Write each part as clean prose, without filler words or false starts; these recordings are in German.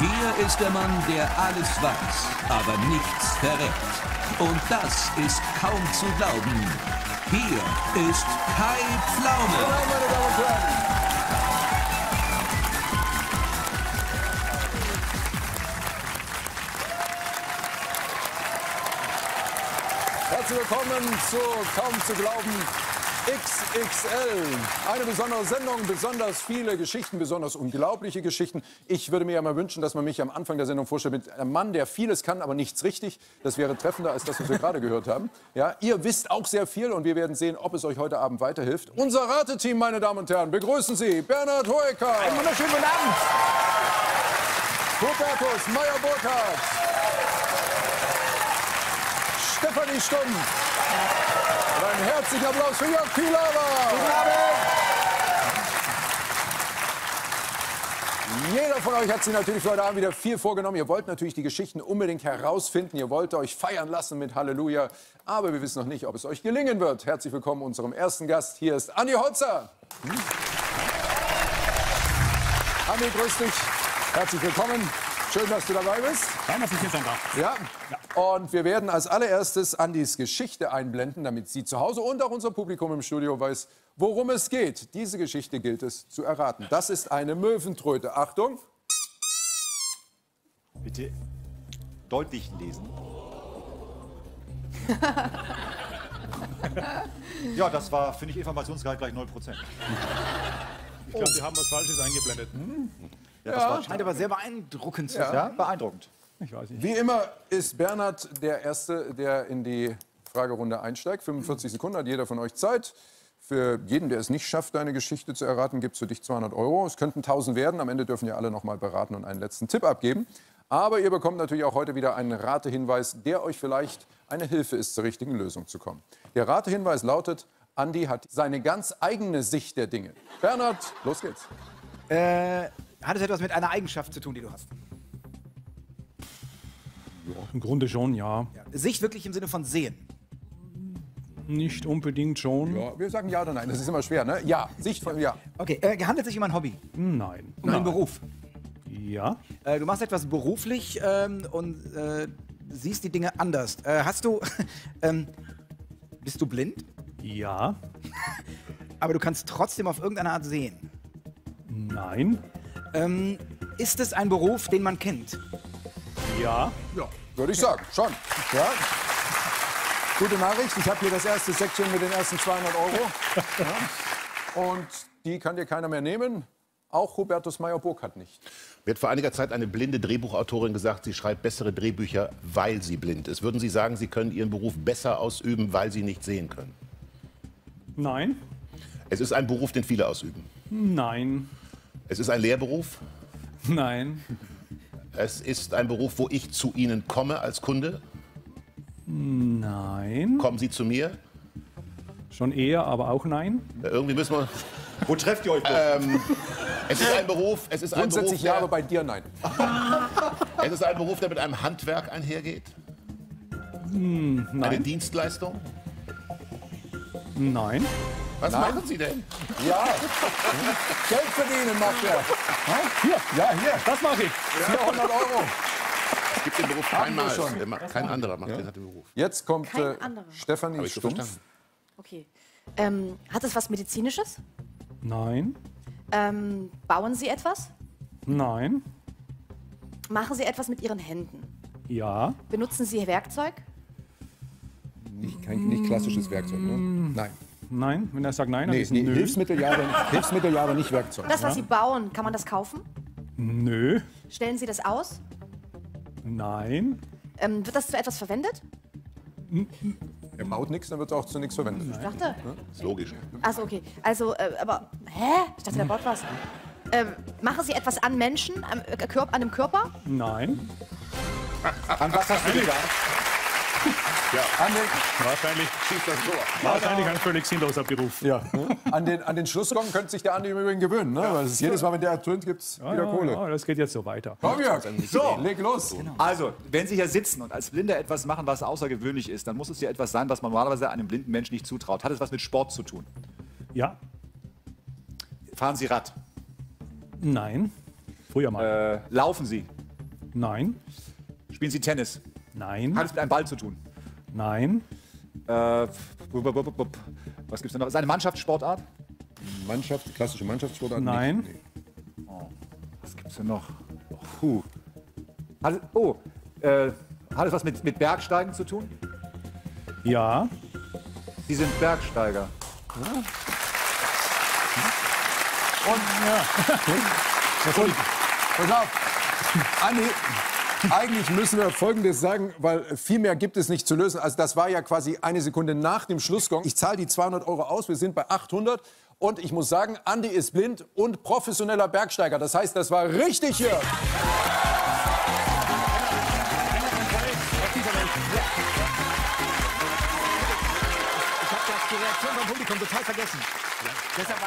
Hier ist der Mann, der alles weiß, aber nichts verrät. Und das ist kaum zu glauben. Hier ist Kai Pflaume. Hallo meine Damen und Herren. Herzlich willkommen zu Kaum zu glauben. XXL. Eine besondere Sendung, besonders viele Geschichten, besonders unglaubliche Geschichten. Ich würde mir ja mal wünschen, dass man mich am Anfang der Sendung vorstellt mit einem Mann, der vieles kann, aber nichts richtig. Das wäre treffender als das, was wir gerade gehört haben. Ja, ihr wisst auch sehr viel und wir werden sehen, ob es euch heute Abend weiterhilft. Unser Rateteam, meine Damen und Herren, begrüßen Sie Bernhard Hoecker. Einen wunderschönen guten Abend. Hubertus Meyer-Burckhardt. Stefanie Stumm. Ein herzlicher Applaus für Jörg Pilawa. Guten Abend. Jeder von euch hat sich natürlich für heute Abend wieder viel vorgenommen. Ihr wollt natürlich die Geschichten unbedingt herausfinden. Ihr wollt euch feiern lassen mit Halleluja. Aber wir wissen noch nicht, ob es euch gelingen wird. Herzlich willkommen unserem ersten Gast. Hier ist Andi Holzer. Andi, grüß dich. Herzlich willkommen. Schön, dass du dabei bist. Schön, dass ich hier sein darf. Ja. Und wir werden als allererstes Andis Geschichte einblenden, damit sie zu Hause und auch unser Publikum im Studio weiß, worum es geht. Diese Geschichte gilt es zu erraten. Das ist eine Möwentröte. Achtung. Bitte deutlich lesen. Ja, das war, finde ich, Informationsgehalt gleich 9%. Ich glaube, Sie haben was Falsches eingeblendet. Hm. Ja, das war scheint aber sehr beeindruckend zu sein. Ja, beeindruckend. Ich weiß nicht. Wie immer ist Bernhard der Erste, der in die Fragerunde einsteigt. 45 Sekunden hat jeder von euch Zeit. Für jeden, der es nicht schafft, deine Geschichte zu erraten, gibt es für dich 200 Euro. Es könnten 1000 werden. Am Ende dürfen ja alle noch mal beraten und einen letzten Tipp abgeben. Aber ihr bekommt natürlich auch heute wieder einen Ratehinweis, der euch vielleicht eine Hilfe ist, zur richtigen Lösung zu kommen. Der Ratehinweis lautet, Andi hat seine ganz eigene Sicht der Dinge. Bernhard, los geht's. Hat es etwas mit einer Eigenschaft zu tun, die du hast? Ja, im Grunde schon, ja. Sicht wirklich im Sinne von sehen? Nicht unbedingt schon. Ja, wir sagen ja oder nein, das ist immer schwer, ne? Ja, Sicht von ja. Okay, handelt es sich um ein Hobby? Nein. Um einen Beruf? Ja. Du machst etwas beruflich und siehst die Dinge anders. Hast du... bist du blind? Ja. Aber du kannst trotzdem auf irgendeine Art sehen? Nein. Ist es ein Beruf, den man kennt? Ja. Ja, würde ich sagen, schon. Ja. Gute Nachricht, ich habe hier das erste Säckchen mit den ersten 200 Euro. Ja. Und die kann dir keiner mehr nehmen. Auch Hubertus Meyer-Burckhardt nicht. Mir hat vor einiger Zeit eine blinde Drehbuchautorin gesagt, sie schreibt bessere Drehbücher, weil sie blind ist. Würden Sie sagen, Sie können Ihren Beruf besser ausüben, weil Sie nicht sehen können? Nein. Es ist ein Beruf, den viele ausüben? Nein. Es ist ein Lehrberuf? Nein. Es ist ein Beruf, wo ich zu Ihnen komme als Kunde? Nein. Kommen Sie zu mir? Schon eher, aber auch nein. Ja, irgendwie müssen wir... Wo trefft ihr euch? Es ist ein Beruf... Es ist grundsätzlich ein Beruf, ja, aber bei dir nein. Es ist ein Beruf, der mit einem Handwerk einhergeht? Nein. Eine Dienstleistung? Nein. Was machen Sie denn? Ja, Geld verdienen macht er. Hier, ja, hier, das mache ich. 400 Euro. Es gibt den Beruf einmal schon. Kein anderer macht den Beruf. Jetzt kommt Stefanie Stumpf. Okay. Hat es was Medizinisches? Nein. Bauen Sie etwas? Nein. Machen Sie etwas mit Ihren Händen? Ja. Benutzen Sie Werkzeug? Nicht klassisches Werkzeug, ne? Nein. Nein, wenn er sagt nein, dann ist nö. Hilfsmittel ja, aber nicht Werkzeug. Das, was Sie bauen, kann man das kaufen? Nö. Stellen Sie das aus? Nein. Wird das zu etwas verwendet? Er baut nichts, dann wird es auch zu nichts verwendet. Nein. Ich dachte. Ist logisch. Achso, okay. Also, aber, hä? Ich dachte, der baut was. Machen Sie etwas an Menschen, an dem Körper? Nein. An was hast du gedacht? Ja, wahrscheinlich schießt das so. Wahrscheinlich ein völlig sinnloser Beruf. Ja. An den Schlussgong könnte sich der Andi im Übrigen gewöhnen. Ne? Weil jedes Mal, wenn der ertönt, gibt es wieder Kohle. Das geht jetzt so weiter. Komm, Jörg, so, leg los. Genau. Also, wenn Sie hier sitzen und als Blinder etwas machen, was außergewöhnlich ist, dann muss es ja etwas sein, was man normalerweise einem blinden Menschen nicht zutraut. Hat es was mit Sport zu tun? Ja. Fahren Sie Rad? Nein. Früher mal. Laufen Sie? Nein. Spielen Sie Tennis? Nein. Hat es mit einem Ball zu tun? Nein. Was gibt's denn noch? Ist eine Mannschaftssportart? Klassische Mannschaftssportart? Nein. Nicht, nee. Oh, was gibt's denn noch? Puh. Hat es was mit Bergsteigen zu tun? Ja. Sie sind Bergsteiger. Ja. Und ja. Und, pass auf, Andi, eigentlich müssen wir Folgendes sagen, weil viel mehr gibt es nicht zu lösen. Also das war ja quasi eine Sekunde nach dem Schlussgong. Ich zahle die 200 € aus, wir sind bei 800. Und ich muss sagen, Andi ist blind und professioneller Bergsteiger. Das heißt, das war richtig hier. Total vergessen. Ja. Deshalb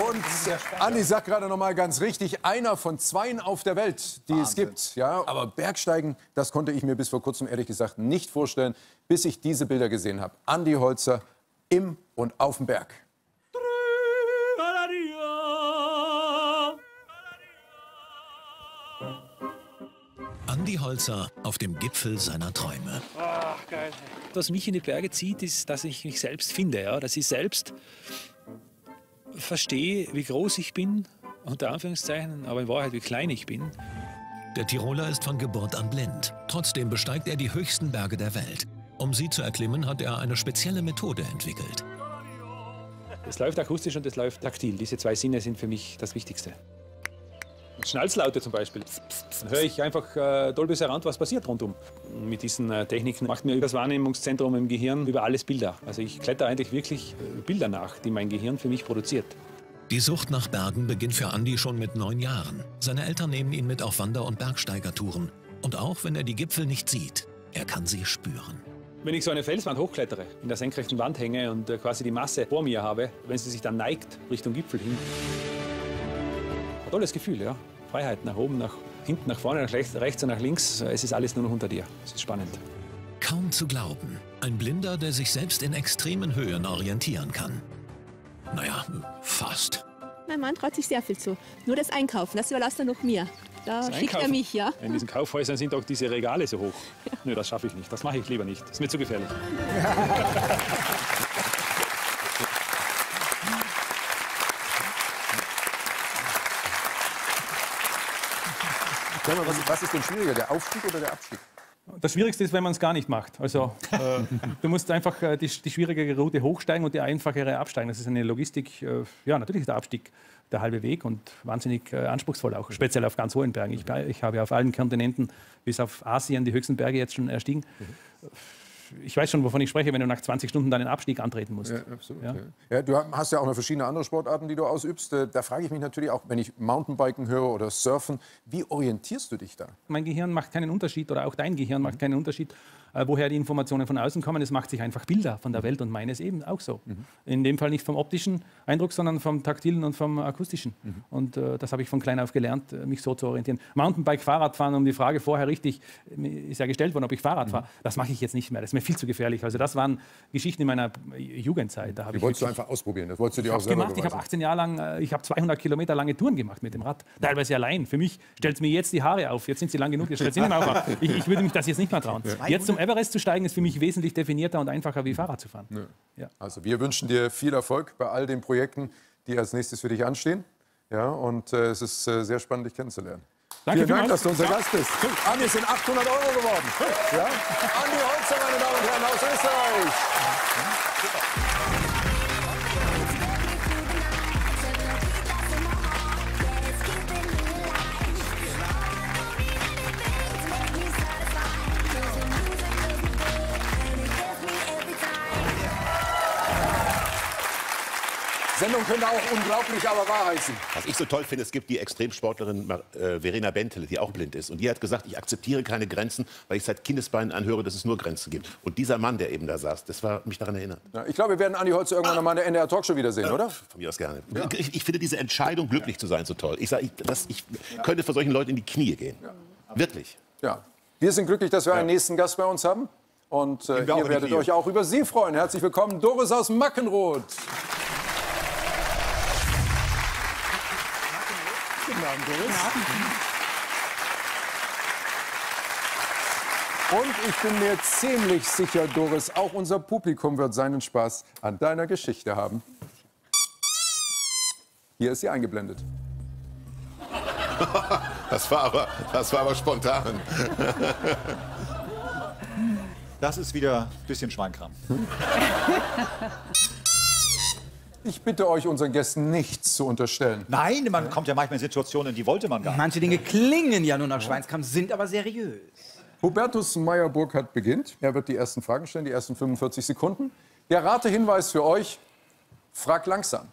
war ich, und Andi sagt gerade noch mal ganz richtig, einer von zweien auf der Welt, die es gibt. Ja, aber Bergsteigen, das konnte ich mir bis vor kurzem ehrlich gesagt nicht vorstellen, bis ich diese Bilder gesehen habe. Andi Holzer im und auf dem Berg. Andi Holzer auf dem Gipfel seiner Träume. Ach, geil. Was mich in die Berge zieht, ist, dass ich mich selbst finde. Ja? Dass ich selbst verstehe, wie groß ich bin, unter Anführungszeichen, aber in Wahrheit, wie klein ich bin. Der Tiroler ist von Geburt an blind. Trotzdem besteigt er die höchsten Berge der Welt. Um sie zu erklimmen, hat er eine spezielle Methode entwickelt. Das läuft akustisch und das läuft taktil. Diese zwei Sinne sind für mich das Wichtigste. Schnalzlaute zum Beispiel. Dann höre ich einfach Dolby Surround, was passiert rundum. Mit diesen Techniken macht mir das Wahrnehmungszentrum im Gehirn über alles Bilder. Also ich kletter eigentlich wirklich Bilder nach, die mein Gehirn für mich produziert. Die Sucht nach Bergen beginnt für Andi schon mit 9 Jahren. Seine Eltern nehmen ihn mit auf Wander- und Bergsteigertouren. Und auch wenn er die Gipfel nicht sieht, er kann sie spüren. Wenn ich so eine Felswand hochklettere, in der senkrechten Wand hänge und quasi die Masse vor mir habe, wenn sie sich dann neigt Richtung Gipfel hin, tolles Gefühl, ja. Freiheit nach oben, nach hinten, nach vorne, nach rechts und nach links. Es ist alles nur noch unter dir. Es ist spannend. Kaum zu glauben. Ein Blinder, der sich selbst in extremen Höhen orientieren kann. Naja, fast. Mein Mann traut sich sehr viel zu. Nur das Einkaufen, das überlässt er noch mir. Da schickt er mich, ja. In diesen Kaufhäusern sind auch diese Regale so hoch. Ja. Nö, das schaffe ich nicht. Das mache ich lieber nicht. Das ist mir zu gefährlich. Was ist denn schwieriger, der Aufstieg oder der Abstieg? Das Schwierigste ist, wenn man es gar nicht macht. Also du musst einfach die schwierigere Route hochsteigen und die einfachere absteigen. Das ist eine Logistik. Ja, natürlich ist der Abstieg der halbe Weg und wahnsinnig anspruchsvoll auch. Speziell auf ganz hohen Bergen. Ich habe auf allen Kontinenten bis auf Asien die höchsten Berge jetzt schon erstiegen. Ich weiß schon, wovon ich spreche, wenn du nach 20 Stunden deinen Abstieg antreten musst. Ja, absolut, ja. Ja, du hast ja auch noch verschiedene andere Sportarten, die du ausübst. Da frage ich mich natürlich auch, wenn ich Mountainbiken höre oder Surfen, wie orientierst du dich da? Mein Gehirn macht keinen Unterschied oder auch dein Gehirn macht keinen Unterschied, woher die Informationen von außen kommen. Es macht sich einfach Bilder von der Welt und meines eben auch so. Mhm. In dem Fall nicht vom optischen Eindruck, sondern vom taktilen und vom akustischen. Mhm. Und das habe ich von klein auf gelernt, mich so zu orientieren. Mountainbike, Fahrradfahren, um die Frage vorher richtig, ist ja gestellt worden, ob ich Fahrrad fahre. Das mache ich jetzt nicht mehr. Das ist mir viel zu gefährlich. Also das waren Geschichten in meiner Jugendzeit. Die wolltest du einfach ausprobieren. Das wolltest du dir auch selber beweisen. Ich habe 18 Jahre lang, ich habe 200 Kilometer lange Touren gemacht mit dem Rad. Teilweise allein. Für mich stellt es mir jetzt die Haare auf. Jetzt sind sie lang genug, jetzt stellt sie nicht mehr auf. Ich würde mich das jetzt nicht mehr trauen. Jetzt zum Everest zu steigen, ist für mich wesentlich definierter und einfacher, wie Fahrrad zu fahren. Ja. Also wir wünschen dir viel Erfolg bei all den Projekten, die als nächstes für dich anstehen. Ja, und es ist sehr spannend, dich kennenzulernen. Danke, vielen Dank, dass du unser Gast bist. Andi ist in 800 € geworden. Ja? Andi Holzer, meine Damen und Herren, aus Österreich. Sendung könnte auch unglaublich, aber wahr heißen. Was ich so toll finde, es gibt die Extremsportlerin Verena Bentele, die auch blind ist. Und die hat gesagt, ich akzeptiere keine Grenzen, weil ich seit Kindesbeinen anhöre, dass es nur Grenzen gibt. Und dieser Mann, der eben da saß, das war mich daran erinnert. Ja, ich glaube, wir werden Andi Holzer irgendwann noch mal in der NDR Talkshow wiedersehen, oder? Von mir aus gerne. Ja. Ich finde diese Entscheidung, glücklich zu sein, so toll. Ich sage, ich könnte vor solchen Leuten in die Knie gehen. Ja. Wirklich. Ja. Wir sind glücklich, dass wir einen nächsten Gast bei uns haben. Und ihr werdet euch auch über sie freuen. Herzlich willkommen, Doris aus Mackenroth. Guten Abend, Doris. Und ich bin mir ziemlich sicher, Doris, auch unser Publikum wird seinen Spaß an deiner Geschichte haben. Hier ist sie eingeblendet. Das war aber spontan. Das ist wieder ein bisschen Schweinkram. Ich bitte euch, unseren Gästen nichts zu unterstellen. Nein, man kommt ja manchmal in Situationen, die wollte man gar nicht. Manche Dinge klingen ja nur nach Schweinskram, sind aber seriös. Hubertus Meyer-Burckhardt beginnt. Er wird die ersten Fragen stellen, die ersten 45 Sekunden. Der Ratehinweis für euch, frag langsam.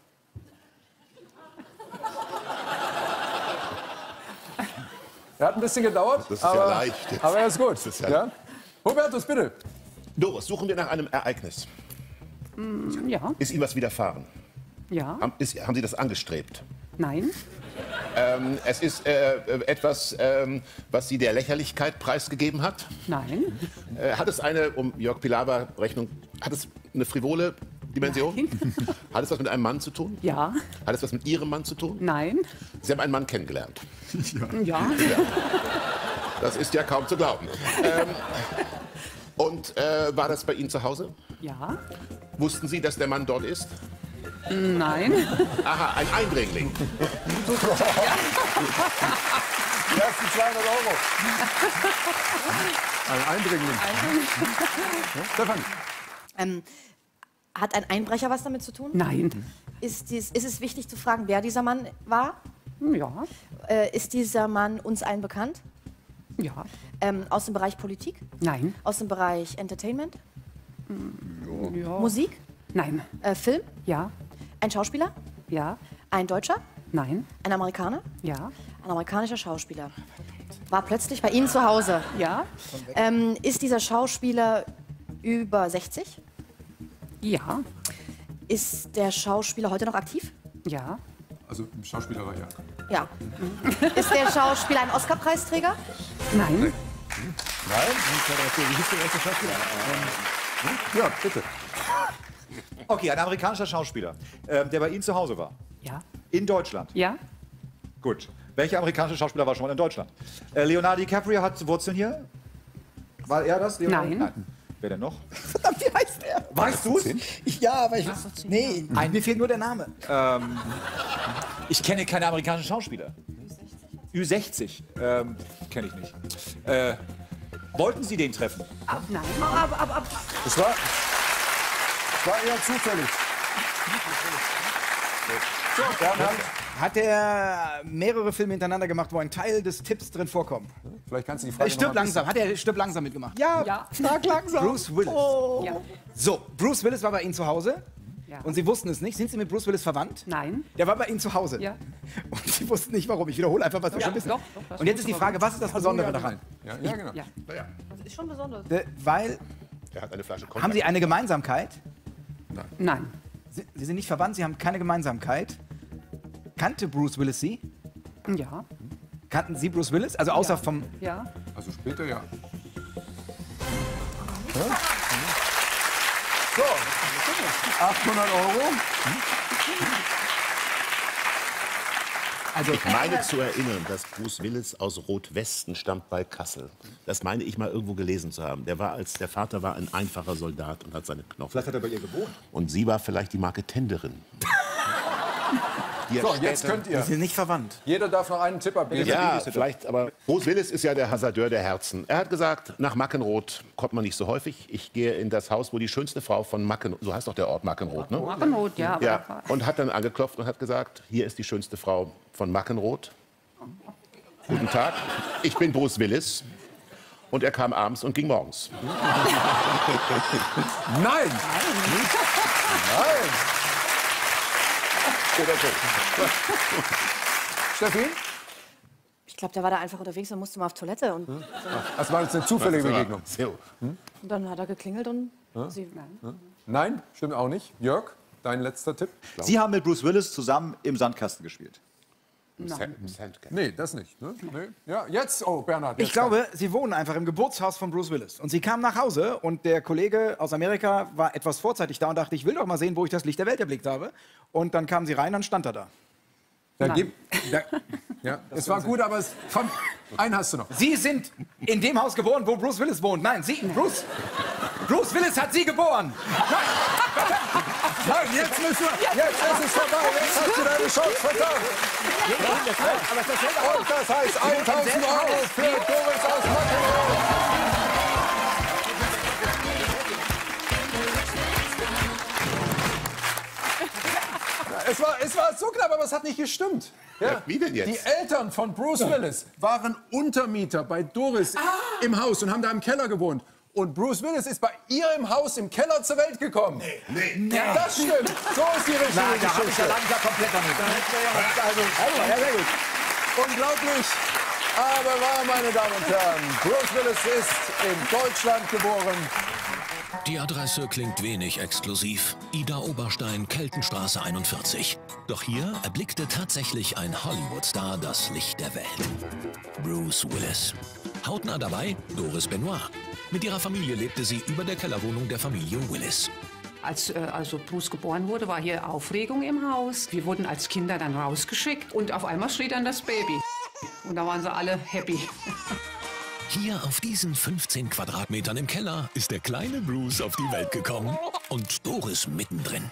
Er hat ein bisschen gedauert, das ist aber, ja leicht jetzt. Aber er ist gut. Das ist ja ja? Hubertus, bitte. Doris, suchen wir nach einem Ereignis. Ja. Ist ihm was widerfahren? Ja. Haben Sie das angestrebt? Nein. Es ist etwas, was Sie der Lächerlichkeit preisgegeben hat? Nein. Hat es eine, um Jörg Pilawa Rechnung, hat es eine frivole Dimension? Nein. Hat es was mit einem Mann zu tun? Ja. Hat es was mit Ihrem Mann zu tun? Nein. Sie haben einen Mann kennengelernt? Ja. Ja. Das ist ja kaum zu glauben. Und war das bei Ihnen zu Hause? Ja. Wussten Sie, dass der Mann dort ist? Nein. Aha, ein Eindringling. Super. Ja. Die ersten 200 €. Ein Eindringling. Ja, Stefanie. Hat ein Einbrecher was damit zu tun? Nein. Ist es wichtig zu fragen, wer dieser Mann war? Ja. Ist dieser Mann uns allen bekannt? Ja. Aus dem Bereich Politik? Nein. Aus dem Bereich Entertainment? Ja. Musik? Nein. Film? Ja. Ein Schauspieler? Ja. Ein Deutscher? Nein. Ein Amerikaner? Ja. Ein amerikanischer Schauspieler. War plötzlich bei Ihnen zu Hause? Ja. Ist dieser Schauspieler über 60? Ja. Ist der Schauspieler heute noch aktiv? Ja. Also Schauspieler war ja. Ja. Ist der Schauspieler ein Oscar-Preisträger? Nein. Nein. Nein. Ja, bitte. Okay, ein amerikanischer Schauspieler, der bei Ihnen zu Hause war. Ja. In Deutschland. Ja. Gut. Welcher amerikanische Schauspieler war schon mal in Deutschland? Leonardo DiCaprio hat Wurzeln hier. War er das? Leonardo? Nein. Nein. Wer denn noch? Verdammt, wie heißt der? Weißt du es? Ja, aber ich... Nee, mir fehlt nur der Name. Ich kenne keine amerikanischen Schauspieler. Ü60. Kenne ich nicht. Wollten Sie den treffen? Nein. Das war eher zufällig. So, Bernhard. Hat er mehrere Filme hintereinander gemacht, wo ein Teil des Tipps drin vorkommt? Vielleicht kannst du die Frage Hat er Stirb langsam mitgemacht? Ja, ja. Stark langsam. Bruce Willis. Oh. Ja. So, Bruce Willis war bei Ihnen zu Hause. Ja. Und Sie wussten es nicht. Sind Sie mit Bruce Willis verwandt? Nein. Der war bei Ihnen zu Hause. Ja. Und Sie wussten nicht, warum. Ich wiederhole einfach, was wir schon wissen. Doch, und jetzt ist die Frage, was ist das Besondere daran? Ja, ja, genau. Ja. Ja. Das ist schon besonders. Weil... Der hat eine Flasche Konjak. Haben Sie eine Gemeinsamkeit? Nein. Nein. Sie sind nicht verwandt, Sie haben keine Gemeinsamkeit. Kannte Bruce Willis Sie? Ja. Kannten Sie Bruce Willis? Also außer vom... Ja. Also später, ja. So, 800 €. Also ich meine zu erinnern, dass Bruce Willis aus Rot-Westen stammt bei Kassel. Das meine ich mal irgendwo gelesen zu haben. Der Vater war ein einfacher Soldat und hat seine Knochen. Vielleicht hat er bei ihr gewohnt. Und sie war vielleicht die Marketenderin. So, jetzt könnt ihr. Sie sind nicht verwandt. Jeder darf noch einen Tipp abgeben. Ja, vielleicht, aber Bruce Willis ist ja der Hasardeur der Herzen. Er hat gesagt, nach Mackenroth kommt man nicht so häufig. Ich gehe in das Haus, wo die schönste Frau von Mackenroth, so heißt doch der Ort Mackenroth, ne? Mackenroth, ja. Ja. Und hat dann angeklopft und hat gesagt, hier ist die schönste Frau von Mackenroth. Guten Tag, ich bin Bruce Willis. Und er kam abends und ging morgens. Nein! Nein! Nein. Steffi? Ich glaube, der war da einfach unterwegs und musste mal auf Toilette. Und so. Das war jetzt eine zufällige Begegnung. Hm? Und dann hat er geklingelt und... Hm? Sie, nein. Hm? Nein, stimmt auch nicht. Jörg, dein letzter Tipp? Sie haben mit Bruce Willis zusammen im Sandkasten gespielt. Nein. Nee, das nicht. Ne? Nee. Ja, jetzt, oh Bernhard. Jetzt ich glaube, Sie wohnen einfach im Geburtshaus von Bruce Willis. Und Sie kamen nach Hause und der Kollege aus Amerika war etwas vorzeitig da und dachte, ich will doch mal sehen, wo ich das Licht der Welt erblickt habe. Und dann kamen Sie rein, dann stand er da. Es war gut, aber einen hast du noch. Sie sind in dem Haus geboren, wo Bruce Willis wohnt. Nein, Bruce Willis hat Sie geboren. Nein, jetzt ist es vorbei. Jetzt hast du deine Chance vertan. Und das heißt 1.000 € für Doris aus Magdeburg. Es war so knapp, aber es hat nicht gestimmt. Ja. Wie denn jetzt? Die Eltern von Bruce Willis waren Untermieter bei Doris im Haus und haben da im Keller gewohnt. Und Bruce Willis ist bei ihr im Haus im Keller zur Welt gekommen. Nee. Das stimmt. So ist die richtige Geschichte. Da habe ich ja langsam komplett damit. Unglaublich. Aber wahr, meine Damen und Herren. Bruce Willis ist in Deutschland geboren. Die Adresse klingt wenig exklusiv. Ida Oberstein, Keltenstraße 41. Doch hier erblickte tatsächlich ein Hollywood-Star das Licht der Welt. Bruce Willis. Hautnah dabei Doris Benoit. Mit ihrer Familie lebte sie über der Kellerwohnung der Familie Willis. Als also Bruce geboren wurde, war hier Aufregung im Haus. Wir wurden als Kinder dann rausgeschickt und auf einmal schrie dann das Baby. Und da waren sie alle happy. Hier auf diesen 15 Quadratmetern im Keller ist der kleine Bruce auf die Welt gekommen und Doris mittendrin.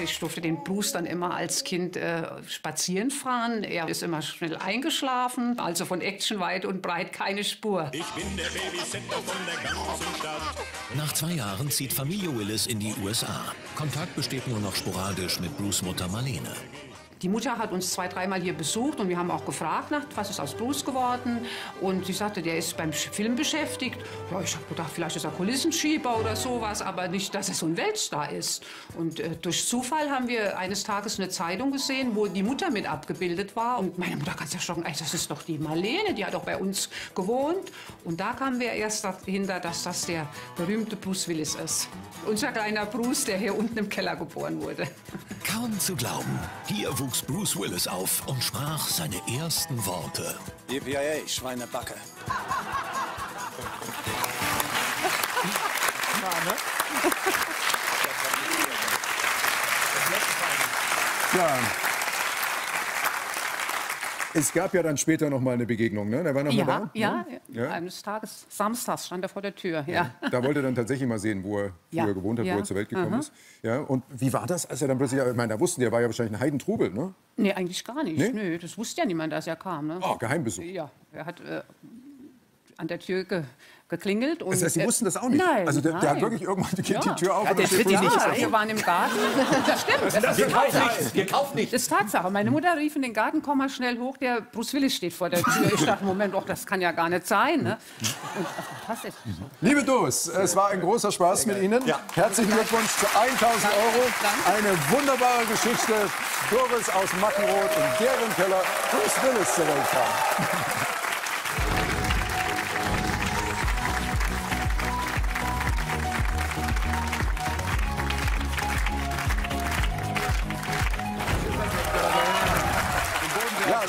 Ich durfte den Bruce dann immer als Kind spazieren fahren. Er ist immer schnell eingeschlafen, also von Action weit und breit keine Spur. Ich bin der Babysitter von der ganzen Stadt. Nach 2 Jahren zieht Familie Willis in die USA. Kontakt besteht nur noch sporadisch mit Bruce' Mutter Marlene. Die Mutter hat uns 2-, 3-mal hier besucht und wir haben auch gefragt, was ist aus Bruce geworden. Und sie sagte, der ist beim Film beschäftigt. Ja, ich habe gedacht, vielleicht ist er Kulissenschieber oder sowas, aber nicht, dass er so ein Weltstar ist. Und durch Zufall haben wir eines Tages eine Zeitung gesehen, wo die Mutter mit abgebildet war. Und meine Mutter ganz erschrocken, das ist doch die Marlene, die hat doch bei uns gewohnt. Und da kamen wir erst dahinter, dass das der berühmte Bruce Willis ist. Unser kleiner Bruce, der hier unten im Keller geboren wurde. Kaum zu glauben, hier wuchs Bruce Willis auf und sprach seine ersten Worte. Yippie-yay, Schweinebacke. Ja. Es gab ja dann später noch mal eine Begegnung, ne? Der war noch mal da? Ja, eines Tages, samstags, stand er vor der Tür. Ja. Ja. Da wollte er dann tatsächlich mal sehen, wo er früher gewohnt hat, wo er zur Welt gekommen ist. Ja. Und wie war das, als er dann plötzlich, ich meine, da wussten die, er war ja wahrscheinlich ein Heidentrubel, ne? Nee, eigentlich gar nicht. Nee? Nö, das wusste ja niemand, als er kam, ne? Oh, Geheimbesuch. Ja, er hat an der Tür geklingelt. Und das heißt, Sie wussten das auch nicht? Nein. Also der hat wirklich irgendwann die Tür auf. Ja, und wir waren im Garten. Das stimmt. Wir kaufen nichts. Das ist Tatsache. Meine Mutter rief in den Garten, komm mal schnell hoch, der Bruce Willis steht vor der Tür. Ich dachte, Moment, doch, das kann ja gar nicht sein. Ne? Und, ach, liebe Doris, es war ein großer Spaß mit Ihnen. Ja. Herzlichen Glückwunsch zu 1.000 €. Danke. Eine wunderbare Geschichte. Doris aus Mackenroth und deren Keller Bruce Willis zur Welt kam.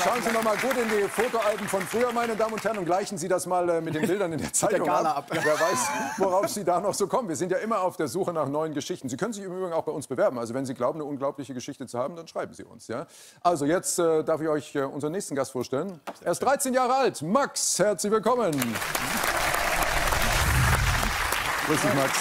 Schauen Sie noch mal gut in die Fotoalben von früher, meine Damen und Herren, und gleichen Sie das mal mit den Bildern in der Zeitung ab. Wer weiß, worauf Sie da noch so kommen. Wir sind ja immer auf der Suche nach neuen Geschichten. Sie können sich im Übrigen auch bei uns bewerben. Also wenn Sie glauben, eine unglaubliche Geschichte zu haben, dann schreiben Sie uns. Ja? Also jetzt darf ich euch unseren nächsten Gast vorstellen. Er ist 13 Jahre alt. Max, herzlich willkommen. Grüß dich, Max.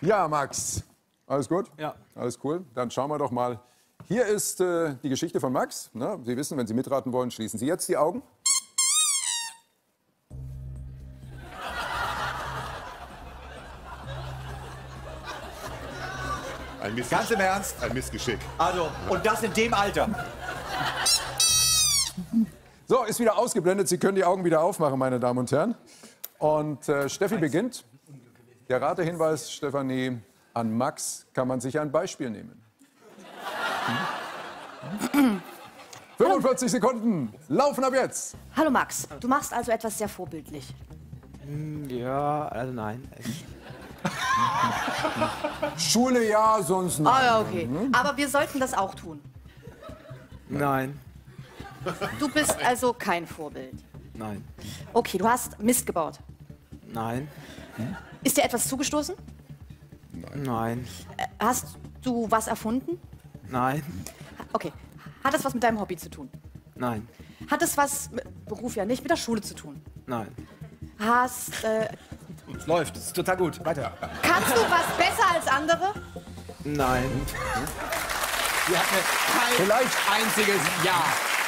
Ja, Max. Alles gut? Ja. Alles cool? Dann schauen wir doch mal. Hier ist die Geschichte von Max. Na, Sie wissen, wenn Sie mitraten wollen, schließen Sie jetzt die Augen. Ein Missgeschick. Ganz im Ernst? Ein Missgeschick. Also, und das in dem Alter. So, ist wieder ausgeblendet. Sie können die Augen wieder aufmachen, meine Damen und Herren. Und Steffi beginnt. Der Ratehinweis, Stefanie. An Max kann man sich ein Beispiel nehmen. 45 Sekunden laufen ab jetzt. Hallo Max, du machst also etwas sehr vorbildlich. Ja, also nein. Schule ja, sonst nein. Ah, ja, okay. Aber wir sollten das auch tun. Nein. Du bist also kein Vorbild. Nein. Okay, du hast Mist gebaut. Nein. Ist dir etwas zugestoßen? Nein. Nein. Hast du was erfunden? Nein. Okay. Hat das was mit deinem Hobby zu tun? Nein. Hat es was mit Beruf ja nicht, mit der Schule zu tun? Nein. Hast... Es läuft, es ist total gut. Weiter. Kannst du was besser als andere? Nein. Sie hat kein vielleicht einziges Ja.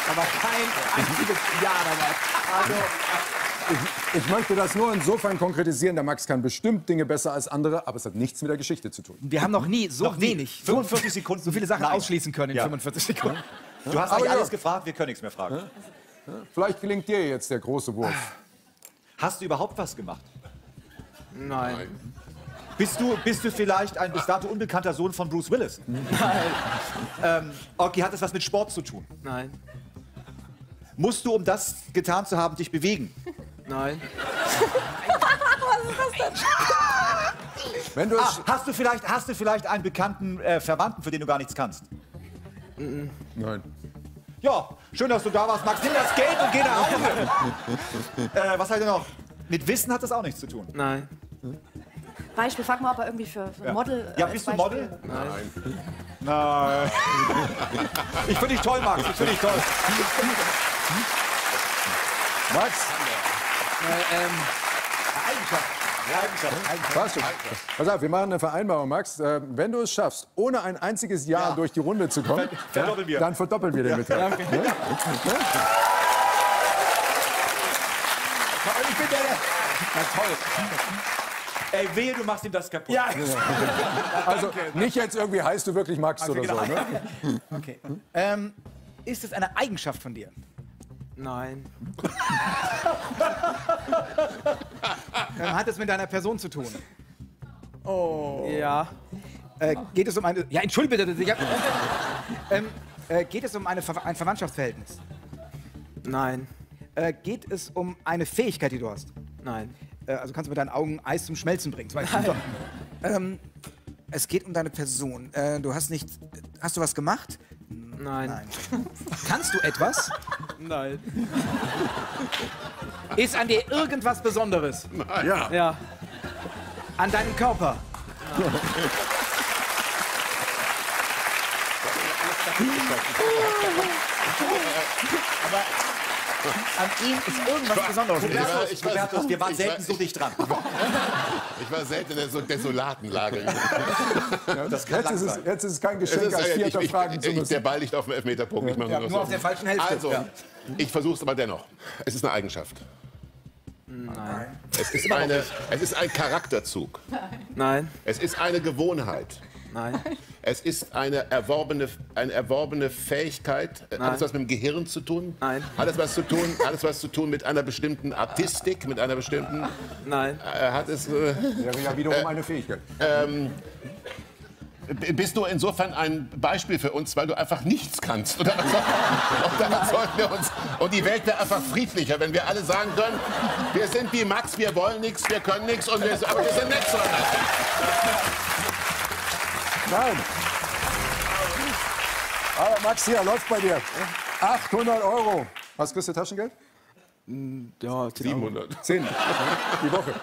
Aber kein einziges Ja dabei. Also, ich möchte das nur insofern konkretisieren, der Max kann bestimmt Dinge besser als andere, aber es hat nichts mit der Geschichte zu tun. Wir haben noch nie so noch wenig, 45 Sekunden, so viele Sachen ausschließen können in 45 Sekunden. Ja. Du hast eigentlich alles gefragt, wir können nichts mehr fragen. Ja. Vielleicht gelingt dir jetzt der große Wurf. Hast du überhaupt was gemacht? Nein. Nein. Bist du vielleicht ein bis dato unbekannter Sohn von Bruce Willis? Nein. Okay, hat das was mit Sport zu tun? Nein. Musst du, um das getan zu haben, dich bewegen? Nein. Was ist das denn? Wenn du hast du vielleicht einen bekannten Verwandten, für den du gar nichts kannst? Nein. Ja, schön, dass du da warst, Max. Nimm das Geld und geh nach Hause. Was halt denn noch? Mit Wissen hat das auch nichts zu tun? Nein. Beispiel, frag mal, ob er irgendwie für Model... Ja, bist du Beispiel? Model? Nein. Nein. Ich finde dich toll, Max. Ich finde dich toll. Max? Eigenschaft. Pass auf, wir machen eine Vereinbarung, Max. Wenn du es schaffst, ohne ein einziges Jahr durch die Runde zu kommen, dann verdoppeln wir den Betrag. Ja. Ja? Ich bin der... Na toll. Ey, wehe, du machst ihm das kaputt. Ja. Also nicht jetzt irgendwie heißt du wirklich Max oder so, ne? Okay. Ist es eine Eigenschaft von dir? Nein. Hat es mit deiner Person zu tun? Oh. Ja. Geht es um eine... Ja, entschuldige bitte. Geht es um ein Verwandtschaftsverhältnis? Nein. Geht es um eine Fähigkeit, die du hast? Nein. Also kannst du mit deinen Augen Eis zum Schmelzen bringen. Es geht um deine Person. Du hast nicht... Hast du was gemacht? Nein. Nein. Kannst du etwas? Nein. Ist an dir irgendwas Besonderes? Nein. Ja. Ja. An deinem Körper? Nein. An ihm ist irgendwas Besonderes. Hubertus, wir waren selten so dicht dran. Ich war selten in so desolaten Lage. Ja, jetzt ist es kein Geschenk, als Vierter fragen zu müssen. Der Ball liegt auf dem Elfmeterpunkt. Ich nur so. Auf der falschen Hälfte. Also, ich versuche es aber dennoch. Es ist eine Eigenschaft. Nein. Es ist ein Charakterzug. Nein. Es ist eine Gewohnheit. Nein. Es ist eine erworbene Fähigkeit. Nein. Hat das was mit dem Gehirn zu tun? Nein. Hat es was zu tun mit einer bestimmten Artistik, mit einer bestimmten... Nein. Hat es... ja, wiederum eine Fähigkeit. Bist du insofern ein Beispiel für uns, weil du einfach nichts kannst? Oder was sollten wir uns... Und die Welt wäre einfach friedlicher, wenn wir alle sagen können, wir sind wie Max, wir wollen nichts, wir können nichts, aber wir sind nett zueinander. Nein. Aber Max, hier, läuft bei dir. 800 Euro. Was kriegst du Taschengeld? Ja, 700. 10 die Woche.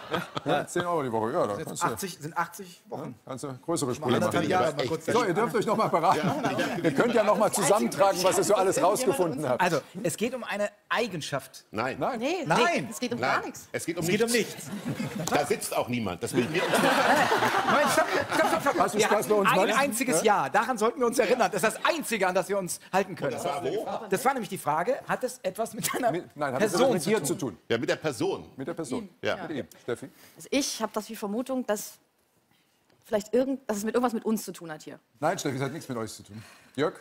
Ja, 10 Euro die Woche. Ja, da kannst du. 80 Wochen. Ja, kannst du größere Sprüche machen. So, ihr dürft euch noch mal beraten. Ja. Ihr könnt ja noch mal zusammentragen, was ihr so alles rausgefunden habt. Also, es geht um eine Eigenschaft. Nein. Nein. Nee, nein. Es geht um gar nichts. Es geht um nichts. Da sitzt auch niemand. Das bilden wir uns nicht. Hast du Spaß bei uns? Ein einziges Jahr. Daran sollten wir uns erinnern. Das ist das Einzige, an das wir uns halten können. Das war nämlich die Frage, hat es etwas mit einer Person mit dir zu tun? Ja, mit der Person. Mit der Person. Ja. Mit ihm. Steffi? Also ich habe das wie Vermutung, dass vielleicht dass es mit irgendwas mit uns zu tun hat hier. Nein, Steffi, es hat nichts mit euch zu tun. Jörg?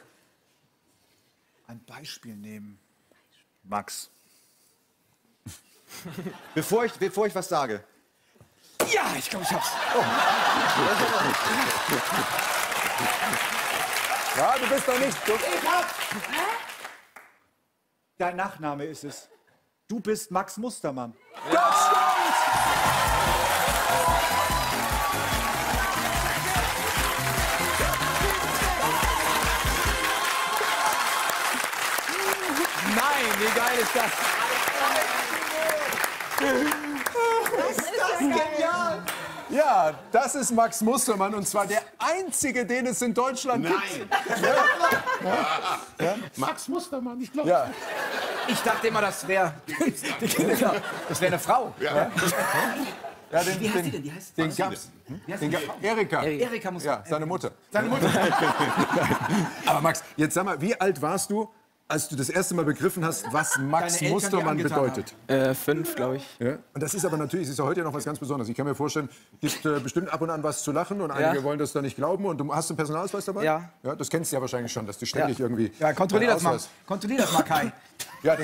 Ein Beispiel nehmen. Max. Bevor ich was sage. Ja, ich glaube, ich hab's. Oh. Ja, du bist doch nicht... Ich hab's. Dein Nachname ist es. Du bist Max Mustermann. Ja. Das stimmt! Nein, wie geil ist das? Das ist das genial! Ja, das ist Max Mustermann und zwar der einzige, den es in Deutschland gibt. Nein! Ja? Ja? Max Mustermann, ich glaube. Ja. Ich dachte immer, das wäre eine Frau. Ja. Ja. Ja, den, wie heißt die denn? Die heißt den gab's. Erika. Erika muss ja, seine Mutter. Seine Mutter. Aber Max, jetzt sag mal, wie alt warst du, als du das erste Mal begriffen hast, was Max Mustermann bedeutet? 5, glaube ich. Ja. Und das ist aber natürlich, es ist ja heute ja noch was ganz Besonderes. Ich kann mir vorstellen, es gibt bestimmt ab und an was zu lachen und einige wollen das da nicht glauben. Und du hast einen Personalausweis dabei? Ja. Ja, das kennst du ja wahrscheinlich schon, dass du ständig irgendwie... Ja, kontrollier das mal. Kontrollier das mal, Kai. Ja,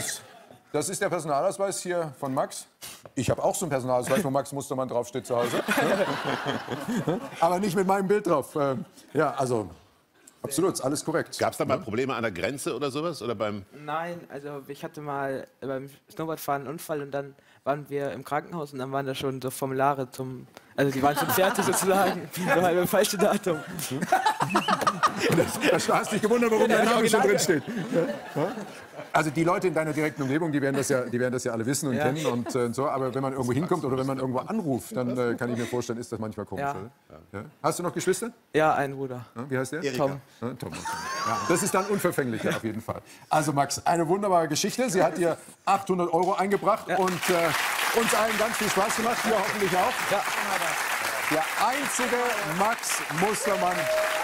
das ist der Personalausweis hier von Max. Ich habe auch so einen Personalausweis, wo Max Mustermann draufsteht zu Hause. Aber nicht mit meinem Bild drauf. Ja, also... Absolut, alles korrekt. Gab es da mal Probleme an der Grenze oder sowas? Oder beim Nein, also ich hatte mal beim Snowboardfahren einen Unfall und dann waren wir im Krankenhaus und dann waren da schon so Formulare zum... Also die waren schon fertig sozusagen, das war ein falsches Datum. Da hast du dich gewundert, warum dein Name schon drin steht. Also die Leute in deiner direkten Umgebung, die werden das ja alle wissen und kennen und so. Aber wenn man irgendwo hinkommt oder wenn man irgendwo anruft, dann kann ich mir vorstellen, ist das manchmal komisch. Ja. Oder? Ja. Hast du noch Geschwister? Ja, einen Bruder. Wie heißt der? Erika. Tom. Tom. Ja. Das ist dann unverfänglicher auf jeden Fall. Also Max, eine wunderbare Geschichte. Sie hat dir 800 € eingebracht und uns allen ganz viel Spaß gemacht. Dir hoffentlich auch. Ja. Der einzige Max Mustermann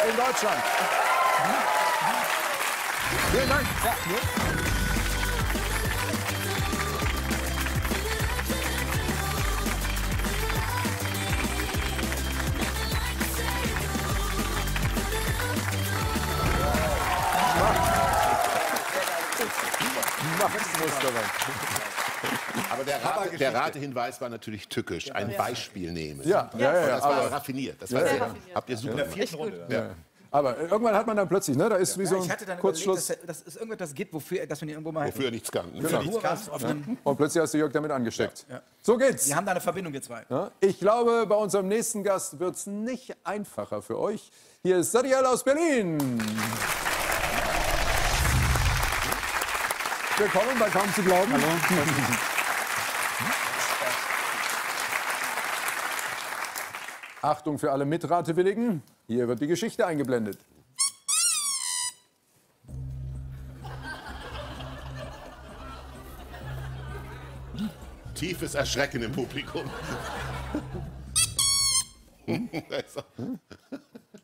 in Deutschland. Vielen Dank. Ja. Aber der Ratehinweis war natürlich tückisch. Ein Beispiel nehmen. Ja, das war raffiniert. Das war sehr raffiniert. Habt ihr super in der 4. Runde. Ja. Aber irgendwann hat man dann plötzlich, ne? Da ist wie so ein Kurzschluss. Überlegt, dass es irgendwas gibt, dass man hier irgendwo mal... Wofür er nichts kann. Genau. Und plötzlich hast du Jörg damit angesteckt. Ja. Ja. So geht's. Wir haben da eine Verbindung, jetzt zwei. Ja. Ich glaube, bei unserem nächsten Gast wird's nicht einfacher für euch. Hier ist Zadiel aus Berlin. Willkommen bei Kaum zu Glauben. Hallo. Achtung für alle Mitratewilligen. Hier wird die Geschichte eingeblendet. Tiefes Erschrecken im Publikum.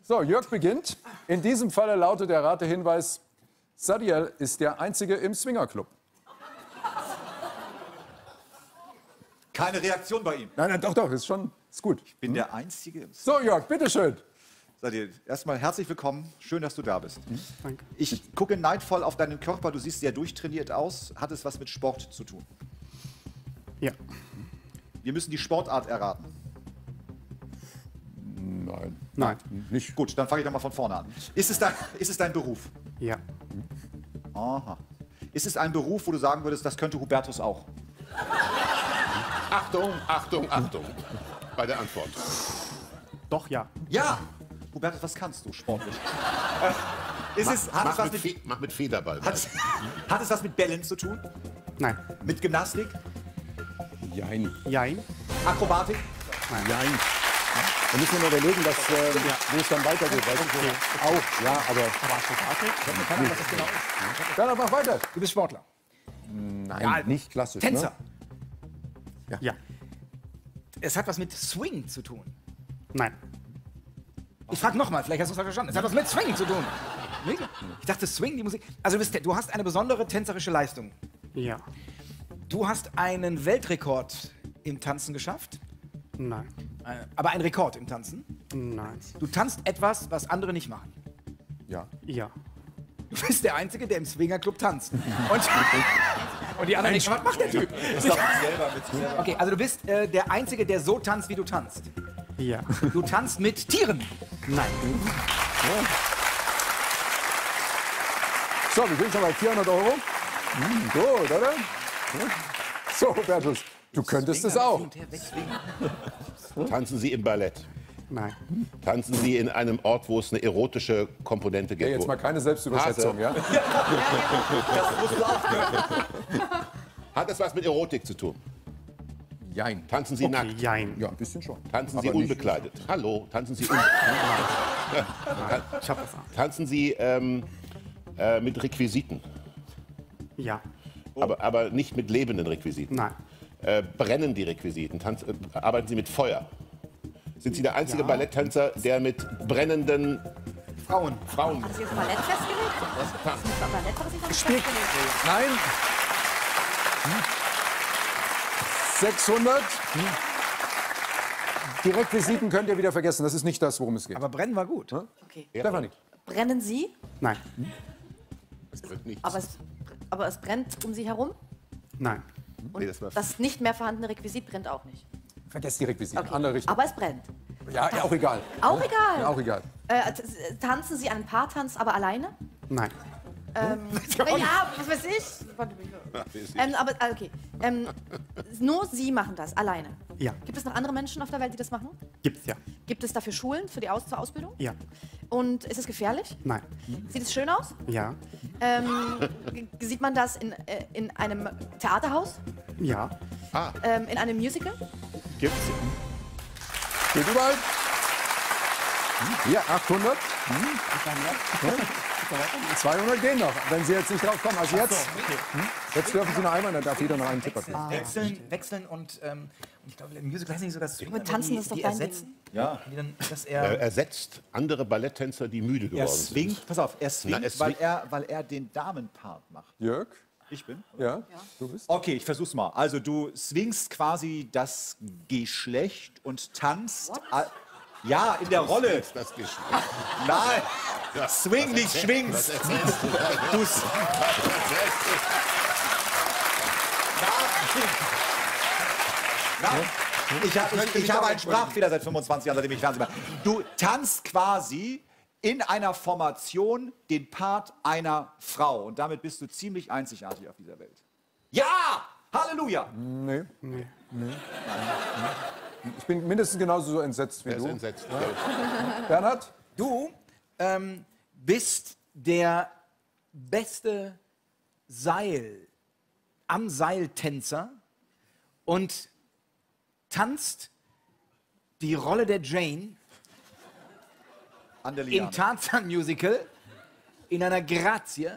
So, Jörg beginnt. In diesem Falle lautet der Ratehinweis: Zadiel ist der Einzige im Swingerclub. Keine Reaktion bei ihm. Nein, nein, doch, ist gut. Ich bin der Einzige im Swingerclub. So, Jörg, bitteschön. Zadiel, erstmal herzlich willkommen. Schön, dass du da bist. Danke. Ich gucke neidvoll auf deinen Körper. Du siehst sehr durchtrainiert aus. Hat es was mit Sport zu tun? Ja. Wir müssen die Sportart erraten. Nein. Nein. Nicht. Gut, dann fange ich nochmal von vorne an. Ist es dein Beruf? Ja. Aha. Ist es ein Beruf, wo du sagen würdest, das könnte Hubertus auch? Achtung, Achtung, Achtung. Bei der Antwort. Doch, ja. Ja! Hubertus, was kannst du sportlich? Mach mit Federball. Hat es was mit Bällen zu tun? Nein. Mit Gymnastik? Jein. Jein. Akrobatik? Nein. Jein. Da müssen wir nur überlegen, wo es dann weitergeht. Auch, ja, aber... Dann mach weiter. Du bist Sportler. Nein, ja, nicht klassisch. Tänzer. Ne? Ja. Ja. Es hat was mit Swing zu tun. Nein. Ich frage nochmal, vielleicht hast du es verstanden. Es hat was mit Swing zu tun. Ich dachte, Swing, die Musik... Also du hast eine besondere tänzerische Leistung. Ja. Du hast einen Weltrekord im Tanzen geschafft. Nein. Aber ein Rekord im Tanzen? Nein. Du tanzt etwas, was andere nicht machen? Ja. Ja. Du bist der Einzige, der im Swingerclub tanzt. Und die anderen nicht. Was macht der Typ? Das ist doch selber mit sich selber. Okay, also du bist der Einzige, der so tanzt, wie du tanzt? Ja. Du tanzt mit Tieren? Nein. So, wir sind schon bei 400 €. Gut, oder? So, Bertus. Du könntest es auch. Tanzen Sie im Ballett? Nein. Tanzen Sie in einem Ort, wo es eine erotische Komponente gibt? Ja, jetzt mal keine Selbstüberschätzung, ja? Das muss laufen. Hat das was mit Erotik zu tun? Jein. Tanzen Sie nackt? Jein. Ja, ein bisschen schon. Tanzen Sie unbekleidet? Hallo, tanzen Sie unbekleidet? Tanzen Sie mit Requisiten? Ja. Aber nicht mit lebenden Requisiten? Nein. Brennen die Requisiten? Arbeiten Sie mit Feuer? Sind Sie der einzige Balletttänzer, der mit brennenden Frauen. Haben Sie das Ballett festgelegt? Das Ballett, was nein. 600. Die Requisiten könnt ihr wieder vergessen. Das ist nicht das, worum es geht. Aber brennen war gut. Okay. Stefanie. Brennen Sie? Nein. Es brennt nichts. Aber es brennt um Sie herum? Nein. Und das nicht mehr vorhandene Requisit brennt auch nicht? Vergesst die Requisiten. Okay. Andere Richtung. Aber es brennt. Ja, auch egal. Auch egal? Ja, auch egal. Tanzen Sie einen Paartanz, aber alleine? Nein. Ja, was weiß ich. Warte, aber okay. Nur Sie machen das alleine. Ja. Gibt es noch andere Menschen auf der Welt, die das machen? Gibt's ja. Gibt es dafür Schulen für die zur Ausbildung? Ja. Und ist es gefährlich? Nein. Sieht es schön aus? Ja. Sieht man das in einem Theaterhaus? Ja. Ah. In einem Musical? Gibt's. Geht überall. Hier, 800. 200 gehen noch, wenn Sie jetzt nicht drauf kommen. Also jetzt, jetzt dürfen Sie noch einmal, dann darf jeder noch einen Tipp abnehmen. Wechseln und ich glaube, im Musical heißt nicht so, dass Tanzen die, ist doch die ersetzen. Ja. Die dann, dass er ersetzt andere Balletttänzer, die müde geworden sind. Pass auf, er swingt, weil er den Damenpart macht. Jörg? Ich bin? Ja, du bist. Okay, ich versuch's mal. Also du swingst quasi das Geschlecht und tanzt... What? Ja, in der Rolle. Das nein, ja, swing nicht, schwingst. Du ich habe einen Sprachfehler seit 25 Jahren, seitdem ich Fernsehen mache. Du tanzt quasi in einer Formation den Part einer Frau. Und damit bist du ziemlich einzigartig auf dieser Welt. Ja! Halleluja! Nee, nee, nee. Ich bin mindestens genauso so entsetzt wie du. Ist entsetzt. Ja. Bernhard? Du bist der beste Am-Seil-Tänzer und tanzt die Rolle der Jane im Tarzan-Musical in einer Grazie,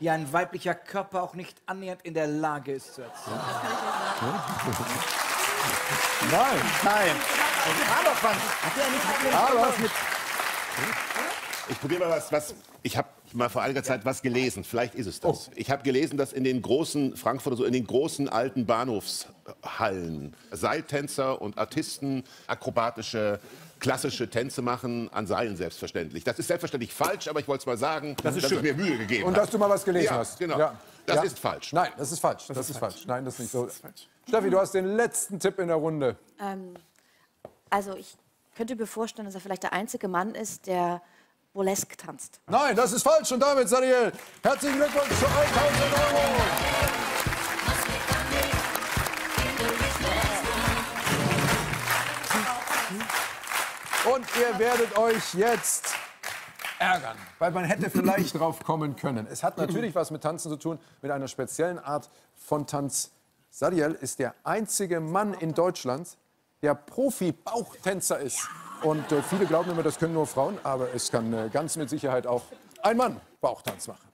die ein weiblicher Körper auch nicht annähernd in der Lage ist zu erzielen. Ja. Nein, nein. Aber ich probiere mal was. Ich habe mal vor einiger Zeit was gelesen. Vielleicht ist es das. Oh. Ich habe gelesen, dass in den großen Frankfurter, so in den großen alten Bahnhofshallen Seiltänzer und Artisten akrobatische, klassische Tänze machen, an Seilen selbstverständlich. Das ist selbstverständlich falsch, aber ich wollte es mal sagen, dass ich mir Mühe gegeben habe. Und dass du mal was gelesen hast. Genau. Ja. Das ist falsch. Nein, das ist falsch. Das ist falsch. Nein, das ist nicht so. Steffi, du hast den letzten Tipp in der Runde. Also ich könnte mir vorstellen, dass er vielleicht der einzige Mann ist, der Burlesque tanzt. Nein, das ist falsch. Und damit, Zadiel, herzlichen Glückwunsch zu 1.000 €. Und ihr werdet euch jetzt ärgern, weil man hätte vielleicht drauf kommen können. Es hat natürlich was mit Tanzen zu tun, mit einer speziellen Art von Tanz. Zadiel ist der einzige Mann in Deutschland, der Profi-Bauchtänzer ist. Und viele glauben immer, das können nur Frauen, aber es kann ganz mit Sicherheit auch ein Mann Bauchtanz machen.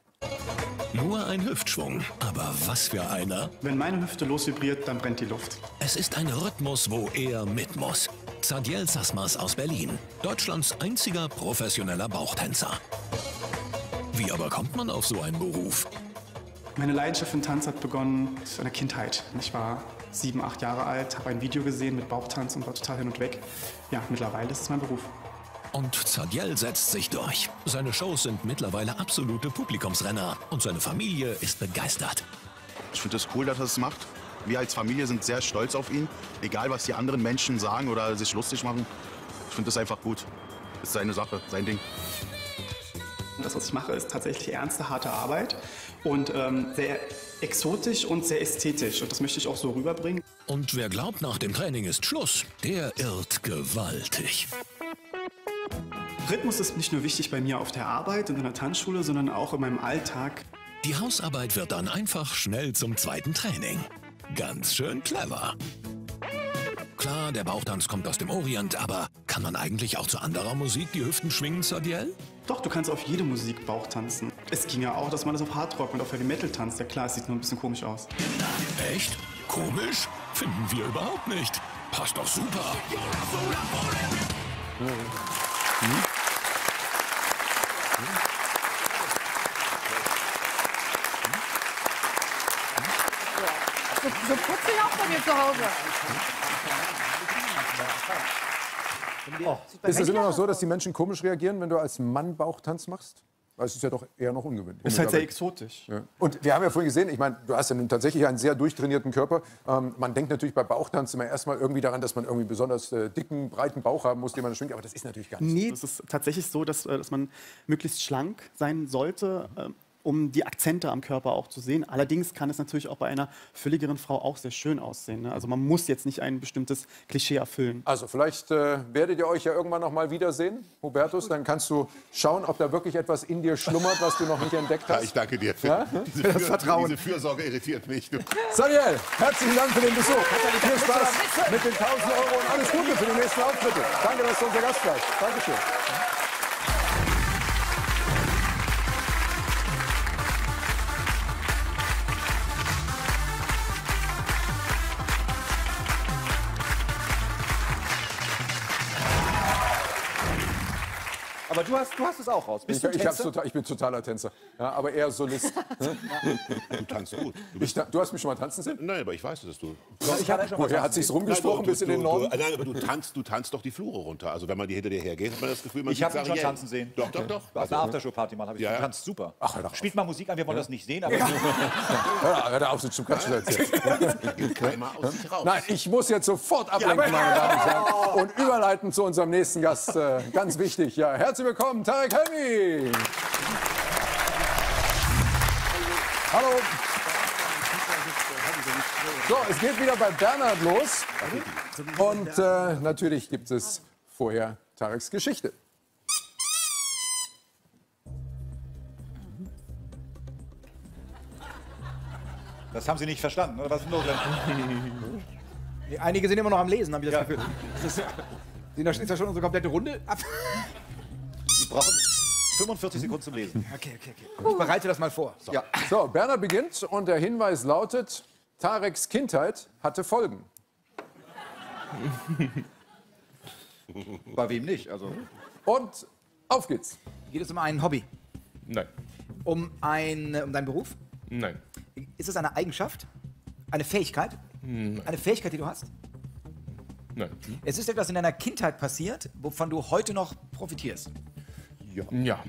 Nur ein Hüftschwung, aber was für einer? Wenn meine Hüfte losvibriert, dann brennt die Luft. Es ist ein Rhythmus, wo er mit muss. Zadiel Sasmas aus Berlin, Deutschlands einziger professioneller Bauchtänzer. Wie aber kommt man auf so einen Beruf? Meine Leidenschaft für den Tanz hat begonnen in der Kindheit. Ich war 7, 8 Jahre alt, habe ein Video gesehen mit Bauchtanz und war total hin und weg. Ja, mittlerweile ist es mein Beruf. Und Zadiel setzt sich durch. Seine Shows sind mittlerweile absolute Publikumsrenner. Und seine Familie ist begeistert. Ich finde es cool, dass er es macht. Wir als Familie sind sehr stolz auf ihn. Egal, was die anderen Menschen sagen oder sich lustig machen. Ich finde es einfach gut. Ist seine Sache, sein Ding. Das, was ich mache, ist tatsächlich ernste, harte Arbeit. Und sehr exotisch und sehr ästhetisch. Und das möchte ich auch so rüberbringen. Und wer glaubt, nach dem Training ist Schluss, der irrt gewaltig. Rhythmus ist nicht nur wichtig bei mir auf der Arbeit und in der Tanzschule, sondern auch in meinem Alltag. Die Hausarbeit wird dann einfach schnell zum zweiten Training. Ganz schön clever. Klar, der Bauchtanz kommt aus dem Orient, aber kann man eigentlich auch zu anderer Musik die Hüften schwingen, Zadiel? Doch, du kannst auf jede Musik Bauchtanzen. Es ging ja auch, dass man das auf Hardrock und auf Heavy Metal tanzt. Ja klar, es sieht nur ein bisschen komisch aus. Echt? Komisch? Finden wir überhaupt nicht. Passt doch super. So putzen auch bei mir zu Hause. Oh. Ist es immer noch so, dass die Menschen komisch reagieren, wenn du als Mann Bauchtanz machst? Weil es ist ja doch eher noch ungewöhnlich. Es ist halt sehr exotisch. Ja. Und wir haben ja vorhin gesehen, ich meine, du hast ja nun tatsächlich einen sehr durchtrainierten Körper. Man denkt natürlich bei Bauchtanz immer erstmal irgendwie daran, dass man irgendwie besonders dicken, breiten Bauch haben muss, den man schwingt. Aber das ist natürlich gar nicht so. Nee, es ist tatsächlich so, dass man möglichst schlank sein sollte, um die Akzente am Körper auch zu sehen. Allerdings kann es natürlich auch bei einer fülligeren Frau auch sehr schön aussehen. Ne? Also man muss jetzt nicht ein bestimmtes Klischee erfüllen. Also vielleicht werdet ihr euch ja irgendwann noch mal wiedersehen, Hubertus. Dann kannst du schauen, ob da wirklich etwas in dir schlummert, was du noch nicht entdeckt hast. Ja, ich danke dir für das Vertrauen. Diese Fürsorge irritiert mich. Zadiel, herzlichen Dank für den Besuch. Viel Spaß mit den 1.000 € und alles Gute für die nächsten Auftritte. Danke, dass du unser Gast bleibst. Dankeschön. Aber du hast es auch raus. Bist du Tänzer? Ich bin totaler Tänzer, ja, aber eher Solist. Du tanzt gut. Du hast mich schon mal tanzen sehen? Nein, aber ich weiß, dass du... Woher hat sich's rumgesprochen bis in den Norden? Nein, aber du tanzt doch die Flure runter. Also wenn man die hinter dir hergeht, hat man das Gefühl, man... Ich habe ihn schon tanzen sehen. Doch. Auf einer Aftershow-Party mal habe ich tanzt super. Ach, spielt mal Musik an, wir wollen das nicht sehen, aber... Hör da auf, so zum Quatsch zu erzählen. Nein, ich muss jetzt sofort ablenken, meine Damen und Herren. Und überleiten zu unserem nächsten Gast. Ganz wichtig, ja. Herzlich willkommen, Tarek Helmy. Hallo. So, es geht wieder bei Bernhard los. Und natürlich gibt es vorher Tareks Geschichte. Das haben Sie nicht verstanden, oder? Was ist los denn? Einige sind immer noch am Lesen, habe ich das Gefühl. Ist das schon unsere komplette Runde? Wir brauchen 45 Sekunden zum Lesen. Okay. Ich bereite das mal vor. So. Ja. So, Bernhard beginnt und der Hinweis lautet, Tareks Kindheit hatte Folgen. Bei wem nicht? Also. Und auf geht's. Geht es um ein Hobby? Nein. Um deinen Beruf? Nein. Ist es eine Eigenschaft? Eine Fähigkeit? Nein. Eine Fähigkeit, die du hast? Nein. Es ist etwas in deiner Kindheit passiert, wovon du heute noch profitierst? Ja.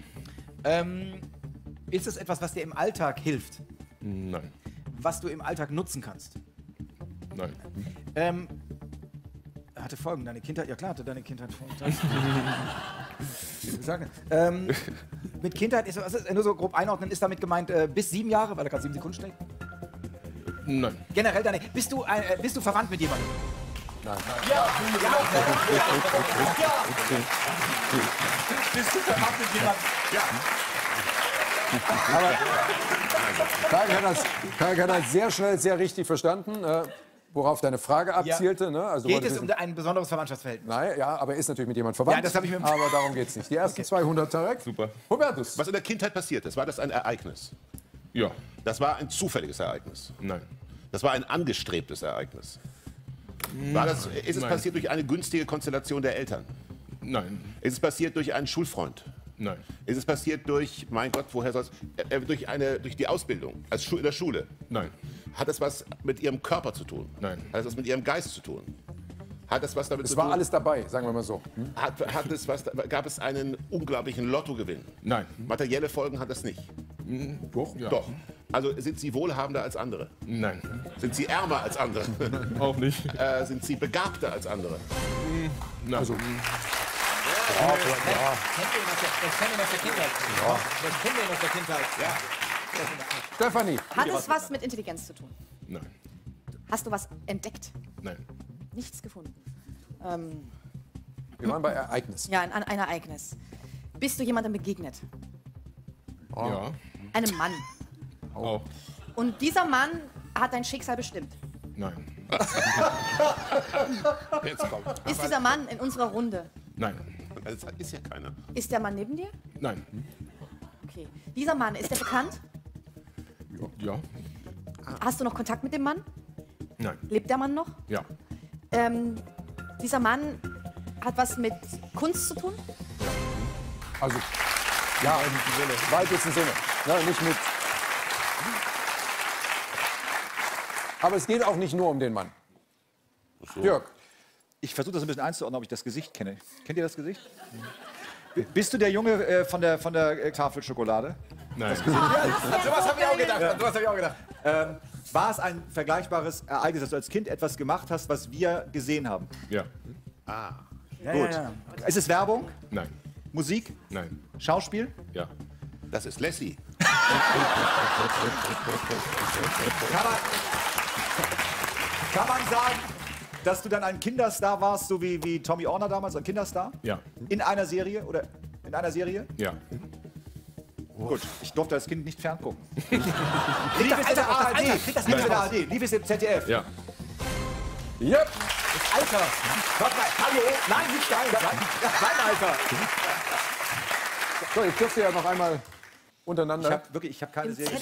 Ist es etwas, was dir im Alltag hilft? Nein. Was du im Alltag nutzen kannst? Nein. Hatte Folgen, deine Kindheit? Ja klar, hatte deine Kindheit Folgen. Mit Kindheit, ist also nur so grob einordnen, ist damit gemeint bis 7 Jahre, weil er gerade 7 Sekunden steckt? Nein. Generell deine, bist du verwandt mit jemandem? Nein. Ja. Bist du verwandt mit jemandem? Ja. Aber Tarek hat das sehr schnell, sehr richtig verstanden, worauf deine Frage abzielte. Ne? Also geht es um ein besonderes Verwandtschaftsverhältnis? Nein, ja, aber er ist natürlich mit jemandem verwandt. Ja, das habe ich mir... Aber darum geht es nicht. Die ersten 200, Tarek. Super. Hubertus. Was in der Kindheit passiert ist, war das ein Ereignis? Ja. Das war ein zufälliges Ereignis? Nein. Das war ein angestrebtes Ereignis? Ist es passiert durch eine günstige Konstellation der Eltern? Nein. Ist es passiert durch einen Schulfreund? Nein. Ist es passiert durch, mein Gott, woher soll es? Durch die Ausbildung in der Schule? Nein. Hat es was mit Ihrem Körper zu tun? Nein. Hat es was mit Ihrem Geist zu tun? Hat es was damit zu tun? Es war alles dabei, sagen wir mal so. Gab es einen unglaublichen Lottogewinn? Nein. Materielle Folgen hat das nicht? Doch. Ja. Doch. Also sind Sie wohlhabender als andere? Nein. Sind Sie ärmer als andere? Auch nicht. Sind Sie begabter als andere? Nein. Also. Ja. Das kennen wir aus der Kindheit. Stefanie. Hat es was mit Intelligenz zu tun? Nein. Hast du was entdeckt? Nein. Nichts gefunden. Wir waren bei Ereignis. Ja, ein Ereignis. Bist du jemandem begegnet? Oh. Ja. Einem Mann. Oh. Und dieser Mann hat dein Schicksal bestimmt? Nein. Jetzt komm. Ist dieser Mann in unserer Runde? Nein. Das ist ja keiner. Ist der Mann neben dir? Nein. Okay. Dieser Mann, ist der bekannt? Ja. Hast du noch Kontakt mit dem Mann? Nein. Lebt der Mann noch? Ja. Dieser Mann hat was mit Kunst zu tun? Ja. Also, ja, im weitesten Sinne. Nein, nicht mit. Aber es geht auch nicht nur um den Mann. So. Jörg. Ich versuche das ein bisschen einzuordnen, ob ich das Gesicht kenne. Kennt ihr das Gesicht? Bist du der Junge von der Tafelschokolade? Nein. So was habe ich auch gedacht. Ja. War es ein vergleichbares Ereignis, dass du als Kind etwas gemacht hast, was wir gesehen haben? Ja. Ah. Ja, gut. Ja, ja. Ist es Werbung? Nein. Musik? Nein. Schauspiel? Ja. Das ist Lassie. Kann man sagen, dass du dann ein Kinderstar warst, so wie Tommy Orner damals, ein Kinderstar? Ja. In einer Serie? Oder in einer Serie? Ja. Gut, ich durfte als Kind nicht ferngucken. Liebes in der ARD. Liebes in der ARD. Liebes im ZDF. Ja. Yep. Alter. Hallo. Nein, nicht geil. Nein, Alter. So, jetzt dürft ihr ja noch einmal untereinander. Ich hab keine Serie.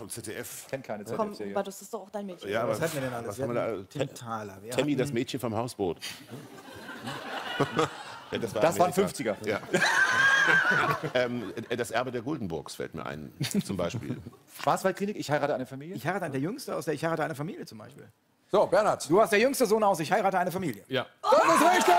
Im ZDF. Ich kenne keine ZDF-Serie. Aber das ist doch auch dein Mädchen. Ja, was hatten wir denn alles? Tammy, das Mädchen vom Hausboot. Ja, das waren 50er. Ja. Das Erbe der Guldenburgs fällt mir ein, zum Beispiel. Schwarzwaldklinik, ich heirate eine Familie. Ich heirate der Jüngste aus der Ich heirate eine Familie zum Beispiel. So, Bernhard. Du warst der jüngste Sohn aus Ich heirate eine Familie. Ja. Das ist richtig!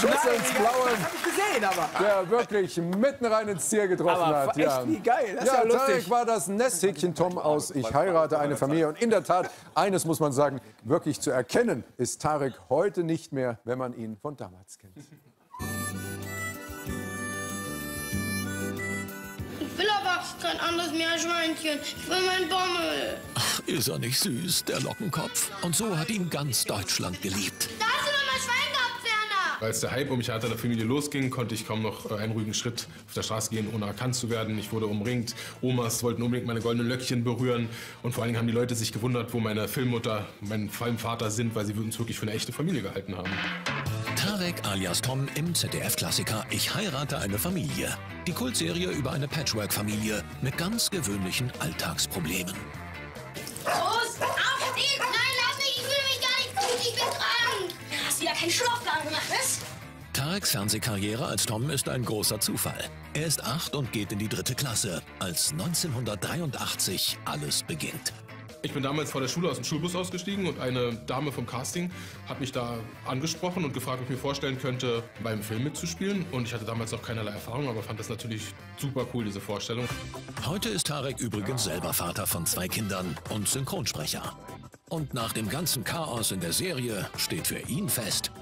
Schuss ins Blaue. Das hab ich gesehen, aber. Der wirklich mitten rein ins Ziel getroffen hat. Echt, ja. Wie geil. Das ja, ist ja lustig. Tarek war das Nesthäkchen Tom aus Ich heirate eine Familie. Und in der Tat, eines muss man sagen, wirklich zu erkennen ist Tarek heute nicht mehr, wenn man ihn von damals kennt. Ich will aber kein anderes Meerschweinchen. Ich will mein Bommel. Ach, ist er nicht süß, der Lockenkopf? Und so hat ihn ganz Deutschland geliebt. Da hast du noch mal Schweinkopf. Als der Hype um Ich heirate eine Familie losging, konnte ich kaum noch einen ruhigen Schritt auf der Straße gehen, ohne erkannt zu werden. Ich wurde umringt. Omas wollten unbedingt meine goldenen Löckchen berühren. Und vor allen Dingen haben die Leute sich gewundert, wo meine Filmmutter, mein Filmvater sind, weil sie uns wirklich für eine echte Familie gehalten haben. Tarek alias Tom im ZDF-Klassiker Ich heirate eine Familie. Die Kultserie über eine Patchwork-Familie mit ganz gewöhnlichen Alltagsproblemen. Los, auf geht's! Nein, lass mich! Ich fühle mich gar nicht gut! Ich bin krank! Hast wieder keinen Schlafplan gemacht, was? Tareks Fernsehkarriere als Tom ist ein großer Zufall. Er ist 8 und geht in die 3. Klasse, als 1983 alles beginnt. Ich bin damals vor der Schule aus dem Schulbus ausgestiegen und eine Dame vom Casting hat mich da angesprochen und gefragt, ob ich mir vorstellen könnte, beim Film mitzuspielen. Und ich hatte damals noch keinerlei Erfahrung, aber fand das natürlich super cool, diese Vorstellung. Heute ist Tarek übrigens selber Vater von 2 Kindern und Synchronsprecher. Und nach dem ganzen Chaos in der Serie steht für ihn fest.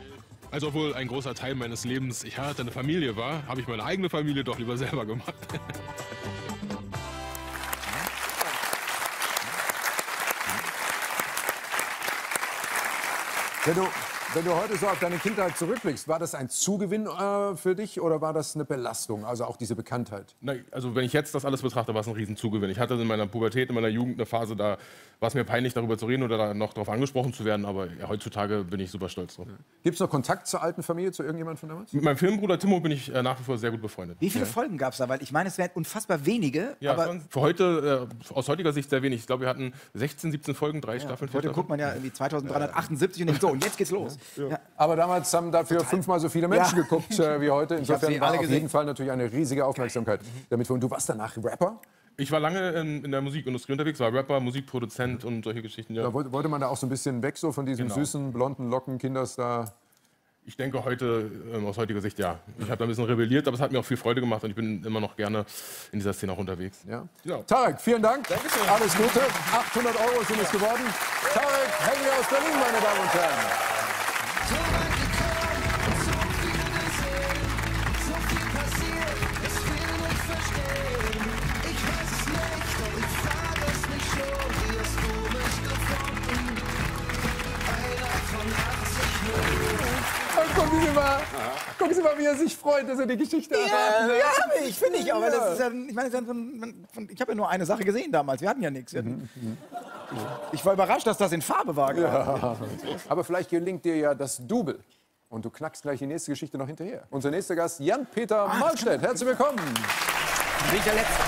Also obwohl ein großer Teil meines Lebens Ich heirate eine Familie war, habe ich meine eigene Familie doch lieber selber gemacht. Wenn du heute so auf deine Kindheit zurückblickst, war das ein Zugewinn für dich oder war das eine Belastung, also auch diese Bekanntheit? Nein, also wenn ich jetzt das alles betrachte, war es ein Riesenzugewinn. Ich hatte in meiner Pubertät, in meiner Jugend eine Phase, da war es mir peinlich, darüber zu reden oder da noch darauf angesprochen zu werden, aber ja, heutzutage bin ich super stolz drauf. Gibt es noch Kontakt zur alten Familie, zu irgendjemandem von damals? Mit meinem Filmbruder Timo bin ich nach wie vor sehr gut befreundet. Wie viele Folgen gab es da? Weil ich meine, es wären unfassbar wenige. Ja, aber für heute, aus heutiger Sicht sehr wenig. Ich glaube, wir hatten 16, 17 Folgen, 3 Staffeln. Heute guckt man ja irgendwie 2378 und denkt so, und jetzt geht's los. Ja. Ja. Aber damals haben dafür 5-mal so viele Menschen geguckt wie heute. Insofern war auf jeden Fall natürlich eine riesige Aufmerksamkeit. Du warst danach Rapper? Ich war lange in der Musikindustrie unterwegs, war Rapper, Musikproduzent und solche Geschichten. Ja. Da wollte man da auch so ein bisschen weg so von diesem süßen, blonden Locken-Kinderstar? Ich denke heute, aus heutiger Sicht, ja. Ich habe da ein bisschen rebelliert, aber es hat mir auch viel Freude gemacht und ich bin immer noch gerne in dieser Szene auch unterwegs. Ja. Ja. Tarek, vielen Dank. Dankeschön. Alles Gute. 800 € sind es geworden. Tarek Helmy aus Berlin, meine Damen und Herren. Gucken Sie mal, wie er sich freut, dass er die Geschichte erraten hat. Ja, ich finde ich auch. Weil das ist ja, ich meine, ich habe ja nur eine Sache gesehen damals. Wir hatten ja nichts. Ich war überrascht, dass das in Farbe war. Ja. Aber vielleicht gelingt dir ja das Double. Und du knackst gleich die nächste Geschichte noch hinterher. Unser nächster Gast, Jan-Peter Mahlstedt. Herzlich willkommen. Bin ich der Letzte.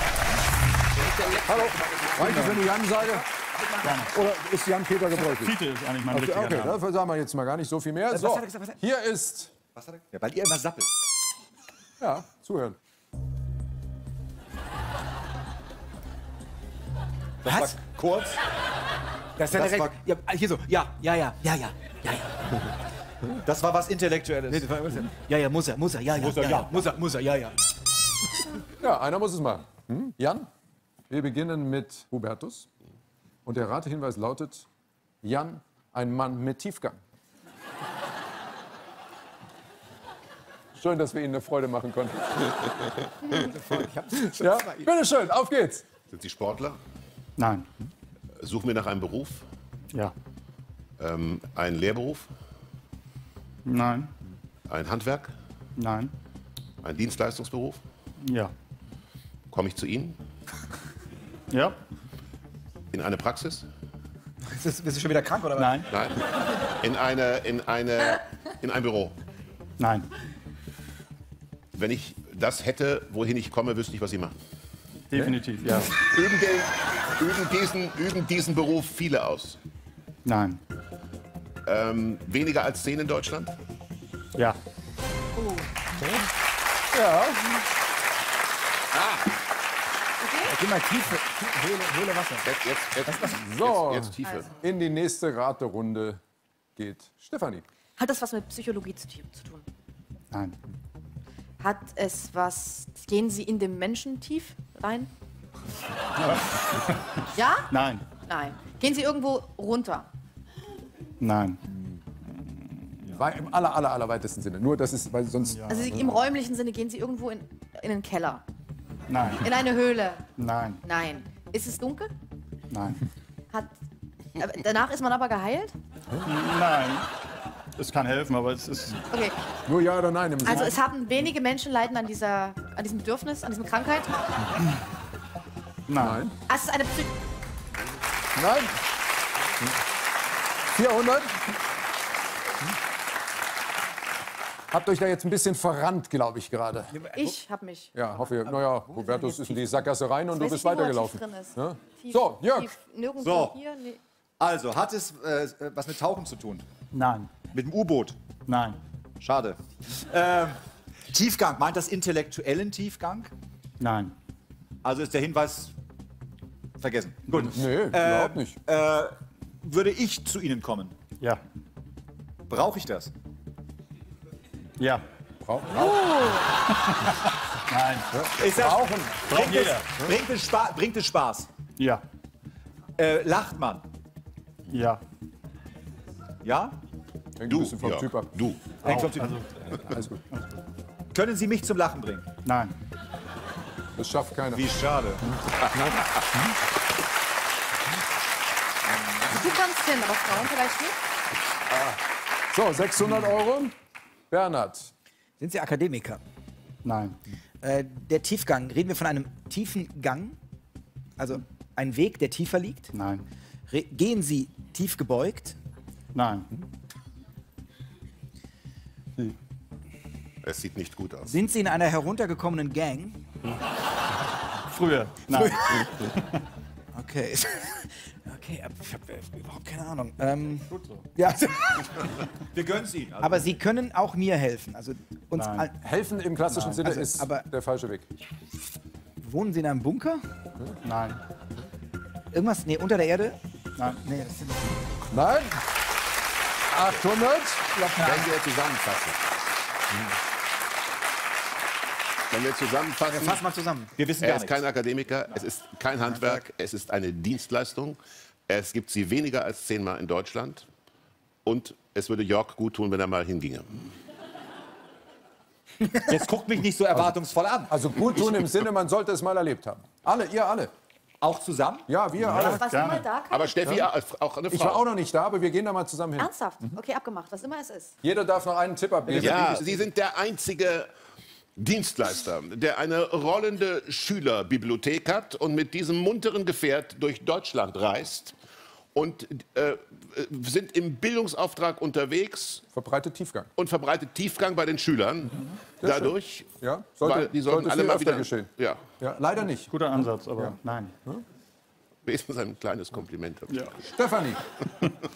Hallo. Reicht es, wenn ich Jan sage? Oder ist Jan-Peter gebräuchlich? Titel ist eigentlich mein richtiger Name. Okay, dafür sagen wir jetzt mal gar nicht so viel mehr. So, hier ist... Was hat er gesagt? Ja, weil ihr immer sappelt. Ja, zuhören. Das was? War kurz. Das ist ja direkt... Ja, hier so. Ja. Das war was Intellektuelles. Nee, das war, muss er. Ja, einer muss es machen. Hm? Jan, wir beginnen mit Hubertus. Und der Ratehinweis lautet: Jan, ein Mann mit Tiefgang. Schön, dass wir Ihnen eine Freude machen konnten. Ja? Bitte schön, auf geht's. Sind Sie Sportler? Nein. Suchen wir nach einem Beruf? Ja. Ein Lehrberuf? Nein. Ein Handwerk? Nein. Ein Dienstleistungsberuf? Ja. Komme ich zu Ihnen? Ja. In eine Praxis? Bist du schon wieder krank, oder was? Nein. Nein. In ein Büro? Nein. Wenn ich das hätte, wohin ich komme, wüsste ich, was Sie machen. Definitiv, ja. Üben diesen Beruf viele aus? Nein. Weniger als 10 in Deutschland? Ja. Ja. Ah. Geh mal Tiefe. Höhle Wasser. Jetzt Tiefe. Also. In die nächste Raterunde geht Stefanie. Hat das was mit Psychologie zu tun? Nein. Hat es was... Gehen Sie in den Menschen tief rein? Ja? Nein. Nein. Gehen Sie irgendwo runter? Nein. War im allerweitesten Sinne. Nur das ist, weil sonst... Ja. Also im räumlichen Sinne gehen Sie irgendwo in einen Keller? Nein. In eine Höhle? Nein. Nein. Ist es dunkel? Nein. Danach ist man aber geheilt? Nein. Es kann helfen, aber es ist... Okay. Nur ja oder nein im Sinne. Also es haben wenige Menschen leiden an diesem Bedürfnis, an dieser Krankheit? Nein. Ach, es ist eine Psych... Nein. 400. Habt euch da jetzt ein bisschen verrannt, glaube ich, gerade. Ich hab mich. Ja, hoffe ich. Naja, Hubertus ist in die Sackgasse rein und du bist weitergelaufen. Ja? So, Jörg. So. Hier? Nee. Also, hat es was mit Tauchen zu tun? Nein. Mit dem U-Boot? Nein. Schade. Tiefgang, meint das intellektuellen Tiefgang? Nein. Also ist der Hinweis vergessen. Gut. Nee, überhaupt nicht. Würde ich zu Ihnen kommen? Ja. Brauche ich das? Ja. Nein. Brauchen. Braucht jeder. Bringt es Spaß? Ja. Lacht man? Ja. Ja? Hängt ein bisschen vom Typ ab. Du. Hängt vom Typ ab. Alles gut. Können Sie mich zum Lachen bringen? Nein. Das schafft keiner. Wie schade. Du kannst hin, aber Frauen vielleicht nicht. So, 600 €. Bernhard. Sind Sie Akademiker? Nein. Der Tiefgang. Reden wir von einem tiefen Gang? Also ein Weg, der tiefer liegt? Nein. Gehen Sie tief gebeugt? Nein. Hm. Es sieht nicht gut aus. Sind Sie in einer heruntergekommenen Gang? Hm. Früher. Nein. Früher. Okay. Okay, ich habe überhaupt keine Ahnung. Gut so. Ja. Wir gönnen es Ihnen. Also. Aber Sie können auch mir helfen. Also uns helfen im klassischen Sinne also, ist aber der falsche Weg. Wohnen Sie in einem Bunker? Nein. Irgendwas? Nee, unter der Erde? Nein. Nee, das sind nein. 800. Wenn wir zusammenfassen. Wenn wir zusammenfassen. Fass mal zusammen. Wir wissen gar nichts. Er ist kein Akademiker, nein. Es ist kein Handwerk, es ist eine Dienstleistung. Es gibt sie weniger als 10-mal in Deutschland. Und es würde Jörg gut tun, wenn er mal hinginge. Jetzt guckt mich nicht so erwartungsvoll an. Also gut tun im Sinne, man sollte es mal erlebt haben. Alle, ihr alle. Auch zusammen? Ja, wir alle. Ja, da, aber Steffi, ja, auch eine Frau. Ich war auch noch nicht da, aber wir gehen da mal zusammen hin. Ernsthaft? Mhm. Okay, abgemacht, was immer es ist. Jeder darf noch einen Tipp abgeben. Ja, Sie sind der einzige Dienstleister, der eine rollende Schülerbibliothek hat und mit diesem munteren Gefährt durch Deutschland reist. Und sind im Bildungsauftrag unterwegs. Verbreitet Tiefgang. Und verbreitet Tiefgang bei den Schülern. Mhm. Dadurch. Ja, die sollten alle mal wieder geschehen. Ja. Ja, leider nicht. Guter Ansatz, aber ja. Nein. Wenigstens ein kleines Kompliment. Ja. Stefanie.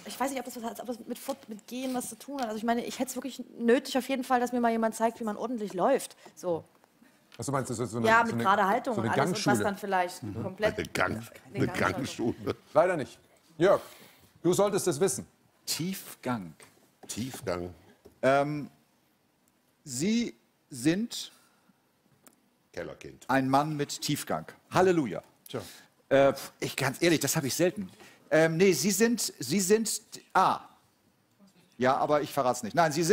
Ich weiß nicht, ob das mit Gehen was zu tun hat. Also ich meine, ich hätte es wirklich nötig auf jeden Fall, dass mir mal jemand zeigt, wie man ordentlich läuft. So. Was du meinst, das ist so eine, ja, mit so eine, gerader Haltung so eine und alles Gangschule. Und was dann vielleicht komplett... Eine Gangschule. Leider nicht. Jörg, du solltest es wissen. Tiefgang. Tiefgang. Sie sind Kellerkind. Ein Mann mit Tiefgang. Halleluja. Tja. Ich ganz ehrlich, das habe ich selten. Nee, Sie sind. Ah. Ja, aber ich verrate es nicht. Nein, Sie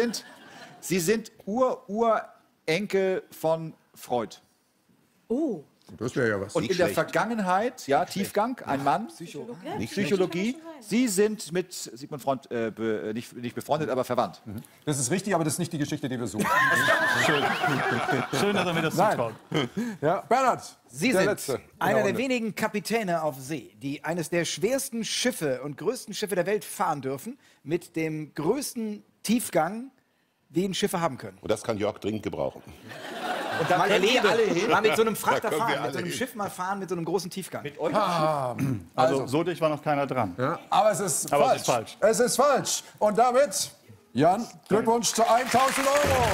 sind Urenkel von Freud. Oh. Das wäre ja was. Und in der Vergangenheit, ja, Tiefgang, ein Mann, Psychologie. Sie sind mit Sigmund Freud nicht befreundet, aber verwandt. Das ist richtig, aber das ist nicht die Geschichte, die wir suchen. Schön, dass er mir das zutraut. Ja, Bernhard, Sie sind einer der wenigen Kapitäne auf See, die eines der schwersten Schiffe und größten Schiffe der Welt fahren dürfen, mit dem größten Tiefgang, den Schiffe haben können. Und das kann Jörg dringend gebrauchen. Und da mal alle hin. Mal mit so einem Frachter fahren, mit so einem Schiff mal fahren, mit so einem großen Tiefgang. Mit eurem Schiff. Also, so dicht war noch keiner dran. Ja. Aber es ist falsch. Es ist falsch. Es ist falsch. Und damit, Jan, Glückwunsch zu 1.000 Euro.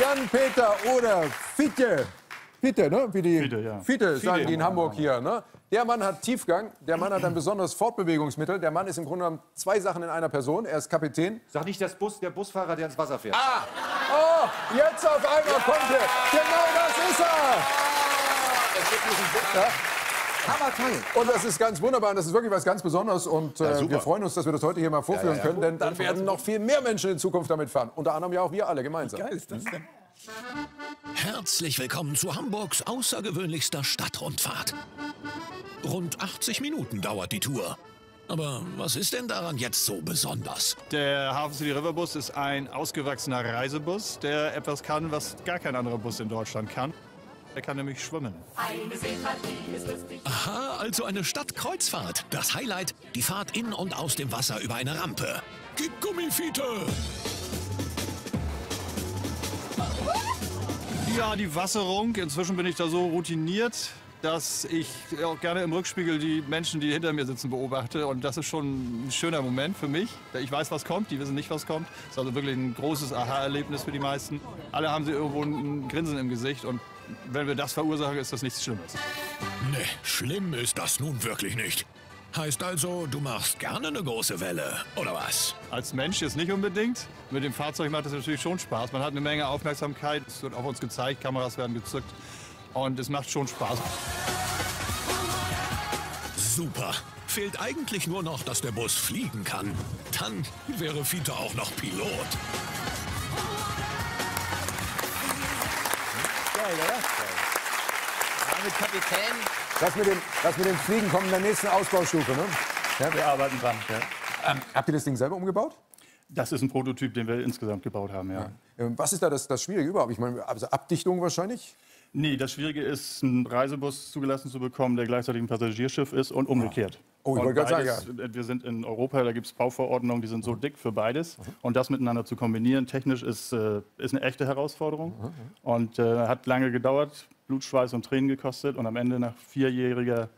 Jan-Peter oder Fiete. Fiete, ne? Wie die Fiete, ja. Fiete sagen die in Hamburg hier, ne? Der Mann hat Tiefgang, der Mann hat ein besonderes Fortbewegungsmittel. Der Mann ist im Grunde genommen zwei Sachen in einer Person. Er ist Kapitän. Sag nicht der Busfahrer, der ins Wasser fährt. Ah! Oh, jetzt auf einmal kommt er. Genau das ist er. Ja. Aber toll. Und das ist ganz wunderbar und das ist wirklich was ganz Besonderes. Und wir freuen uns, dass wir das heute hier mal vorführen können. Denn dann werden noch viel mehr Menschen in Zukunft damit fahren. Unter anderem ja auch wir alle gemeinsam. Wie geil ist das denn? Herzlich willkommen zu Hamburgs außergewöhnlichster Stadtrundfahrt. Rund 80 Minuten dauert die Tour. Aber was ist denn daran jetzt so besonders? Der HafenCity Riverbus ist ein ausgewachsener Reisebus, der etwas kann, was gar kein anderer Bus in Deutschland kann. Er kann nämlich schwimmen. Aha, also eine Stadtkreuzfahrt. Das Highlight, die Fahrt in und aus dem Wasser über eine Rampe. Gib Gummi, Fiete! Ja, die Wasserung. Inzwischen bin ich da so routiniert, dass ich auch gerne im Rückspiegel die Menschen, die hinter mir sitzen, beobachte. Und das ist schon ein schöner Moment für mich. Ich weiß, was kommt, die wissen nicht, was kommt. Das ist also wirklich ein großes Aha-Erlebnis für die meisten. Alle haben sie irgendwo ein Grinsen im Gesicht. Und wenn wir das verursachen, ist das nichts Schlimmes. Nee, schlimm ist das nun wirklich nicht. Heißt also, du machst gerne eine große Welle, oder was? Als Mensch jetzt nicht unbedingt. Mit dem Fahrzeug macht es natürlich schon Spaß. Man hat eine Menge Aufmerksamkeit. Es wird auf uns gezeigt, Kameras werden gezückt. Und es macht schon Spaß. Super. Fehlt eigentlich nur noch, dass der Bus fliegen kann. Dann wäre Fiete auch noch Pilot. Geil, oder? Ja, mit Kapitän. Das mit dem Fliegen kommt in der nächsten Ausbaustufe, ne? Ja, wir arbeiten dran. Ja. Habt ihr das Ding selber umgebaut? Das ist ein Prototyp, den wir insgesamt gebaut haben, ja. Ja. Was ist da das Schwierige überhaupt? Ich meine, also Abdichtung wahrscheinlich? Nee, das Schwierige ist, einen Reisebus zugelassen zu bekommen, der gleichzeitig ein Passagierschiff ist und umgekehrt. Oh, ich wollte gerade sagen, ja. Wir sind in Europa, da gibt es Bauverordnungen, die sind so dick für beides. Mhm. Und das miteinander zu kombinieren, technisch, ist eine echte Herausforderung. Mhm. Und hat lange gedauert, Blut, Schweiß und Tränen gekostet. Und am Ende nach vierjähriger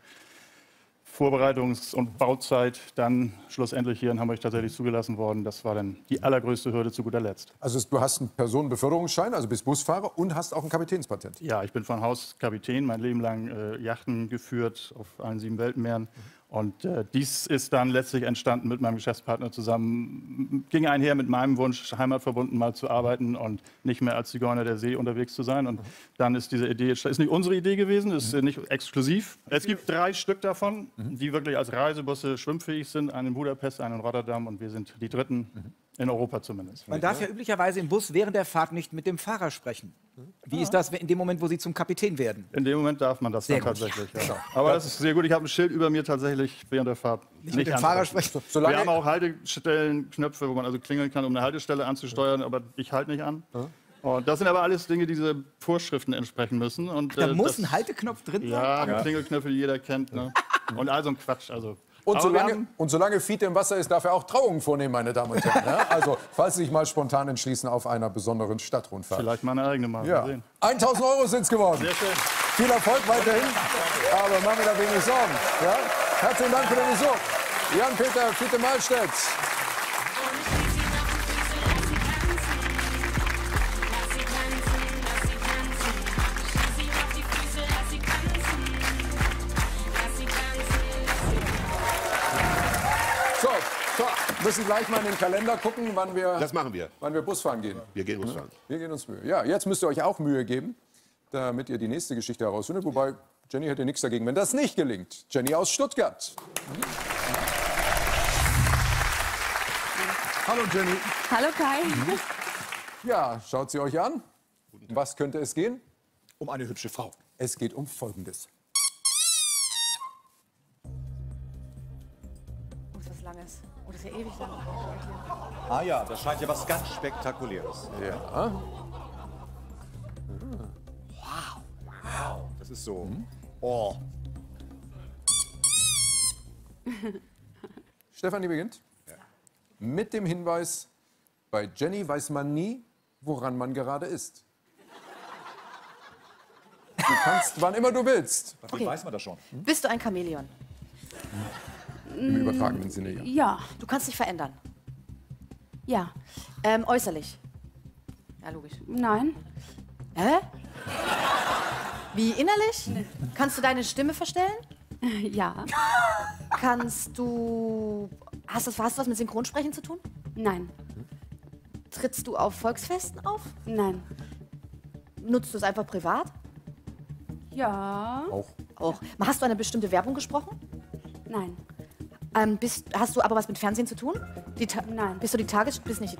Vorbereitungs- und Bauzeit dann schlussendlich hier in Hamburg tatsächlich zugelassen worden. Das war dann die allergrößte Hürde zu guter Letzt. Also du hast einen Personenbeförderungsschein, also bist Busfahrer und hast auch ein Kapitänspatent. Ja, ich bin von Haus Kapitän, mein Leben lang Yachten geführt auf allen 7 Weltmeeren. Mhm. Und dies ist dann letztlich entstanden mit meinem Geschäftspartner zusammen. Ging einher mit meinem Wunsch, heimatverbunden mal zu arbeiten und nicht mehr als Zigeuner der See unterwegs zu sein. Und dann ist diese Idee, ist nicht unsere Idee gewesen, ist nicht exklusiv. Es gibt 3 Stück davon, die wirklich als Reisebusse schwimmfähig sind. Einen in Budapest, einen in Rotterdam und wir sind die dritten. In Europa zumindest. Man darf ja üblicherweise im Bus während der Fahrt nicht mit dem Fahrer sprechen. Wie ist das in dem Moment, wo Sie zum Kapitän werden? In dem Moment darf man das dann tatsächlich. Ja. Ja. Aber das ist sehr gut. Ich habe ein Schild über mir tatsächlich während der Fahrt. Nicht mit dem Fahrer sprechen. Wir haben auch Haltestellen, Knöpfe, wo man also klingeln kann, um eine Haltestelle anzusteuern. Aber ich halte nicht an. Ja. Und das sind aber alles Dinge, die diese Vorschriften entsprechen müssen. Und, da muss ein Halteknopf drin sein? Ja, Klingelknöpfe, die jeder kennt. Ne? Und all so ein Quatsch. Also. Und solange Fiete im Wasser ist, darf er auch Trauungen vornehmen, meine Damen und Herren. Ne? Also, falls Sie sich mal spontan entschließen auf einer besonderen Stadtrundfahrt. Vielleicht mal eine eigene machen. Ja. 1.000 Euro sind es geworden. Sehr schön. Viel Erfolg weiterhin. Aber machen wir da wenig Sorgen. Ja? Herzlichen Dank für den Besuch. Jan-Peter, Fiete Mahlstedt. Wir müssen gleich mal in den Kalender gucken, wann wir Busfahren gehen. Wir gehen Busfahren. Wir geben uns Mühe. Ja, jetzt müsst ihr euch auch Mühe geben, damit ihr die nächste Geschichte herausfindet. Wobei, Jenny hätte nichts dagegen, wenn das nicht gelingt. Jenny aus Stuttgart. Hallo Jenny. Hallo Kai. Ja, schaut sie euch an. Um was könnte es gehen? Um eine hübsche Frau. Es geht um Folgendes. Oh, ist das Langes. Oh, das ist ja ewig lang. Ah ja, das scheint ja was ganz Spektakuläres. Ja. Wow. Wow. Das ist so. Mhm. Oh. Stefanie beginnt. Ja. Mit dem Hinweis, bei Jenny weiß man nie, woran man gerade ist. Du kannst, wann immer du willst. Okay. Wie weiß man das schon? Hm? Bist du ein Chamäleon? Im übertragenen Sinne, ja. Ja, du kannst dich verändern. Ja. Äußerlich. Ja, logisch. Nein. Hä? Wie, innerlich? Nee. Kannst du deine Stimme verstellen? Ja. Kannst du... Hast du was mit Synchronsprechen zu tun? Nein. Trittst du auf Volksfesten auf? Nein. Nutzt du es einfach privat? Ja. Auch. Auch. Hast du eine bestimmte Werbung gesprochen? Nein. Hast du aber was mit Fernsehen zu tun? Nein. Bist nicht die Tagesschau-Stimme.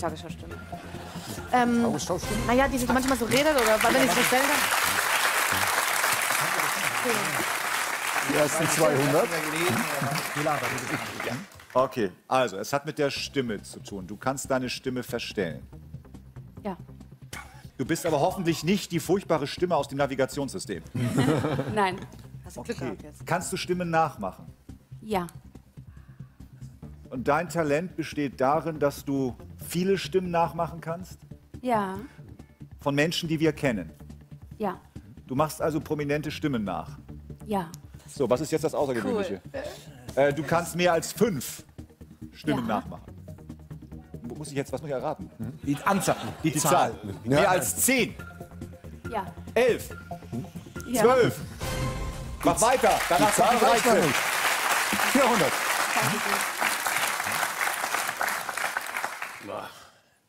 Tagesschau-Stimme? Naja, die sich manchmal so redet oder wenn ich so stellen kann. Die ersten 200. Okay, also es hat mit der Stimme zu tun. Du kannst deine Stimme verstellen. Ja. Du bist aber hoffentlich nicht die furchtbare Stimme aus dem Navigationssystem. Nein. Hast du Glück gehabt jetzt. Kannst du Stimmen nachmachen? Ja. Und dein Talent besteht darin, dass du viele Stimmen nachmachen kannst? Ja. Von Menschen, die wir kennen? Ja. Du machst also prominente Stimmen nach? Ja. So, was ist jetzt das Außergewöhnliche? Cool. Du kannst mehr als 5 Stimmen nachmachen. Muss ich jetzt was noch erraten? Die Anzahl. Die Zahl. Ja. Mehr als 10? Ja. 11? Ja. 12? Ja. Mach weiter. Danach die Zahl 13. 400.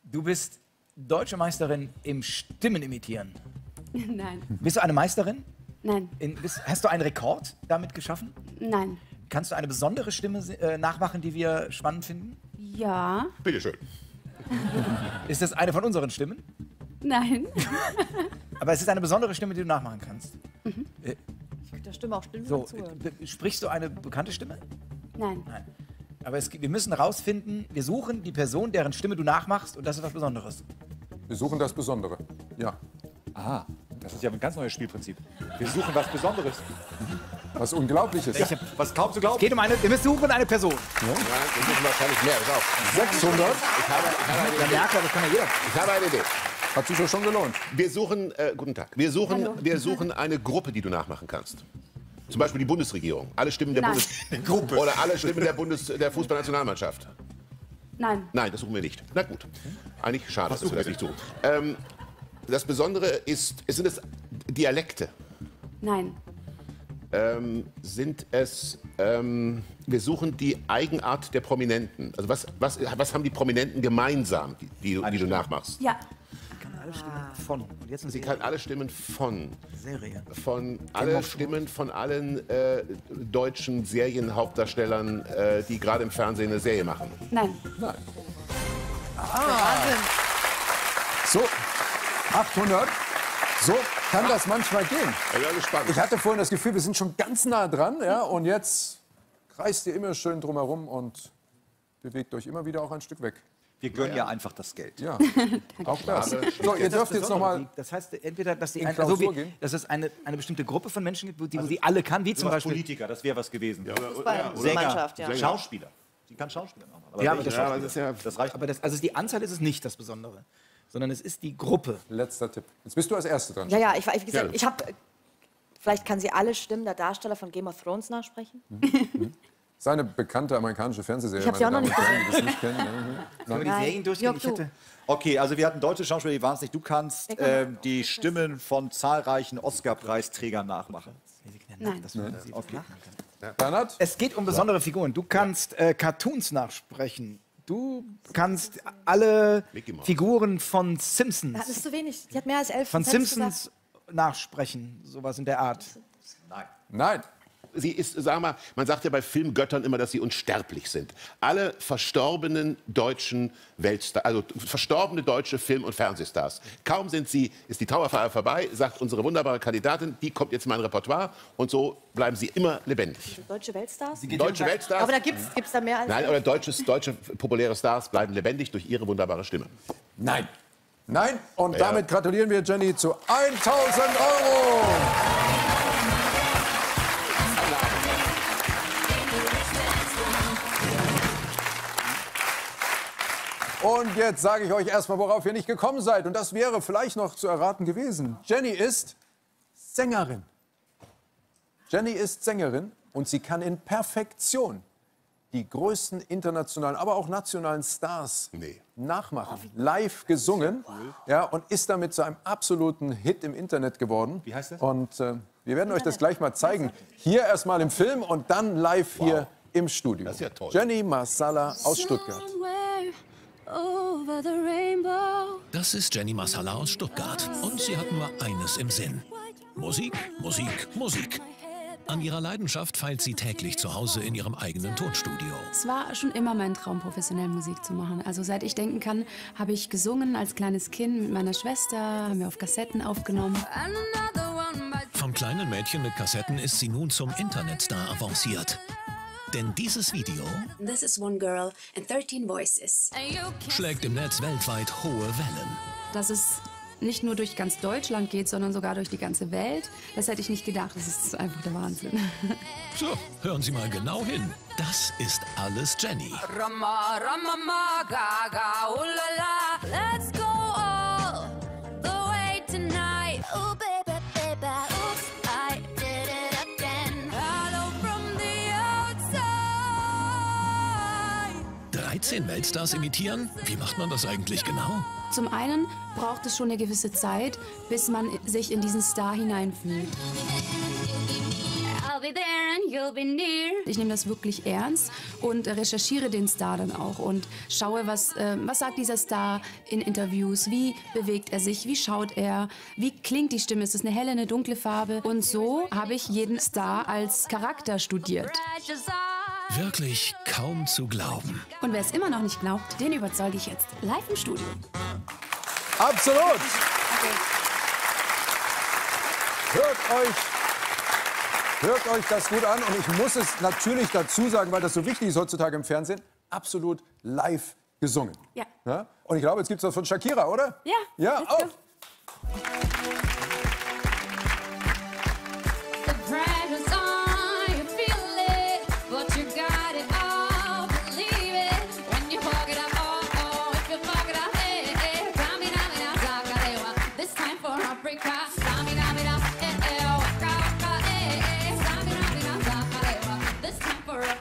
Du bist deutsche Meisterin im Stimmenimitieren. Nein. Bist du eine Meisterin? Nein. Hast du einen Rekord damit geschaffen? Nein. Kannst du eine besondere Stimme nachmachen, die wir spannend finden? Ja. Bitteschön. Ist das eine von unseren Stimmen? Nein. Aber es ist eine besondere Stimme, die du nachmachen kannst. Mhm. Ich könnte der Stimme auch Stimmen zuhören. Sprichst du eine bekannte Stimme? Nein. Nein. Aber wir müssen rausfinden, wir suchen die Person, deren Stimme du nachmachst, und das ist was Besonderes. Wir suchen das Besondere, ja. Ah, das ist ja ein ganz neues Spielprinzip. Wir suchen was Besonderes. Was Unglaubliches. Ja. Was kaum zu glauben. Es geht um eine, wir müssen suchen eine Person. Ja, wir suchen wahrscheinlich mehr, genau. 600? Ich habe eine Idee. Hat sich schon gelohnt. Wir suchen, guten Tag, wir suchen eine Gruppe, die du nachmachen kannst. Zum Beispiel die Bundesregierung. Alle Stimmen der Bundesgruppe. Oder alle Stimmen der Fußballnationalmannschaft. Nein. Nein, das suchen wir nicht. Na gut. Eigentlich schade, dass wir das nicht suchen. Das Besondere ist, sind es Dialekte? Nein. Wir suchen die Eigenart der Prominenten. Also was haben die Prominenten gemeinsam, die du nachmachst? Ja. Von. Und jetzt Sie kann alle Stimmen von. Serie. Von alle Stimmen von allen deutschen Serienhauptdarstellern, die gerade im Fernsehen eine Serie machen. Nein. Nein. Ah. Wahnsinn. So, 800. So kann das manchmal gehen. Ich hatte vorhin das Gefühl, wir sind schon ganz nah dran. Ja? Und jetzt kreist ihr immer schön drumherum und bewegt euch immer wieder auch ein Stück weg. Wir gönnen ja einfach das Geld. Ja, auch das. So, ihr dürft jetzt nochmal. Das heißt, entweder, dass die dass es eine bestimmte Gruppe von Menschen gibt, die sie alle kann, wie zum Beispiel Politiker, das wäre was gewesen. Ja. Sänger, ja. Schauspieler. Die kann Schauspieler machen. Aber ja, aber das reicht. Aber also die Anzahl ist es nicht das Besondere, sondern es ist die Gruppe. Letzter Tipp. Jetzt bist du als Erste dran. Ja, ja, ich war, wie gesagt, ich habe. Vielleicht kann sie alle Stimmen der Darsteller von Game of Thrones nachsprechen. Mhm. Seine bekannte amerikanische Fernsehserie. Ich habe sie auch noch nicht gesehen. Sollen wir die Serien durchgehen? Okay, also wir hatten deutsche Schauspieler, die waren es nicht. Du kannst die Stimmen von zahlreichen Oscar-Preisträgern nachmachen. Nein. Okay. Bernhard? Es geht um besondere Figuren. Du kannst Cartoons nachsprechen. Du kannst alle Figuren von Simpsons. Das ist zu wenig. Die hat mehr als 11. Von Simpsons nachsprechen, sowas in der Art. Nein. Nein. Sie ist, sag mal, man sagt ja bei Filmgöttern immer, dass sie unsterblich sind. Alle verstorbenen deutschen Weltstars, also verstorbene deutsche Film- und Fernsehstars. Kaum sind sie, ist die Trauerfeier vorbei, sagt unsere wunderbare Kandidatin, die kommt jetzt in mein Repertoire und so bleiben sie immer lebendig. Deutsche Weltstars? Deutsche Weltstars. Aber da gibt's da mehr als... Nein, oder deutsche populäre Stars bleiben lebendig durch ihre wunderbare Stimme. Nein. Nein? Und damit gratulieren wir Jenny zu 1.000 Euro. Und jetzt sage ich euch erstmal, worauf ihr nicht gekommen seid. Und das wäre vielleicht noch zu erraten gewesen. Jenny ist Sängerin. Jenny ist Sängerin und sie kann in Perfektion die größten internationalen, aber auch nationalen Stars nachmachen. Live gesungen und ist damit zu einem absoluten Hit im Internet geworden. Wie heißt das? Und wir werden euch das gleich mal zeigen. Hier erstmal im Film und dann live hier im Studio. Das ist ja toll. Jenny Martsala aus Stuttgart. Das ist Jenny Martsala aus Stuttgart und sie hat nur eines im Sinn. Musik, Musik, Musik. An ihrer Leidenschaft feilt sie täglich zu Hause in ihrem eigenen Tonstudio. Es war schon immer mein Traum, professionell Musik zu machen. Also seit ich denken kann, habe ich gesungen als kleines Kind mit meiner Schwester, haben wir auf Kassetten aufgenommen. Vom kleinen Mädchen mit Kassetten ist sie nun zum Internetstar avanciert. Denn dieses Video This is one girl and 13 voices. Schlägt im Netz weltweit hohe Wellen. Das ist nicht nur durch ganz Deutschland geht, sondern sogar durch die ganze Welt. Das hätte ich nicht gedacht. Das ist einfach der Wahnsinn. So, hören Sie mal genau hin. Das ist alles Jenny. Weltstars imitieren? Wie macht man das eigentlich genau? Zum einen braucht es schon eine gewisse Zeit, bis man sich in diesen Star hineinfühlt. Ich nehme das wirklich ernst und recherchiere den Star dann auch und schaue, was sagt dieser Star in Interviews, wie bewegt er sich, wie schaut er, wie klingt die Stimme, ist es eine helle, eine dunkle Farbe? Und so habe ich jeden Star als Charakter studiert. Wirklich kaum zu glauben. Und wer es immer noch nicht glaubt, den überzeuge ich jetzt live im Studio. Absolut! Okay. Hört euch das gut an. Und ich muss es natürlich dazu sagen, weil das so wichtig ist heutzutage im Fernsehen, absolut live gesungen. Ja. Ja? Und ich glaube, jetzt gibt es was von Shakira, oder? Ja. Ja, auch.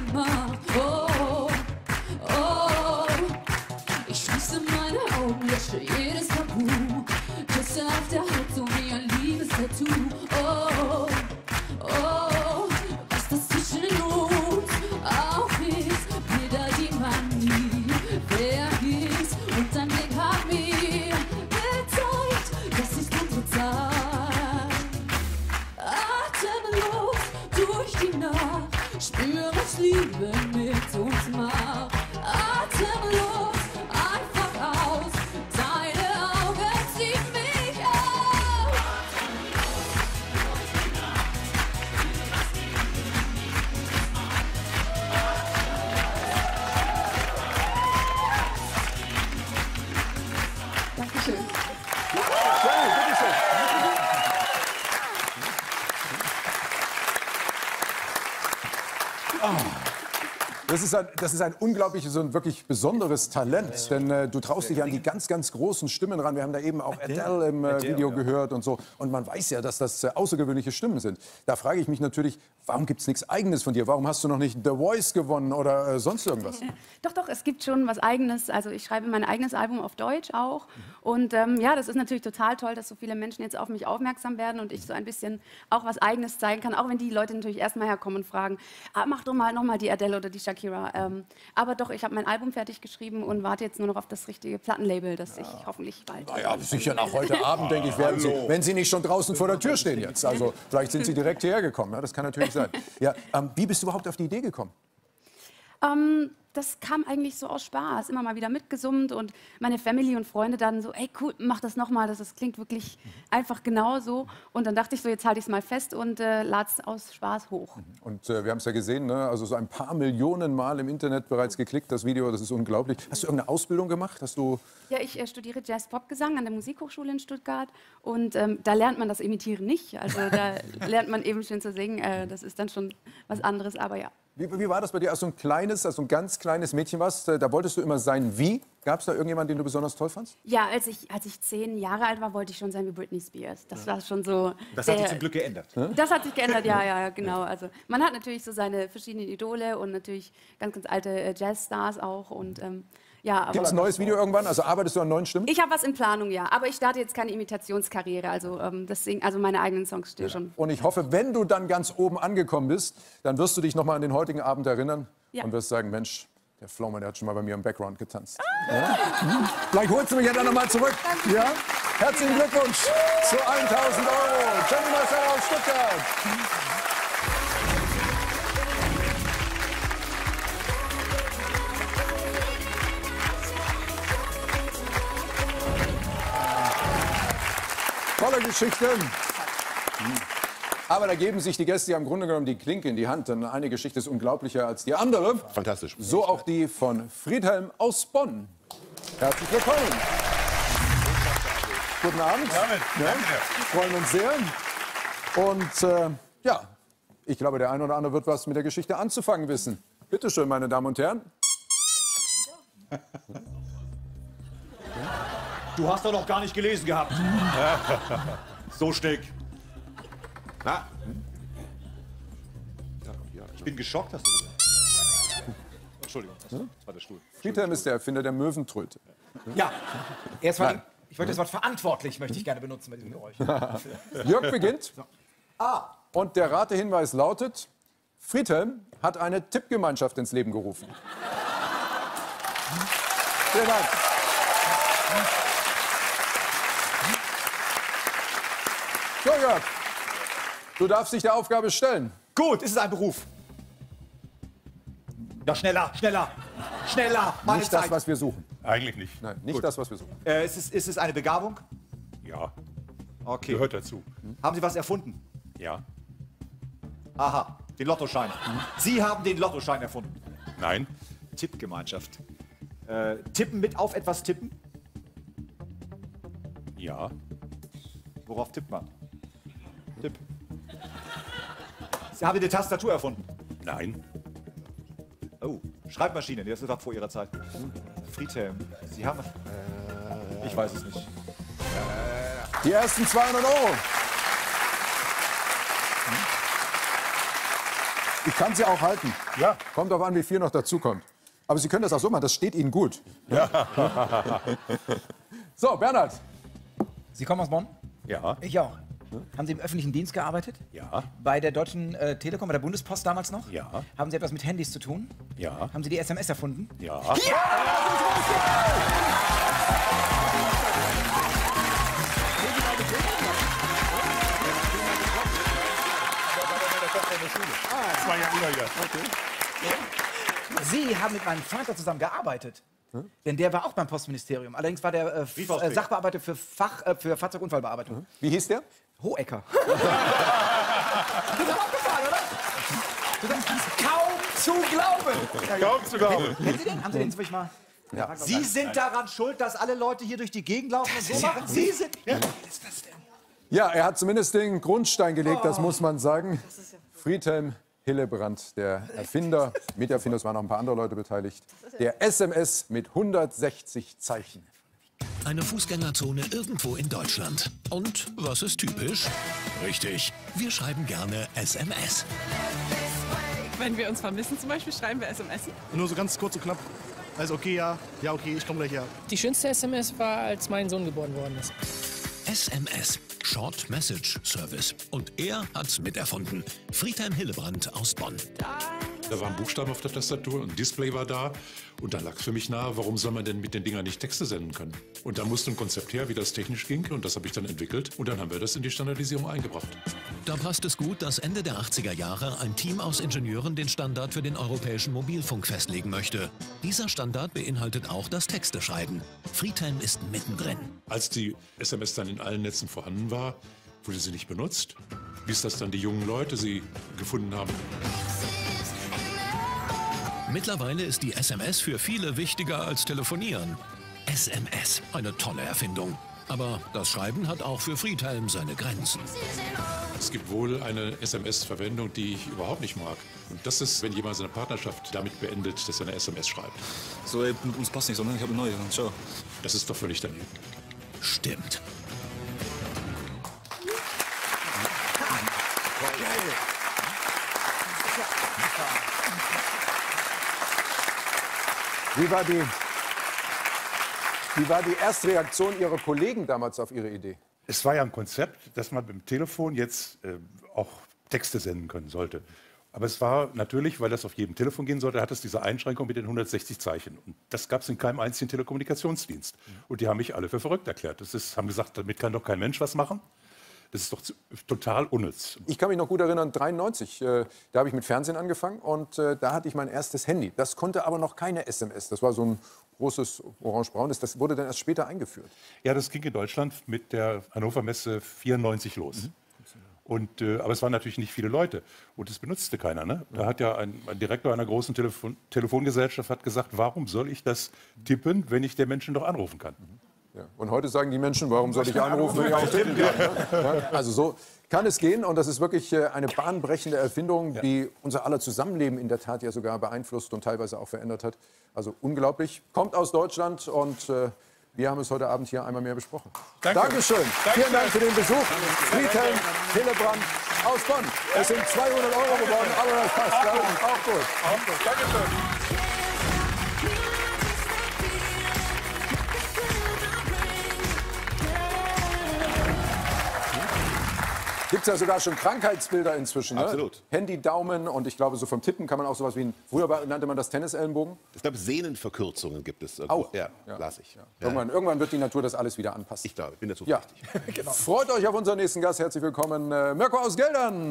gemacht. Oh, oh, ich schließe meine Augen, lösche jedes Tabu. Küsse auf der Haut, so wie ein Liebe. mit uns macht. Atemlos, einfach aus, deine Augen ziehen mich auf. Dankeschön. Das ist ein unglaubliches und wirklich besonderes Talent, denn du traust dich an die ganz, ganz großen Stimmen ran. Wir haben da eben auch Adele im Video gehört und so. Und man weiß ja, dass das außergewöhnliche Stimmen sind. Da frage ich mich natürlich, warum gibt es nichts Eigenes von dir? Warum hast du noch nicht The Voice gewonnen oder sonst irgendwas? Doch, doch, es gibt schon was Eigenes. Also ich schreibe mein eigenes Album auf Deutsch auch. Und ja, das ist natürlich total toll, dass so viele Menschen jetzt auf mich aufmerksam werden und ich so ein bisschen auch was Eigenes zeigen kann. Auch wenn die Leute natürlich erstmal herkommen und fragen, ah, mach doch mal nochmal die Adele oder die Shakira. Aber doch, ich habe mein Album fertig geschrieben und warte jetzt nur noch auf das richtige Plattenlabel, das ich hoffentlich bald... Naja, sicher nach heute Abend, denke ich, werden Sie, wenn Sie nicht schon draußen vor der Tür stehen jetzt. Also vielleicht sind Sie direkt hierher gekommen, ja, das kann natürlich sein. Ja, wie bist du überhaupt auf die Idee gekommen? Das kam eigentlich so aus Spaß, immer mal wieder mitgesummt und meine Family und Freunde dann so, ey cool, mach das nochmal, das klingt wirklich einfach genauso. Und dann dachte ich so, jetzt halte ich es mal fest und lade es aus Spaß hoch. Und wir haben es ja gesehen, ne? Also so ein paar Millionen Mal im Internet bereits geklickt, das Video, das ist unglaublich. Hast du irgendeine Ausbildung gemacht? Hast du... Ja, ich studiere Jazz-Pop-Gesang an der Musikhochschule in Stuttgart und da lernt man das Imitieren nicht. Also da lernt man eben schön zu singen, das ist dann schon was anderes, aber ja. Wie war das bei dir, als du ein ganz kleines Mädchen warst? Da wolltest du immer sein wie? Gab es da irgendjemanden, den du besonders toll fandst? Ja, als ich 10 Jahre alt war, wollte ich schon sein wie Britney Spears. Das war schon so... Das hat sich zum Glück geändert. Das hat sich geändert, ja, genau. Also, man hat natürlich so seine verschiedenen Idole und natürlich ganz, ganz alte Jazzstars auch und... Ja, gibt es ein neues Video irgendwann? Also arbeitest du an neuen Stimmen? Ich habe was in Planung, ja. Aber ich starte jetzt keine Imitationskarriere. Also, deswegen, also meine eigenen Songs stehen schon. Und ich hoffe, wenn du dann ganz oben angekommen bist, dann wirst du dich nochmal an den heutigen Abend erinnern und wirst sagen, Mensch, der Pflaume, der hat schon mal bei mir im Background getanzt. Ah! Ja? Mhm. Vielleicht holst du mich ja dann nochmal zurück. Ja? Herzlichen Glückwunsch zu 1.000 Euro. Jenny Martsala aus Stuttgart. Tolle Geschichten. Aber da geben sich die Gäste ja im Grunde genommen die Klinke in die Hand, denn eine Geschichte ist unglaublicher als die andere. Fantastisch. So auch die von Friedhelm aus Bonn. Herzlich willkommen. Guten Abend. Ja, freuen uns sehr. Und ja, ich glaube, der eine oder andere wird was mit der Geschichte anzufangen wissen. Bitte schön, meine Damen und Herren. Du hast doch noch gar nicht gelesen gehabt. So schnick. Na? Ich bin geschockt, dass du... Entschuldigung, das war der Stuhl. Friedhelm ist der Erfinder der Möwentröte. Ja, ich wollte das Wort verantwortlich möchte ich gerne benutzen bei diesem Geräusch. Jörg beginnt. Ah. Und der Ratehinweis lautet, Friedhelm hat eine Tippgemeinschaft ins Leben gerufen. Vielen Dank. So, Jörg, du darfst dich der Aufgabe stellen. Gut, ist es ein Beruf? Ja, schneller, meine Nicht Zeit. Das, was wir suchen. Eigentlich nicht. Nein, nicht Gut. das, was wir suchen. Ist es eine Begabung? Ja. Okay. Gehört dazu. Haben Sie was erfunden? Ja. Aha, den Lottoschein. Sie haben den Lottoschein erfunden? Nein. Tippgemeinschaft. Tippen mit auf etwas tippen? Ja. Worauf tippt man? Tipp. Sie haben die Tastatur erfunden? Nein. Oh, Schreibmaschine, das ist doch vor Ihrer Zeit. Friedhelm, Sie haben... Ich weiß es nicht. Die ersten 200 Euro. Ich kann sie auch halten. Ja. Kommt darauf an, wie viel noch dazukommt. Aber Sie können das auch so machen, das steht Ihnen gut. Ja. So, Bernhard. Sie kommen aus Bonn? Ja. Ich auch. Haben Sie im öffentlichen Dienst gearbeitet? Ja. Bei der Deutschen Telekom, bei der Bundespost damals noch? Ja. Haben Sie etwas mit Handys zu tun? Ja. Haben Sie die SMS erfunden? Ja. Ja! Das war ja Sie haben mit meinem Vater zusammen gearbeitet. Hm? Denn der war auch beim Postministerium. Allerdings war der Sachbearbeiter für Fahrzeugunfallbearbeitung. Hm? Wie hieß der? Hohecker. Du bist aufgefallen, oder? Du sagst, kaum zu glauben. Ja, kaum zu glauben. Kennen Sie den? Haben Sie den zwischendurch mal? Ja. Sie sind daran schuld, dass alle Leute hier durch die Gegend laufen und so machen. Sie sind... Ja. Was ist das denn? Ja, er hat zumindest den Grundstein gelegt, das muss man sagen. Ja, Friedhelm Hillebrand, der Erfinder, Miterfinder, es waren noch ein paar andere Leute beteiligt, der SMS mit 160 Zeichen. Eine Fußgängerzone irgendwo in Deutschland. Und was ist typisch? Richtig, wir schreiben gerne SMS. Wenn wir uns vermissen zum Beispiel, schreiben wir SMS. Nur so ganz kurz und knapp. Also okay, ja, ja okay, ich komme gleich her. Die schönste SMS war, als mein Sohn geboren worden ist. SMS, Short Message Service. Und er hat's miterfunden. Friedhelm Hillebrand aus Bonn. Da waren Buchstaben auf der Tastatur und ein Display war da. Und da lag für mich nahe, warum soll man denn mit den Dingern nicht Texte senden können? Und da musste ein Konzept her, wie das technisch ging. Und das habe ich dann entwickelt. Und dann haben wir das in die Standardisierung eingebracht. Da passt es gut, dass Ende der 80er Jahre ein Team aus Ingenieuren den Standard für den europäischen Mobilfunk festlegen möchte. Dieser Standard beinhaltet auch das Texteschreiben. Friedhelm ist mittendrin. Als die SMS dann in allen Netzen vorhanden war, wurde sie nicht benutzt. Bis das dann die jungen Leute sie gefunden haben. Mittlerweile ist die SMS für viele wichtiger als Telefonieren. SMS, eine tolle Erfindung. Aber das Schreiben hat auch für Friedhelm seine Grenzen. Es gibt wohl eine SMS-Verwendung, die ich überhaupt nicht mag. Und das ist, wenn jemand seine Partnerschaft damit beendet, dass er eine SMS schreibt. So, ey, mit uns passt nicht, sondern ich habe eine neue. Ciao. Das ist doch völlig daneben. Stimmt. Wie war die Erstreaktion Ihrer Kollegen damals auf Ihre Idee? Es war ja ein Konzept, dass man mit dem Telefon jetzt auch Texte senden können sollte. Aber es war natürlich, weil das auf jedem Telefon gehen sollte, hat es diese Einschränkung mit den 160 Zeichen. Und das gab es in keinem einzigen Telekommunikationsdienst. Und die haben mich alle für verrückt erklärt. Haben gesagt, damit kann doch kein Mensch was machen. Das ist doch total unnütz. Ich kann mich noch gut erinnern, 93, da habe ich mit Fernsehen angefangen und da hatte ich mein erstes Handy. Das konnte aber noch keine SMS. Das war so ein großes orange-braunes, das wurde dann erst später eingeführt. Ja, das ging in Deutschland mit der Hannover Messe 94 los. Mhm. Und, aber es waren natürlich nicht viele Leute und es benutzte keiner. Ne? Da hat ja ein Direktor einer großen Telefongesellschaft hat gesagt, warum soll ich das tippen, wenn ich den Menschen doch anrufen kann? Mhm. Ja. Und heute sagen die Menschen, warum soll ich anrufen, wenn ich auch tippen kann? Ja. Also so kann es gehen und das ist wirklich eine bahnbrechende Erfindung, die unser aller Zusammenleben in der Tat ja sogar beeinflusst und teilweise auch verändert hat. Also unglaublich. Kommt aus Deutschland und wir haben es heute Abend hier einmal mehr besprochen. Danke. Dankeschön. Dankeschön. Vielen Dank für den Besuch. Friedhelm Hillebrand aus Bonn. Es sind 200 € geworden, aber das passt. Auch gut. Dankeschön. Gibt es ja sogar schon Krankheitsbilder inzwischen. Ne? Absolut. Handy, Daumen und ich glaube, so vom Tippen kann man auch sowas wie ein. Früher nannte man das Tennisellenbogen. Ich glaube, Sehnenverkürzungen gibt es. Auch. Ja, las ich. Ja. Irgendwann wird die Natur das alles wieder anpassen. Ich glaube, ich bin dazu richtig. Genau. Freut euch auf unseren nächsten Gast. Herzlich willkommen, Mirko aus Geldern.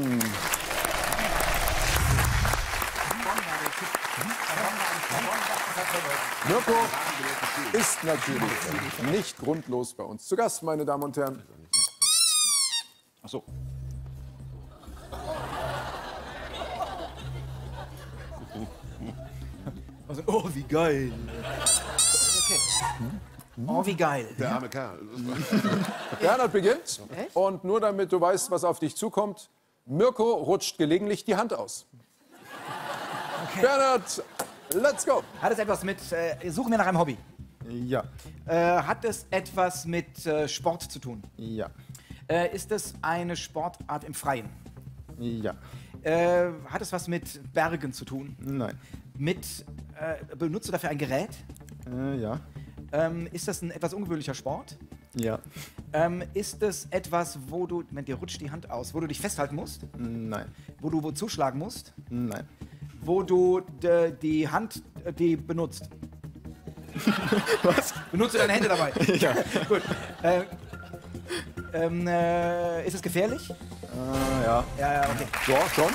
Mirko ist natürlich nicht grundlos bei uns zu Gast, meine Damen und Herren. Ach so. Also, oh, wie geil. Okay. Oh, wie geil. Der arme Kerl. Bernhard beginnt. Und nur damit du weißt, was auf dich zukommt, Mirko rutscht gelegentlich die Hand aus. Okay. Bernhard, let's go. Hat es etwas mit, suchen wir nach einem Hobby? Ja. Hat es etwas mit Sport zu tun? Ja. Ist es eine Sportart im Freien? Ja. Hat es was mit Bergen zu tun? Nein. Benutzt du dafür ein Gerät? Ja. Ist das ein etwas ungewöhnlicher Sport? Ja. Ist es etwas, wo du, wenn dir rutscht die Hand aus, wo du dich festhalten musst? Nein. Wo du zuschlagen musst? Nein. Wo du die Hand benutzt? Was? Benutzt du deine Hände dabei? Ja. Gut. Ist es gefährlich? Ja. Ja, okay. Ja, schon.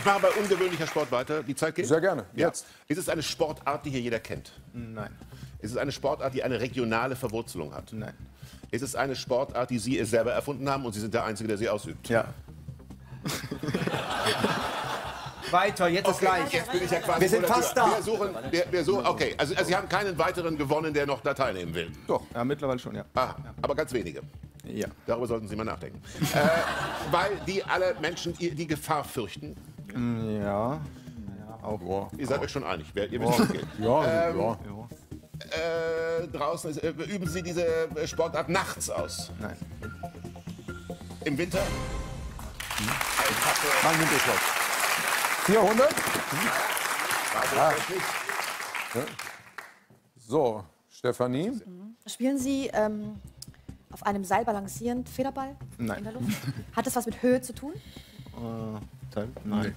Ich mache bei ungewöhnlicher Sport weiter. Die Zeit geht? Sehr gerne. Ja. Jetzt. Ist es eine Sportart, die hier jeder kennt? Nein. Ist es eine Sportart, die eine regionale Verwurzelung hat? Nein. Ist es eine Sportart, die Sie selber erfunden haben und Sie sind der Einzige, der sie ausübt? Ja. Weiter, jetzt okay, ist gleich. Jetzt bin ich ja quasi wir sind fast da. Okay, also Sie haben keinen weiteren gewonnen, der noch da teilnehmen will? Doch. Ja, mittlerweile schon, ja. Ah, aber ganz wenige. Ja. Darüber sollten Sie mal nachdenken. Weil die alle Menschen die Gefahr fürchten. Ja. Auch. Ihr seid euch schon einig. Ihr wisst, was geht. Ja, ja. Draußen üben Sie diese Sportart nachts aus? Nein. Im Winter? Hm. Mein Winterschloss. 400? Ja. So, Stefanie. Spielen Sie auf einem Seil balancierend Federball? Nein. In der Luft? Hat das was mit Höhe zu tun? Nein.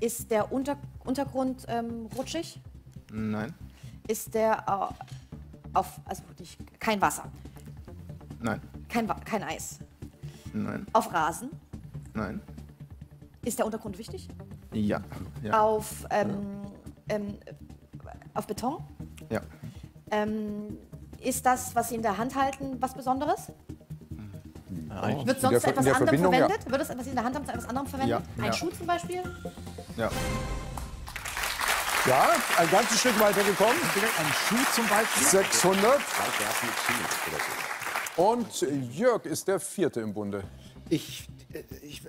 Ist der Untergrund rutschig? Nein. Ist der kein Wasser? Nein. Kein Eis? Nein. Auf Rasen? Nein. Ist der Untergrund wichtig? Ja. Auf Beton? Ja. Ist das, was Sie in der Hand halten, was Besonderes? Nein. Wird sonst etwas anderem verwendet? Ja. Wird das, was Sie in der Hand haben, zu etwas anderem verwendet? Ja. Ein Schuh zum Beispiel? Ja. Ja, ein ganzes Stück weitergekommen. Ein Schuh zum Beispiel? 600. Und Jörg ist der Vierte im Bunde. Ich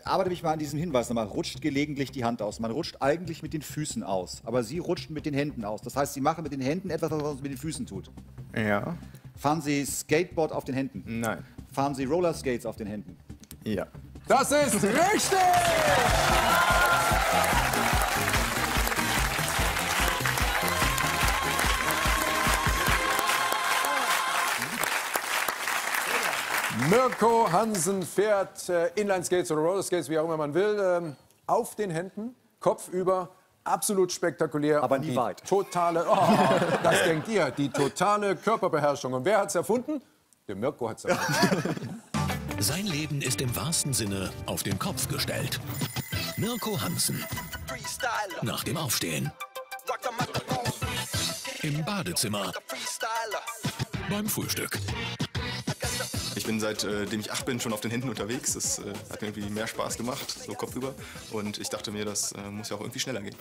arbeite mich mal an diesem Hinweis nochmal. Rutscht gelegentlich die Hand aus. Man rutscht eigentlich mit den Füßen aus. Aber Sie rutschen mit den Händen aus. Das heißt, Sie machen mit den Händen etwas, was man mit den Füßen tut. Ja. Fahren Sie Skateboard auf den Händen? Nein. Fahren Sie Rollerskates auf den Händen? Ja. Das ist richtig! Mirko Hansen fährt Inlineskates oder Rollerskates, wie auch immer man will, auf den Händen, kopfüber, absolut spektakulär. Aber nie weit. Totale, das denkt ihr, die totale Körperbeherrschung. Und wer hat's erfunden? Der Mirko hat's erfunden. Sein Leben ist im wahrsten Sinne auf den Kopf gestellt. Mirko Hansen. Nach dem Aufstehen. Im Badezimmer. Beim Frühstück. Ich bin seitdem ich 8 bin schon auf den Händen unterwegs. Das hat mir irgendwie mehr Spaß gemacht, so kopfüber. Und ich dachte mir, das muss ja auch irgendwie schneller gehen.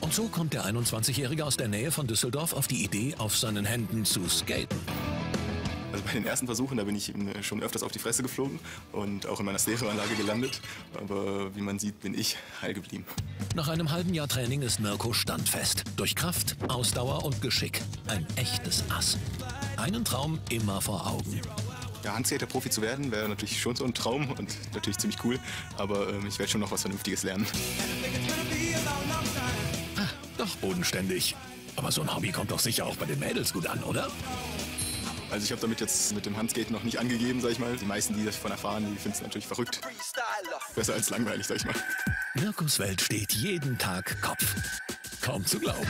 Und so kommt der 21-Jährige aus der Nähe von Düsseldorf auf die Idee, auf seinen Händen zu skaten. Also bei den ersten Versuchen, da bin ich schon öfters auf die Fresse geflogen und auch in meiner Stereoanlage gelandet. Aber wie man sieht, bin ich heil geblieben. Nach einem halben Jahr Training ist Mirko standfest. Durch Kraft, Ausdauer und Geschick. Ein echtes Ass. Einen Traum immer vor Augen. Ja, Handskater-Profi zu werden, wäre natürlich schon so ein Traum und natürlich ziemlich cool, aber ich werde schon noch was Vernünftiges lernen. Ah, doch bodenständig. Aber so ein Hobby kommt doch sicher auch bei den Mädels gut an, oder? Also ich habe damit jetzt mit dem Handskaten noch nicht angegeben, sag ich mal. Die meisten, die davon erfahren, die finden es natürlich verrückt. Besser als langweilig, sag ich mal. Mirkos Welt steht jeden Tag Kopf. Kaum zu glauben.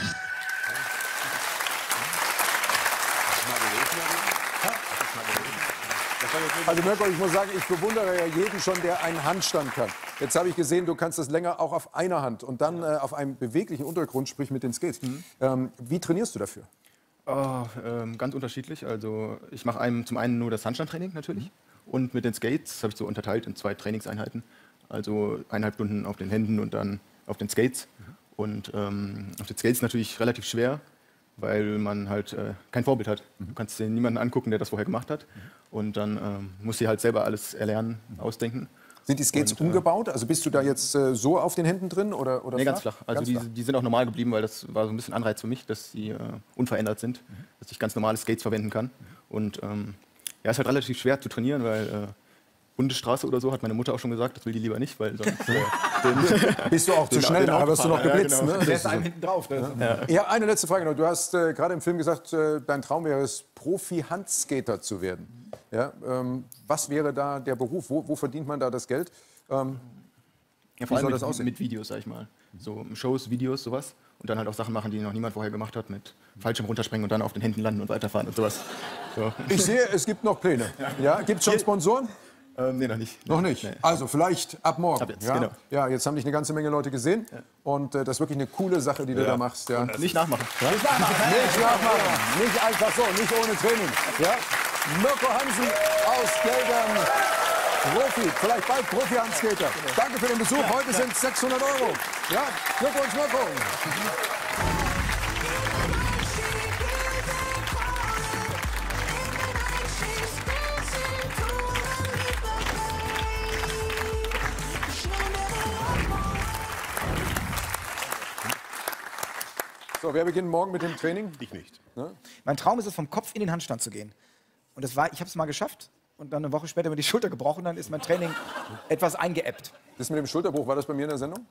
Also Mirko, ich muss sagen, ich bewundere ja jeden schon, der einen Handstand kann. Jetzt habe ich gesehen, du kannst das länger auch auf einer Hand und dann auf einem beweglichen Untergrund, sprich mit den Skates. Wie trainierst du dafür? Ganz unterschiedlich. Also ich mache zum einen nur das Handstandtraining natürlich und mit den Skates habe ich so unterteilt in 2 Trainingseinheiten. Also 1,5 Stunden auf den Händen und dann auf den Skates. Und auf den Skates natürlich relativ schwer, weil man halt kein Vorbild hat. Du kannst dir niemanden angucken, der das vorher gemacht hat. Und dann muss sie halt selber alles erlernen, ausdenken. Sind die Skates umgebaut? Also bist du da jetzt so auf den Händen drin? Oder nee, flach? Ganz flach. Also ganz flach. Die sind auch normal geblieben, weil das war so ein bisschen Anreiz für mich, dass sie unverändert sind. Dass ich ganz normale Skates verwenden kann. Und ja, ist halt relativ schwer zu trainieren, weil Bundesstraße oder so, hat meine Mutter auch schon gesagt, das will die lieber nicht, weil sonst... bist du auch zu schnell, da wirst du noch geblitzt. Ja, genau. Der ist einem hinten drauf. Ne? Ja. Ja, eine letzte Frage noch. Du hast gerade im Film gesagt, dein Traum wäre es, Profi-Handskater zu werden. Ja, was wäre da der Beruf? Wo verdient man da das Geld? Ja, vor allem mit Videos, sag ich mal. So Shows, Videos, sowas. Und dann halt auch Sachen machen, die noch niemand vorher gemacht hat, mit Fallschirm runterspringen und dann auf den Händen landen und weiterfahren und sowas. So. Ich sehe, es gibt noch Pläne. Ja, gibt's schon Sponsoren? Nee, noch nicht. Noch nicht? Nee. Also vielleicht ab morgen. Ab jetzt, ja? Genau. Ja, jetzt haben dich eine ganze Menge Leute gesehen. Ja. Und das ist wirklich eine coole Sache, die du da machst. Ja. Nicht nachmachen. Ja? Nicht nachmachen. Nicht nachmachen. Nicht einfach so, nicht ohne Training. Ja? Mirko Hansen aus Geldern. Profi, vielleicht bald Profi-Handskater. Danke für den Besuch. Heute sind es 600 €. Ja, Glückwunsch, Mirko. So, wer beginnt morgen mit dem Training? Ich nicht. Ne? Mein Traum ist es, vom Kopf in den Handstand zu gehen. Und das war, ich habe es mal geschafft und dann eine Woche später mir die Schulter gebrochen. Dann ist mein Training etwas eingeebbt. Das mit dem Schulterbruch, war das bei mir in der Sendung?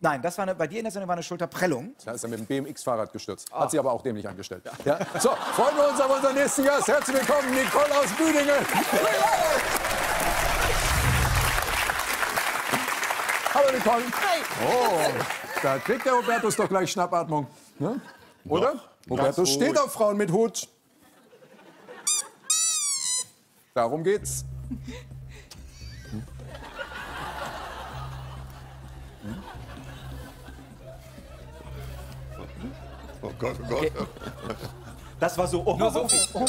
Nein, das war bei dir in der Sendung war eine Schulterprellung. Da ist er mit dem BMX-Fahrrad gestürzt. Hat sie aber auch dämlich angestellt. Ja. Ja? So, freuen wir uns auf unseren nächsten Gast. Herzlich willkommen, Nicole aus Büdingen. Hallo, Nicole. Hi. Oh, da kriegt der Hubertus doch gleich Schnappatmung. Ne? Oder? Hubertus steht auf Frauen mit Hut. Darum geht's. Oh Gott, oh Gott. Okay. Das war so. Oh, oh, oh, oh,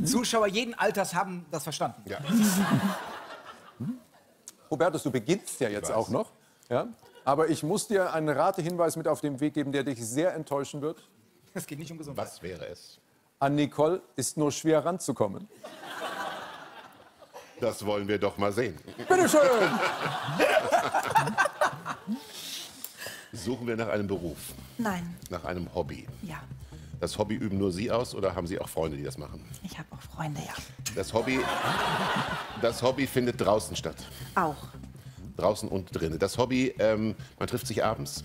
oh. Zuschauer jeden Alters haben das verstanden. Ja. Hubertus, du beginnst ja jetzt auch noch. Ja? Aber ich muss dir einen Ratehinweis mit auf den Weg geben, der dich sehr enttäuschen wird. Es geht nicht um Gesundheit. Was wäre es? An Nicole ist nur schwer ranzukommen. Das wollen wir doch mal sehen. Bitte schön! Suchen wir nach einem Beruf? Nein. Nach einem Hobby? Ja. Das Hobby üben nur Sie aus oder haben Sie auch Freunde, die das machen? Ich habe auch Freunde, ja. Das Hobby findet draußen statt? Auch. Draußen und drinnen. Das Hobby, man trifft sich abends.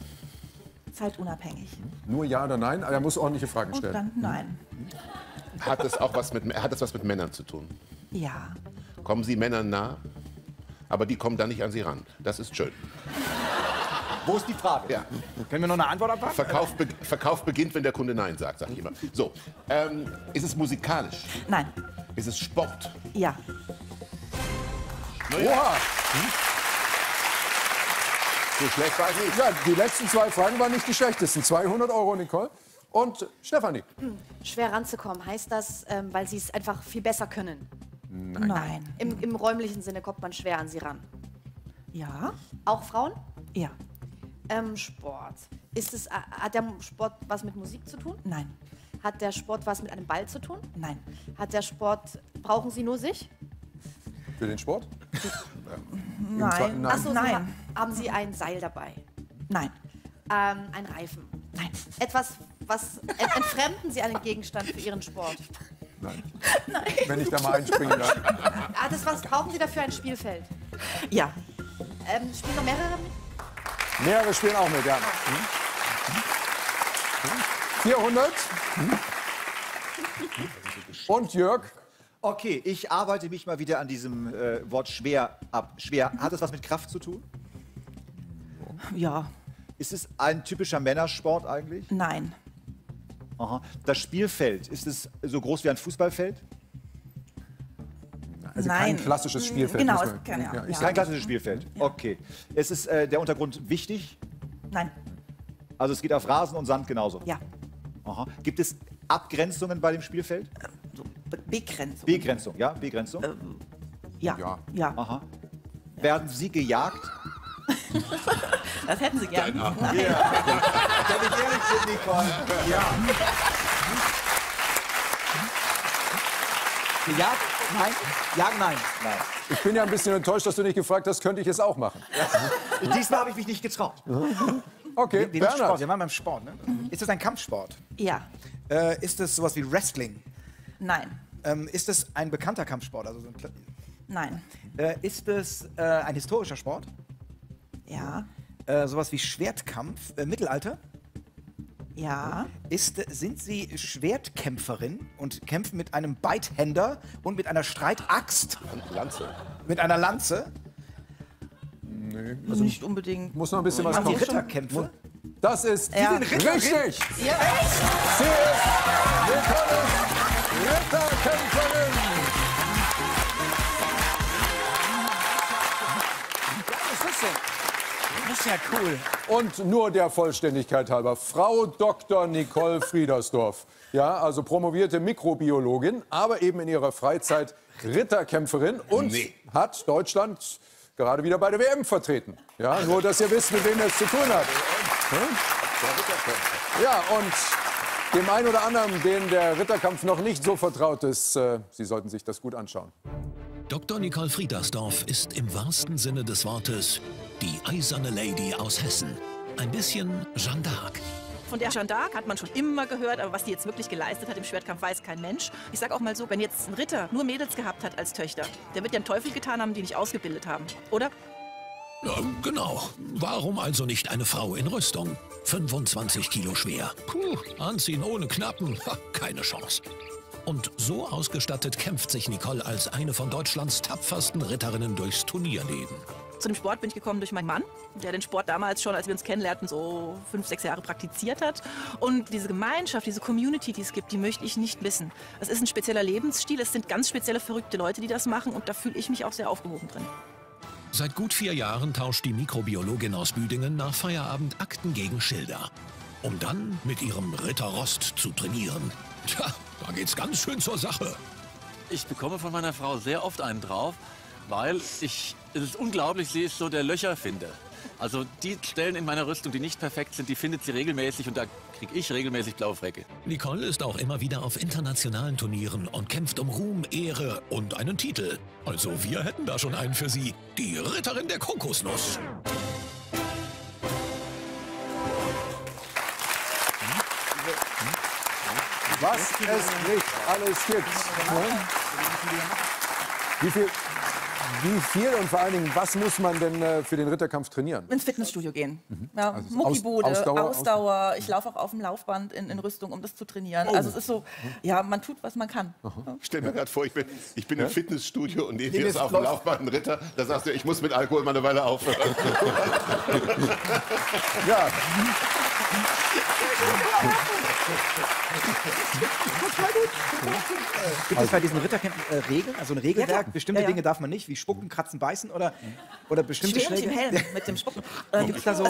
Zeitunabhängig. Nur ja oder nein? Er muss ordentliche Fragen stellen. Und dann nein. Hat das was mit Männern zu tun? Ja. Kommen Sie Männern nah, aber die kommen da nicht an Sie ran. Das ist schön. Wo ist die Frage? Ja. Können wir noch eine Antwort abwarten? Verkauf beginnt, wenn der Kunde nein sagt, sag ich immer. So, ist es musikalisch? Nein. Ist es Sport? Ja. Naja. Oha! So schlecht war ich nicht. Ja, die letzten zwei Fragen waren nicht die schlechtesten. 200 €, Nicole. Und Stefanie. Schwer ranzukommen, heißt das, weil sie es einfach viel besser können? Nein. Nein. Im räumlichen Sinne kommt man schwer an sie ran? Ja. Auch Frauen? Ja. Sport. Hat der Sport was mit Musik zu tun? Nein. Hat der Sport was mit einem Ball zu tun? Nein. Brauchen Sie nur sich? Für den Sport? Nein. Nein. Achso, nein. Haben Sie ein Seil dabei? Nein. Ein Reifen? Nein. Entfremden Sie einen Gegenstand für Ihren Sport? Nein. Nein. Wenn ich da mal einspringen darf. Brauchen Sie dafür ein Spielfeld? Ja. Spielen noch mehrere mit? Mehrere spielen auch mit, ja. 400. Und Jörg? Okay, ich arbeite mich mal wieder an diesem Wort schwer ab. Schwer. Hat das was mit Kraft zu tun? Ja. Ist es ein typischer Männersport eigentlich? Nein. Aha. Das Spielfeld, ist es so groß wie ein Fußballfeld? Also nein. Kein klassisches Spielfeld. Genau, kein klassisches Spielfeld. Okay. Es ist der Untergrund wichtig? Nein. Also es geht auf Rasen und Sand genauso? Ja. Aha. Gibt es Abgrenzungen bei dem Spielfeld? Begrenzung. Begrenzung, ja. Begrenzung? Ja. Ja. Ja. Aha. Ja. Werden Sie gejagt? Das hätten Sie gerne. Ja. Nein. Ja. Das hätte ich ehrlich sind, Nicole. Ja. Gejagt? Nein. Jagen? Nein. Nein. Ich bin ja ein bisschen enttäuscht, dass du nicht gefragt hast, könnte ich es auch machen. Ja. Diesmal habe ich mich nicht getraut. Okay, Bernhard. Wir waren beim Sport, ne? Ist das ein Kampfsport? Ja. Ist das sowas wie Wrestling? Nein. Ist das ein bekannter Kampfsport? Also so ein nein. Ist das ein historischer Sport? Ja. Sowas wie Schwertkampf, Mittelalter? Ja. Sind Sie Schwertkämpferin und kämpfen mit einem Beidhänder und mit einer Streitaxt? Lanze. Mit einer Lanze? Nee. Also nicht unbedingt. Muss noch ein bisschen was kommen. Ritterkämpfe? Das ist richtig! Sie ist Ritterkämpferin! Hessen. Das ist ja cool. Und nur der Vollständigkeit halber, Frau Dr. Nicole Friedersdorf. Ja, also promovierte Mikrobiologin, aber eben in ihrer Freizeit Ritterkämpferin und hat Deutschland gerade wieder bei der WM vertreten. Ja, nur, dass ihr wisst, mit wem das zu tun hat. Ja, und dem einen oder anderen, dem der Ritterkampf noch nicht so vertraut ist, Sie sollten sich das gut anschauen. Dr. Nicole Friedersdorf ist im wahrsten Sinne des Wortes die eiserne Lady aus Hessen. Ein bisschen Jeanne d'Arc. Von der Jeanne d'Arc hat man schon immer gehört, aber was die jetzt wirklich geleistet hat im Schwertkampf, weiß kein Mensch. Ich sag auch mal so, wenn jetzt ein Ritter nur Mädels gehabt hat als Töchter, der wird ja einen Teufel getan haben, die nicht ausgebildet haben, oder? Ja, genau. Warum also nicht eine Frau in Rüstung? 25 Kilo schwer. Puh, anziehen ohne Knappen, ha, keine Chance. Und so ausgestattet kämpft sich Nicole als eine von Deutschlands tapfersten Ritterinnen durchs Turnierleben. Zu dem Sport bin ich gekommen durch meinen Mann, der den Sport damals schon, als wir uns kennenlernten, so 5, 6 Jahre praktiziert hat. Und diese Gemeinschaft, diese Community, die es gibt, die möchte ich nicht missen. Es ist ein spezieller Lebensstil, es sind ganz spezielle, verrückte Leute, die das machen, und da fühle ich mich auch sehr aufgehoben drin. Seit gut 4 Jahren tauscht die Mikrobiologin aus Büdingen nach Feierabend Akten gegen Schilder, um dann mit ihrem Ritterrost zu trainieren. Tja, da geht's ganz schön zur Sache. Ich bekomme von meiner Frau sehr oft einen drauf, weil es ist unglaublich, sie ist so der Löcherfinder. Also die Stellen in meiner Rüstung, die nicht perfekt sind, die findet sie regelmäßig, und da kriege ich regelmäßig blaue Flecke. Nicole ist auch immer wieder auf internationalen Turnieren und kämpft um Ruhm, Ehre und einen Titel. Also wir hätten da schon einen für sie, die Ritterin der Kokosnuss. Was es nicht alles gibt. Wie viel und vor allen Dingen, was muss man denn für den Ritterkampf trainieren? Ins Fitnessstudio gehen. Mhm. Ja, also Muckibude, Ausdauer. Ich laufe auch auf dem Laufband in Rüstung, um das zu trainieren. Oh. Also es ist so, ja, man tut, was man kann. Ja. Stell mir gerade vor, ich bin im Fitnessstudio und neben mir ist auf dem Laufband ein Ritter. Da sagst du, ich muss mit Alkohol mal eine Weile aufhören. Ja. Gibt es bei diesen Ritterkämpfen Regeln, also ein Regelwerk? Ja, bestimmte Dinge darf man nicht, wie Spucken, Kratzen, Beißen oder bestimmte Schläge? Mit dem Helm, mit dem Spucken. Gibt's da so?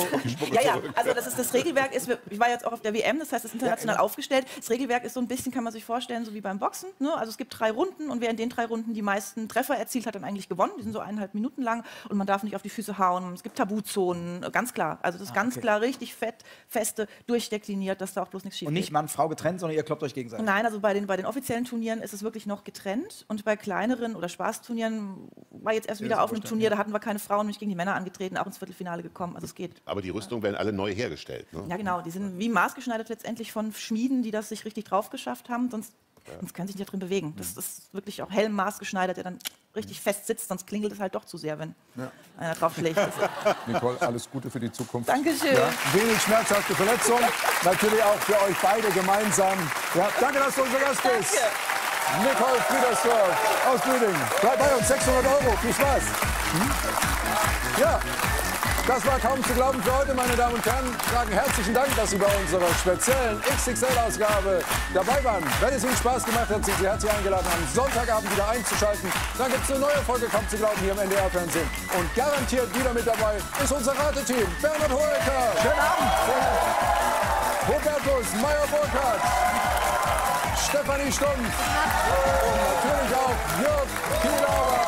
Ja, also das Regelwerk ist, ich war jetzt auch auf der WM, das heißt, es ist international aufgestellt. Das Regelwerk ist so ein bisschen, kann man sich vorstellen, so wie beim Boxen. Ne? Also es gibt 3 Runden, und wer in den 3 Runden die meisten Treffer erzielt hat, dann eigentlich gewonnen. Die sind so 1,5 Minuten lang, und man darf nicht auf die Füße hauen. Es gibt Tabuzonen, ganz klar. Also das ist ganz klar, richtig fett, feste, durchdekliniert, dass da auch bloß nichts schief geht. Und nicht Mann, Frau getrennt, sondern ihr kloppt euch gegenseitig? Nein, also bei den offiziellen Turnieren ist es wirklich noch getrennt, und bei kleineren oder Spaßturnieren war jetzt erst wieder auf einem Turnier, da hatten wir keine Frauen, nämlich gegen die Männer angetreten, auch ins Viertelfinale gekommen, also es geht. Aber die Rüstungen werden alle neu hergestellt, ne? Ja genau, die sind wie maßgeschneidert letztendlich von Schmieden, die das sich richtig drauf geschafft haben, sonst können sie sich nicht drin bewegen. Das ist wirklich auch Helm maßgeschneidert, der dann richtig fest sitzt, sonst klingelt es halt doch zu sehr, wenn einer drauf schlägt. Nicole, alles Gute für die Zukunft. Dankeschön. Ja, wenig schmerzhafte Verletzung, natürlich auch für euch beide gemeinsam. Ja, danke, dass du unser Gast bist. Danke. Nicole Friedersdorf aus Büdingen. Bleib bei uns, 600 €, viel Spaß. Ja, das war kaum zu glauben für heute, meine Damen und Herren. Sagen herzlichen Dank, dass Sie bei unserer speziellen XXL-Ausgabe dabei waren. Wenn es Ihnen Spaß gemacht hat, sind Sie herzlich eingeladen, am Sonntagabend wieder einzuschalten. Dann gibt es eine neue Folge kaum zu glauben hier im NDR-Fernsehen. Und garantiert wieder mit dabei ist unser Rateteam. Bernhard Hoecker. Schönen Abend. Hubertus Meyer-Burckhardt. Stefanie Stumm. Und natürlich auch Jörg Pilawa.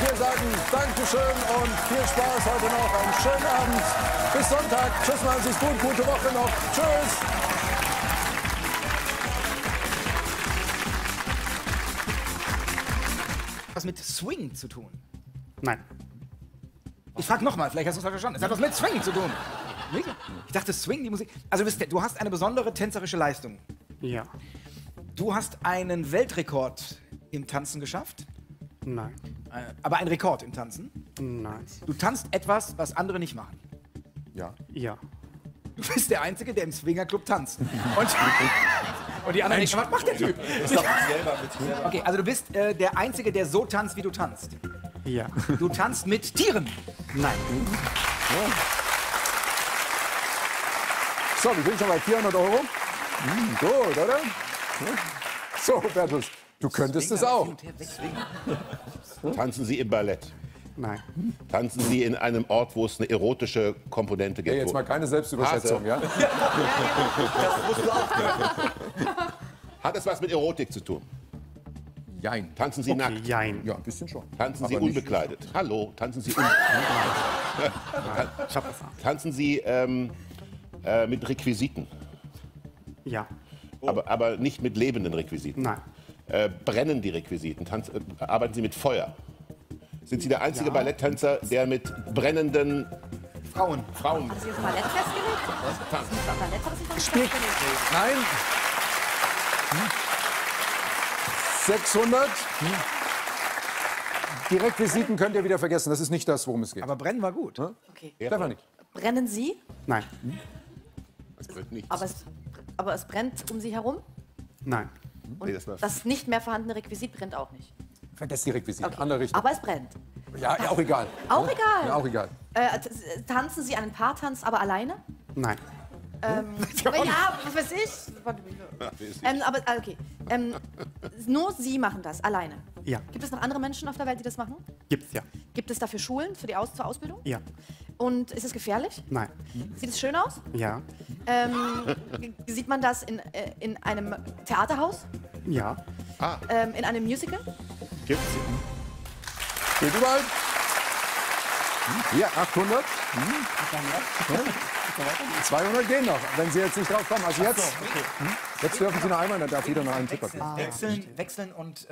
Wir sagen Dankeschön und viel Spaß heute noch. Einen schönen Abend. Bis Sonntag. Tschüss, machen Sie es gut. Gute Woche noch. Tschüss. Was mit Swing zu tun? Nein. Ich frage nochmal, vielleicht hast du es verstanden. Es hat was mit Swing zu tun. Ich dachte, Swing, die Musik. Also du hast eine besondere tänzerische Leistung. Ja. Du hast einen Weltrekord im Tanzen geschafft. Nein. Aber ein Rekord im Tanzen? Nein. Du tanzt etwas, was andere nicht machen? Ja. Ja. Du bist der Einzige, der im Swingerclub tanzt. Und die anderen denken, was macht der Typ? Das macht ich selber mit. Okay, also du bist der Einzige, der so tanzt, wie du tanzt? Ja. Du tanzt mit Tieren? Nein. So, wir sind schon bei 400 €. Gut, oder? So, Bertus. Du könntest es auch. Tanzen Sie im Ballett? Nein. Tanzen Sie in einem Ort, wo es eine erotische Komponente gibt? Ja, jetzt mal keine Selbstüberschätzung, ja? Das musst du auch. Hat es was mit Erotik zu tun? Jein. Tanzen Sie nackt? Jein. Ja, ein bisschen schon. Tanzen Sie unbekleidet? Hallo, tanzen Sie unbekleidet? Tanzen Sie mit Requisiten? Ja. Oh. Aber nicht mit lebenden Requisiten? Nein. Brennen die Requisiten? Arbeiten Sie mit Feuer? Sind Sie der einzige Balletttänzer, der mit brennenden Frauen... Haben Sie das Ballett festgelegt? Was? Tanzen. Ballett haben Sie festgelegt? Nein. 600. Die Requisiten könnt ihr wieder vergessen. Das ist nicht das, worum es geht. Aber brennen war gut. Hm? Okay. Stefanie. Brennen Sie? Nein. Hm? Es brennt nichts. Aber es brennt um Sie herum? Nein. Und nee, das nicht mehr vorhandene Requisit brennt auch nicht? Vergesst die Requisiten. Okay. Andere Richtung. Aber es brennt. Ja, auch egal. Auch egal? Ja, auch egal. Tanzen Sie einen Paartanz, aber alleine? Nein. Ja, was weiß ich. Aber okay. Nur Sie machen das alleine. Ja. Gibt es noch andere Menschen auf der Welt, die das machen? Gibt's ja. Gibt es dafür Schulen für die zur Ausbildung? Ja. Und ist es gefährlich? Nein. Sieht es schön aus? Ja. Sieht man das in einem Theaterhaus? Ja. Ah. In einem Musical? Gibt's. Geht überall. Hier, 800. 200 gehen noch, wenn Sie jetzt nicht drauf kommen. Also jetzt, jetzt dürfen Sie noch einmal, dann darf jeder noch einen Tipp abgeben. Wechseln und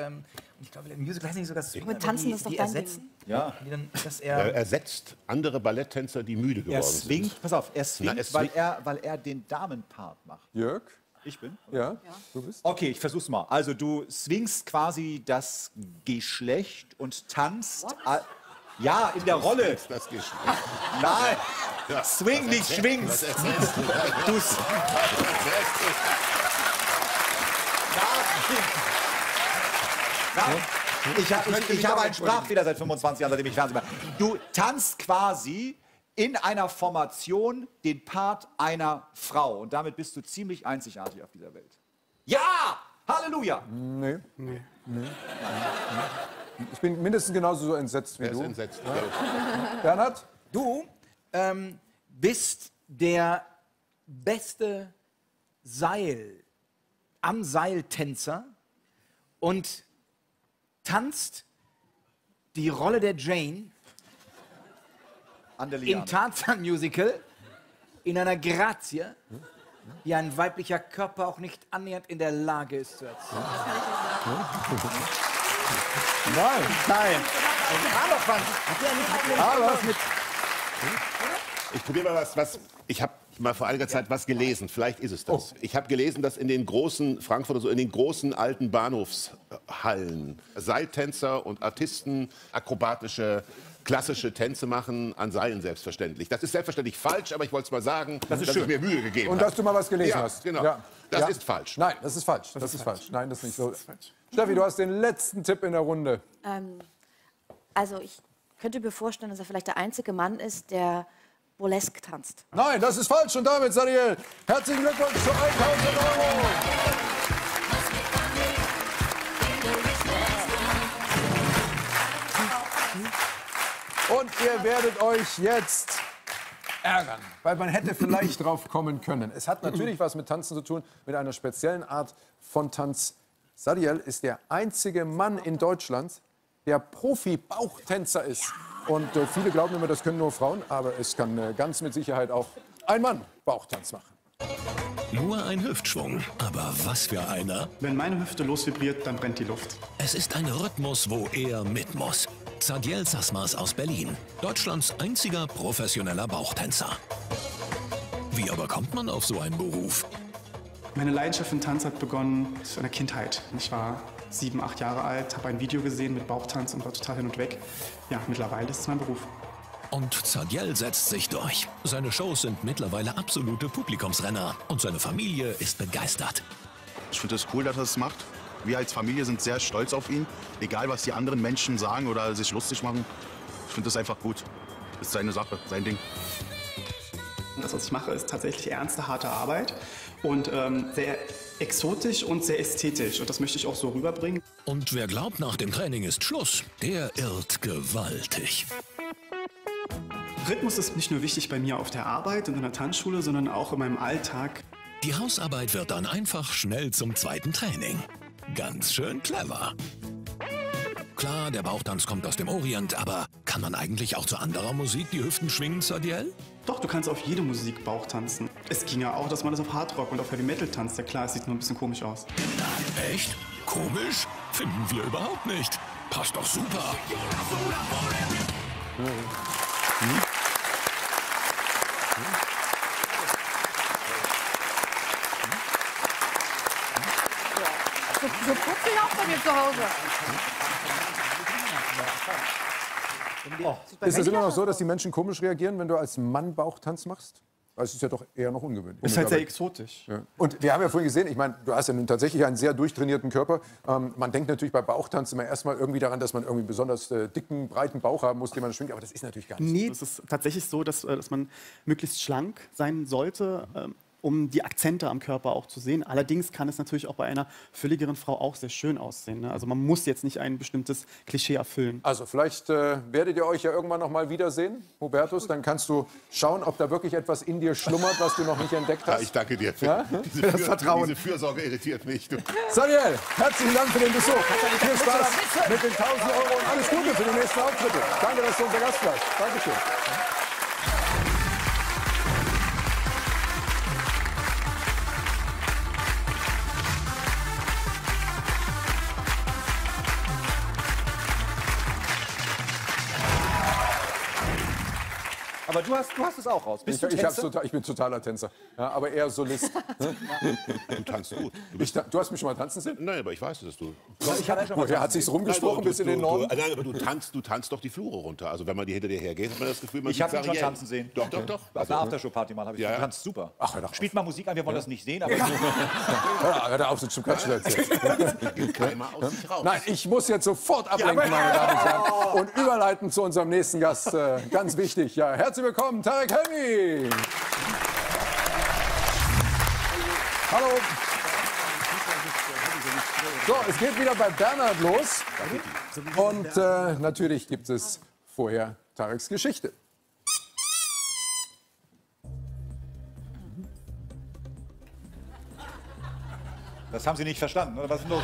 ich glaube, im Musical heißt nicht so, dass Tanzen ist doch dann ersetzen. Ja. Er ersetzt andere Balletttänzer, die müde geworden sind. Pass auf, er swingt, weil er den Damenpart macht. Jörg? Ich bin? Ja, du bist. Okay, ich versuch's mal. Also du swingst quasi das Geschlecht und tanzt... Ja, in der Rolle. Das Geschlecht. Nein. Ja, swing nicht, schwingst. Du ich habe einen Sprachfehler seit 25 Jahren, seitdem ich Fernsehen mache. Du tanzt quasi in einer Formation den Part einer Frau. Und damit bist du ziemlich einzigartig auf dieser Welt. Ja! Halleluja! Nee. Nee. Nee. Ich bin mindestens genauso so entsetzt wie du. Entsetzt, ja. Bernhard? Du bist der beste Seiltänzer und tanzt die Rolle der Jane im Tarzan-Musical in einer Grazie, die ein weiblicher Körper auch nicht annähernd in der Lage ist zu erzielen. Nein, nein. Ich probiere mal was. Ich habe mal vor einiger Zeit was gelesen. Vielleicht ist es das. Ich habe gelesen, dass in den großen Frankfurter, so in den großen alten Bahnhofshallen Seiltänzer und Artisten akrobatische, klassische Tänze machen, an Seilen selbstverständlich. Das ist selbstverständlich falsch, aber ich wollte es mal sagen, dass ich mir Mühe gegeben habe. Und dass du mal was gelesen hast. Genau. Ja. Das ist falsch. Nein, das ist falsch. Das ist falsch. Nein, das ist nicht so. Steffi, du hast den letzten Tipp in der Runde. Also ich könnte mir vorstellen, dass er vielleicht der einzige Mann ist, der Burlesque tanzt. Nein, das ist falsch. Und damit, Zadiel, herzlichen Glückwunsch zu 1.000 €. Und ihr werdet euch jetzt ärgern, weil man hätte vielleicht drauf kommen können. Es hat natürlich was mit Tanzen zu tun, mit einer speziellen Art von Tanz. Zadiel ist der einzige Mann in Deutschland, der Profi-Bauchtänzer ist. Und viele glauben immer, das können nur Frauen, aber es kann ganz mit Sicherheit auch ein Mann Bauchtanz machen. Nur ein Hüftschwung, aber was für einer. Wenn meine Hüfte losvibriert, dann brennt die Luft. Es ist ein Rhythmus, wo er mit muss. Zadiel Sasmas aus Berlin, Deutschlands einziger professioneller Bauchtänzer. Wie aber kommt man auf so einen Beruf? Meine Leidenschaft im Tanz hat begonnen in der Kindheit. Ich war 7, 8 Jahre alt, habe ein Video gesehen mit Bauchtanz und war total hin und weg. Ja, mittlerweile ist es mein Beruf. Und Zadiel setzt sich durch. Seine Shows sind mittlerweile absolute Publikumsrenner und seine Familie ist begeistert. Ich finde es cool, dass er es macht. Wir als Familie sind sehr stolz auf ihn. Egal, was die anderen Menschen sagen oder sich lustig machen. Ich finde es einfach gut. Das ist seine Sache, sein Ding. Das, was ich mache, ist tatsächlich ernste, harte Arbeit. Und sehr exotisch und sehr ästhetisch. Und das möchte ich auch so rüberbringen. Und wer glaubt, nach dem Training ist Schluss, der irrt gewaltig. Rhythmus ist nicht nur wichtig bei mir auf der Arbeit und in der Tanzschule, sondern auch in meinem Alltag. Die Hausarbeit wird dann einfach schnell zum zweiten Training. Ganz schön clever. Klar, der Bauchtanz kommt aus dem Orient, aber kann man eigentlich auch zu anderer Musik die Hüften schwingen, Zadiel? Doch, du kannst auf jede Musik Bauchtanzen. Es ging ja auch, dass man das auf Hardrock und auf Heavy Metal tanzt. Ja klar, es sieht nur ein bisschen komisch aus. Echt? Komisch? Finden wir überhaupt nicht. Passt doch super. Oh. Hm? So putze ich auch bei mir zu Hause. Oh, ist es immer noch so, dass die Menschen komisch reagieren, wenn du als Mann Bauchtanz machst? Das ist ja doch eher noch ungewöhnlich. Das ist halt sehr exotisch. Ja. Und wir haben ja vorhin gesehen, ich meine, du hast ja nun tatsächlich einen sehr durchtrainierten Körper. Man denkt natürlich bei Bauchtanz immer erstmal irgendwie daran, dass man irgendwie einen besonders dicken, breiten Bauch haben muss, den man schwingt. Aber das ist natürlich gar nicht so. Nee, es ist tatsächlich so, dass man möglichst schlank sein sollte. Um die Akzente am Körper auch zu sehen. Allerdings kann es natürlich auch bei einer fülligeren Frau auch sehr schön aussehen. Ne? Also man muss jetzt nicht ein bestimmtes Klischee erfüllen. Also vielleicht werdet ihr euch ja irgendwann noch mal wiedersehen, Hubertus. Dann kannst du schauen, ob da wirklich etwas in dir schlummert, was du noch nicht entdeckt hast. Ja, ich danke dir für das Vertrauen. Diese Fürsorge irritiert mich. Zadiel, herzlichen Dank für den Besuch. Viel Spaß mit den 1.000 € und alles Gute für die nächsten Auftritte. Danke, dass du unser Gast warst. Dankeschön. Aber du hast es auch raus. Bist du Tänzer? Ich bin totaler Tänzer, ja, aber eher Solist. Du tanzt gut. Du hast mich schon mal tanzen sehen? Nein, aber ich weiß, dass du... Er hat sich rumgesprochen bis in den Norden. Nein, aber du tanzt doch die Flure runter. Also wenn man die hinter dir hergeht, hat man das Gefühl, man sieht variieren. Ich habe ihn schon tanzen sehen. Doch, doch, doch. Auf einer Aftershow-Party mal habe ich getanzt. Super. Spielt mal Musik an, wir wollen das nicht sehen. Hör da auf, so zum Klatschen erzählen. Keiner aus sich raus. Nein, ich muss jetzt sofort ablenken, meine Damen und Herren. Und überleiten zu unserem nächsten Gast. Ganz wichtig, ja. Herzlich willkommen, Tarek Helmy. Hallo. So, es geht wieder bei Bernhard los. Und natürlich gibt es vorher Tareks Geschichte. Das haben Sie nicht verstanden, oder? Was ist los?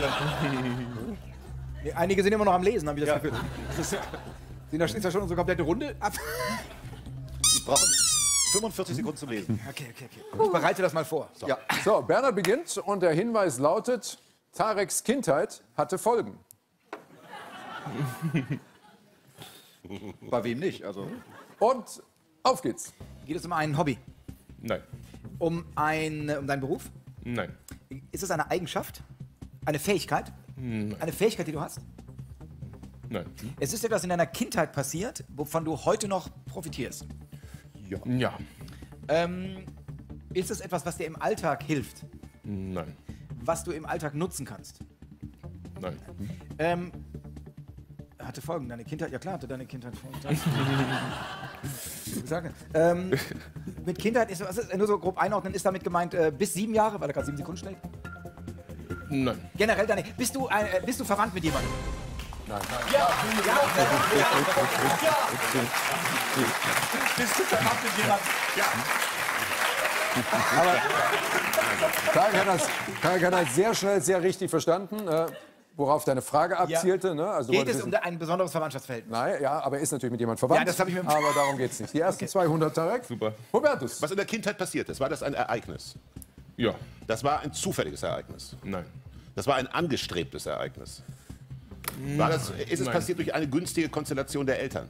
Einige sind immer noch am Lesen, habe ich das Gefühl. Ist das schon unsere komplette Runde? Wir brauchen 45 Sekunden zum Lesen. Okay. Ich bereite das mal vor. So. Ja. So, Bernhard beginnt und der Hinweis lautet, Tareks Kindheit hatte Folgen. Bei wem nicht? Also. Und auf geht's. Geht es um ein Hobby? Nein. Um deinen Beruf? Nein. Ist es eine Eigenschaft? Eine Fähigkeit? Nein. Eine Fähigkeit, die du hast? Nein. Es ist etwas in deiner Kindheit passiert, wovon du heute noch profitierst? Ja. Ja. Ist es etwas, was dir im Alltag hilft? Nein. Was du im Alltag nutzen kannst? Nein. Hatte Folgen, deine Kindheit? Ja klar, hatte deine Kindheit Folgen. Mit Kindheit ist, was ist nur so grob einordnen, ist damit gemeint bis 7 Jahre, weil er gerade 7 Sekunden schlägt? Nein. Generell deine. Bist du verwandt mit jemandem? Nein, nein. Ja. Bist du verwandt mit jemandem? Ja. Aber Tarek hat das sehr schnell, sehr richtig verstanden, worauf deine Frage abzielte. Ja. Ne? Also, geht es um ein besonderes Verwandtschaftsverhältnis? Nein, ja, aber er ist natürlich mit jemandem verwandt. Ja, das habe ich mir... Aber darum geht es nicht. Die ersten 200, Tarek. Super. Hubertus. Was in der Kindheit passiert ist, war das ein Ereignis? Ja. Das war ein zufälliges Ereignis? Nein. Das war ein angestrebtes Ereignis? Ist es passiert durch eine günstige Konstellation der Eltern?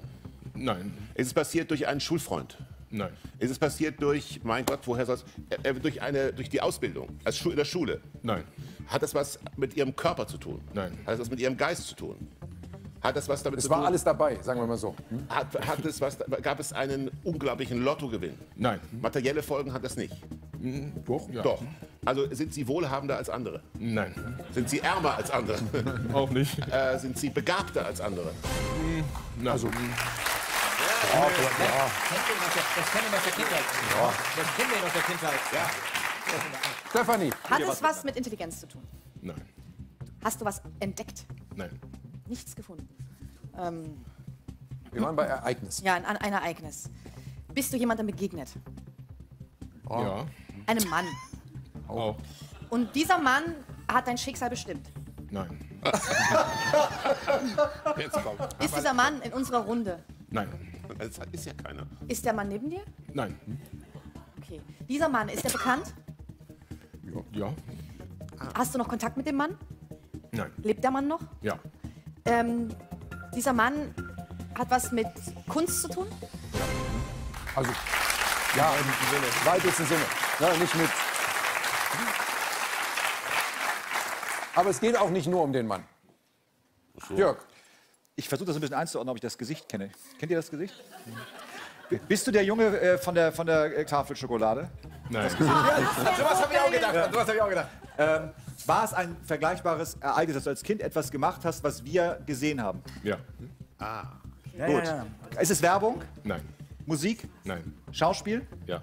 Nein. Ist es passiert durch einen Schulfreund? Nein. Ist es passiert durch, mein Gott, woher soll es, durch die Ausbildung in der Schule? Nein. Hat das was mit Ihrem Körper zu tun? Nein. Hat das was mit Ihrem Geist zu tun? Hat das was damit zu tun? Es war alles dabei, sagen wir mal so. Hm? Gab es einen unglaublichen Lottogewinn? Nein. Materielle Folgen hat das nicht? Doch. Ja. Doch. Also sind Sie wohlhabender als andere? Nein. Sind Sie ärmer als andere? Auch nicht. Sind Sie begabter als andere? Nein. Also. Das kennen wir aus der Kindheit. Ja. Stefanie. Hat es was mit Intelligenz zu tun? Nein. Hast du was entdeckt? Nein. Nichts gefunden. Wir waren bei Ereignis. Ja, ein Ereignis. Bist du jemandem begegnet? Oh. Ja. Einem Mann. Auch. Oh. Und dieser Mann hat dein Schicksal bestimmt? Nein. Jetzt kommt. Ist dieser Mann in unserer Runde? Nein. Das ist ja keiner. Ist der Mann neben dir? Nein. Okay. Dieser Mann, ist der bekannt? Ja. Hast du noch Kontakt mit dem Mann? Nein. Lebt der Mann noch? Ja. Dieser Mann hat was mit Kunst zu tun? Ja. Also, ja, im weitesten Sinne. Ja, nicht mit. Aber es geht auch nicht nur um den Mann. So. Jörg. Ich versuche das ein bisschen einzuordnen, ob ich das Gesicht kenne. Kennt ihr das Gesicht? Mhm. Bist du der Junge von der Tafelschokolade? Nein. Das Gesicht? Ja, sowas habe ich auch gedacht. Ja. Sowas hab ich auch gedacht. War es ein vergleichbares Ereignis, dass du als Kind etwas gemacht hast, was wir gesehen haben? Ja. Ah. Ja, gut. Ja, ja. Ist es Werbung? Nein. Musik? Nein. Schauspiel? Ja.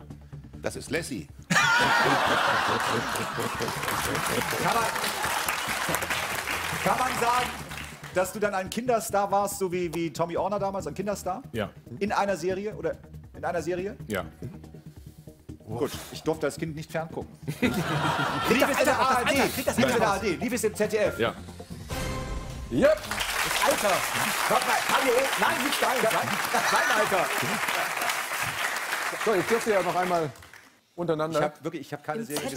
Das ist Lassie. Kann man sagen, dass du dann ein Kinderstar warst, so wie Tommy Orner damals, ein Kinderstar? Ja. In einer Serie? Oder in einer Serie? Ja. Gut, ich durfte als Kind nicht ferngucken. Liebes in der ARD. Liebes in der ARD. Liebes im ZDF. Ja. Yep. Das Alter. Warte mal, hallo. Nein, nicht dein. Dein Alter. So, jetzt dürft ihr ja noch einmal untereinander. Ich hab keine Serie.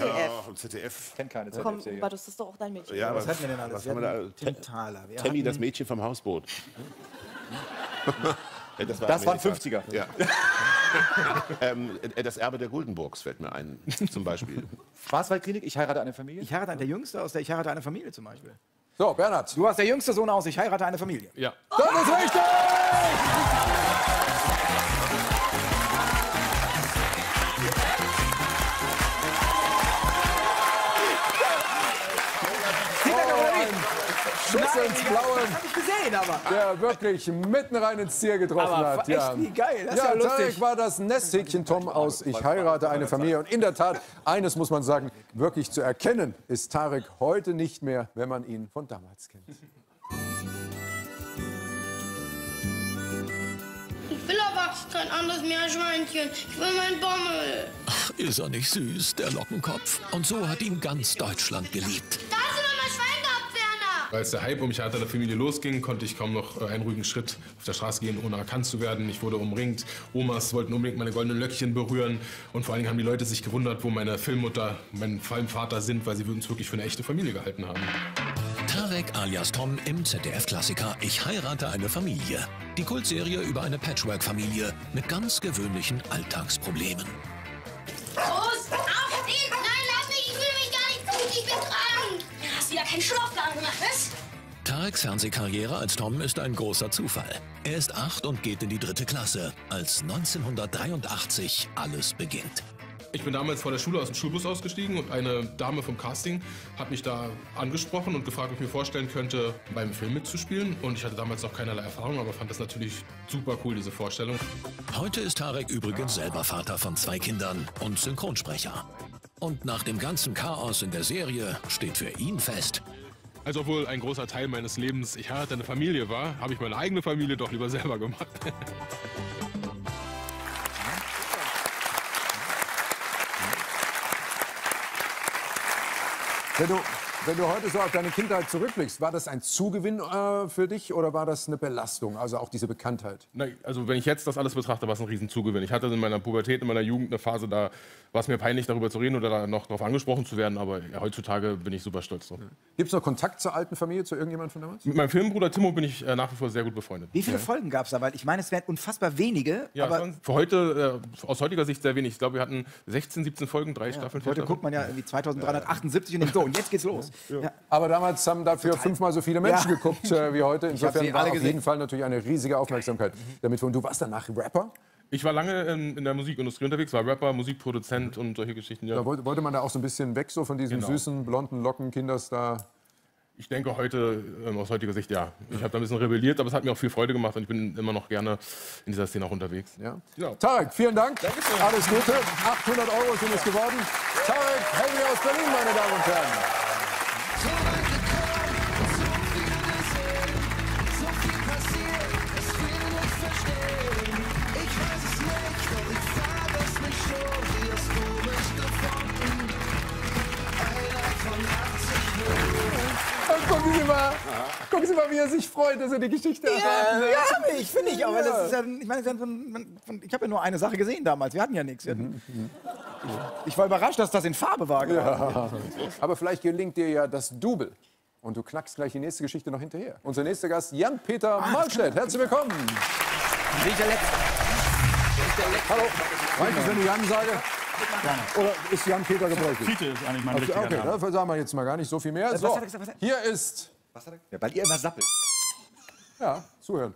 Im ZDF. Ich kenne keine ZDF-Serie. Komm, Serie. Das ist doch auch dein Mädchen. Ja, was hatten wir denn alles? Wir hatten Tammy, das Mädchen vom Hausboot. Das waren 50er. Ja. Das Erbe der Guldenburgs fällt mir ein, zum Beispiel. Schwarzwaldklinik, Ich heirate eine Familie? Ich heirate der Jüngste aus der Ich heirate eine Familie, zum Beispiel. So, Bernhard. Du warst der jüngste Sohn aus Ich heirate eine Familie. Ja. Oh. Das ist richtig! Schuss ins Blaue. Das hab ich gesehen, aber. Der wirklich mitten rein ins Ziel getroffen hat. Ja. Echt wie geil. Das ist ja lustig. Tarek war das Nesthäkchen Tom aus Ich heirate eine Familie. Und in der Tat, eines muss man sagen, wirklich zu erkennen ist Tarek heute nicht mehr, wenn man ihn von damals kennt. Ich will erwachsen, kein anderes Meerschweinchen. Ich will meinen Bommel. Ach, ist er nicht süß, der Lockenkopf. Und so hat ihn ganz Deutschland geliebt. Als der Hype um Ich heirate eine Familie losging, konnte ich kaum noch einen ruhigen Schritt auf der Straße gehen, ohne erkannt zu werden. Ich wurde umringt. Omas wollten unbedingt meine goldenen Löckchen berühren. Und vor allen Dingen haben die Leute sich gewundert, wo meine Filmmutter, mein Filmvater sind, weil sie uns wirklich für eine echte Familie gehalten haben. Tarek alias Tom im ZDF-Klassiker Ich heirate eine Familie. Die Kultserie über eine Patchwork-Familie mit ganz gewöhnlichen Alltagsproblemen. Prost! Auf den! Nein, lass mich! Ich fühle mich gar nicht gut! Ich bin krank! Hast du ja keinen Schlafplan gemacht, was? Tareks Fernsehkarriere als Tom ist ein großer Zufall. Er ist 8 und geht in die 3. Klasse, als 1983 alles beginnt. Ich bin damals vor der Schule aus dem Schulbus ausgestiegen und eine Dame vom Casting hat mich da angesprochen und gefragt, ob ich mir vorstellen könnte, beim Film mitzuspielen. Und ich hatte damals noch keinerlei Erfahrung, aber fand das natürlich super cool, diese Vorstellung. Heute ist Tarek übrigens selber Vater von 2 Kindern und Synchronsprecher. Und nach dem ganzen Chaos in der Serie steht für ihn fest. Also obwohl ein großer Teil meines Lebens Ich heirate eine Familie war, habe ich meine eigene Familie doch lieber selber gemacht. Wenn du heute so auf deine Kindheit zurückblickst, war das ein Zugewinn für dich oder war das eine Belastung, also auch diese Bekanntheit? Na, also wenn ich jetzt das alles betrachte, war es ein Riesenzugewinn. Ich hatte in meiner Pubertät, in meiner Jugend eine Phase, da war es mir peinlich, darüber zu reden oder da noch darauf angesprochen zu werden, aber ja, heutzutage bin ich super stolz drauf. Gibt es noch Kontakt zur alten Familie, zu irgendjemandem von damals? Mit meinem Filmbruder Timo bin ich nach wie vor sehr gut befreundet. Wie viele Folgen gab es da? Weil ich meine, es wären unfassbar wenige. Ja, aber für heute, aus heutiger Sicht sehr wenig. Ich glaube, wir hatten 16, 17 Folgen, 3 Staffeln. Heute guckt man ja irgendwie 2378 und denkt so, und jetzt geht's los. Ja. Ja. Aber damals haben dafür total 5-mal so viele Menschen geguckt wie heute. Insofern war auf jeden Fall natürlich eine riesige Aufmerksamkeit. Damit du warst danach Rapper? Ich war lange in der Musikindustrie unterwegs, war Rapper, Musikproduzent und solche Geschichten. Ja. Da wollte man da auch so ein bisschen weg so von diesem süßen, blonden Locken-Kinderstar. Ich denke heute, aus heutiger Sicht, ja. Ich habe da ein bisschen rebelliert, aber es hat mir auch viel Freude gemacht und ich bin immer noch gerne in dieser Szene auch unterwegs. Ja. Ja. Tarek, vielen Dank. Dankeschön. Alles Gute. 800 Euro sind es geworden. Tarek Helmy aus Berlin, meine Damen und Herren. Gucken Sie mal, wie er sich freut, dass er die Geschichte erraten hat. Ja, ich finde ich auch. Weil das ist ja, ich meine, ich habe ja nur eine Sache gesehen damals. Wir hatten ja nichts. Ich war überrascht, dass das in Farbe war. Ja. Aber vielleicht gelingt dir ja das Double. Und du knackst gleich die nächste Geschichte noch hinterher. Unser nächster Gast, Jan-Peter Mahlstedt. Herzlich willkommen. Hallo. Reicht es, wenn ich Jan sage? Oder ist Jan-Peter gebräuchlich? Titel ist eigentlich mein richtiger Name. Okay, da sagen wir jetzt mal gar nicht so viel mehr. So, hier ist... Was hat er? Ja, weil ihr immer sappelt. Ja, zuhören.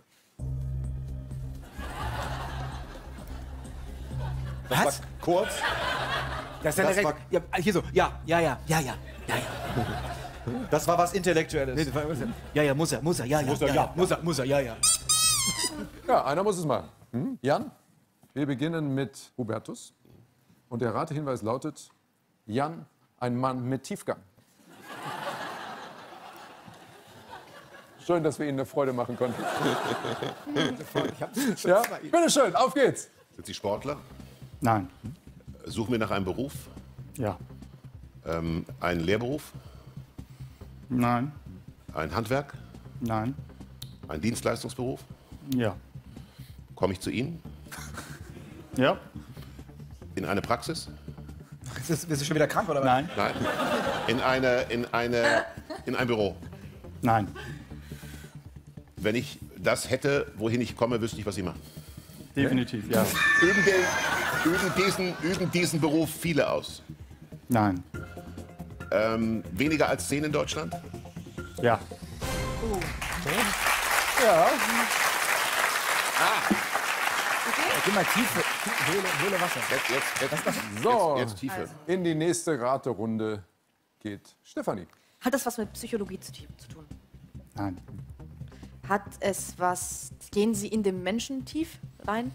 Das was? War kurz. Das ist ja das direkt. Ja, hier so. Ja. Das war was Intellektuelles. Nee, ja, muss er. Ja. Ja, einer muss es machen. Hm? Jan, wir beginnen mit Hubertus. Und der Ratehinweis lautet: Jan, ein Mann mit Tiefgang. Schön, dass wir Ihnen eine Freude machen konnten. Ja? Bitte schön, auf geht's. Sind Sie Sportler? Nein. Suchen wir nach einem Beruf? Ja. Einen Lehrberuf? Nein. Ein Handwerk? Nein. Ein Dienstleistungsberuf? Ja. Komme ich zu Ihnen? Ja. In eine Praxis? Bist du schon wieder krank, oder was? Nein. Nein. In ein Büro? Nein. Wenn ich das hätte, wohin ich komme, wüsste ich, was Sie machen. Definitiv, ja. Üben diesen Beruf viele aus? Nein. Weniger als 10 in Deutschland? Ja. Ja. Ah. Geh mal Tiefe. Höhle Wasser. Jetzt. So, jetzt Tiefe. Also. In die nächste Raterunde geht Stefanie. Hat das was mit Psychologie zu tun? Nein. Hat es was... Gehen Sie in den Menschen tief rein?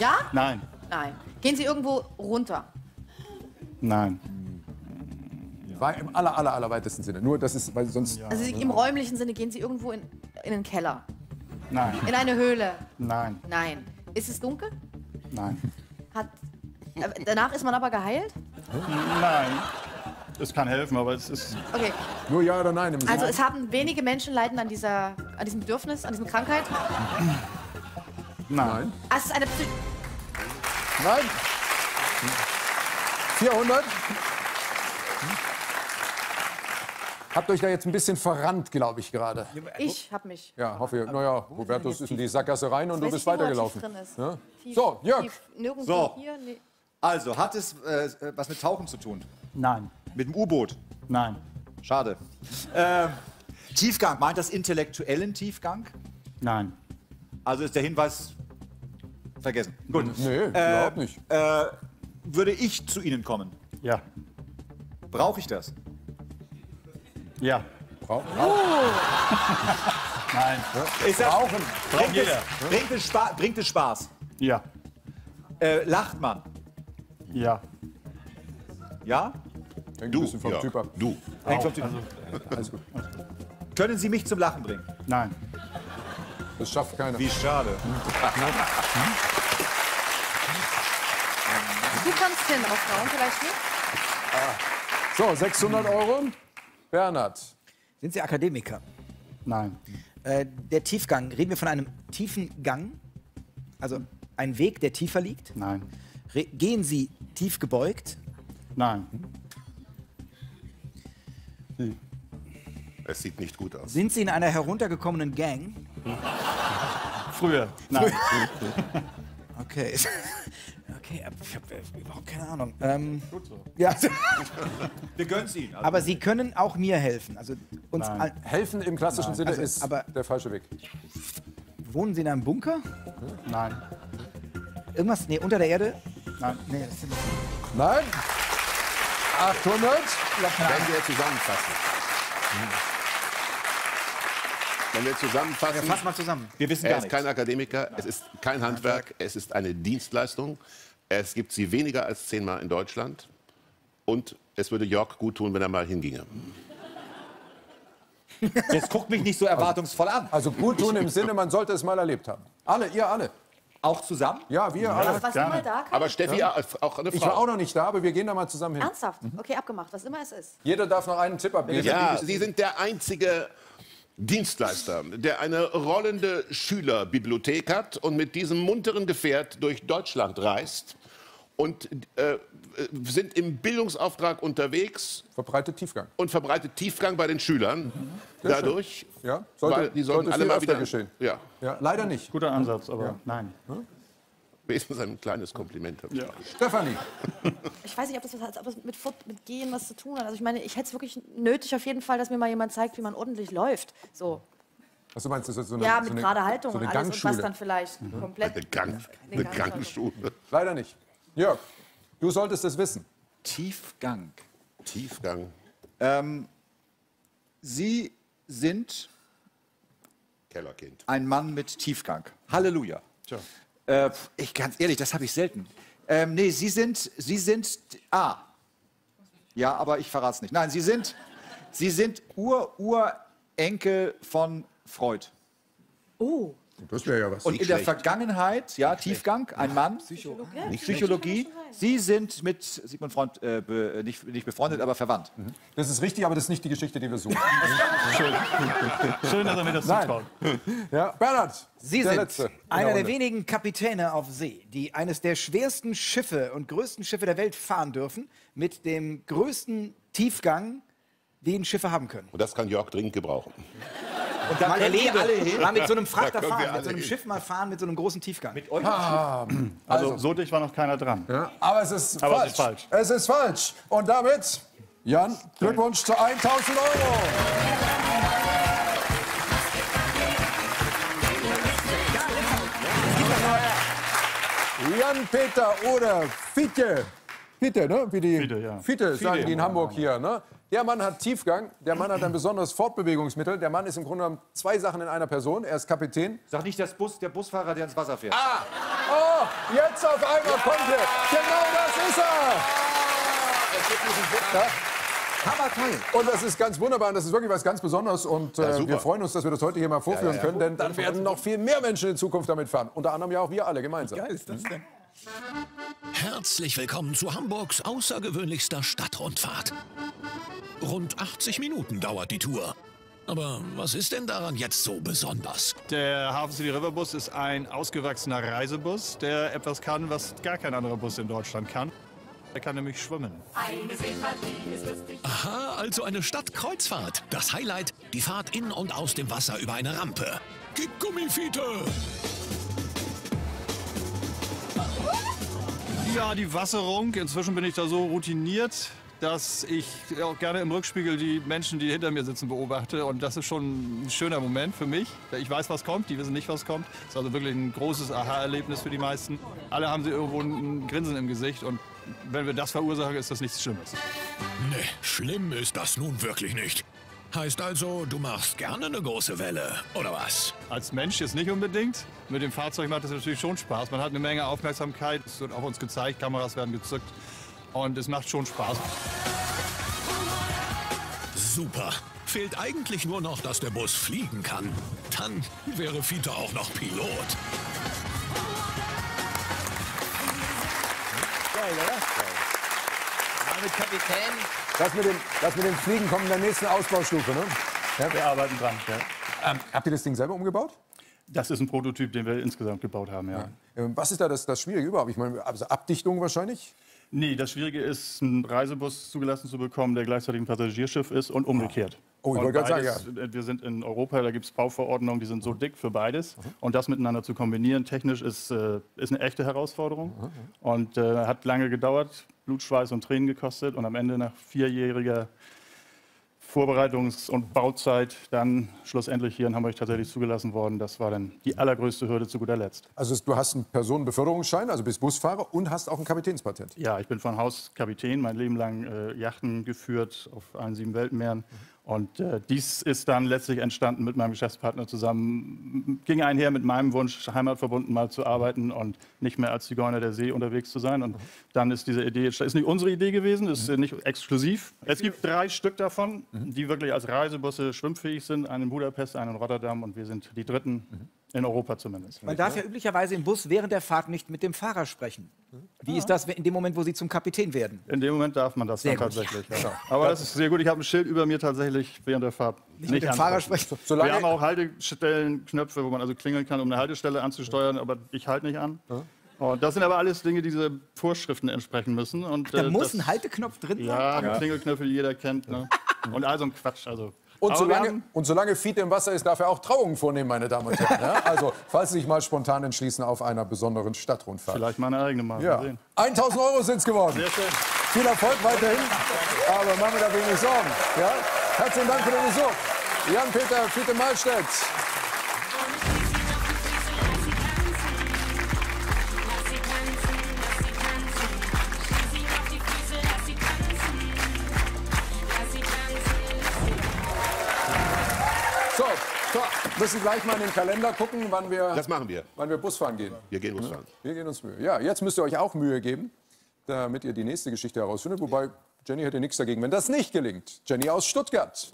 Ja? Nein. Gehen Sie irgendwo runter? Nein. Ja. Im allerweitesten Sinne. Nur das ist, weil sonst... Ja. Also im räumlichen Sinne gehen Sie irgendwo in den Keller? Nein. In eine Höhle? Nein. Ist es dunkel? Nein. Danach ist man aber geheilt? Nein. Das kann helfen, aber es ist... Okay. Nur ja oder nein im Sinne. Also es haben wenige Menschen leiden an diesem Bedürfnis, an dieser Krankheit? Nein. Ah, es ist eine Psych... Nein. 400. Habt euch da jetzt ein bisschen verrannt, glaube ich, gerade. Ich hab mich. Ja, hoffe ich. Naja, Hubertus ist in die Sackgasse rein und du bist weitergelaufen. Ja? So, Jörg. So. Hier? Nee. Also, hat es was mit Tauchen zu tun? Nein. Mit dem U-Boot? Nein. Schade. Tiefgang, meint das intellektuellen Tiefgang? Nein. Also ist der Hinweis vergessen. Gut. Nee, überhaupt nicht. Würde ich zu Ihnen kommen? Ja. Brauche ich das? Ja. Nein. Ist das, bringt es Spaß? Ja. Lacht man? Ja. Ja? Du. Hängt vom Typ ab. Du. Hängt vom Typ ab. Alles gut. Können Sie mich zum Lachen bringen? Nein. Das schafft keiner. Wie schade. Du kannst hin, auf Frauen vielleicht nicht. So, 600 Euro. Bernhard. Sind Sie Akademiker? Nein. Der Tiefgang. Reden wir von einem tiefen Gang? Also ein Weg, der tiefer liegt? Nein. Gehen Sie tief gebeugt? Nein. Hm. Es sieht nicht gut aus. Sind Sie in einer heruntergekommenen Gang? Früher. Nein. Okay. Okay, ich habe überhaupt keine Ahnung. Gut so. Ja. Wir gönnen es Ihnen. Also. Aber Sie können auch mir helfen. Also uns helfen im klassischen Sinne also, ist aber der falsche Weg. Wohnen Sie in einem Bunker? Nein. Irgendwas? Nee, unter der Erde? Nein. Nee, das ist nicht. Nein. 800, wenn wir zusammenfassen. Wenn wir zusammenfassen. Ja, fass mal zusammen. Wir wissen gar nichts. Er ist kein Akademiker, es ist kein Handwerk, es ist eine Dienstleistung. Es gibt sie weniger als 10-mal in Deutschland. Und es würde Jörg gut tun, wenn er mal hinginge. Jetzt guckt mich nicht so erwartungsvoll an. Also gut tun im Sinne, man sollte es mal erlebt haben. Alle, ihr alle. Auch zusammen? Ja, wir alle. Was immer da kann. Aber Steffi, ja, auch eine Frau. Ich war auch noch nicht da, aber wir gehen da mal zusammen hin. Ernsthaft? Okay, abgemacht, was immer es ist. Jeder darf noch einen Tipp abgeben. Ja, Sie sind der einzige Dienstleister, der eine rollende Schülerbibliothek hat und mit diesem munteren Gefährt durch Deutschland reist und sind im Bildungsauftrag unterwegs. Verbreitet Tiefgang. Und verbreitet Tiefgang bei den Schülern. Mhm. Dadurch, ja, weil die sollten alle mal wieder geschehen. Ja. Ja, leider nicht. Guter Ansatz, aber ja, nein. Hm? Wenigstens ein kleines Kompliment. Ja. Stefanie. Ich weiß nicht, ob das mit Gehen was zu tun hat. Also ich meine, ich hätte es wirklich nötig auf jeden Fall, dass mir mal jemand zeigt, wie man ordentlich läuft. So. Was du meinst, das ist so eine, ja, mit so gerader Haltung so eine und alles, und was dann vielleicht komplett... Eine Gangschule. Leider nicht. Jörg, du solltest es wissen. Tiefgang. Tiefgang. Sie sind... Kellerkind. Ein Mann mit Tiefgang. Halleluja. Tja. Ich, ganz ehrlich, das habe ich selten. Nee, Sie sind... Ah. Ja, aber ich verrate es nicht. Nein, Sie sind Urenkel von Freud. Oh. Das wäre ja was. Und in der Vergangenheit, ja, Tiefgang, ein Mann, Psychologie. Sie sind mit Sigmund Freud nicht befreundet, aber verwandt. Das ist richtig, aber das ist nicht die Geschichte, die wir suchen. Schön, dass er mir das zutraut. Ja. Bernhard, Sie sind einer der wenigen Kapitäne auf See, die eines der schwersten Schiffe und größten Schiffe der Welt fahren dürfen, mit dem größten Tiefgang, den Schiffe haben können. Und das kann Jörg dringend gebrauchen. Und dann mal mit so einem Frachter fahren, mit so einem Schiff mal fahren, mit so einem großen Tiefgang. Mit eurem Schiff. Also so dicht war noch keiner dran. Ja. Aber es ist falsch. Es ist falsch. Und damit, Jan, Glückwunsch zu 1.000 Euro. Jan-Peter oder Fiete. Fiete, ne? Wie die Fiete, ja. Fiete sagen die in Hamburg hier, ne? Der Mann hat Tiefgang, der Mann hat ein besonderes Fortbewegungsmittel. Der Mann ist im Grunde genommen zwei Sachen in einer Person. Er ist Kapitän. Sag nicht der Busfahrer, der ins Wasser fährt. Ah! Oh, jetzt auf einmal kommt er. Genau das ist er. Ja. Und das ist ganz wunderbar und das ist wirklich was ganz Besonderes. Und wir freuen uns, dass wir das heute hier mal vorführen können. Denn dann werden noch viel mehr Menschen in Zukunft damit fahren. Unter anderem ja auch wir alle gemeinsam. Wie geil ist das denn? Herzlich willkommen zu Hamburgs außergewöhnlichster Stadtrundfahrt. Rund 80 Minuten dauert die Tour. Aber was ist denn daran jetzt so besonders? Der HafenCity Riverbus ist ein ausgewachsener Reisebus, der etwas kann, was gar kein anderer Bus in Deutschland kann. Er kann nämlich schwimmen. Aha, also eine Stadtkreuzfahrt. Das Highlight, die Fahrt in und aus dem Wasser über eine Rampe. Gib Gummi, Fiete! Ja, die Wasserung. Inzwischen bin ich da so routiniert, dass ich auch gerne im Rückspiegel die Menschen, die hinter mir sitzen, beobachte. Und das ist schon ein schöner Moment für mich. Ich weiß, was kommt, die wissen nicht, was kommt. Das ist also wirklich ein großes Aha-Erlebnis für die meisten. Alle haben sie irgendwo ein Grinsen im Gesicht. Und wenn wir das verursachen, ist das nichts Schlimmes. Nee, schlimm ist das nun wirklich nicht. Heißt also, du machst gerne eine große Welle, oder was? Als Mensch jetzt nicht unbedingt. Mit dem Fahrzeug macht es natürlich schon Spaß. Man hat eine Menge Aufmerksamkeit. Es wird auf uns gezeigt, Kameras werden gezückt. Und es macht schon Spaß. Super. Fehlt eigentlich nur noch, dass der Bus fliegen kann. Dann wäre Fiete auch noch Pilot. Geil, oder? Mit Kapitän. Das mit dem Fliegen kommt in der nächsten Ausbaustufe, ne? Ja, wir arbeiten dran. Ja. Habt ihr das Ding selber umgebaut? Das ist ein Prototyp, den wir insgesamt gebaut haben, ja. Was ist da das Schwierige überhaupt? Ich meine, also Abdichtung wahrscheinlich? Nee, das Schwierige ist, einen Reisebus zugelassen zu bekommen, der gleichzeitig ein Passagierschiff ist und umgekehrt. Oh, ich wollte gerade sagen, ja. Wir sind in Europa, da gibt es Bauverordnungen, die sind so dick für beides. Und das miteinander zu kombinieren, technisch, ist eine echte Herausforderung. Und hat lange gedauert, Blut, Schweiß und Tränen gekostet. Und am Ende, nach vierjähriger Vorbereitungs- und Bauzeit dann schlussendlich hier in Hamburg tatsächlich zugelassen worden. Das war dann die allergrößte Hürde zu guter Letzt. Also du hast einen Personenbeförderungsschein, also bist Busfahrer und hast auch ein Kapitänspatent. Ja, ich bin von Haus Kapitän, mein Leben lang Yachten geführt auf allen 7 Weltmeeren. Und dies ist dann letztlich entstanden mit meinem Geschäftspartner zusammen. Ging einher mit meinem Wunsch, heimatverbunden mal zu arbeiten und nicht mehr als Zigeuner der See unterwegs zu sein. Und dann ist diese Idee, ist nicht unsere Idee gewesen, ist nicht exklusiv. Es gibt 3 Stück davon, die wirklich als Reisebusse schwimmfähig sind. Einen in Budapest, einen in Rotterdam und wir sind die dritten. In Europa zumindest. Man darf ja üblicherweise im Bus während der Fahrt nicht mit dem Fahrer sprechen. Wie ist das in dem Moment, wo Sie zum Kapitän werden? In dem Moment darf man das dann tatsächlich. Ja. Ja. Aber das ist sehr gut. Ich habe ein Schild über mir tatsächlich während der Fahrt. Nicht mit dem Fahrer sprechen. Wir haben auch Haltestellenknöpfe, wo man also klingeln kann, um eine Haltestelle anzusteuern. Aber ich halte nicht an. Ja. Oh, das sind aber alles Dinge, die diese Vorschriften entsprechen müssen. Und, da muss ein Halteknopf drin sein? Ja, Klingelknöpfe, die jeder kennt. Ne? Und all so ein Quatsch. Also. Und solange Fiete im Wasser ist, darf er auch Trauungen vornehmen, meine Damen und Herren. Ja? Also, falls Sie sich mal spontan entschließen auf einer besonderen Stadtrundfahrt. Vielleicht meine eigene mal. Ja. 1.000 € sind es geworden. Sehr schön. Viel Erfolg weiterhin. Aber machen wir da wenig Sorgen. Ja? Herzlichen Dank für den Besuch. Jan-Peter Fiete Mahlstedt. Wir müssen gleich mal in den Kalender gucken, wann wir Busfahren gehen. Wir gehen Busfahren. Wir geben uns Mühe. Ja, jetzt müsst ihr euch auch Mühe geben, damit ihr die nächste Geschichte herausfindet. Wobei, Jenny hätte nichts dagegen, wenn das nicht gelingt. Jenny aus Stuttgart.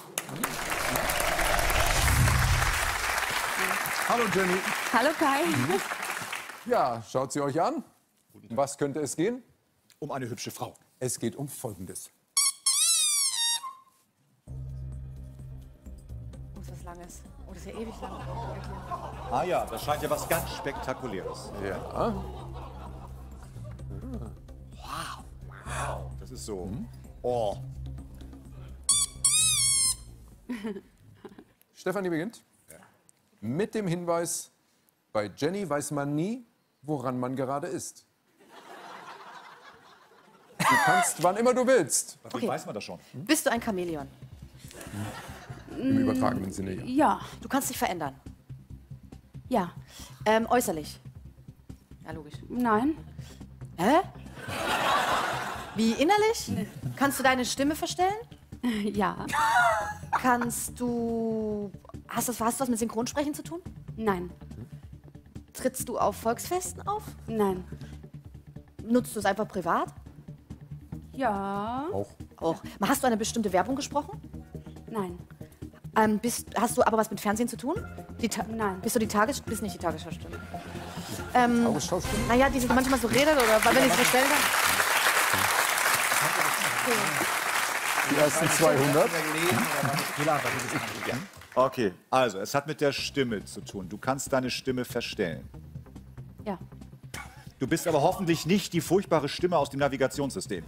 Hallo Jenny. Hallo Kai. Ja, schaut sie euch an. Um was könnte es gehen? Um eine hübsche Frau. Es geht um Folgendes. Was Langes. Oh, das ist ja ewig lang. Ah ja, das scheint ja was ganz Spektakuläres. Ja. Wow. Wow. Das ist so. Oh. Stefanie beginnt. Ja. Mit dem Hinweis, bei Jenny weiß man nie, woran man gerade ist. Du kannst, wann immer du willst. Okay. Weiß man das schon. Bist du ein Chamäleon? Im übertragenen Sinne, ja. Ja, du kannst dich verändern. Ja. Äußerlich. Ja, logisch. Nein. Hä? Wie, innerlich? Nee. Kannst du deine Stimme verstellen? Ja. Kannst du... Hast du was mit Synchronsprechen zu tun? Nein. Trittst du auf Volksfesten auf? Nein. Nutzt du es einfach privat? Ja. Auch. Auch. Hast du eine bestimmte Werbung gesprochen? Nein. Hast du aber was mit Fernsehen zu tun? Nein. Bist nicht die Tagesschau-Stimme. Naja, die sind manchmal so redet oder weil wenn ich es verstellen kann. Die ersten 200. Okay, also es hat mit der Stimme zu tun. Du kannst deine Stimme verstellen. Ja. Du bist aber hoffentlich nicht die furchtbare Stimme aus dem Navigationssystem.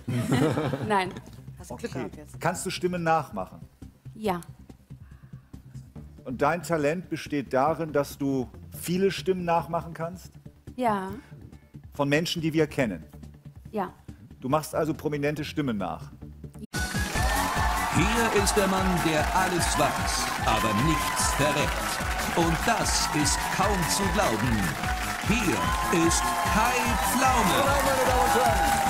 Nein. Hast du Glück gehabt jetzt. Kannst du Stimmen nachmachen? Ja. Und dein Talent besteht darin, dass du viele Stimmen nachmachen kannst? Ja. Von Menschen, die wir kennen? Ja. Du machst also prominente Stimmen nach? Hier ist der Mann, der alles weiß, aber nichts verrät. Und das ist kaum zu glauben. Hier ist Kai Pflaume. Hallo, meine Damen und Herren.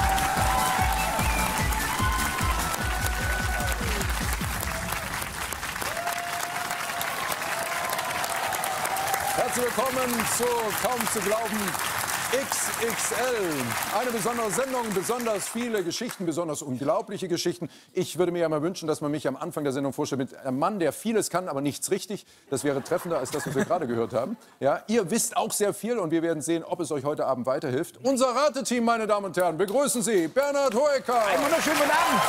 Willkommen zu Kaum zu Glauben XXL. Eine besondere Sendung, besonders viele Geschichten, besonders unglaubliche Geschichten. Ich würde mir ja mal wünschen, dass man mich am Anfang der Sendung vorstellt mit einem Mann, der vieles kann, aber nichts richtig. Das wäre treffender als das, was wir gerade gehört haben. Ja, ihr wisst auch sehr viel und wir werden sehen, ob es euch heute Abend weiterhilft. Unser Rateteam, meine Damen und Herren, begrüßen Sie Bernhard Hoecker. Einen wunderschönen guten Abend.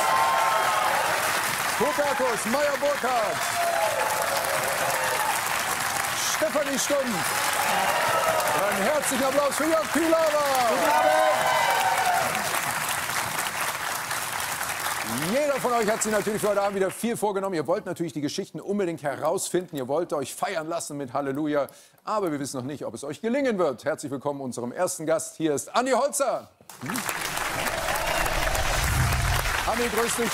Hubertus Meyer-Burckhardt. Stefanie Stumm. Einen herzlichen Applaus für Jörg Pilawa. Guten Abend. Jeder von euch hat sich natürlich für heute Abend wieder viel vorgenommen. Ihr wollt natürlich die Geschichten unbedingt herausfinden. Ihr wollt euch feiern lassen mit Halleluja. Aber wir wissen noch nicht, ob es euch gelingen wird. Herzlich willkommen unserem ersten Gast. Hier ist Andi Holzer. Andi, grüß dich.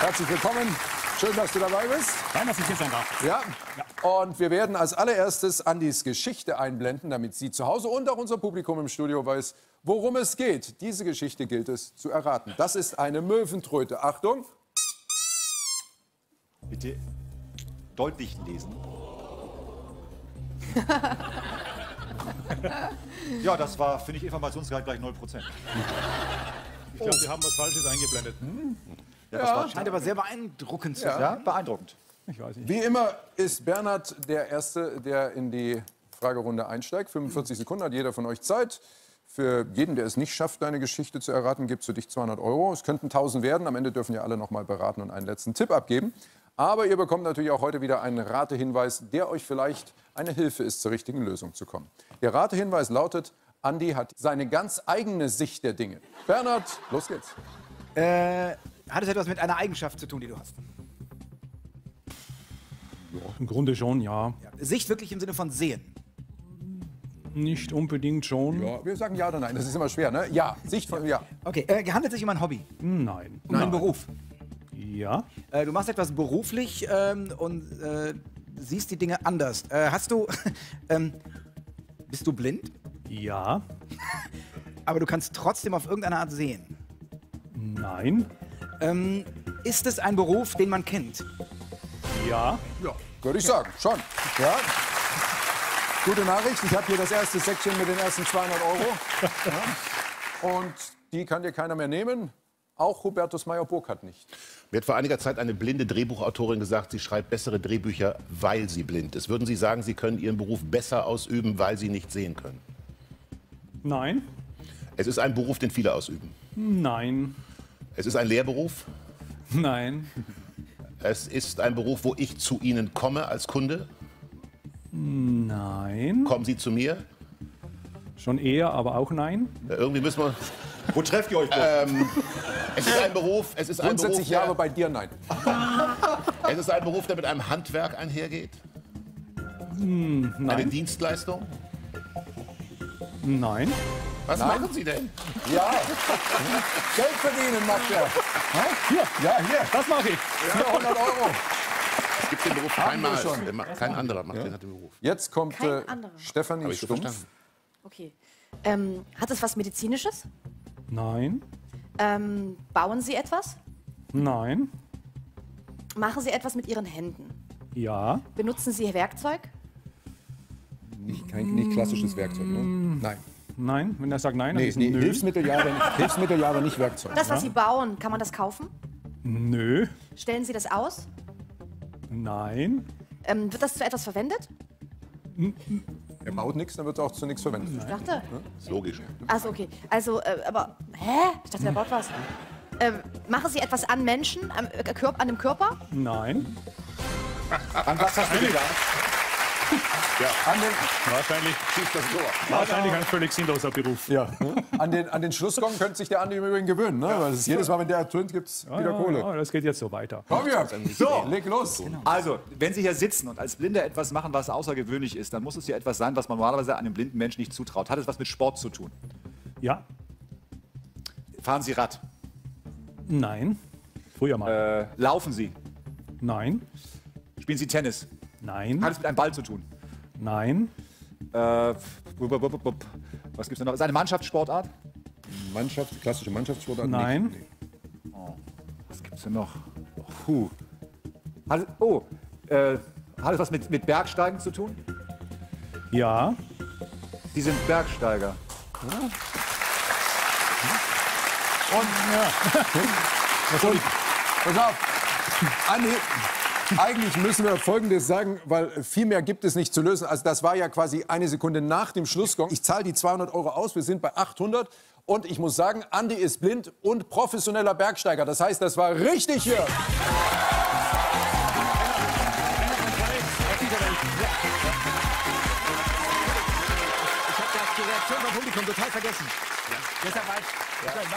Herzlich willkommen. Schön, dass du dabei bist. Nein, dass ich hier sein darf. Ja. Und wir werden als allererstes Andis Geschichte einblenden, damit sie zu Hause und auch unser Publikum im Studio weiß, worum es geht. Diese Geschichte gilt es zu erraten. Das ist eine Möwentröte. Achtung. Bitte deutlich lesen. Ja, das war, finde ich, Informationsgehalt gleich 0%. Ich glaube, Sie haben was Falsches eingeblendet. Hm? Ja, das war, scheint aber sehr beeindruckend zu sein. Ja, beeindruckend. Ich weiß nicht. Wie immer ist Bernhard der Erste, der in die Fragerunde einsteigt. 45 Sekunden hat jeder von euch Zeit. Für jeden, der es nicht schafft, deine Geschichte zu erraten, gibst du dich 200 Euro. Es könnten 1000 werden. Am Ende dürfen ja alle noch mal beraten und einen letzten Tipp abgeben. Aber ihr bekommt natürlich auch heute wieder einen Ratehinweis, der euch vielleicht eine Hilfe ist, zur richtigen Lösung zu kommen. Der Ratehinweis lautet, Andi hat seine ganz eigene Sicht der Dinge. Bernhard, los geht's. Hat es etwas mit einer Eigenschaft zu tun, die du hast? Ja, im Grunde schon, ja. Sicht wirklich im Sinne von sehen? Nicht unbedingt schon. Ja, wir sagen ja oder nein, das ist immer schwer, ne? Ja, Sicht von ja. Okay, handelt es sich um ein Hobby? Nein. Um einen Beruf? Ja. Du machst etwas beruflich und siehst die Dinge anders. Hast du... bist du blind? Ja. Aber du kannst trotzdem auf irgendeine Art sehen? Nein. Ist es ein Beruf, den man kennt? Ja. Ja, würde ich sagen, schon. Ja. Gute Nachricht, ich habe hier das erste Säckchen mit den ersten 200 Euro. Ja. Und die kann dir keiner mehr nehmen. Auch Hubertus Meyer-Burckhardt nicht. Mir hat vor einiger Zeit eine blinde Drehbuchautorin gesagt, sie schreibt bessere Drehbücher, weil sie blind ist. Würden Sie sagen, Sie können Ihren Beruf besser ausüben, weil Sie nicht sehen können? Nein. Es ist ein Beruf, den viele ausüben? Nein. Es ist ein Lehrberuf? Nein. Es ist ein Beruf, wo ich zu Ihnen komme als Kunde? Nein. Kommen Sie zu mir? Schon eher, aber auch nein. Ja, irgendwie müssen wir... Wo trefft ihr euch? Es ist ein Beruf, es ist ein Beruf, ja, aber bei dir nein. Es ist ein Beruf, der mit einem Handwerk einhergeht? Nein. Eine Dienstleistung? Nein. Was machen Sie denn? Ja, Geld verdienen macht er. Hier. Das mache ich. 400 Euro. Es gibt den Beruf einmal schon. Kein anderer macht den Beruf. Jetzt kommt Stefanie Stumm. Okay. Hat es was Medizinisches? Nein. Bauen Sie etwas? Nein. Machen Sie etwas mit Ihren Händen? Ja. Benutzen Sie Werkzeug? Nicht klassisches Werkzeug, ne? Nein. Nein? Wenn er sagt nein, dann ist es Hilfsmittel, ja, aber nicht Werkzeug. Das, was Sie bauen, kann man das kaufen? Nö. Stellen Sie das aus? Nein. Wird das zu etwas verwendet? Er baut nichts, dann wird es auch zu nichts verwendet. Ich dachte. Ist logisch. Achso, okay. Also, aber, hä? Ich dachte, er baut was. Machen Sie etwas an Menschen, an dem Körper? Nein. An was hast du gedacht? Ja, an den, wahrscheinlich schießt das Tor. Wahrscheinlich ein völlig sinnloser Beruf. Ja. An den Schlussgong könnte sich der Andi im Übrigen gewöhnen. Ne? Weil jedes Mal, wenn der ertönt, gibt es wieder Kohle. Ja, das geht jetzt so weiter. Komm hier. So, leg los. Genau. Also, wenn Sie hier sitzen und als Blinder etwas machen, was außergewöhnlich ist, dann muss es ja etwas sein, was man normalerweise einem blinden Menschen nicht zutraut. Hat es was mit Sport zu tun? Ja. Fahren Sie Rad? Nein. Früher mal. Laufen Sie? Nein. Spielen Sie Tennis? Nein. Hat es mit einem Ball zu tun? Nein. Was gibt's denn noch? Ist eine Mannschaftssportart? Klassische Mannschaftssportart? Nein. Nee. Oh, was gibt's denn noch? Hat es was mit Bergsteigen zu tun? Ja. Die sind Bergsteiger. Ja. Und pass auf, Andi. Eigentlich müssen wir Folgendes sagen, weil viel mehr gibt es nicht zu lösen. Also das war ja quasi eine Sekunde nach dem Schlussgong. Ich zahle die 200 Euro aus, wir sind bei 800. Und ich muss sagen, Andi ist blind und professioneller Bergsteiger. Das heißt, das war richtig hier. Total vergessen.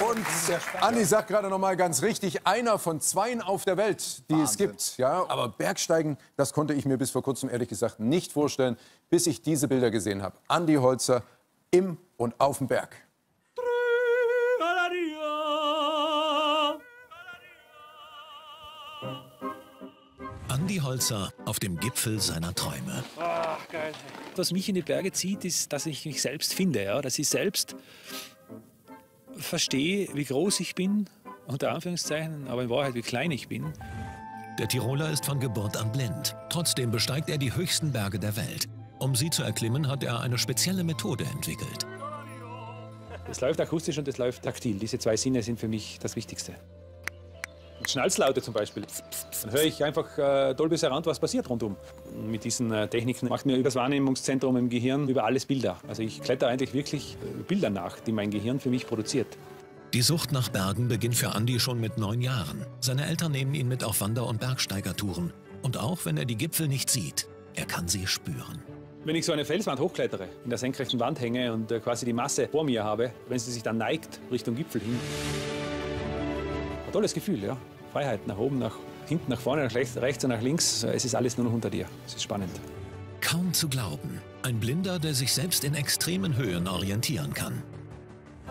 Und Andi sagt gerade noch mal ganz richtig, einer von 2 auf der Welt, die es gibt. Ja, aber Bergsteigen, das konnte ich mir bis vor kurzem ehrlich gesagt nicht vorstellen, bis ich diese Bilder gesehen habe. Andi Holzer im und auf dem Berg. Andi Holzer auf dem Gipfel seiner Träume. Ach, geil. Was mich in die Berge zieht, ist, dass ich mich selbst finde. Ja? Dass ich selbst verstehe, wie groß ich bin, unter Anführungszeichen, aber in Wahrheit, wie klein ich bin. Der Tiroler ist von Geburt an blind. Trotzdem besteigt er die höchsten Berge der Welt. Um sie zu erklimmen, hat er eine spezielle Methode entwickelt. Es läuft akustisch und es läuft taktil. Diese zwei Sinne sind für mich das Wichtigste. Schnalzlaute zum Beispiel. Dann höre ich einfach Dolby Surround, was passiert rundum. Mit diesen Techniken macht mir über das Wahrnehmungszentrum im Gehirn über alles Bilder. Also ich kletter eigentlich wirklich Bilder nach, die mein Gehirn für mich produziert. Die Sucht nach Bergen beginnt für Andi schon mit 9 Jahren. Seine Eltern nehmen ihn mit auf Wander- und Bergsteigertouren. Und auch wenn er die Gipfel nicht sieht, er kann sie spüren. Wenn ich so eine Felswand hochklettere, in der senkrechten Wand hänge und quasi die Masse vor mir habe, wenn sie sich dann neigt Richtung Gipfel hin. Ein tolles Gefühl, ja. Freiheit nach oben, nach hinten, nach vorne, nach rechts und nach links. Es ist alles nur noch unter dir. Es ist spannend. Kaum zu glauben. Ein Blinder, der sich selbst in extremen Höhen orientieren kann.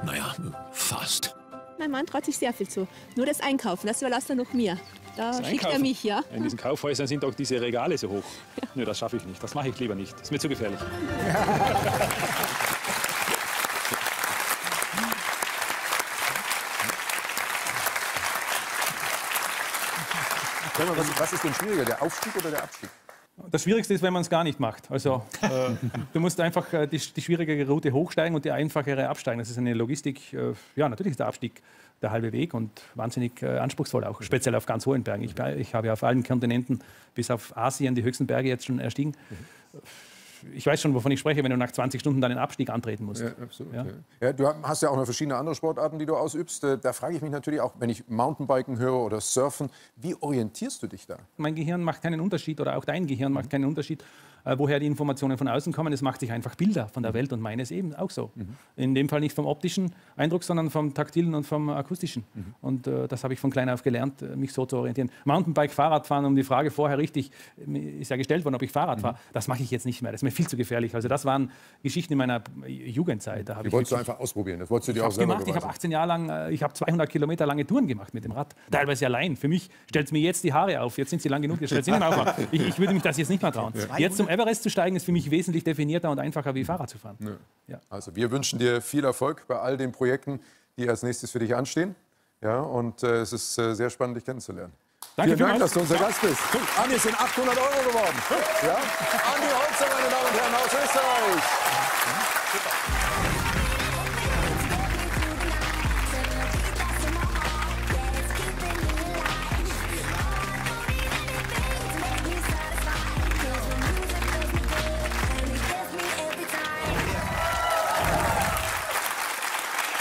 Naja, fast. Mein Mann traut sich sehr viel zu. Nur das Einkaufen, das überlässt er noch mir. Da schickt er mich, ja. In diesen Kaufhäusern sind auch diese Regale so hoch. Ja. Nö, das schaffe ich nicht. Das mache ich lieber nicht. Das ist mir zu gefährlich. Was ist denn schwieriger, der Aufstieg oder der Abstieg? Das Schwierigste ist, wenn man es gar nicht macht. Also, du musst einfach die schwierigere Route hochsteigen und die einfachere absteigen. Das ist eine Logistik. Ja, natürlich ist der Abstieg der halbe Weg und wahnsinnig anspruchsvoll, auch speziell auf ganz hohen Bergen. Ich habe ja auf allen Kontinenten bis auf Asien die höchsten Berge jetzt schon erstiegen. Ich weiß schon, wovon ich spreche, wenn du nach 20 Stunden deinen Abstieg antreten musst. Ja, absolut. Ja. Ja, du hast ja auch noch verschiedene andere Sportarten, die du ausübst. Da frage ich mich natürlich auch, wenn ich Mountainbiken höre oder Surfen, wie orientierst du dich da? Mein Gehirn macht keinen Unterschied oder auch dein Gehirn macht keinen Unterschied, woher die Informationen von außen kommen. Es macht sich einfach Bilder von der Welt und meines eben auch so. Mhm. In dem Fall nicht vom optischen Eindruck, sondern vom taktilen und vom akustischen. Mhm. Und das habe ich von klein auf gelernt, mich so zu orientieren. Mountainbike, Fahrradfahren, um die Frage vorher richtig, ist ja gestellt worden, ob ich Fahrrad fahre. Das mache ich jetzt nicht mehr. Das ist mir viel zu gefährlich. Also das waren Geschichten in meiner Jugendzeit. Da habe ich wolltest du einfach ausprobieren? Das wolltest du dir auch selber gemacht. Ich habe 18 Jahre lang, ich habe 200 Kilometer lange Touren gemacht mit dem Rad. Teilweise allein. Für mich stellt es mir jetzt die Haare auf. Jetzt sind sie lang genug, jetzt stellt sie nicht mehr auf. Ich würde mich das jetzt nicht mehr trauen. Jetzt zum Everest zu steigen, ist für mich wesentlich definierter und einfacher, wie Fahrrad zu fahren. Ja. Also wir wünschen dir viel Erfolg bei all den Projekten, die als nächstes für dich anstehen. Ja, und es ist sehr spannend, dich kennenzulernen. Vielen Dank, dass du unser Gast bist. Andi, es sind 800 € geworden. Ja? Andi Holzer, meine Damen und Herren, aus Österreich.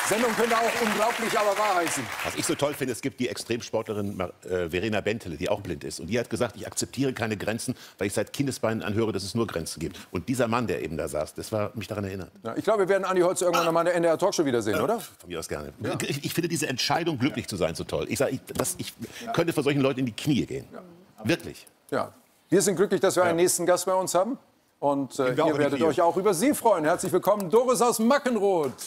Sendung könnte auch unglaublich, aber wahr heißen. Was ich so toll finde, es gibt die Extremsportlerin Verena Bentele, die auch blind ist. Und die hat gesagt, ich akzeptiere keine Grenzen, weil ich seit Kindesbeinen anhöre, dass es nur Grenzen gibt. Und dieser Mann, der eben da saß, das war mich daran erinnert. Ja, ich glaube, wir werden Andi Holzer irgendwann mal in der NDR Talkshow wiedersehen, oder? Von mir aus gerne. Ja. Ich finde diese Entscheidung, glücklich zu sein, so toll. Ich sage, ich könnte vor solchen Leuten in die Knie gehen. Ja. Wirklich. Ja. Wir sind glücklich, dass wir einen nächsten Gast bei uns haben. Und ihr werdet euch auch über sie freuen. Herzlich willkommen, Doris aus Mackenroth.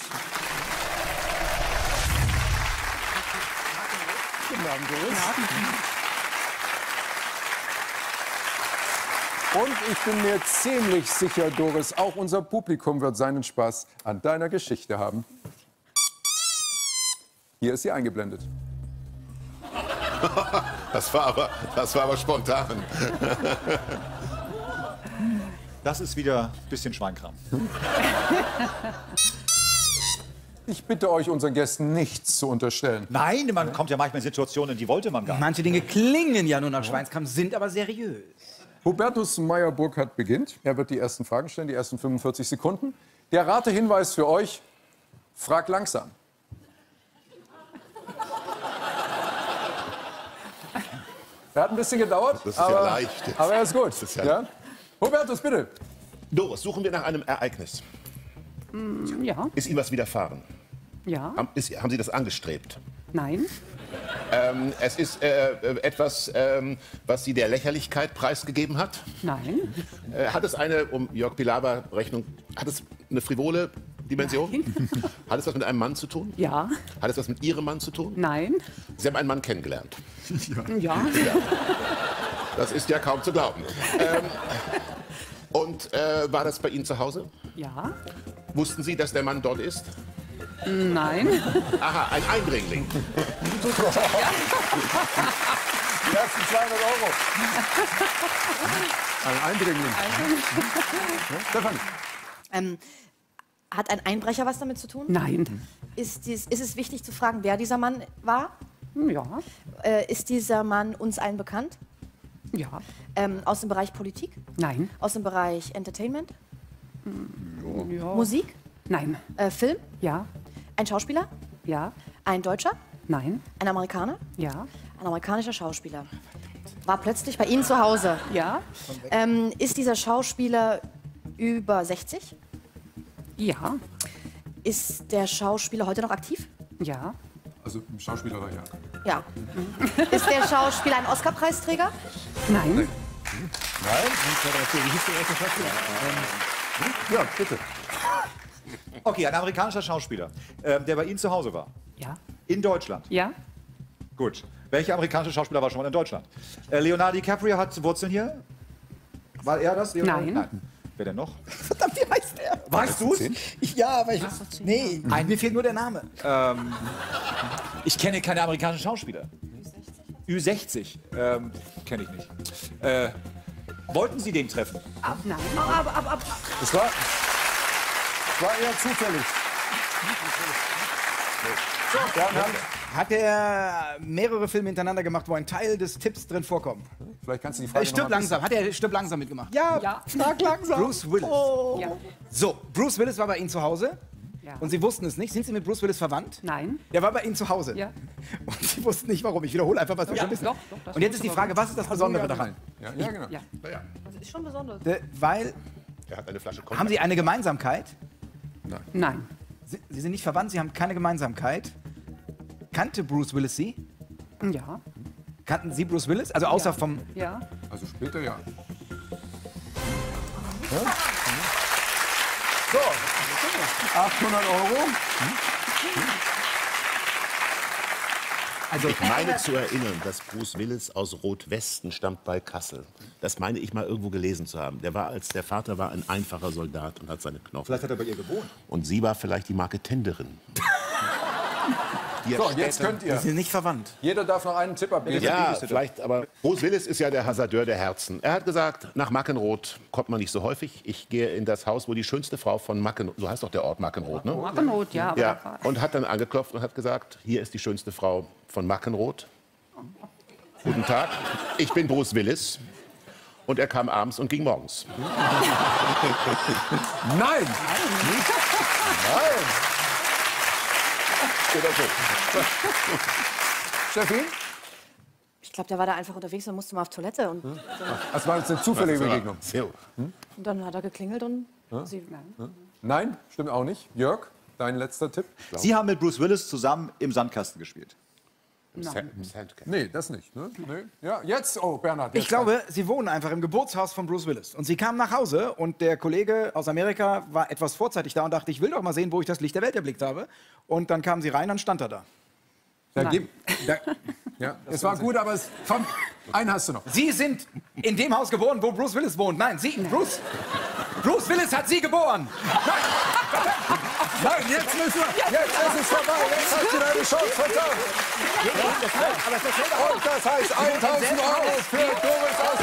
Und ich bin mir ziemlich sicher, Doris, auch unser Publikum wird seinen Spaß an deiner Geschichte haben. Hier ist sie eingeblendet. Das war aber spontan. Das ist wieder ein bisschen Schweinkram. Ich bitte euch, unseren Gästen nichts zu unterstellen. Nein, man kommt ja manchmal in Situationen, die wollte man gar nicht. Manche Dinge klingen ja nur nach Schweinskram, sind aber seriös. Hubertus Meyer-Burckhardt beginnt. Er wird die ersten Fragen stellen, die ersten 45 Sekunden. Der Ratehinweis für euch, frag langsam. Er hat ein bisschen gedauert, das ist aber, ja leicht. Aber er ist gut. Ist ja ja? Hubertus, bitte. Doris, suchen wir nach einem Ereignis. Ja. Ist Ihnen was widerfahren? Ja. Haben Sie das angestrebt? Nein. Es ist etwas, was Sie der Lächerlichkeit preisgegeben hat? Nein. Hat es eine, um Jörg Pilawa Rechnung, hat es eine frivole Dimension? Nein. Hat es was mit einem Mann zu tun? Ja. Hat es was mit Ihrem Mann zu tun? Nein. Sie haben einen Mann kennengelernt? Ja. Ja. Das ist ja kaum zu glauben. War das bei Ihnen zu Hause? Ja. Wussten Sie, dass der Mann dort ist? Nein. Aha, ein Eindringling. Das sind 200 Euro. Ein Eindringling. Stefanie. Hat ein Einbrecher was damit zu tun? Nein. Ist es wichtig zu fragen, wer dieser Mann war? Ja. Ist dieser Mann uns allen bekannt? Ja. Aus dem Bereich Politik? Nein. Aus dem Bereich Entertainment? Ja. Musik? Nein. Film? Ja. Ein Schauspieler? Ja. Ein Deutscher? Nein. Ein Amerikaner? Ja. Ein amerikanischer Schauspieler. War plötzlich bei Ihnen zu Hause? Ja. Ist dieser Schauspieler über 60? Ja. Ist der Schauspieler heute noch aktiv? Ja. Also im Schauspielerei, ja. Ja. Ist der Schauspieler ein Oscar-Preisträger? Nein. Nein. Nein? Ja, bitte. Okay, ein amerikanischer Schauspieler, der bei Ihnen zu Hause war. Ja. In Deutschland? Ja. Gut. Welcher amerikanische Schauspieler war schon mal in Deutschland? Leonardo DiCaprio hat Wurzeln hier? War er das? Leonardo? Nein. Nein. Wer denn noch? Verdammt, wie heißt der? Weißt du es? Ja, aber ich... Nee. Nein, mir fehlt nur der Name. Ich kenne keine amerikanischen Schauspieler. Ü60? Kenne ich nicht. Wollten Sie den treffen? Nein. Das war eher zufällig. So, hat er mehrere Filme hintereinander gemacht, wo ein Teil des Tipps drin vorkommt? Vielleicht kannst du die Frage Hat er Stirb langsam mitgemacht? Ja, ja. Stark langsam. Bruce Willis. Oh. Ja. So, Bruce Willis war bei Ihnen zu Hause. Ja. Und Sie wussten es nicht. Sind Sie mit Bruce Willis verwandt? Nein. Der war bei Ihnen zu Hause. Ja. Und Sie wussten nicht, warum. Ich wiederhole einfach, was wir schon wissen. Doch, und jetzt ist die Frage, was ist das Besondere daran? Ja, ja, genau. Ja. Ja. Das ist schon besonders. Weil... Er hat eine Flasche Konfekt. Haben Sie eine Gemeinsamkeit? Nein. Nein. Sie sind nicht verwandt, Sie haben keine Gemeinsamkeit. Kannte Bruce Willis Sie? Ja. Kannten Sie Bruce Willis? Also außer vom... Ja. Also später, ja. So, 800 Euro. Also ich meine zu erinnern, dass Bruce Willis aus Rot-Westen stammt bei Kassel. Das meine ich mal irgendwo gelesen zu haben. Der war, als der Vater war, ein einfacher Soldat und hat seine Knochen. Vielleicht hat er bei ihr gewohnt. Und sie war vielleicht die Marketenderin. So, jetzt könnt ihr. Sie sind nicht verwandt. Jeder darf noch einen Tipp abgeben. Ja, vielleicht, aber Bruce Willis ist ja der Hasardeur der Herzen. Er hat gesagt, nach Mackenroth kommt man nicht so häufig. Ich gehe in das Haus, wo die schönste Frau von Mackenroth, so heißt doch der Ort Mackenroth, ne? Mackenroth, ja. Ja. Und hat dann angeklopft und hat gesagt, hier ist die schönste Frau von Mackenroth. Guten Tag, ich bin Bruce Willis. Und er kam abends und ging morgens. Nein! Nein! Nein. Steffi? Ich glaube, der war da einfach unterwegs und musste mal auf Toilette. Und das war jetzt eine zufällige Begegnung. Und dann hat er geklingelt und sie... Nein. Nein, stimmt auch nicht. Jörg, dein letzter Tipp? Sie haben mit Bruce Willis zusammen im Sandkasten gespielt. Nein. Nee, das nicht. Ne? Nee. Ja, jetzt, oh, Bernhard. Jetzt. Ich glaube, Sie wohnen einfach im Geburtshaus von Bruce Willis. Und Sie kamen nach Hause und der Kollege aus Amerika war etwas vorzeitig da und dachte, ich will doch mal sehen, wo ich das Licht der Welt erblickt habe. Und dann kamen Sie rein, dann stand er da. Es war gut, aber es, einen hast du noch. Sie sind in dem Haus geboren, wo Bruce Willis wohnt. Nein, Sie, Bruce Willis hat Sie geboren. Nein. Nein, jetzt müssen wir. Jetzt ist es vorbei. Jetzt hat sie deine Chance vertan. Und das heißt 1000 Euro für Doris aus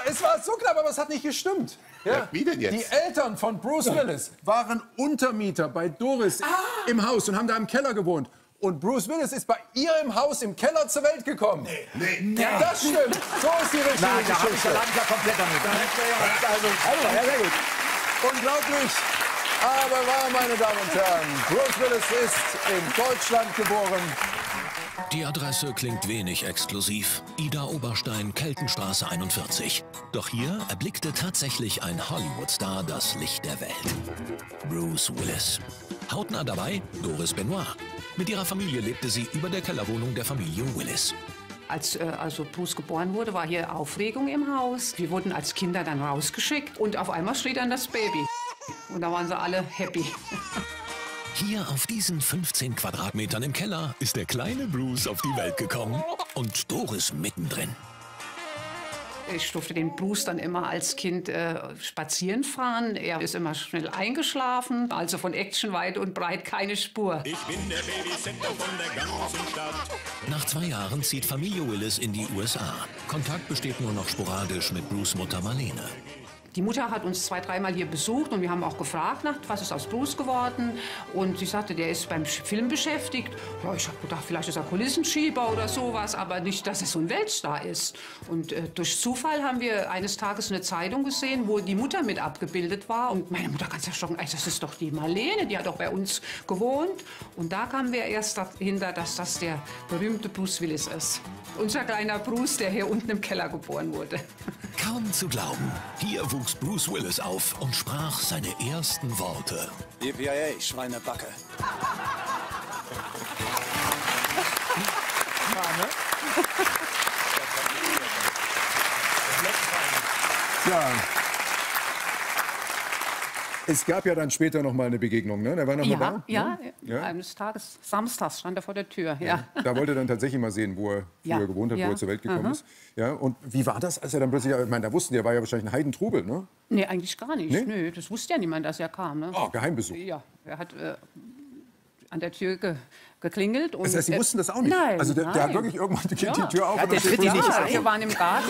Mackenroth. Es war so knapp, aber es hat nicht gestimmt. Ja. Wie denn jetzt? Die Eltern von Bruce Willis waren Untermieter bei Doris im Haus und haben da im Keller gewohnt. Und Bruce Willis ist bei ihr im Haus im Keller zur Welt gekommen. Nee. Ja, das stimmt. So ist die richtige Geschichte. Unglaublich. Aber wahr, meine Damen und Herren. Bruce Willis ist in Deutschland geboren. Die Adresse klingt wenig exklusiv. Ida Oberstein, Keltenstraße 41. Doch hier erblickte tatsächlich ein Hollywood-Star das Licht der Welt. Bruce Willis. Hautnah dabei Doris Benoit. Mit ihrer Familie lebte sie über der Kellerwohnung der Familie Willis. Als also Bruce geboren wurde, war hier Aufregung im Haus. Wir wurden als Kinder dann rausgeschickt und auf einmal schrie dann das Baby. Und da waren sie alle happy. Hier auf diesen 15 Quadratmetern im Keller ist der kleine Bruce auf die Welt gekommen und Doris mittendrin. Ich durfte den Bruce dann immer als Kind spazieren fahren. Er ist immer schnell eingeschlafen, also von Action weit und breit keine Spur. Ich bin der Babysitter von der ganzen Stadt. Nach 2 Jahren zieht Familie Willis in die USA. Kontakt besteht nur noch sporadisch mit Bruce' Mutter Marlene. Die Mutter hat uns 2-, 3-mal hier besucht und wir haben auch gefragt, was ist aus Bruce geworden. Und sie sagte, der ist beim Film beschäftigt. Ja, ich habe gedacht, vielleicht ist er Kulissenschieber oder sowas, aber nicht, dass er so ein Weltstar ist. Und durch Zufall haben wir eines Tages eine Zeitung gesehen, wo die Mutter mit abgebildet war. Und meine Mutter ganz erschrocken, das ist doch die Marlene, die hat doch bei uns gewohnt. Und da kamen wir erst dahinter, dass das der berühmte Bruce Willis ist. Unser kleiner Bruce, der hier unten im Keller geboren wurde. Kaum zu glauben, hier wuchs Bruce Willis auf und sprach seine ersten Worte. Yippie, Schweinebacke. Ja. Es gab ja dann später noch mal eine Begegnung, ne? Der war noch mal da? Ja, eines Tages, samstags, stand er vor der Tür. Ja. Ja. Da wollte er dann tatsächlich mal sehen, wo er früher gewohnt hat, wo er zur Welt gekommen ist. Ja, und wie war das, als er dann plötzlich, ich meine, da wussten die, er war ja wahrscheinlich ein Heidentrubel, ne? Nee, eigentlich gar nicht. Nee? Nee, das wusste ja niemand, dass er kam. Ne? Oh, Geheimbesuch. Ja, er hat an der Tür geklingelt. Und das heißt, Sie wussten das auch nicht? Nein, also der hat wirklich irgendwann die Tür auf. Ja, der tritt die nicht auf. Wir waren im Garten.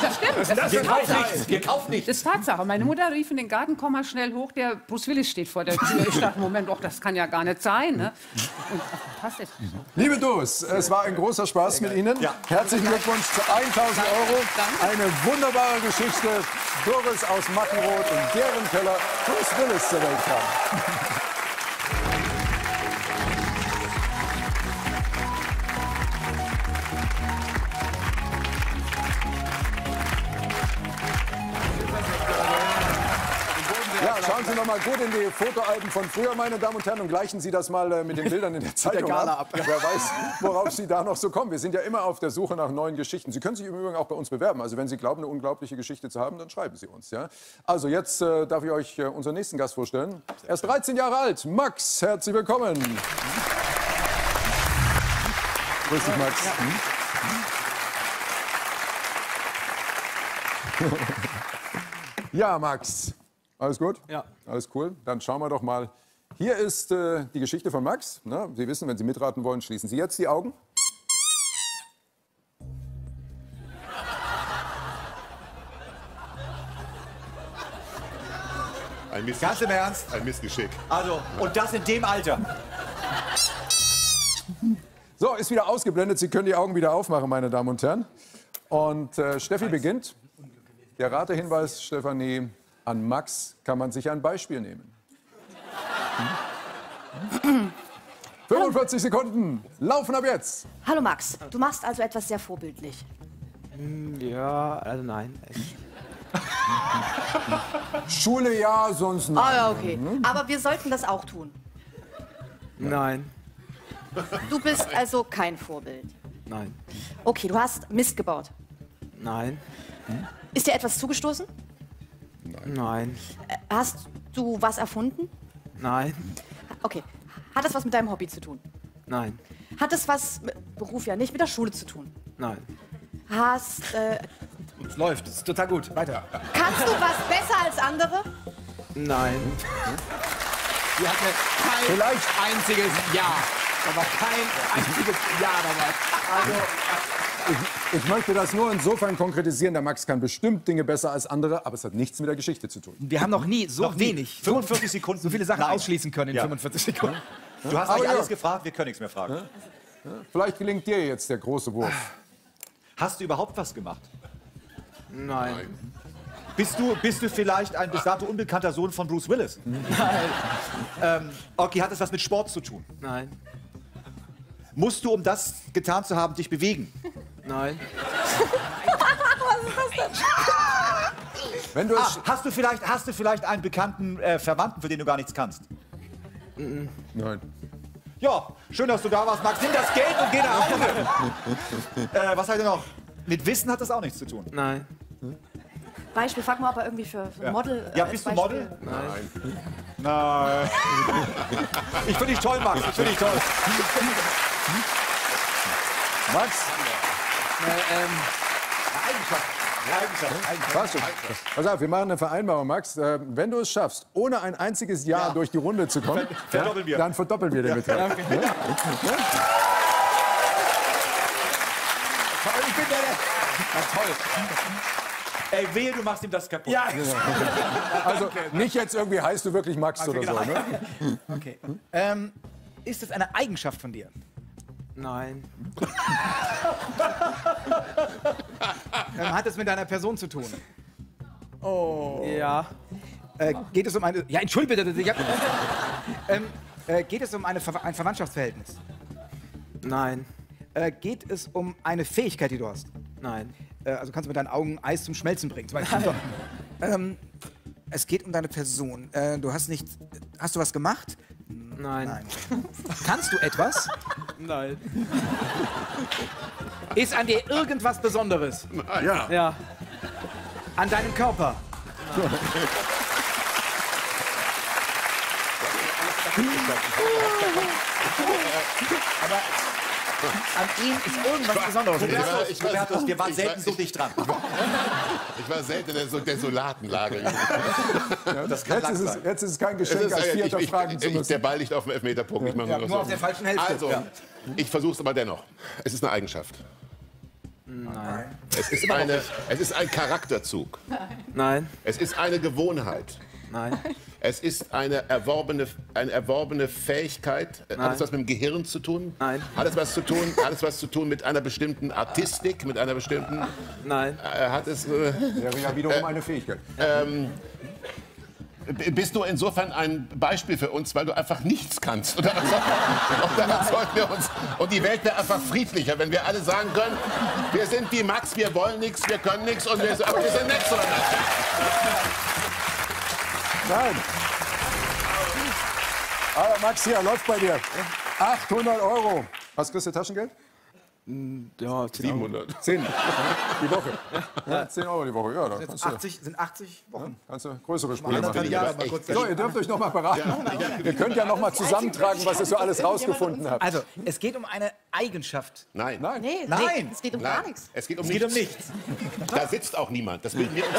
Das stimmt. Das ist Tatsache. Gekauft nicht. Das ist Tatsache. Meine Mutter rief in den Garten, komm mal schnell hoch, der Bruce Willis steht vor der Tür. Ich dachte, Moment, doch, das kann ja gar nicht sein. Ne? Und, ach, passt jetzt. Liebe Doris, es war ein großer Spaß mit Ihnen. Ja. Herzlichen Glückwunsch zu 1.000 €. Danke. Eine wunderbare Geschichte. Doris aus Mackenroth und deren Keller Bruce Willis zur Welt kam. Schauen Sie noch mal gut in die Fotoalben von früher, meine Damen und Herren, und gleichen Sie das mal mit den Bildern in der Zeitung ab. Wer weiß, worauf Sie da noch so kommen. Wir sind ja immer auf der Suche nach neuen Geschichten. Sie können sich im Übrigen auch bei uns bewerben. Also wenn Sie glauben, eine unglaubliche Geschichte zu haben, dann schreiben Sie uns. Ja? Also jetzt darf ich euch unseren nächsten Gast vorstellen. Er ist 13 Jahre alt. Max, herzlich willkommen. Grüß dich, Max. Ja, Max. Alles gut? Ja. Alles cool? Dann schauen wir doch mal. Hier ist die Geschichte von Max. Na, Sie wissen, wenn Sie mitraten wollen, schließen Sie jetzt die Augen. Ein Missgeschick. Ganz im Ernst? Ein Missgeschick. Also, und das in dem Alter. So, ist wieder ausgeblendet. Sie können die Augen wieder aufmachen, meine Damen und Herren. Und Steffi beginnt. Der Ratehinweis, Stefanie. An Max kann man sich ein Beispiel nehmen. 45 Sekunden laufen ab jetzt. Hallo Max, du machst also etwas sehr vorbildlich. Ja, also nein. Schule ja, sonst nein. Ah ja, okay. Aber wir sollten das auch tun. Nein. Du bist also kein Vorbild. Nein. Okay, du hast Mist gebaut. Nein. Ist dir etwas zugestoßen? Nein. Nein. Hast du was erfunden? Nein. Okay. Hat das was mit deinem Hobby zu tun? Nein. Hat das was mit Beruf nicht mit der Schule zu tun? Nein. Hast... Es läuft, es ist total gut. Weiter. Kannst du was besser als andere? Nein. Sie hatte kein einziges Ja. Da war kein einziges Ja dabei. Also... Ich möchte das nur insofern konkretisieren, der Max kann bestimmt Dinge besser als andere, aber es hat nichts mit der Geschichte zu tun. Wir haben noch nie so wenig, 45 Sekunden, so viele Sachen ausschließen können in 45 Sekunden. Du hast eigentlich alles gefragt, wir können nichts mehr fragen. Vielleicht gelingt dir jetzt der große Wurf. Hast du überhaupt was gemacht? Nein. Bist du vielleicht ein bis dato unbekannter Sohn von Bruce Willis? Nein. Okay, hat das was mit Sport zu tun? Nein. Musst du, um das getan zu haben, dich bewegen? Nein. Was ist das denn? Wenn du hast du vielleicht einen bekannten Verwandten, für den du gar nichts kannst? Nein. Ja, schön, dass du da warst, Max. Nimm das Geld und geh nach Hause. Was hat er noch? Mit Wissen hat das auch nichts zu tun. Nein. Beispiel, frag mal, ob er irgendwie für ja. Model... ja, bist du Model? Nein. Nein. Ich finde dich toll, Max. Ich finde dich toll. Max? Eigenschaft. Pass auf, wir machen eine Vereinbarung, Max. Wenn du es schaffst, ohne ein einziges Ja, ja. durch die Runde zu kommen, verdoppeln wir. Dann verdoppeln wir den Betrag. Okay. Ja? Ja. Ich bin der... Ey, wehe, du machst ihm das kaputt. Ja. Also nicht jetzt irgendwie heißt du wirklich Max okay, oder genau. so, ne? Okay. Ist das eine Eigenschaft von dir? Nein. Hat es mit deiner Person zu tun? Oh. Ja. Geht es um eine... Ja, entschuldige bitte. Ich hab... geht es um ein Verwandtschaftsverhältnis? Nein. Geht es um eine Fähigkeit, die du hast? Nein. Also kannst du mit deinen Augen Eis zum Schmelzen bringen. Zum Beispiel. Es geht um deine Person. Du hast nicht... Hast du was gemacht? Nein. Nein. Kannst du etwas? Nein. Ist an dir irgendwas Besonderes? Nein. Ja. Ja. An deinem Körper? Nein. Aber... An ihm ist irgendwas Besonderes. Hubertus, wir waren selten so dicht dran. Ich war selten in der Desolatenlage. Ja, jetzt ist es kein Geschenk, als Vierter fragen zu müssen. Der Ball liegt auf dem Elfmeterpunkt. Ja. Ich ja, nur so. Auf der falschen Hälfte. Also, ja. Ich versuch's aber dennoch. Es ist eine Eigenschaft. Nein. Es ist ein Charakterzug. Nein. Es ist eine Gewohnheit. Nein. Es ist eine erworbene Fähigkeit. Nein. Hat es was mit dem Gehirn zu tun? Nein. Hat es was zu tun mit einer bestimmten Artistik, mit einer bestimmten... Nein. Hat es... ja, wiederum eine Fähigkeit. Bist du insofern ein Beispiel für uns, weil du einfach nichts kannst? Und daran sollten wir uns... Und die Welt wäre einfach friedlicher, wenn wir alle sagen können, wir sind die Max, wir wollen nichts, wir können nichts und wir sind nett zu uns. Nein. Aber Max, hier, läuft bei dir. 800 Euro. Hast du Taschengeld? Ja, 700. 10 die Woche. Ja, 10 Euro die Woche. Ja, da kannst du, 80 Wochen. Ja, kannst du größere Sprünge machen. So, ihr dürft euch noch mal beraten. Ja. Ihr könnt ja noch mal zusammentragen, was ihr so alles rausgefunden habt. Also, es geht um eine Eigenschaft. Nein. Nein. Nee, nein. Es geht um gar nichts. Es geht um nichts. Da sitzt auch niemand. Das bilden wir uns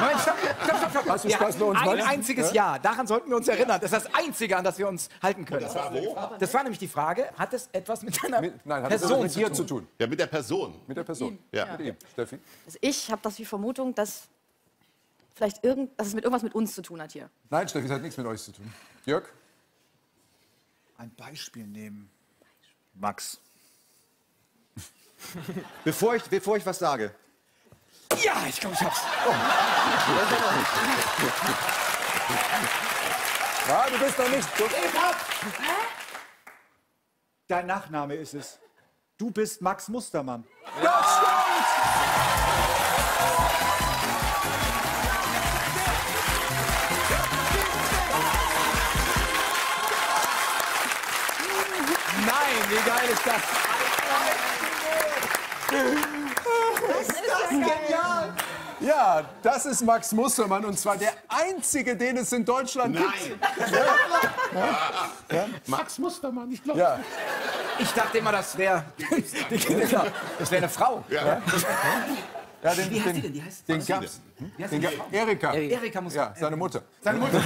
Nein, stopp. Hast du Spaß bei uns? Ein einziges Ja. Daran sollten wir uns erinnern. Das ist das Einzige, an das wir uns halten können. Das war wo? Das war nämlich die Frage, hat es etwas mit einer Person mit dir zu tun? Ja, mit der Person. Mit der Person. Ja. Mit ihm. Steffi? Also ich habe das die Vermutung, dass vielleicht dass es mit irgendwas mit uns zu tun hat hier. Nein, Steffi, es hat nichts mit euch zu tun. Jörg? Ein Beispiel nehmen. Max. Bevor ich was sage. Ja, ich glaube, ich hab's. Oh. Ja, du bist doch nicht... Dein Nachname ist es. Du bist Max Mustermann. Ja. Das stimmt! Nein, wie geil ist das? Das ist genial! Ja, das ist Max Mustermann und zwar der einzige, den es in Deutschland gibt. Nein! Ja? Ja? Max Mustermann, ich glaube. Ja. Ich dachte immer, das wäre eine Frau. Ja. Ja? Ja, wie heißt die denn? Den gab's. Erika. Erika muss ja, seine Mutter. Seine Mutter.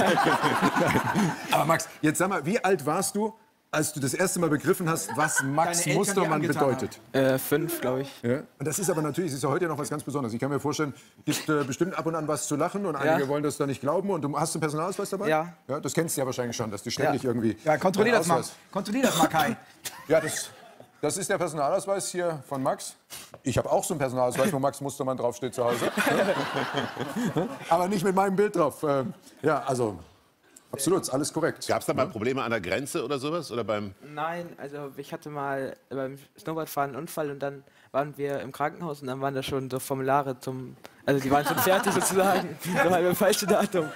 Aber Max, jetzt sag mal, wie alt warst du, als du das erste Mal begriffen hast, was Max Mustermann bedeutet? 5, glaube ich. Ja. Und das ist aber natürlich, es ist ja heute noch was ganz Besonderes. Ich kann mir vorstellen, es gibt bestimmt ab und an was zu lachen und einige wollen das da nicht glauben. Und du hast einen Personalausweis dabei? Ja. Ja. Das kennst du ja wahrscheinlich schon, dass die ständig irgendwie... Ja, kontrollier das mal. Kontrollier das mal, Kai. Ja, das ist der Personalausweis hier von Max. Ich habe auch so einen Personalausweis, wo Max Mustermann draufsteht zu Hause. Aber nicht mit meinem Bild drauf. Ja, also... Absolut, alles korrekt. Gab es da mal Probleme an der Grenze oder sowas? Oder beim... Nein, also ich hatte mal beim Snowboardfahren einen Unfall und dann waren wir im Krankenhaus und dann waren da schon so Formulare zum... Also die waren schon fertig sozusagen. Da war das falsche Datum.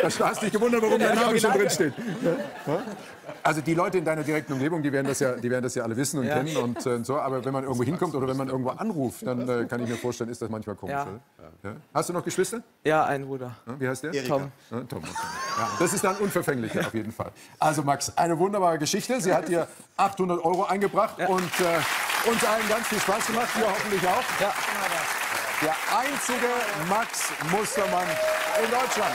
Da hast du dich gewundert, warum dein Name schon drin steht. Ja? Also die Leute in deiner direkten Umgebung, die werden das ja alle wissen und kennen und so. Aber wenn man irgendwo hinkommt oder wenn man irgendwo anruft, dann kann ich mir vorstellen, ist das manchmal komisch. Ja. Ja? Hast du noch Geschwister? Ja, einen Bruder. Wie heißt der? Tom. Ja, Tom. Ja, das ist dann unverfänglich auf jeden Fall. Also Max, eine wunderbare Geschichte. Sie hat dir 800 € eingebracht und uns allen ganz viel Spaß gemacht. Dir hoffentlich auch. Ja. Der einzige Max Mustermann in Deutschland.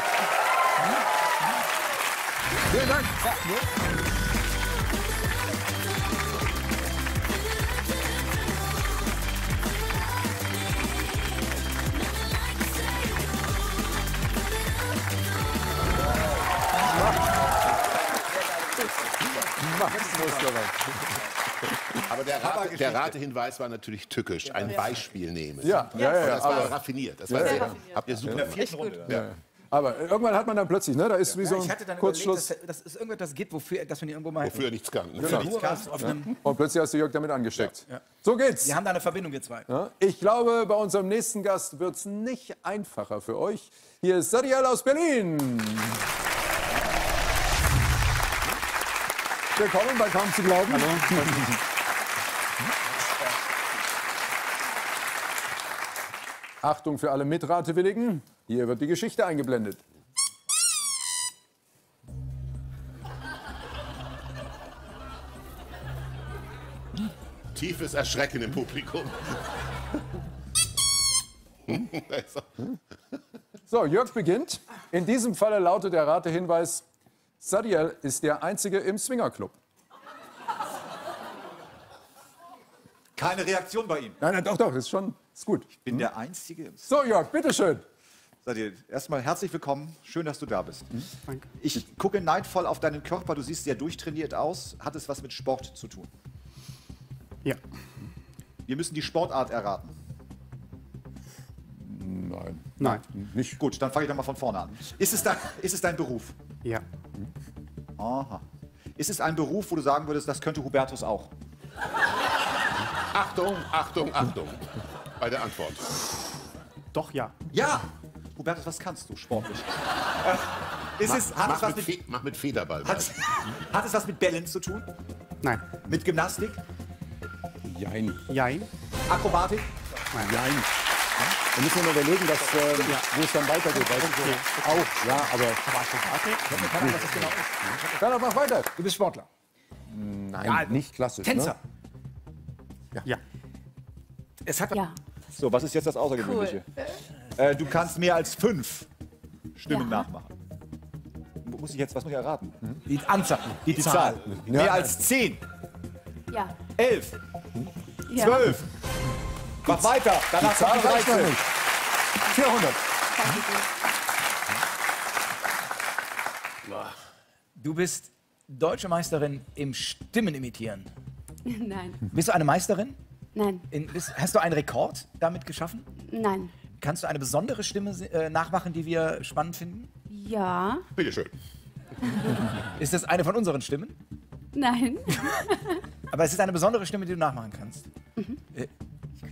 Vielen Dank. Ja. Max Mustermann. Aber der Ratehinweis war natürlich tückisch. Ein Beispiel nehmen. Ja, ja, ja. Das war raffiniert. Das war sehr raffiniert. Habt ihr super gemacht. Aber irgendwann hat man dann plötzlich, ne, da ist wie so ein Kurzschluss. Das ist irgendwas, das geht, dass man irgendwo mal... Wofür er nichts kann. Genau. Und plötzlich hast du Jörg damit angesteckt. Ja. Ja. So geht's. Wir haben da eine Verbindung, ihr zwei. Ja. Ich glaube, bei unserem nächsten Gast wird's nicht einfacher für euch. Hier ist Zadiel aus Berlin. Willkommen bei Kaum zu Glauben. Hallo. Achtung für alle Mitratewilligen. Hier wird die Geschichte eingeblendet. Tiefes Erschrecken im Publikum. So, Jörg beginnt. In diesem Falle lautet der Ratehinweis: Zadiel ist der Einzige im Swingerclub. Keine Reaktion bei ihm. Nein, nein, doch, doch, ist gut. Ich bin der Einzige im Swingerclub. So, Jörg, bitteschön. Zadiel, erstmal herzlich willkommen. Schön, dass du da bist. Danke. Ich gucke neidvoll auf deinen Körper. Du siehst sehr durchtrainiert aus. Hat es was mit Sport zu tun? Ja. Wir müssen die Sportart erraten. Nein. Nein. Nicht. Gut, dann fange ich doch mal von vorne an. Ist es dein Beruf? Ja. Aha. Ist es ein Beruf, wo du sagen würdest, das könnte Hubertus auch? Achtung, Achtung, Achtung. Bei der Antwort. Doch, ja. Ja! Hubertus, was kannst du sportlich? Mach mit Federball. Hat es was mit Balance zu tun? Nein. Mit Gymnastik? Jein. Jein. Akrobatik? Nein. Jein. Wir müssen nur überlegen, dass, wo es dann weitergeht. Auch, ja, aber... Dann mach weiter. Du bist Sportler. Nein, ja, also nicht klassisch. Tänzer. Ne? Ja. Es hat... Ja. So, was ist jetzt das Außergewöhnliche? Cool. Du kannst mehr als 5 Stimmen nachmachen. Was muss ich erraten? Hm? Die Anzahl. Die Zahl. Ja. Mehr als 10. Ja. 11. Ja. 12. Mach weiter, danach die Zahl reicht noch nicht. 400. Du bist deutsche Meisterin im Stimmenimitieren. Nein. Bist du eine Meisterin? Nein. Hast du einen Rekord damit geschaffen? Nein. Kannst du eine besondere Stimme nachmachen, die wir spannend finden? Ja. Bitteschön. Ist das eine von unseren Stimmen? Nein. Aber es ist eine besondere Stimme, die du nachmachen kannst. Mhm.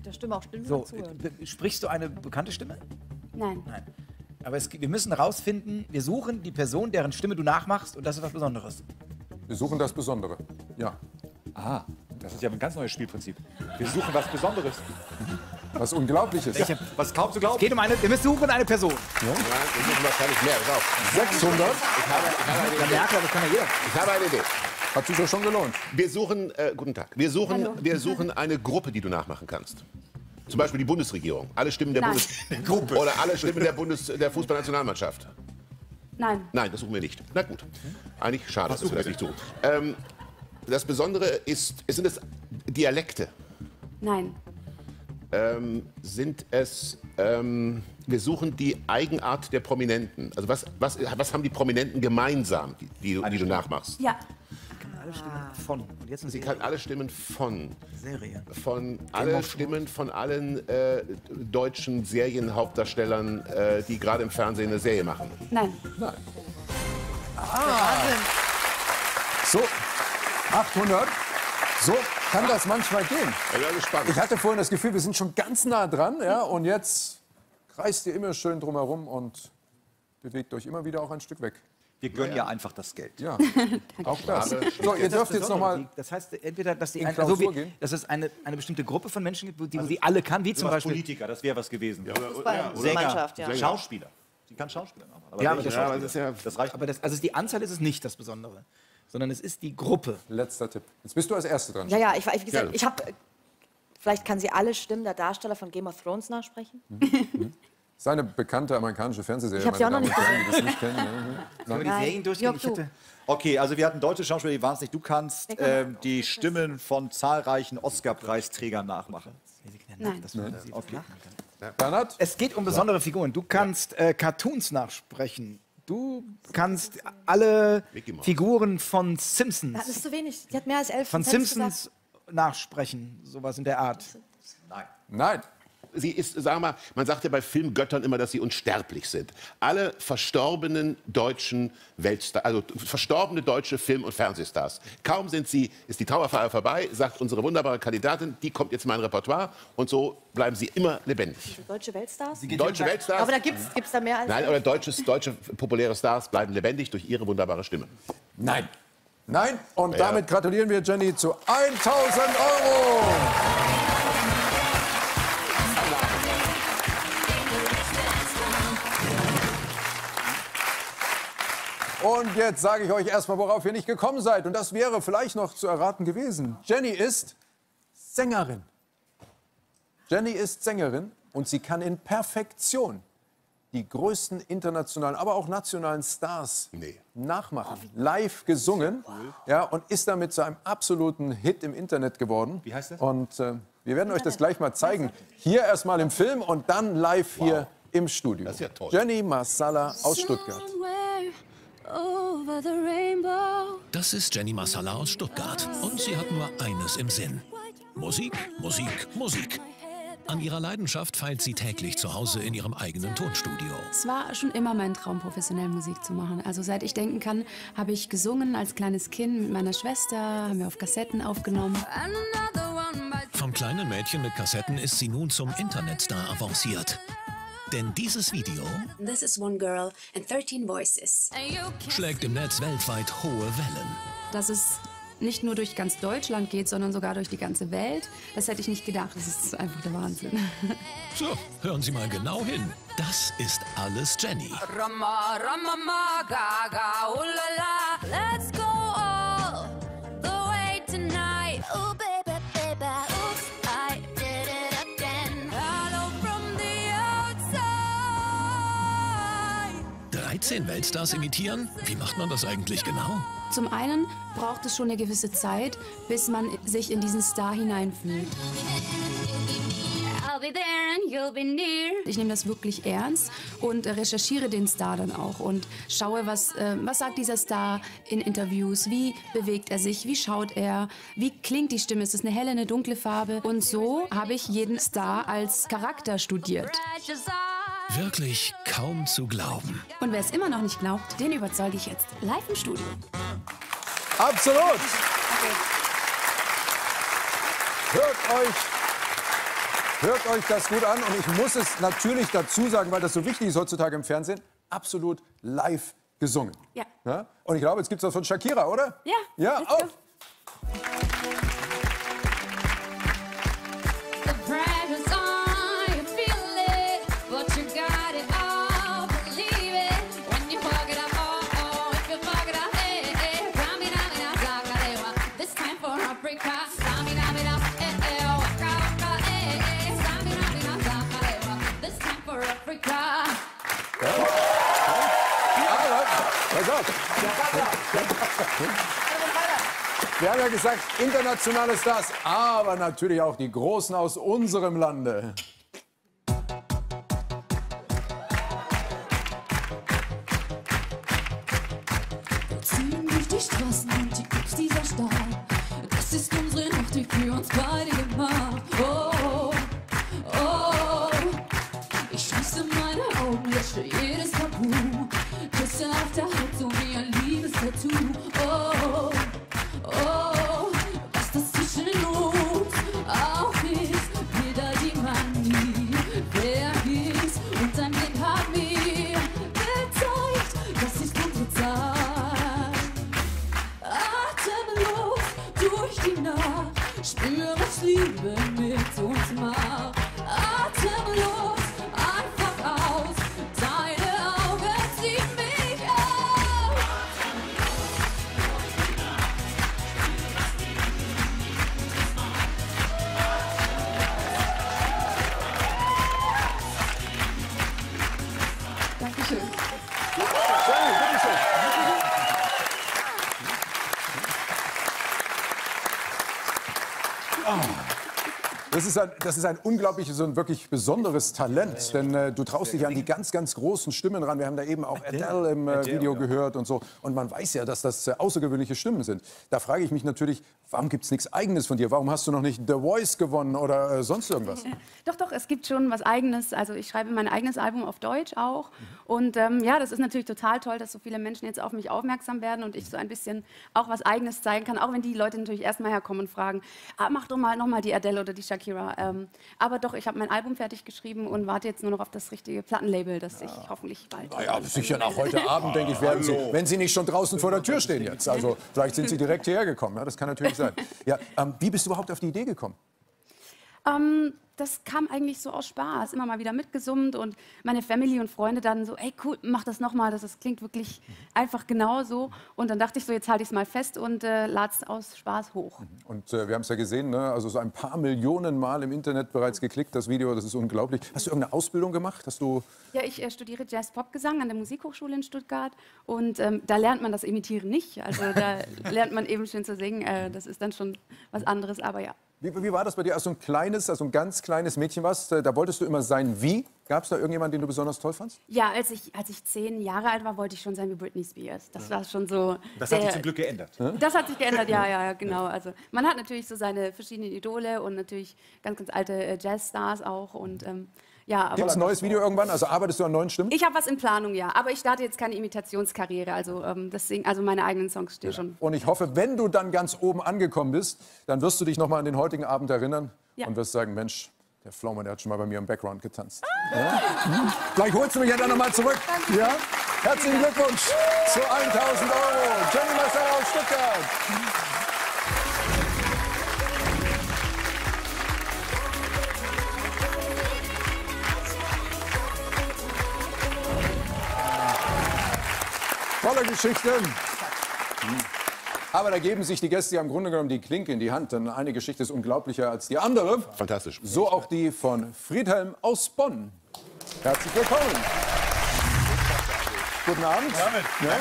Der Stimme auch Stimmen so, zuhören. Sprichst du eine bekannte Stimme? Nein. Nein. Aber wir müssen rausfinden, wir suchen die Person, deren Stimme du nachmachst, und das ist was Besonderes. Wir suchen das Besondere, ja. Ah, das ist ja ein ganz neues Spielprinzip. Wir suchen was Besonderes. Was Unglaubliches. Ja. Was kaum zu glauben. Es geht um eine, wir müssen suchen eine Person. Ja, wir suchen wahrscheinlich mehr, genau. 600? Ich habe eine Idee. Hat sich ja schon gelohnt. Wir suchen, guten Tag, wir suchen eine Gruppe, die du nachmachen kannst. Zum Beispiel die Bundesregierung. Alle Stimmen der Bundesgruppe. Oder alle Stimmen der Fußballnationalmannschaft. Nein. Nein, das suchen wir nicht. Na gut. Eigentlich schade, dass wir das nicht suchen. Das Besondere ist, sind es Dialekte? Nein. Wir suchen die Eigenart der Prominenten. Also was haben die Prominenten gemeinsam, die du nachmachst? Ja. Alle Stimmen von. Und jetzt sie kann alle Stimmen von. Serie. Von alle Stimmen von allen deutschen Serienhauptdarstellern, die gerade im Fernsehen eine Serie machen. Nein. Nein. Ah. So, 800. So kann das manchmal gehen. Ich bin gespannt. Ich hatte vorhin das Gefühl, wir sind schon ganz nah dran. Ja, und jetzt kreist ihr immer schön drumherum und bewegt euch immer wieder auch ein Stück weg. Wir gönnen ja einfach das Geld. Ja, auch das. So, ihr dürft jetzt nochmal. Das heißt, entweder, dass, dass es eine bestimmte Gruppe von Menschen gibt, die sie alle kann, wie zum Beispiel Politiker, das wäre was gewesen. Ja. Sänger, ja. Schauspieler. Sie kann Schauspieler machen. Ja, aber das reicht. Aber das, also die Anzahl ist es nicht das Besondere, sondern es ist die Gruppe. Letzter Tipp. Jetzt bist du als Erste dran. Ja, ja, ich war, wie gesagt, ich habe. Vielleicht kann sie alle Stimmen der Darsteller von Game of Thrones nachsprechen. Mhm. Seine bekannte amerikanische Fernsehserie. Ich habe sie auch noch nicht gesehen. Sollen wir die Serien durchgehen? Ich hätte... Okay, also wir hatten deutsche Schauspieler, die waren es nicht. Du kannst die Stimmen von zahlreichen Oscar-Preisträgern nachmachen. Nein. Okay. Bernhard? Es geht um besondere Figuren. Du kannst Cartoons nachsprechen. Du kannst alle Figuren von Simpsons. Das ist zu wenig. Sie hat mehr als 11. Von Simpsons nachsprechen, sowas in der Art. Nein. Nein. Sie ist, sagen wir mal, man sagt ja bei Filmgöttern immer, dass sie unsterblich sind. Alle verstorbenen deutschen Weltstars, also verstorbene deutsche Film- und Fernsehstars. Kaum sind sie, ist die Trauerfeier vorbei, sagt unsere wunderbare Kandidatin, die kommt jetzt in mein Repertoire und so bleiben sie immer lebendig. Deutsche Weltstars? Deutsche Weltstars. Aber da gibt's da mehr als... Nein, oder deutsche populäre Stars bleiben lebendig durch ihre wunderbare Stimme. Nein. Nein? Und damit gratulieren wir Jenny zu 1.000 €. Und jetzt sage ich euch erstmal, worauf ihr nicht gekommen seid. Und das wäre vielleicht noch zu erraten gewesen. Jenny ist Sängerin. Jenny ist Sängerin und sie kann in Perfektion die größten internationalen, aber auch nationalen Stars nachmachen. Live gesungen und ist damit zu einem absoluten Hit im Internet geworden. Wie heißt das? Und wir werden euch das gleich mal zeigen. Hier erstmal im Film und dann live hier im Studio. Das ist ja toll. Jenny Martsala aus Stuttgart. Das ist Jenny Martsala aus Stuttgart und sie hat nur eines im Sinn. Musik, Musik, Musik. An ihrer Leidenschaft feilt sie täglich zu Hause in ihrem eigenen Tonstudio. Es war schon immer mein Traum, professionell Musik zu machen. Also seit ich denken kann, habe ich gesungen als kleines Kind mit meiner Schwester, haben wir auf Kassetten aufgenommen. Vom kleinen Mädchen mit Kassetten ist sie nun zum Internetstar avanciert. Denn dieses Video This is one girl and 13 voices. Schlägt im Netz weltweit hohe Wellen. Das ist nicht nur durch ganz Deutschland geht, sondern sogar durch die ganze Welt. Das hätte ich nicht gedacht. Das ist einfach der Wahnsinn. So, hören Sie mal genau hin. Das ist alles Jenny. Weltstars imitieren? Wie macht man das eigentlich genau? Zum einen braucht es schon eine gewisse Zeit, bis man sich in diesen Star hineinfühlt. Ich nehme das wirklich ernst und recherchiere den Star dann auch und schaue, was sagt dieser Star in Interviews, wie bewegt er sich, wie schaut er, wie klingt die Stimme, ist es eine helle, eine dunkle Farbe? Und so habe ich jeden Star als Charakter studiert. Wirklich kaum zu glauben. Und wer es immer noch nicht glaubt, den überzeuge ich jetzt live im Studio. Absolut! Okay. Hört euch das gut an. Und ich muss es natürlich dazu sagen, weil das so wichtig ist heutzutage im Fernsehen, absolut live gesungen. Ja. Ja? Und ich glaube, jetzt gibt es das von Shakira, oder? Ja. Ja, auf! Wir haben ja gesagt, internationale Stars, aber natürlich auch die Großen aus unserem Lande. Wir ziehen durch die Straßen und die Clubs dieser Stadt. Das ist unsere Nacht, die für uns beide gemacht. Oh, oh, oh. Ich schließe meine Augen, lösche jedes Tabu. Küsse auf der Haut, so wie ein Liebes-Tattoo. Oh, oh, oh, was das zwischen uns auch ist. Jeder die Manie, wer hieß. Und ein Blick hat mir gezeigt, dass ich gut bezahlt. Das ist ein unglaubliches und wirklich besonderes Talent, denn du traust dich an die ganz, ganz großen Stimmen ran. Wir haben da eben auch Adele im Video gehört und so. Und man weiß ja, dass das außergewöhnliche Stimmen sind. Da frage ich mich natürlich, warum gibt es nichts Eigenes von dir? Warum hast du noch nicht The Voice gewonnen oder sonst irgendwas? Doch, doch, es gibt schon was Eigenes. Also ich schreibe mein eigenes Album auf Deutsch auch. Und ja, das ist natürlich total toll, dass so viele Menschen jetzt auf mich aufmerksam werden und ich so ein bisschen auch was Eigenes zeigen kann. Auch wenn die Leute natürlich erstmal herkommen und fragen, ah, mach doch mal nochmal die Adele oder die Shakira. Aber doch, ich habe mein Album fertig geschrieben und warte jetzt nur noch auf das richtige Plattenlabel, das ich hoffentlich bald... Ja, sicher nach heute Abend, denke ich, werden sie, wenn sie nicht schon draußen vor der Tür stehen jetzt. Also vielleicht sind sie direkt hierher gekommen, ja, das kann natürlich sein. Ja, wie bist du überhaupt auf die Idee gekommen? Das kam eigentlich so aus Spaß, immer mal wieder mitgesummt und meine Family und Freunde dann so, ey cool, mach das nochmal, das klingt wirklich einfach genauso. Und dann dachte ich so, jetzt halte ich es mal fest und lade es aus Spaß hoch. Und wir haben es ja gesehen, ne? Also so ein paar Millionen Mal im Internet bereits geklickt, das Video, das ist unglaublich. Hast du irgendeine Ausbildung gemacht? Hast du... Ja, ich studiere Jazz-Pop-Gesang an der Musikhochschule in Stuttgart und da lernt man das Imitieren nicht. Also da lernt man eben schön zu singen, das ist dann schon was anderes, aber ja. Wie war das bei dir, als du ein kleines, also ein ganz kleines Mädchen warst? Da wolltest du immer sein wie? Gab es da irgendjemanden, den du besonders toll fandst? Ja, als ich 10 Jahre alt war, wollte ich schon sein wie Britney Spears. Das war schon so... Das hat sich zum Glück geändert. Das hat sich geändert, ja, ja, genau. Also, man hat natürlich so seine verschiedenen Idole und natürlich ganz, ganz alte Jazzstars auch und... Ja, gibt es ein neues Video irgendwann? Also arbeitest du an neuen Stimmen? Ich habe was in Planung, ja. Aber ich starte jetzt keine Imitationskarriere. Also, deswegen, also meine eigenen Songs stehen schon. Und ich hoffe, wenn du dann ganz oben angekommen bist, dann wirst du dich nochmal an den heutigen Abend erinnern und wirst sagen, Mensch, der Pflaume, der hat schon mal bei mir im Background getanzt. Ah! Ja? Mhm. Gleich holst du mich ja dann nochmal zurück. Danke. Ja? Herzlichen Glückwunsch zu 1.000 Euro. Jenny Martsala aus Stuttgart. Tolle Geschichten. Aber da geben sich die Gäste ja im Grunde genommen die Klinke in die Hand, denn eine Geschichte ist unglaublicher als die andere. Fantastisch. So auch die von Friedhelm aus Bonn. Herzlich willkommen. Guten Abend. Ja,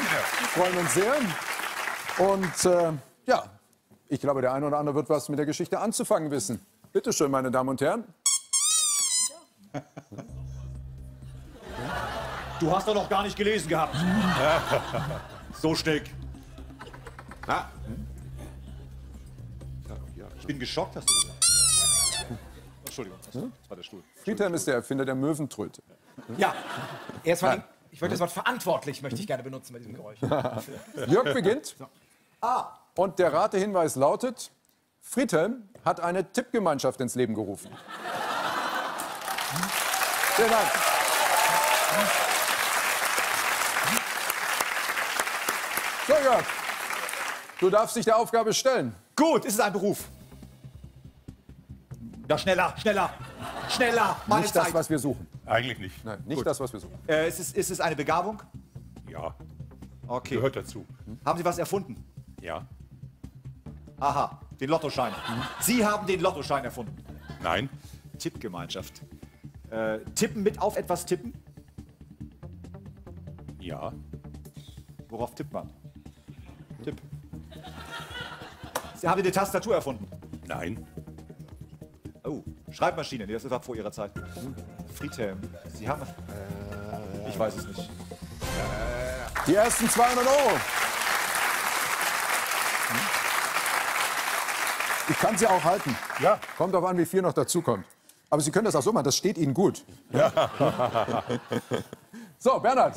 freuen uns sehr. Und ja, ich glaube, der eine oder andere wird was mit der Geschichte anzufangen wissen. Bitte schön, meine Damen und Herren. Du hast doch noch gar nicht gelesen gehabt. So schnick. Na? Ich bin geschockt, dass du das sagst. Entschuldigung, das war der Stuhl. Friedhelm ist der Erfinder der Möwentröte. Ja, ich wollte das Wort verantwortlich möchte ich gerne benutzen bei diesem Geräusch. Jörg beginnt. Ah. Und der Ratehinweis lautet, Friedhelm hat eine Tippgemeinschaft ins Leben gerufen. Vielen Dank. So, Jörg, du darfst dich der Aufgabe stellen. Gut, ist es ein Beruf? Ja, schneller, meine Zeit. Nicht das, was wir suchen. Eigentlich nicht. Nein, nicht das, was wir suchen. Ist es eine Begabung? Ja. Okay. Gehört dazu. Haben Sie was erfunden? Ja. Aha, den Lottoschein. Sie haben den Lottoschein erfunden? Nein. Tippgemeinschaft. Tippen mit auf etwas tippen? Ja. Worauf tippt man? Tipp. Sie haben die Tastatur erfunden? Nein. Oh, Schreibmaschine. Nee, das war vor Ihrer Zeit. Friedhelm. Sie haben... Ich weiß es nicht. Die ersten 200 Euro. Ich kann sie auch halten. Ja. Kommt darauf an, wie viel noch dazukommt. Aber Sie können das auch so machen. Das steht Ihnen gut. Ja. So, Bernhard.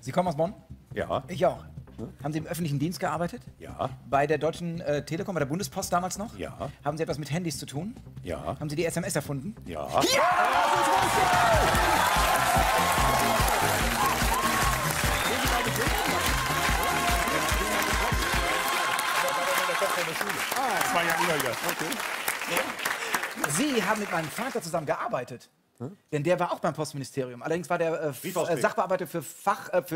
Sie kommen aus Bonn? Ja. Ich auch. Haben Sie im öffentlichen Dienst gearbeitet? Ja. Bei der Deutschen Telekom, bei der Bundespost damals noch? Ja. Haben Sie etwas mit Handys zu tun? Ja. Haben Sie die SMS erfunden? Ja. Ja! Sie haben mit meinem Vater zusammen gearbeitet. Hm? Denn der war auch beim Postministerium. Allerdings war der Sachbearbeiter für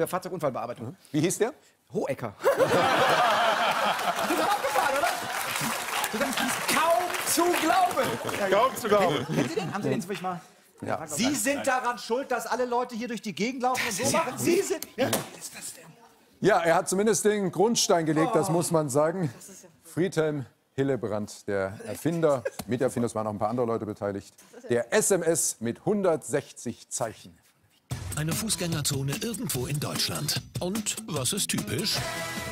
Fahrzeugunfallbearbeitung. Hm? Wie hieß der? Hohecker. Du bist abgefahren, oder? Du kannst kaum zu glauben. Kaum zu glauben. Kennen Sie den? Haben Sie den zufällig mal? Ja. Sie sind daran schuld, dass alle Leute hier durch die Gegend laufen und so machen. Sie sind... Ja. Was ist das denn? Ja, er hat zumindest den Grundstein gelegt, das muss man sagen. Friedhelm Hillebrand, der Erfinder, Miterfinder, es waren noch ein paar andere Leute beteiligt, der SMS mit 160 Zeichen. Eine Fußgängerzone irgendwo in Deutschland. Und was ist typisch?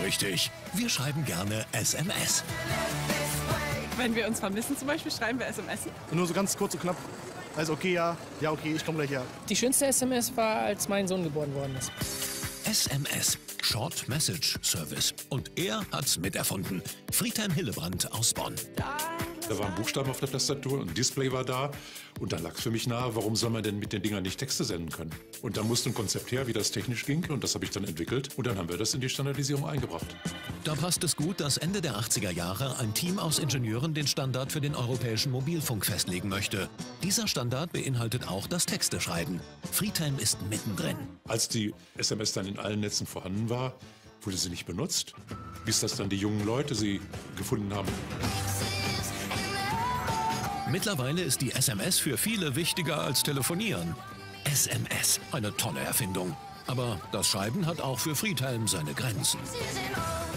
Richtig, wir schreiben gerne SMS. Wenn wir uns vermissen zum Beispiel, schreiben wir SMS. Nur so ganz kurz und knapp. Also okay, ja, ja okay, ich komme gleich her. Die schönste SMS war, als mein Sohn geboren worden ist. SMS, Short Message Service. Und er hat's miterfunden. Friedhelm Hillebrand aus Bonn. Da waren Buchstaben auf der Tastatur und ein Display war da. Und dann lag es für mich nahe, warum soll man denn mit den Dingern nicht Texte senden können? Und da musste ein Konzept her, wie das technisch ging. Und das habe ich dann entwickelt. Und dann haben wir das in die Standardisierung eingebracht. Da passt es gut, dass Ende der 80er Jahre ein Team aus Ingenieuren den Standard für den europäischen Mobilfunk festlegen möchte. Dieser Standard beinhaltet auch das Texteschreiben. Friedhelm ist mittendrin. Als die SMS dann in allen Netzen vorhanden war, wurde sie nicht benutzt, bis das dann die jungen Leute sie gefunden haben. Mittlerweile ist die SMS für viele wichtiger als Telefonieren. SMS, eine tolle Erfindung. Aber das Schreiben hat auch für Friedhelm seine Grenzen.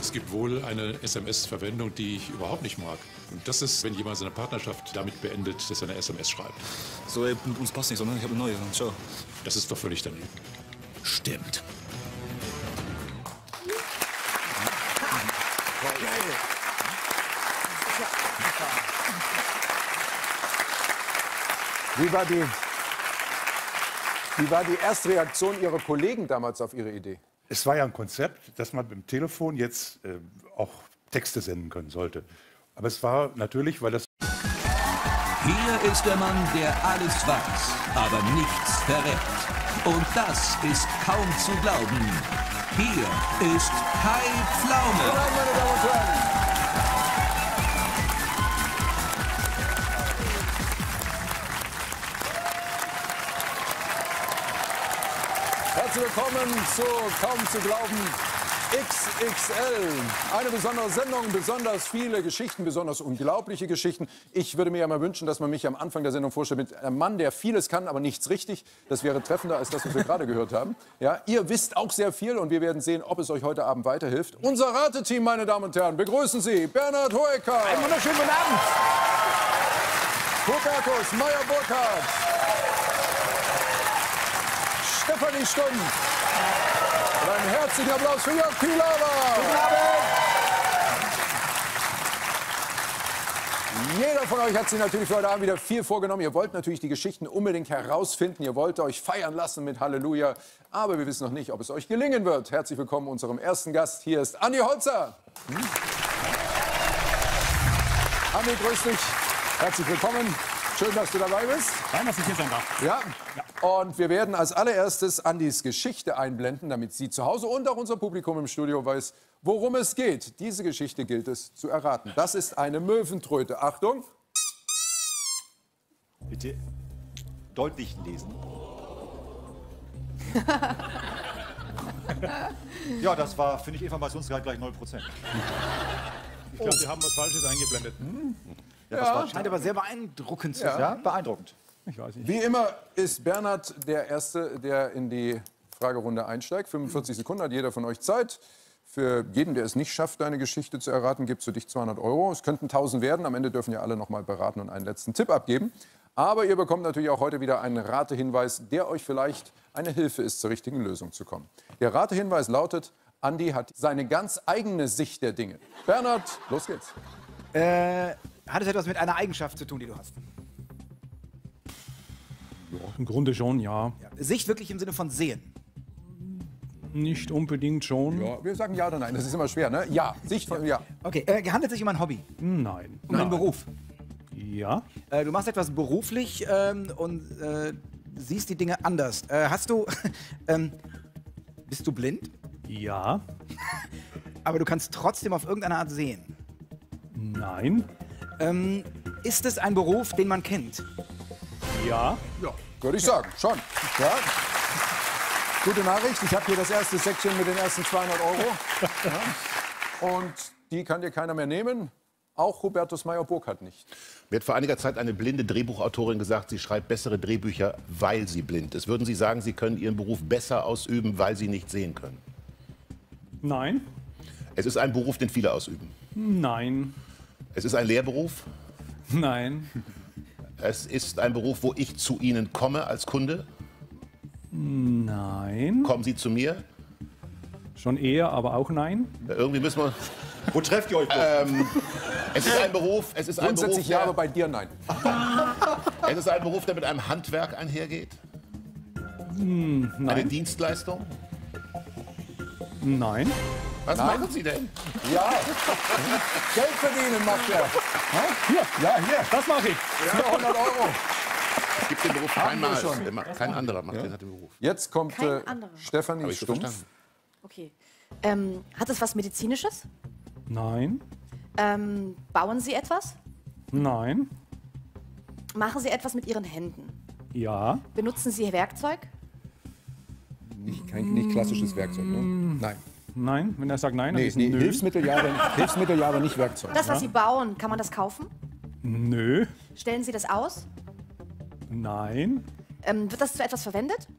Es gibt wohl eine SMS-Verwendung, die ich überhaupt nicht mag. Und das ist, wenn jemand seine Partnerschaft damit beendet, dass er eine SMS schreibt. So, ey, mit uns passt nicht, sondern ich habe eine neue. Ciao. Das ist doch völlig daneben. Stimmt. Wie war die Erstreaktion Ihrer Kollegen damals auf Ihre Idee? Es war ja ein Konzept, dass man mit dem Telefon jetzt auch Texte senden können sollte. Aber es war natürlich, weil das... Hier ist der Mann, der alles weiß, aber nichts verrät. Und das ist kaum zu glauben. Hier ist Kai Pflaume. Meine Damen und Herren. Willkommen zu Kaum zu Glauben XXL. Eine besondere Sendung, besonders viele Geschichten, besonders unglaubliche Geschichten. Ich würde mir ja mal wünschen, dass man mich am Anfang der Sendung vorstellt mit einem Mann, der vieles kann, aber nichts richtig. Das wäre treffender als das, was wir gerade gehört haben. Ja, ihr wisst auch sehr viel und wir werden sehen, ob es euch heute Abend weiterhilft. Unser Rateteam, meine Damen und Herren, begrüßen Sie Bernhard Hoecker. Einen wunderschönen guten Abend. Hubertus Meyer-Burckhardt. Stefanie Stumm. Und einen herzlichen Applaus für Jörg Pilawa. Guten Abend. Jeder von euch hat sich natürlich für heute Abend wieder viel vorgenommen. Ihr wollt natürlich die Geschichten unbedingt herausfinden. Ihr wollt euch feiern lassen mit Halleluja. Aber wir wissen noch nicht, ob es euch gelingen wird. Herzlich willkommen unserem ersten Gast. Hier ist Andi Holzer. Andi, grüß dich. Herzlich willkommen. Schön, dass du dabei bist. Nein, dass ich hier sein darf. Ja. Und wir werden als allererstes Andis Geschichte einblenden, damit sie zu Hause und auch unser Publikum im Studio weiß, worum es geht. Diese Geschichte gilt es zu erraten. Das ist eine Möwentröte. Achtung. Bitte deutlich lesen. Ja, das war, finde ich, Informationsgrad gleich 9%. Ich glaube, wir haben was Falsches eingeblendet. Hm? Ja, das war, scheint aber sehr beeindruckend zu sein. Ja, beeindruckend. Ich weiß nicht. Wie immer ist Bernhard der Erste, der in die Fragerunde einsteigt. 45 Sekunden hat jeder von euch Zeit. Für jeden, der es nicht schafft, deine Geschichte zu erraten, gibst du dich 200 Euro. Es könnten 1000 werden. Am Ende dürfen ja alle noch mal beraten und einen letzten Tipp abgeben. Aber ihr bekommt natürlich auch heute wieder einen Ratehinweis, der euch vielleicht eine Hilfe ist, zur richtigen Lösung zu kommen. Der Ratehinweis lautet, Andi hat seine ganz eigene Sicht der Dinge. Bernhard, los geht's. Hat es etwas mit einer Eigenschaft zu tun, die du hast? Ja, im Grunde schon, ja. Sicht wirklich im Sinne von sehen? Nicht unbedingt schon. Ja, wir sagen ja oder nein, das ist immer schwer, ne? Ja, Sicht von ja. Okay, handelt es sich um ein Hobby? Nein. Um einen Beruf? Ja. Du machst etwas beruflich und siehst die Dinge anders. Hast du... bist du blind? Ja. Aber du kannst trotzdem auf irgendeine Art sehen? Nein. Ist es ein Beruf, den man kennt? Ja. Ja, würde ich sagen, schon. Ja. Gute Nachricht, ich habe hier das erste Säckchen mit den ersten 200 Euro. Ja. Und die kann dir keiner mehr nehmen. Auch Hubertus Meyer-Burckhardt nicht. Mir hat vor einiger Zeit eine blinde Drehbuchautorin gesagt, sie schreibt bessere Drehbücher, weil sie blind ist. Würden Sie sagen, Sie können Ihren Beruf besser ausüben, weil Sie nicht sehen können? Nein. Es ist ein Beruf, den viele ausüben. Nein. Es ist ein Lehrberuf? Nein. Es ist ein Beruf, wo ich zu Ihnen komme als Kunde? Nein. Kommen Sie zu mir? Schon eher, aber auch nein. Ja, irgendwie müssen wir... Wo trefft ihr euch? Es ist ein Beruf... Es ist ein Beruf, ja, aber bei dir nein. Es ist ein Beruf, der mit einem Handwerk einhergeht? Nein. Eine Dienstleistung? Nein. Was machen Sie denn? Ja, Geld verdienen macht er. Hier, ja, hier, das mache ich. 400 Euro. Es gibt den Beruf keinmal. Kein anderer macht den Beruf. Jetzt kommt Stefanie Stumm. Okay. Hat es was Medizinisches? Nein. Bauen Sie etwas? Nein. Machen Sie etwas mit Ihren Händen? Ja. Benutzen Sie Werkzeug? Nicht klassisches Werkzeug, ne? Nein. Nein, wenn er sagt nein, dann ist nö. Hilfsmittel ja, aber nicht Werkzeug. Das, was Sie bauen, kann man das kaufen? Nö. Stellen Sie das aus? Nein. Wird das zu etwas verwendet?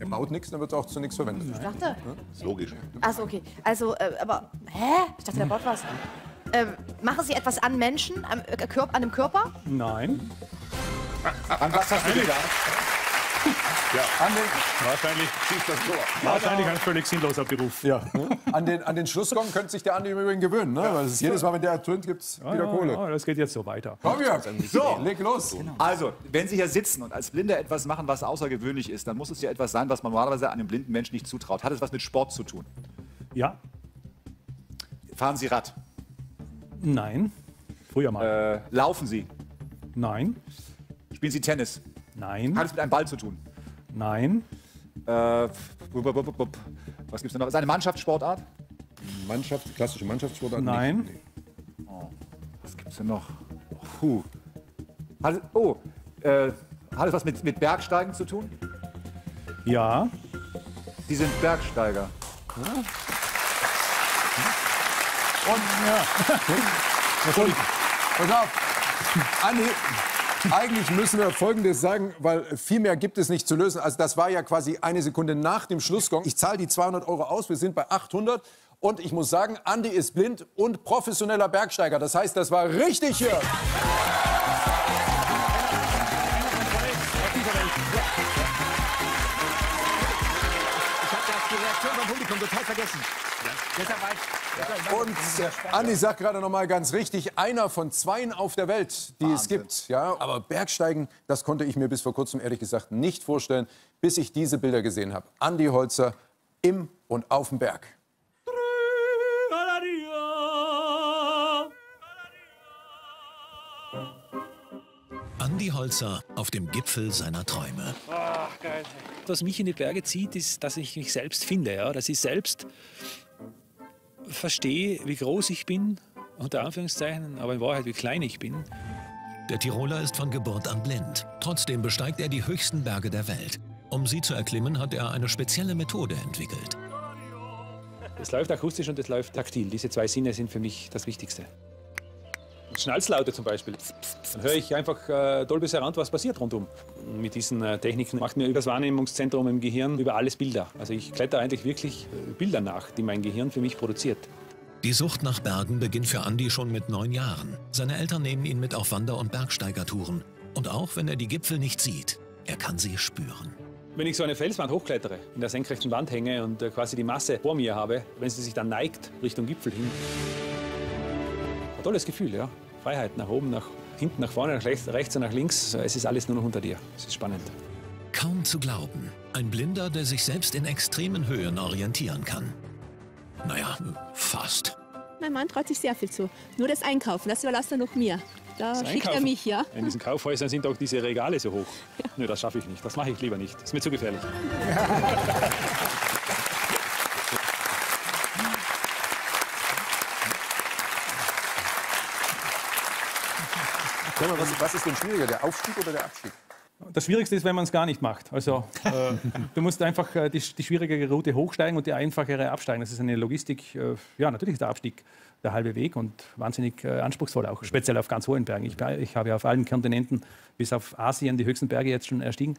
Er baut nichts, dann wird es auch zu nichts verwendet. Ich dachte. Ja? Ist logisch. Achso, okay. Also, aber, hä? Ich dachte, er baut was. Machen Sie etwas an Menschen, an dem Körper? Nein. An was hast du gedacht? Ja, wahrscheinlich schießt das Tor. Wahrscheinlich ein völlig sinnloser Beruf. Ja. An den Schlussgong könnte sich der Andi übrigens gewöhnen. Ne? Ja, weil es jedes Mal, wenn der ertönt, gibt es wieder Kohle. Ja, das geht jetzt so weiter. Komm, Jörg, so, leg los. Genau. Also, wenn Sie hier sitzen und als Blinder etwas machen, was außergewöhnlich ist, dann muss es ja etwas sein, was man normalerweise einem blinden Menschen nicht zutraut. Hat es was mit Sport zu tun? Ja. Fahren Sie Rad? Nein. Früher mal. Laufen Sie? Nein. Spielen Sie Tennis? Nein. Hat es mit einem Ball zu tun? Nein. Was gibt's denn noch? Ist eine Mannschaftssportart? Klassische Mannschaftssportart? Nein. Nee. Oh, was gibt's denn noch? Puh. Hat es was mit Bergsteigen zu tun? Ja. Sie sind Bergsteiger. Ja. Und pass auf, Andi. Eigentlich müssen wir Folgendes sagen, weil viel mehr gibt es nicht zu lösen. Also das war ja quasi eine Sekunde nach dem Schlussgong. Ich zahle die 200 Euro aus, wir sind bei 800. Und ich muss sagen, Andi ist blind und professioneller Bergsteiger. Das heißt, das war richtig hier. Total vergessen. Ja. Und Andi sagt gerade noch mal ganz richtig, einer von 2 auf der Welt, die es gibt. Ja, aber Bergsteigen, das konnte ich mir bis vor kurzem ehrlich gesagt nicht vorstellen, bis ich diese Bilder gesehen habe. Andi Holzer im und auf dem Berg. Andi Holzer auf dem Gipfel seiner Träume. Ach, geil. Was mich in die Berge zieht, ist, dass ich mich selbst finde. Ja? Dass ich selbst verstehe, wie groß ich bin, unter Anführungszeichen, aber in Wahrheit, wie klein ich bin. Der Tiroler ist von Geburt an blind. Trotzdem besteigt er die höchsten Berge der Welt. Um sie zu erklimmen, hat er eine spezielle Methode entwickelt. Es läuft akustisch und es läuft taktil. Diese 2 Sinne sind für mich das Wichtigste. Schnalzlaute zum Beispiel. Dann höre ich einfach Dolby Surround, was passiert rundum. Mit diesen Techniken macht mir über das Wahrnehmungszentrum im Gehirn über alles Bilder. Also ich klettere eigentlich wirklich Bilder nach, die mein Gehirn für mich produziert. Die Sucht nach Bergen beginnt für Andi schon mit 9 Jahren. Seine Eltern nehmen ihn mit auf Wander- und Bergsteigertouren. Und auch wenn er die Gipfel nicht sieht, er kann sie spüren. Wenn ich so eine Felswand hochklettere, in der senkrechten Wand hänge und quasi die Masse vor mir habe, wenn sie sich dann neigt Richtung Gipfel hin, ein tolles Gefühl, ja. Freiheit nach oben, nach hinten, nach vorne, nach rechts und nach links. Es ist alles nur noch unter dir. Es ist spannend. Kaum zu glauben. Ein Blinder, der sich selbst in extremen Höhen orientieren kann. Naja, fast. Mein Mann traut sich sehr viel zu. Nur das Einkaufen, das überlässt er noch mir. Da schickt er mich, ja. In diesen Kaufhäusern sind auch diese Regale so hoch. Ja. Nö, das schaffe ich nicht. Das mache ich lieber nicht. Ist mir zu gefährlich. Was ist denn schwieriger, der Aufstieg oder der Abstieg? Das Schwierigste ist, wenn man es gar nicht macht. Also du musst einfach die schwierigere Route hochsteigen und die einfachere absteigen. Das ist eine Logistik. Ja, natürlich ist der Abstieg der halbe Weg und wahnsinnig anspruchsvoll, auch speziell auf ganz hohen Bergen. Ich habe ja auf allen Kontinenten bis auf Asien die höchsten Berge jetzt schon erstiegen.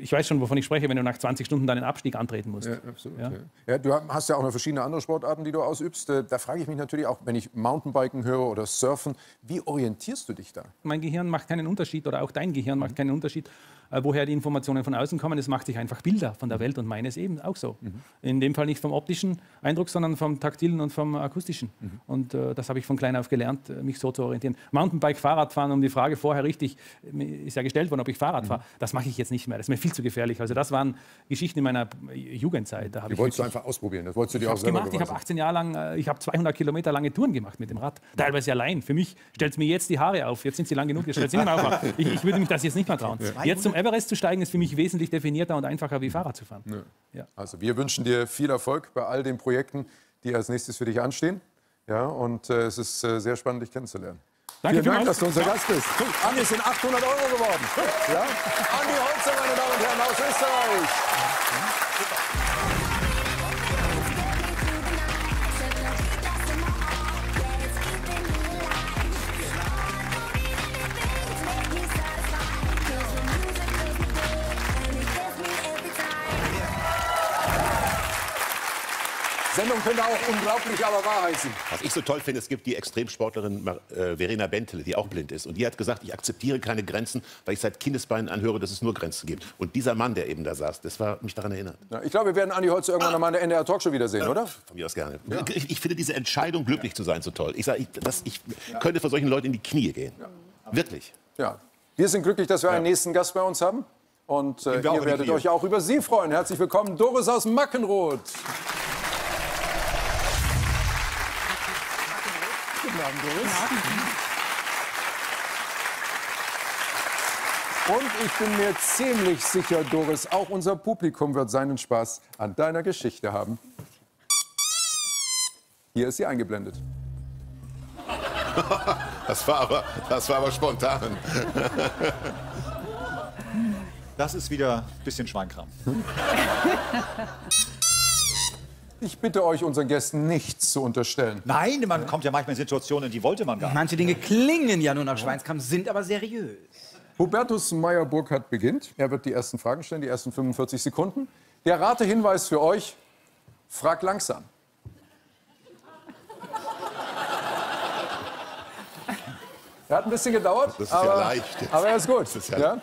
ich weiß schon, wovon ich spreche, wenn du nach 20 Stunden deinen Abstieg antreten musst. Ja, absolut. Ja? Ja, du hast ja auch noch verschiedene andere Sportarten, die du ausübst. Da frage ich mich natürlich auch, wenn ich Mountainbiken höre oder Surfen, wie orientierst du dich da? Mein Gehirn macht keinen Unterschied oder auch dein Gehirn macht keinen Unterschied, woher die Informationen von außen kommen. Es macht sich einfach Bilder von der Welt und meines eben auch so. Mhm. In dem Fall nicht vom optischen Eindruck, sondern vom taktilen und vom akustischen. Mhm. Und das habe ich von klein auf gelernt, mich so zu orientieren. Mountainbike, Fahrradfahren, um die Frage vorher richtig, ist ja gestellt worden, ob ich Fahrrad fahre. Das mache ich jetzt nicht mehr, das ist mir viel zu gefährlich. Also das waren Geschichten in meiner Jugendzeit. Die wolltest du einfach ausprobieren, das wolltest du dir auch selber gemacht. Ich habe 18 Jahre lang, ich habe 200 Kilometer lange Touren gemacht mit dem Rad, teilweise allein. Für mich stellt es mir jetzt die Haare auf, jetzt sind sie lang genug, jetzt stellt sie nicht mehr auf. Ich würde mich das jetzt nicht mehr trauen. Ja. Jetzt zum Everest zu steigen, ist für mich wesentlich definierter und einfacher, wie Fahrrad zu fahren. Ja. Ja. Also wir wünschen dir viel Erfolg bei all den Projekten, die als nächstes für dich anstehen. Ja, und es ist sehr spannend, dich kennenzulernen. Danke, vielen Dank, dass du unser Gast bist. Andi sind 800 Euro geworden. Ja? Andi Holzer, meine Damen und Herren, aus Österreich. Sendung könnte auch unglaublich, aber wahr heißen. Was ich so toll finde, es gibt die Extremsportlerin Verena Bentele, die auch blind ist. Und die hat gesagt, ich akzeptiere keine Grenzen, weil ich seit Kindesbeinen anhöre, dass es nur Grenzen gibt. Und dieser Mann, der eben da saß, das war mich daran erinnert. Ja, ich glaube, wir werden Andi Holzer irgendwann mal in der NDR Talkshow wiedersehen, oder? Von mir aus gerne. Ja. Ich finde diese Entscheidung, glücklich zu sein, so toll. Ich sage, ich könnte vor solchen Leuten in die Knie gehen. Ja. Wirklich. Ja. Wir sind glücklich, dass wir einen nächsten Gast bei uns haben. Und ihr werdet euch auch über sie freuen. Herzlich willkommen, Doris aus Mackenroth. Und ich bin mir ziemlich sicher, Doris, auch unser Publikum wird seinen Spaß an deiner Geschichte haben. Hier ist sie eingeblendet. Das war aber spontan. Das ist wieder ein bisschen Schweinkram. Ich bitte euch, unseren Gästen nichts zu unterstellen. Nein, man kommt ja manchmal in Situationen, die wollte man gar nicht. Manche Dinge klingen ja nur nach Schweinskram, sind aber seriös. Hubertus Meyer-Burckhardt beginnt. Er wird die ersten Fragen stellen, die ersten 45 Sekunden. Der Ratehinweis für euch, frag langsam. Er hat ein bisschen gedauert, das ist aber, ja leicht jetzt. Aber er ist gut. Ist ja ja?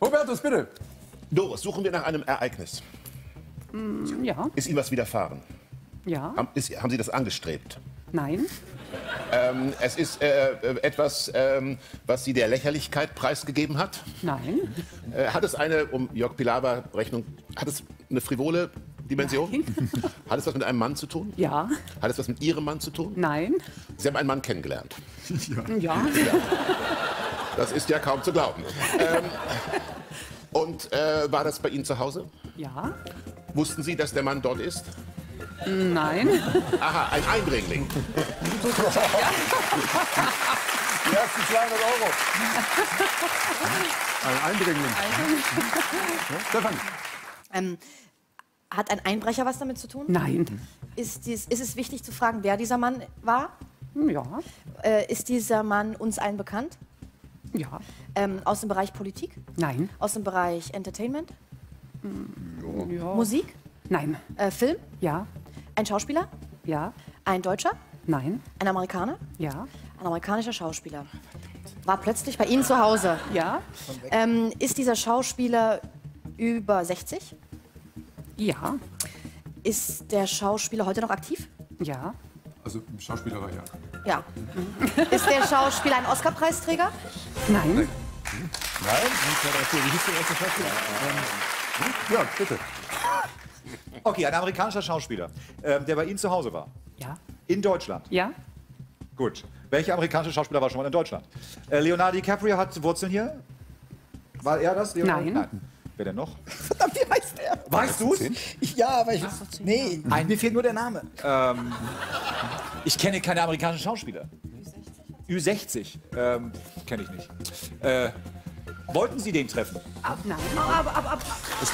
Hubertus, bitte. Doris, suchen wir nach einem Ereignis. Ja. Ist Ihnen was widerfahren? Ja. Haben Sie das angestrebt? Nein. Es ist etwas, was Sie der Lächerlichkeit preisgegeben hat? Nein. Hat es eine, um Jörg Pilawa Rechnung, hat es eine frivole Dimension? Nein. Hat es was mit einem Mann zu tun? Ja. Hat es was mit Ihrem Mann zu tun? Nein. Sie haben einen Mann kennengelernt? Ja. Ja. Das ist ja kaum zu glauben. Und war das bei Ihnen zu Hause? Ja. Wussten Sie, dass der Mann dort ist? Nein. Aha, ein Eindringling. Die ersten 200 €. Ein Eindringling. Stefan. Hat ein Einbrecher was damit zu tun? Nein. Ist es wichtig zu fragen, wer dieser Mann war? Ja. Ist dieser Mann uns allen bekannt? Ja. Aus dem Bereich Politik? Nein. Aus dem Bereich Entertainment? Ja. Musik? Nein. Film? Ja. Ein Schauspieler? Ja. Ein Deutscher? Nein. Ein Amerikaner? Ja. Ein amerikanischer Schauspieler. War plötzlich bei Ihnen zu Hause? Ja. Ist dieser Schauspieler über 60? Ja. Ist der Schauspieler heute noch aktiv? Ja. Also Schauspieler war ja. Ja. Ist der Schauspieler ein Oscar-Preisträger? Nein. Nein. Ja, bitte. Okay, ein amerikanischer Schauspieler, der bei Ihnen zu Hause war. Ja. In Deutschland? Ja. Gut. Welcher amerikanische Schauspieler war schon mal in Deutschland? Leonardo DiCaprio hat Wurzeln hier? War er das? Leonardo? Nein. Nein. Wer denn noch? Verdammt, wie heißt der? Weißt du es? Ja, aber ich... Nee, mir fehlt nur der Name. Ich kenne keine amerikanischen Schauspieler. Ü60. Kenne ich nicht. Wollten Sie den treffen? Nein. Es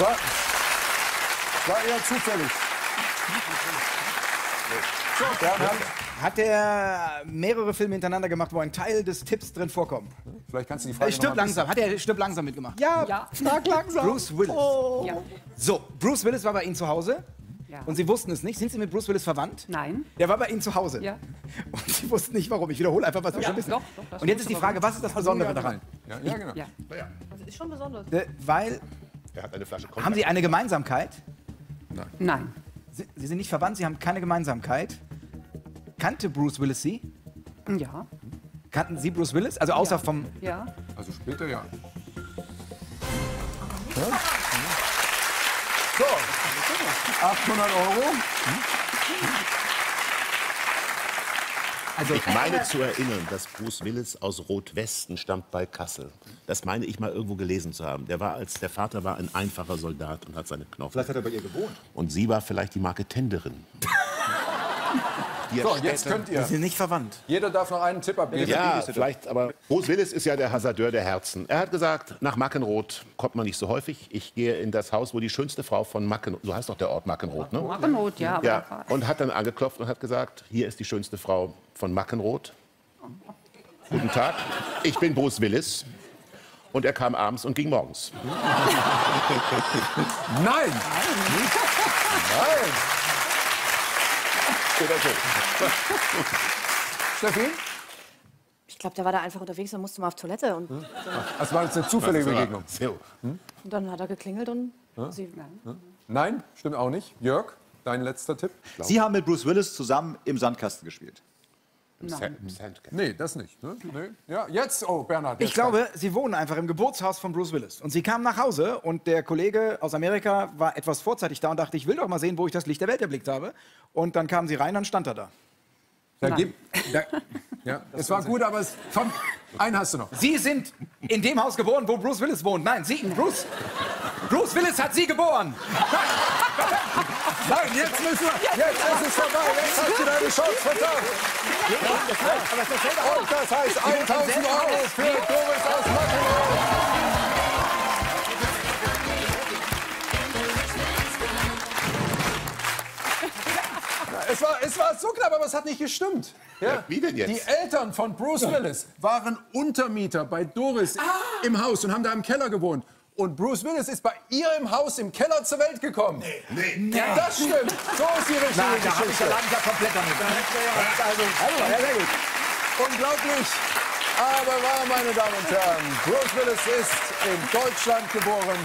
war eher zufällig. Hat er mehrere Filme hintereinander gemacht, wo ein Teil des Tipps drin vorkommt? Vielleicht kannst du die Frage Stirb langsam mitgemacht? Ja. Stark langsam. Bruce Willis. Oh. Ja. So, Bruce Willis war bei Ihnen zu Hause. Ja. Und Sie wussten es nicht. Sind Sie mit Bruce Willis verwandt? Nein. Der war bei Ihnen zu Hause. Ja. Und Sie wussten nicht, warum. Ich wiederhole einfach, was wir schon wissen. Doch, und jetzt ist die Frage, was ist das Besondere daran? Ja, genau. Ja. Das ist schon besonders. Weil... Er hat eine Flasche. Haben Sie eine Gemeinsamkeit? Nein. Nein. Sie sind nicht verwandt, Sie haben keine Gemeinsamkeit. Kannte Bruce Willis Sie? Ja. Kannten Sie Bruce Willis? Also außer vom... Ja. Also später, ja. So, 800 €. Also ich meine zu erinnern, dass Bruce Willis aus Rot-Westen stammt bei Kassel. Das meine ich mal irgendwo gelesen zu haben. Der war, als der Vater war, ein einfacher Soldat und hat seine Knochen. Vielleicht hat er bei ihr gewohnt. Und sie war vielleicht die Marketenderin. So, jetzt könnt ihr. Sie sind nicht verwandt. Jeder darf noch einen Tipp abgeben. Ja, vielleicht, aber Bruce Willis ist ja der Hasardeur der Herzen. Er hat gesagt, nach Mackenroth kommt man nicht so häufig. Ich gehe in das Haus, wo die schönste Frau von Mackenroth, so heißt doch der Ort Mackenroth, ne? Mackenroth, ja. Ja. Und hat dann angeklopft und hat gesagt, hier ist die schönste Frau von Mackenroth. Guten Tag, ich bin Bruce Willis. Und er kam abends und ging morgens. Nein! Nein! Nein. Steffi? Ich glaube, der war da einfach unterwegs und musste mal auf Toilette. Und das war jetzt eine zufällige Begegnung. Hm? Und dann hat er geklingelt und sie... Nein. Nein, stimmt auch nicht. Jörg, dein letzter Tipp? Sie haben mit Bruce Willis zusammen im Sandkasten gespielt. Im Sandkasten? Nee, das nicht. Ne? Nee. Ja, jetzt, oh, Bernhard. Jetzt ich glaube, Sie wohnen einfach im Geburtshaus von Bruce Willis. Und Sie kamen nach Hause und der Kollege aus Amerika war etwas vorzeitig da und dachte, ich will doch mal sehen, wo ich das Licht der Welt erblickt habe. Und dann kamen Sie rein, dann stand er da. Es war gut, aber es... Komm, einen hast du noch. Sie sind in dem Haus geboren, wo Bruce Willis wohnt. Nein, Sie, Bruce Willis hat Sie geboren. Nein, jetzt müssen wir... Jetzt ist es vorbei, jetzt hast du deine Chance vertan. Und das heißt 1.000 € für Doris aus Mackenroth. Es war so knapp, aber es hat nicht gestimmt. Ja. Wie denn jetzt? Die Eltern von Bruce Willis waren Untermieter bei Doris im Haus und haben da im Keller gewohnt. Und Bruce Willis ist bei ihr im Haus im Keller zur Welt gekommen. Nee. Ja, das stimmt. So ist die richtige Geschichte. Da habe ich komplett damit. Unglaublich. Aber wahr, meine Damen und Herren. Bruce Willis ist in Deutschland geboren.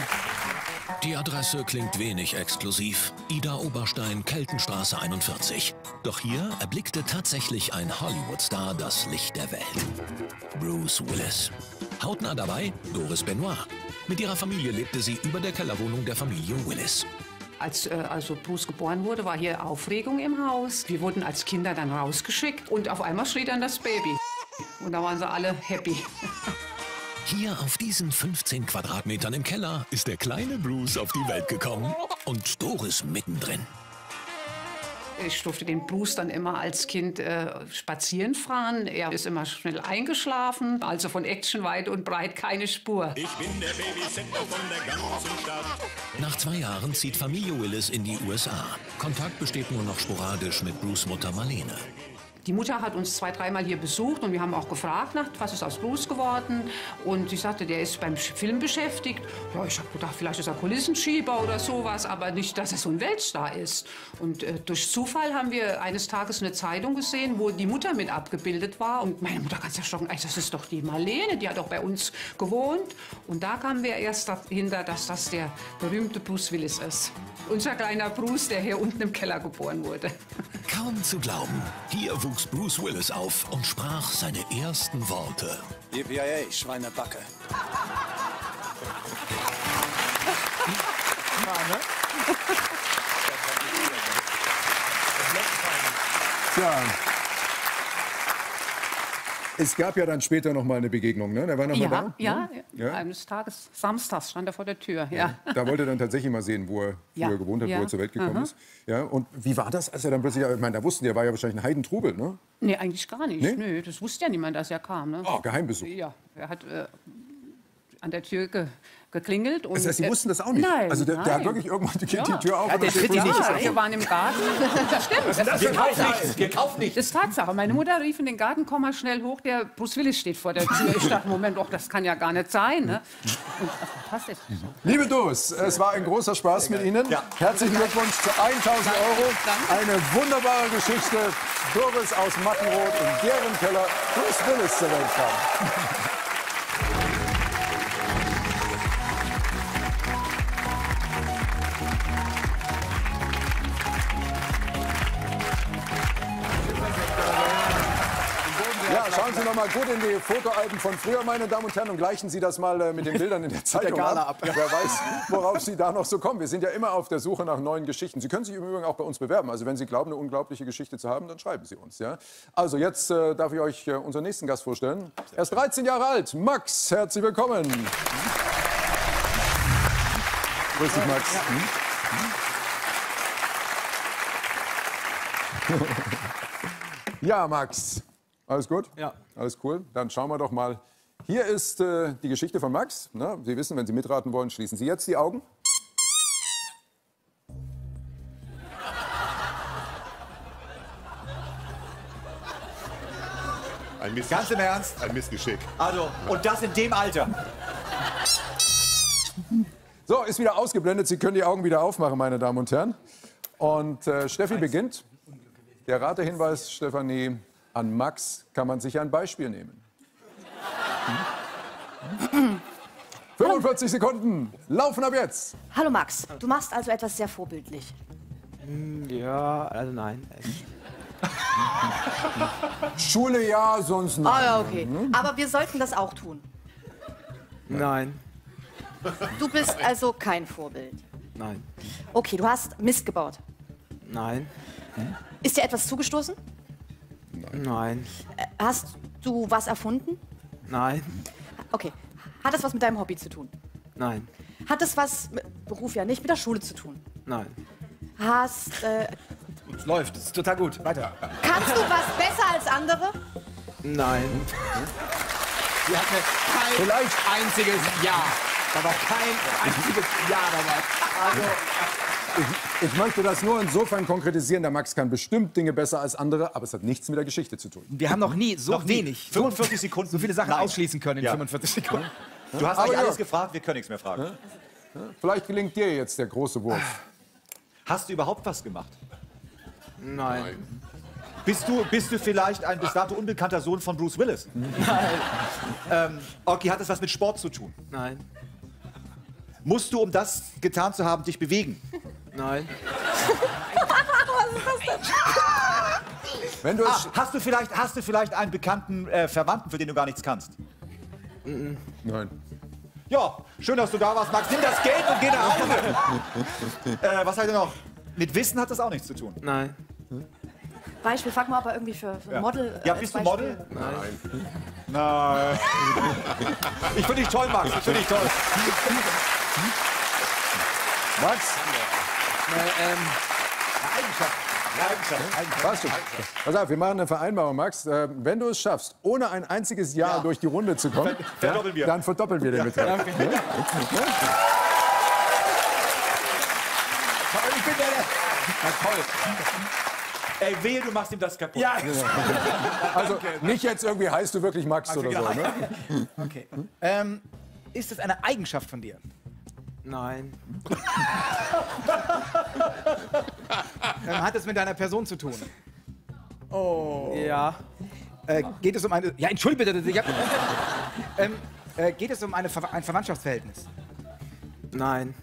Die Adresse klingt wenig exklusiv. Ida Oberstein, Keltenstraße 41. Doch hier erblickte tatsächlich ein Hollywood-Star das Licht der Welt. Bruce Willis. Hautnah dabei Doris Benoit. Mit ihrer Familie lebte sie über der Kellerwohnung der Familie Willis. Als also Bruce geboren wurde, war hier Aufregung im Haus. Wir wurden als Kinder dann rausgeschickt und auf einmal schrie dann das Baby. Und da waren sie alle happy. Hier auf diesen 15 Quadratmetern im Keller ist der kleine Bruce auf die Welt gekommen und Doris mittendrin. Ich durfte den Bruce dann immer als Kind spazieren fahren. Er ist immer schnell eingeschlafen, also von Action weit und breit keine Spur. Ich bin der Babysitter von der ganzen Stadt. Nach 2 Jahren zieht Familie Willis in die USA. Kontakt besteht nur noch sporadisch mit Bruce' Mutter Marlene. Die Mutter hat uns 2-, 3-mal hier besucht und wir haben auch gefragt, was ist aus Bruce geworden. Und sie sagte, der ist beim Film beschäftigt. Ja, ich habe gedacht, vielleicht ist er Kulissenschieber oder sowas, aber nicht, dass er so ein Weltstar ist. Und durch Zufall haben wir eines Tages eine Zeitung gesehen, wo die Mutter mit abgebildet war. Und meine Mutter ganz erschrocken, das ist doch die Marlene, die hat doch bei uns gewohnt. Und da kamen wir erst dahinter, dass das der berühmte Bruce Willis ist. Unser kleiner Bruce, der hier unten im Keller geboren wurde. Kaum zu glauben, hier wuchs Bruce Willis auf und sprach seine ersten Worte. Yippie-yay, Schweinebacke. Tja. Es gab ja dann später noch mal eine Begegnung, ne? Der war noch mal da? Ja, eines Tages, samstags, stand er vor der Tür. Ja. Ja. Da wollte er dann tatsächlich mal sehen, wo er früher gewohnt hat, wo er zur Welt gekommen ist. Ja. Und wie war das, als er dann plötzlich, ich meine, da wussten die, er war ja wahrscheinlich ein Heidentrubel, ne? Nee, eigentlich gar nicht. Nee? Nö, das wusste ja niemand, als er kam. Ne? Oh, Geheimbesuch. Ja, er hat an der Tür geklingelt. Und das heißt, Sie wussten das auch nicht? Nein. Also da hat wirklich irgendwann die Tür auf. Ja, wir waren im Garten. Das stimmt. Das ist Tatsache. Das ist Tatsache. Meine Mutter rief in den Garten, komm mal schnell hoch, der Bruce Willis steht vor der Tür. Ich dachte, Moment, doch, das kann ja gar nicht sein. Ne? Und das passt jetzt nicht. Liebe Doris, es war ein großer Spaß mit Ihnen. Ja. Herzlichen Glückwunsch zu 1.000 €. Danke. Eine wunderbare Geschichte. Doris aus Mattenroth und deren Keller Bruce Willis zur Welt kam. Schauen Sie noch mal gut in die Fotoalben von früher, meine Damen und Herren, und gleichen Sie das mal mit den Bildern in der Zeitung ab. Wer weiß, worauf Sie da noch so kommen. Wir sind ja immer auf der Suche nach neuen Geschichten. Sie können sich im Übrigen auch bei uns bewerben. Also wenn Sie glauben, eine unglaubliche Geschichte zu haben, dann schreiben Sie uns. Ja? Also jetzt darf ich euch unseren nächsten Gast vorstellen. Er ist 13 Jahre alt. Max, herzlich willkommen. Grüß dich, Max. Ja, Max. Alles gut? Ja. Alles cool? Dann schauen wir doch mal. Hier ist die Geschichte von Max. Na, Sie wissen, wenn Sie mitraten wollen, schließen Sie jetzt die Augen. Ein Missgeschick. Ganz im Ernst? Ein Missgeschick. Also, und das in dem Alter. So, ist wieder ausgeblendet. Sie können die Augen wieder aufmachen, meine Damen und Herren. Und Steffi beginnt. Der Ratehinweis, Stefanie. An Max kann man sich ein Beispiel nehmen. 45 Sekunden laufen ab jetzt. Hallo Max, du machst also etwas sehr vorbildlich. Ja, also nein. Schule ja, sonst nein. Ah, ja, okay. Aber wir sollten das auch tun. Nein. Du bist also kein Vorbild. Nein. Okay, du hast Mist gebaut. Nein. Ist dir etwas zugestoßen? Nein. Hast du was erfunden? Nein. Okay. Hat das was mit deinem Hobby zu tun? Nein. Hat das was mit Beruf ja nicht, mit der Schule zu tun? Nein. Hast... Es läuft, es ist total gut. Weiter. Kannst du was besser als andere? Nein. Sie hatte kein einziges Ja. Da war kein einziges Ja dabei. Also... Ich möchte das nur insofern konkretisieren, der Max kann bestimmt Dinge besser als andere, aber es hat nichts mit der Geschichte zu tun. Wir haben noch nie so wenig, 45 Sekunden, so viele Sachen ausschließen können in 45 Sekunden. Du hast eigentlich alles gefragt, wir können nichts mehr fragen. Vielleicht gelingt dir jetzt der große Wurf. Hast du überhaupt was gemacht? Nein. Bist du vielleicht ein bis dato unbekannter Sohn von Bruce Willis? Nein. Okay, hat das was mit Sport zu tun? Nein. Musst du, um das getan zu haben, dich bewegen? Nein. Was ist das denn? Hast du vielleicht einen bekannten Verwandten, für den du gar nichts kannst? Nein. Ja, schön, dass du da warst, Max. Nimm das Geld und geh nach Hause. Was hat denn noch? Mit Wissen hat das auch nichts zu tun. Nein. Beispiel, frag mal, ob er irgendwie für Model... Ja, bist du Model? Nein. Nein. Ich finde dich toll, Max. Ich finde dich toll. Max? Eigenschaft. Pass auf, wir machen eine Vereinbarung, Max. Wenn du es schaffst, ohne ein einziges Jahr durch die Runde zu kommen, dann verdoppeln wir den Betrag. Ja. Okay. Ich bin toll. Ey, wehe, du machst ihm das kaputt. Ja. Also nicht jetzt irgendwie heißt du wirklich Max oder so, ne? Okay. Ist das eine Eigenschaft von dir? Nein. Hat es mit deiner Person zu tun? Oh. Ja. Geht es um eine... Ja, entschuldige bitte. Ich hab... geht es um ein Verwandtschaftsverhältnis? Nein.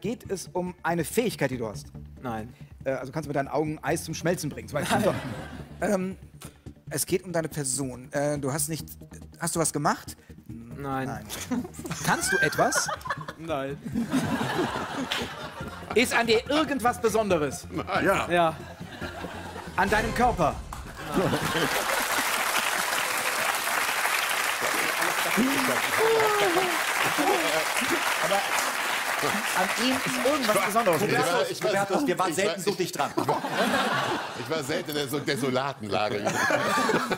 Geht es um eine Fähigkeit, die du hast? Nein. Also kannst du mit deinen Augen Eis zum Schmelzen bringen. Zum Beispiel. Es geht um deine Person. Du hast nicht... Hast du was gemacht? Nein. Nein. Kannst du etwas? Nein. Ist an dir irgendwas Besonderes? Nein. Ja. Ja. An deinem Körper? Nein. An ihm ist irgendwas Besonderes. Hubertus, wir waren selten so dicht dran. Ich war selten in der desolaten Lage.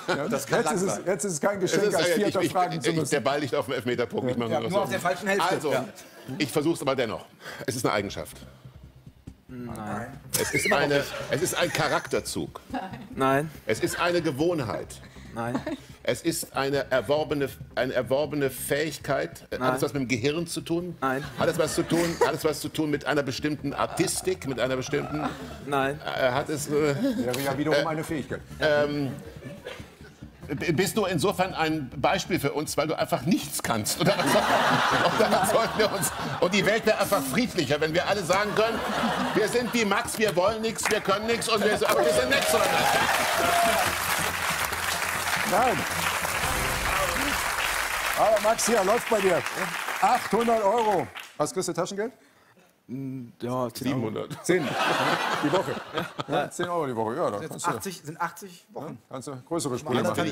Ja, das kann jetzt ist es kein Geschenk, als Vierter fragen zu müssen. Der Ball liegt auf dem Elfmeterpunkt. Ja. Nur auf der falschen Hälfte. Also, ich versuche es aber dennoch. Es ist eine Eigenschaft. Nein. Es ist ein Charakterzug. Nein. Es ist eine Gewohnheit. Nein. Es ist eine erworbene Fähigkeit. Nein. Hat es was mit dem Gehirn zu tun? Nein. Hat es was zu tun mit einer bestimmten Artistik, mit einer bestimmten? Nein. Hat es? Ja, wiederum eine Fähigkeit. Bist du insofern ein Beispiel für uns, weil du einfach nichts kannst? Oder? Und die Welt wäre einfach friedlicher, wenn wir alle sagen können, wir sind wie Max, wir wollen nichts, wir können nichts und wir sind nett zueinander. Nein. Aber Max, hier, läuft bei dir. 800 €. Was kriegst du Taschengeld? Ja, 700. 10 die Woche. Ja, 10 € die Woche. Ja, da kannst du 80 Wochen. Kannst du größere Sprünge machen.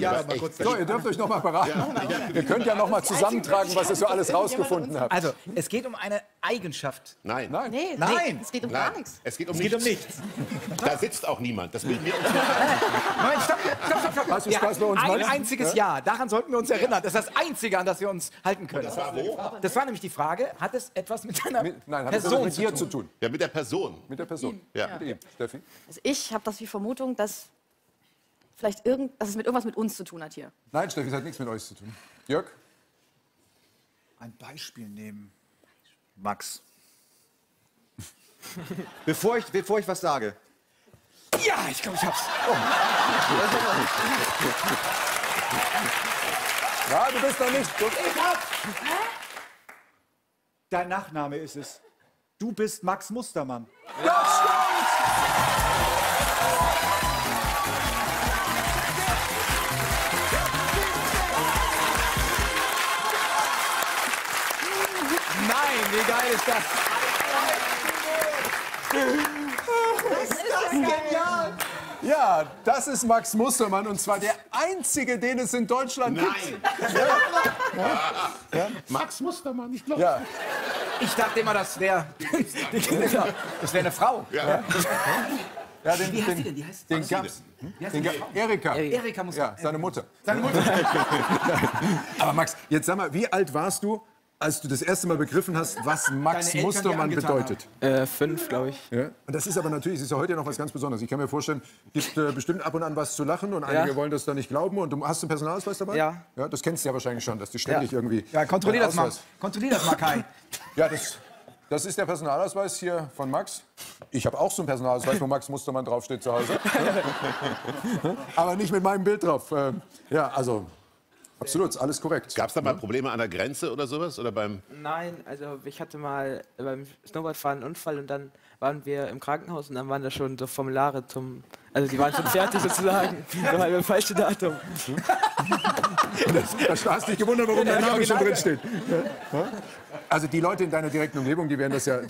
So, ihr dürft euch noch mal beraten. Ja. Ihr könnt ja noch mal zusammentragen, was ihr so alles rausgefunden habt. Also, es geht um eine Eigenschaft. Nein. Nein. Nein. Es geht um gar nichts. Es geht um nichts. Da sitzt auch niemand. Das bilden wir uns Nein, stopp. Hast du Spaß bei uns? Ein einziges Jahr. Daran sollten wir uns erinnern. Das ist das Einzige, an das wir uns halten können. Das war wo? Das war nämlich die Frage, hat es etwas mit einer Person mit dir zu tun? Ja, mit der Person. Mit der Person. Ja. Mit ihm. Steffi? Also ich habe das wie Vermutung, dass vielleicht dass es mit irgendwas mit uns zu tun hat hier. Nein, Steffi, es hat nichts mit euch zu tun. Jörg? Ein Beispiel nehmen. Max. Bevor ich was sage. Ja, ich glaube, ich hab's. Oh. Ja, du bist doch nicht. Ich hab's. Dein Nachname ist es. Du bist Max Mustermann. Ja. Das stimmt! Nein, wie geil ist das? Das ist genial! Ja, das ist Max Mustermann und zwar der einzige, den es in Deutschland gibt. Ja? Max Mustermann, ich glaube. Ja. Ich dachte immer, das wäre eine Frau. Ja. Ja, wie heißt die denn? Den gab's. Erika. Erika muss ja, seine Mutter. Seine Mutter. Aber Max, jetzt sag mal, wie alt warst du, als du das erste Mal begriffen hast, was Max Mustermann bedeutet? 5, glaube ich. Ja. Und das ist aber natürlich, es ist ja heute noch was ganz Besonderes. Ich kann mir vorstellen, es gibt bestimmt ab und an was zu lachen und einige wollen das da nicht glauben. Und du hast einen Personalausweis dabei? Ja. Ja. Das kennst du ja wahrscheinlich schon, dass du ständig irgendwie... Ja, kontrollier das mal. Kontrollier das mal, Kai. Ja, das ist der Personalausweis hier von Max. Ich habe auch so einen Personalausweis, wo Max Mustermann draufsteht zu Hause. Aber nicht mit meinem Bild drauf. Ja, also... Absolut, alles korrekt. Gab es da mal Probleme an der Grenze oder sowas? Oder beim Nein, also ich hatte mal beim Snowboardfahren einen Unfall und dann waren wir im Krankenhaus und dann waren da schon so Formulare zum... Also die waren schon fertig sozusagen, da war das falsche Datum. Da hast du dich gewundert, warum dein Name schon drin steht. Also die Leute in deiner direkten Umgebung, die werden das ja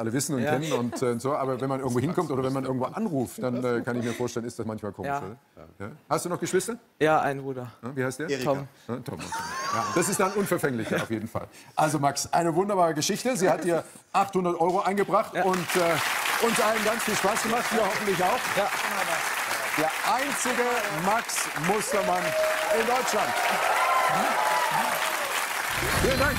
alle wissen und kennen und so. Aber wenn man irgendwo hinkommt oder wenn man irgendwo anruft, dann kann ich mir vorstellen, ist das manchmal komisch. Ja. Ja? Hast du noch Geschwister? Ja, einen Bruder. Wie heißt der? Tom. Ja, Tom. Ja, das ist dann unverfänglicher auf jeden Fall. Also Max, eine wunderbare Geschichte. Sie hat dir 800 € eingebracht und uns allen ganz viel Spaß gemacht. Wir hoffentlich auch. Ja. Der einzige Max Mustermann in Deutschland. Vielen Dank.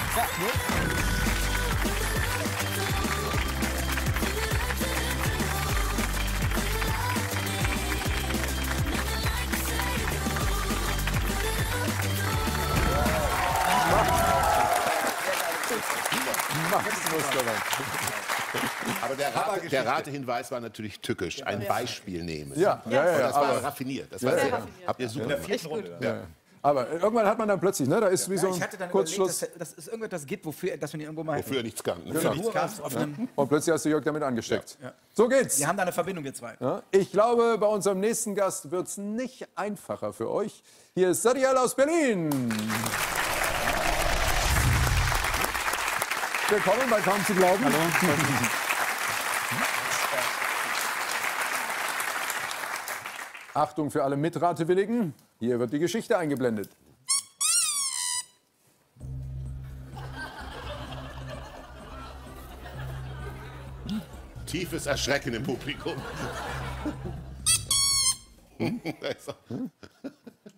Max Mustermann. Aber der Ratehinweis war natürlich tückisch. Ein Beispiel nehmen. Ja. Das war raffiniert. Das war sehr raffiniert. Habt ihr super gemacht. Ja. Aber irgendwann hat man dann plötzlich, ne, da ist wie so ein Kurzschluss. Überlegt, dass es irgendwas gibt, dass man irgendwo mal... Wofür er nichts kann. Genau. Und plötzlich hast du Jörg damit angesteckt. Ja. So geht's. Wir haben da eine Verbindung, wir zwei. Ja. Ich glaube, bei unserem nächsten Gast wird's nicht einfacher für euch. Hier ist Zadiel aus Berlin. Willkommen bei Kaum zu Glauben. Hallo. Achtung für alle Mitratewilligen. Hier wird die Geschichte eingeblendet. tiefes Erschrecken im Publikum.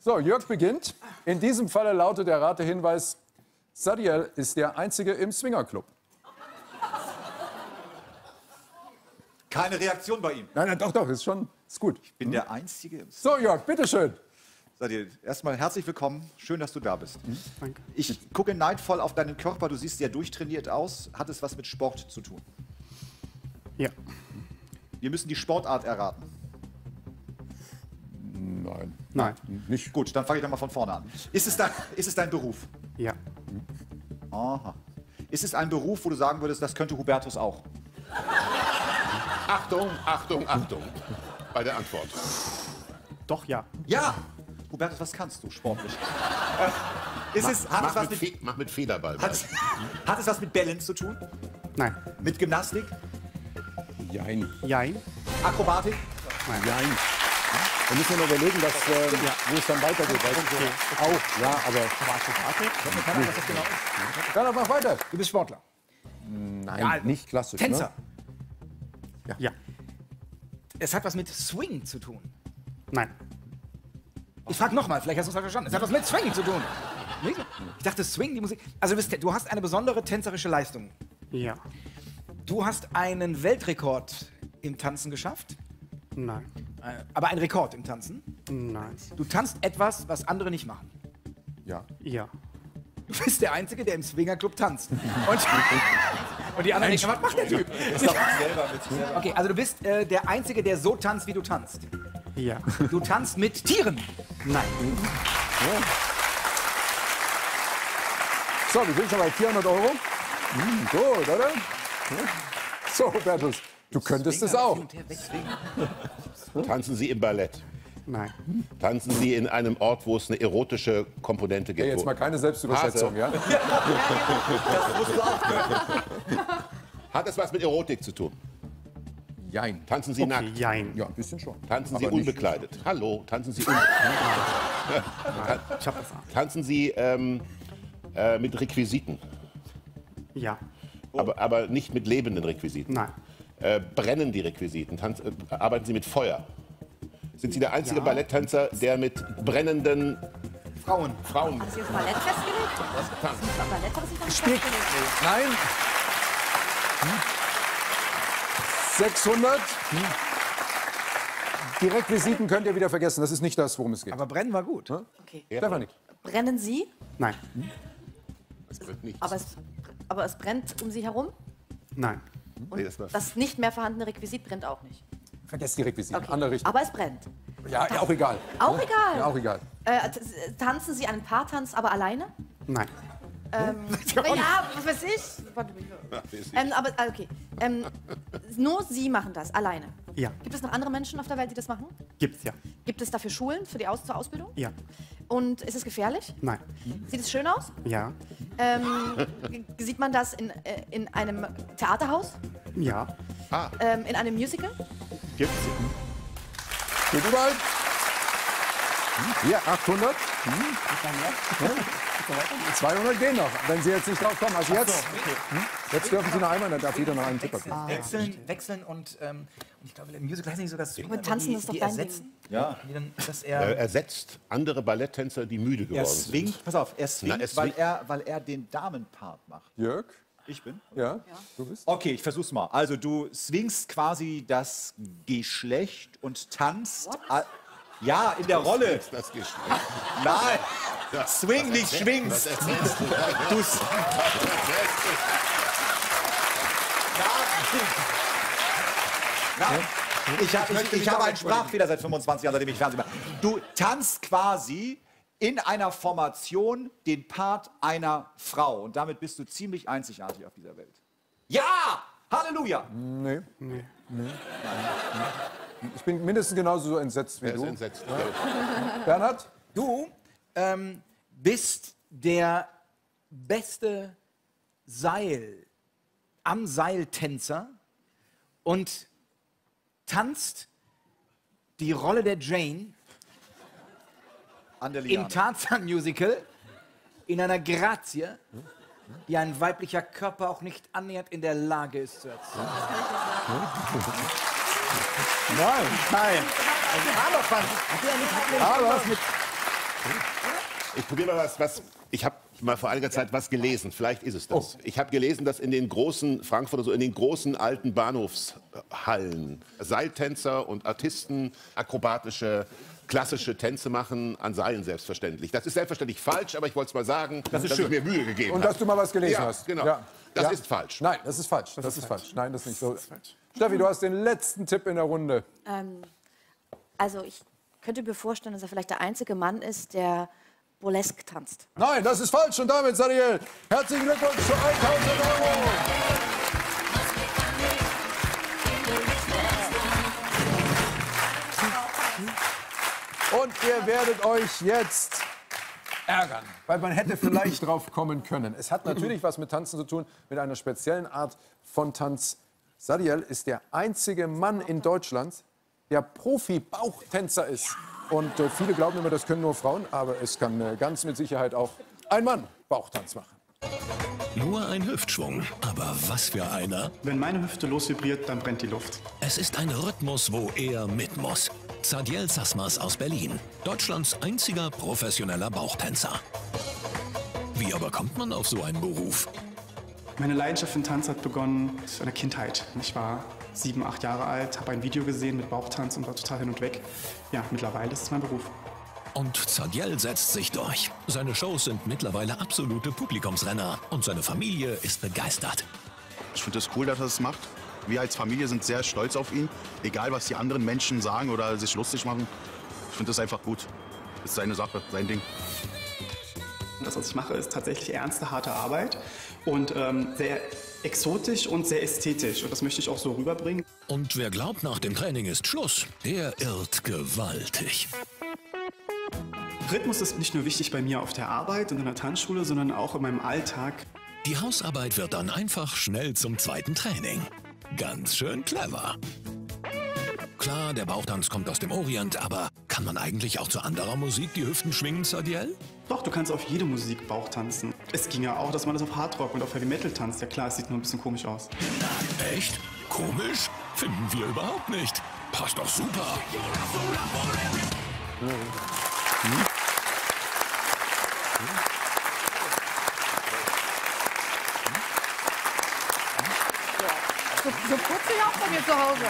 So, Jörg beginnt. In diesem Falle lautet der Ratehinweis: Zadiel ist der Einzige im Swingerclub. Keine Reaktion bei ihm. Nein, nein, doch, doch, ist gut. Ich bin der Einzige im Swingerclub. So, Jörg, bitteschön. Zadiel, erstmal herzlich willkommen. Schön, dass du da bist. Danke. Ich gucke neidvoll auf deinen Körper. Du siehst sehr durchtrainiert aus. Hat es was mit Sport zu tun? Ja. Wir müssen die Sportart erraten. Nein. Nein. Nicht. Gut, dann fange ich nochmal von vorne an. Ist es dein Beruf? Ja. Aha. Ist es ein Beruf, wo du sagen würdest, das könnte Hubertus auch? Achtung, Achtung, Achtung. Bei der Antwort. Doch, ja. Ja! Hubertus, was kannst du sportlich? Mach mit Federball. Hat es was mit Balance zu tun? Nein. Mit Gymnastik? Jein. Jein. Akrobatik? Nein. Jein. Da müssen wir noch überlegen, dass, wo es dann weitergeht. Okay. Auch, ja, aber... Akrobatik? Dann mach weiter. Du bist Sportler. Nein, ja, nicht klassisch. Tänzer. Ne? Ja. Ja. Es hat was mit Swing zu tun. Nein. Ich frage nochmal, vielleicht hast du es falsch verstanden. Es hat was mit Swing zu tun. Ich dachte, Swing, die Musik. Also du hast eine besondere tänzerische Leistung. Ja. Du hast einen Weltrekord im Tanzen geschafft. Nein. Aber einen Rekord im Tanzen? Nein. Du tanzt etwas, was andere nicht machen. Ja. Ja. Du bist der Einzige, der im Swingerclub tanzt. Und die anderen denken, was macht der Typ? Das ist selber. Okay, also du bist der Einzige, der so tanzt, wie du tanzt. Ja. Du tanzt mit Tieren? Nein. So, wir sind schon bei 400 Euro. Gut, oder? So, Bertus, du könntest es auch. Tanzen Sie im Ballett? Nein. Tanzen Sie in einem Ort, wo es eine erotische Komponente gibt? Hey, jetzt mal keine Selbstüberschätzung, ja? Das musst du auch. Hat es was mit Erotik zu tun? Jein. Tanzen Sie nackt? Jein. Ja, ein bisschen schon. Tanzen Sie unbekleidet? Hallo, tanzen Sie unbekleidet? Tanzen Sie mit Requisiten? Ja. Aber nicht mit lebenden Requisiten? Nein. Brennen die Requisiten? Arbeiten Sie mit Feuer? Sind Sie der einzige Balletttänzer, der mit brennenden Frauen? Frauen. Ist das Ballett festgelegt? Das Ballett festgelegt. Nein. 600. Die Requisiten könnt ihr wieder vergessen. Das ist nicht das, worum es geht. Aber brennen war gut. Okay. Stefanie. Brennen Sie? Nein. Es brennt nichts. Aber es brennt um Sie herum? Nein. Und das nicht mehr vorhandene Requisit brennt auch nicht. Vergesst die Requisiten. Okay. Andere Richtung. Aber es brennt. Ja, ja, auch egal. Auch egal? Ja, auch egal. Tanzen Sie einen Paartanz, aber alleine? Nein. Ja, was weiß ich. Warte, aber, okay. Nur Sie machen das, alleine? Ja. Gibt es noch andere Menschen auf der Welt, die das machen? Gibt's, ja. Gibt es dafür Schulen, für die zur Ausbildung? Ja. Und ist es gefährlich? Nein. Sieht es schön aus? Ja. Sieht man das in einem Theaterhaus? Ja. Ah. In einem Musical? Gibt's. Geht überall. Hier, 800. 200 gehen noch, wenn Sie jetzt nicht drauf kommen. Also jetzt, jetzt dürfen Sie noch einmal, dann darf jeder noch einen Tipp abgeben. Wechseln und ich glaube, im Musical heißt nicht so, dass Tanzen ist doch ersetzen. Ja. Er ersetzt andere Balletttänzer, die müde geworden sind. Pass auf, er swingt, weil er den Damenpart macht. Jörg? Ich bin? Ja, du bist. Okay, ich versuch's mal. Also du swingst quasi das Geschlecht und tanzt... What? Ja, in der Rolle. Das Geschlecht. Nein. Das Swing, nicht schwingst. Du Ich habe einen Sprachfehler seit 25 Jahren, seitdem ich Fernsehen mache. Du tanzt quasi in einer Formation den Part einer Frau. Und damit bist du ziemlich einzigartig auf dieser Welt. Ja! Halleluja! Nee. Nee. Nee. Ich bin mindestens genauso entsetzt wie du. Er ist entsetzt. Ja. Bernhard? Du bist der beste Seiltänzer und tanzt die Rolle der Jane im Tarzan-Musical in einer Grazie die ein weiblicher Körper auch nicht annähernd in der Lage ist zu erzielen. Nein, nein. Ich probiere mal was. Ich habe mal vor einiger Zeit was gelesen. Vielleicht ist es das. Oh. Ich habe gelesen, dass in den großen Frankfurter, so in den großen alten Bahnhofshallen Seiltänzer und Artisten akrobatische, klassische Tänze machen an Seilen selbstverständlich. Das ist selbstverständlich falsch, aber ich wollte es mal sagen, dass ich mir Mühe gegeben habe. Und dass du mal was gelesen hast. Genau. Ja. Das ist falsch. Nein, das ist falsch. Das ist falsch. Nein, das ist nicht so. Steffi, du hast den letzten Tipp in der Runde. Also ich könnte mir vorstellen, dass er vielleicht der einzige Mann ist, der Burlesque tanzt. Nein, das ist falsch. Und damit, Zadiel, herzlichen Glückwunsch zu 1.000 €. Und ihr werdet euch jetzt ärgern, weil man hätte vielleicht drauf kommen können. Es hat natürlich was mit Tanzen zu tun, mit einer speziellen Art von Tanz. Zadiel ist der einzige Mann in Deutschland, der Profi-Bauchtänzer ist. Und viele glauben immer, das können nur Frauen, aber es kann ganz mit Sicherheit auch ein Mann Bauchtanz machen. Nur ein Hüftschwung, aber was für einer. Wenn meine Hüfte losvibriert, dann brennt die Luft. Es ist ein Rhythmus, wo er mit muss. Zadiel Sasmas aus Berlin, Deutschlands einziger professioneller Bauchtänzer. Wie aber kommt man auf so einen Beruf? Meine Leidenschaft für den Tanz hat begonnen in der Kindheit. Ich war 7, 8 Jahre alt, habe ein Video gesehen mit Bauchtanz und war total hin und weg. Ja, mittlerweile ist es mein Beruf. Und Zadiel setzt sich durch. Seine Shows sind mittlerweile absolute Publikumsrenner und seine Familie ist begeistert. Ich finde es cool, dass er es macht. Wir als Familie sind sehr stolz auf ihn. Egal, was die anderen Menschen sagen oder sich lustig machen. Ich finde es einfach gut. Das ist seine Sache, sein Ding. Das, was ich mache, ist tatsächlich ernste, harte Arbeit und sehr exotisch und sehr ästhetisch. Und das möchte ich auch so rüberbringen. Und wer glaubt, nach dem Training ist Schluss, der irrt gewaltig. Rhythmus ist nicht nur wichtig bei mir auf der Arbeit und in der Tanzschule, sondern auch in meinem Alltag. Die Hausarbeit wird dann einfach schnell zum zweiten Training. Ganz schön clever. Klar, der Bauchtanz kommt aus dem Orient, aber kann man eigentlich auch zu anderer Musik die Hüften schwingen, Zadiel? Doch, du kannst auf jede Musik Bauchtanzen. Es ging ja auch, dass man das auf Hardrock und auf Heavy Metal tanzt. Ja klar, es sieht nur ein bisschen komisch aus. Echt? Komisch? Finden wir überhaupt nicht. Passt doch super. So putze ich auch von mir zu Hause.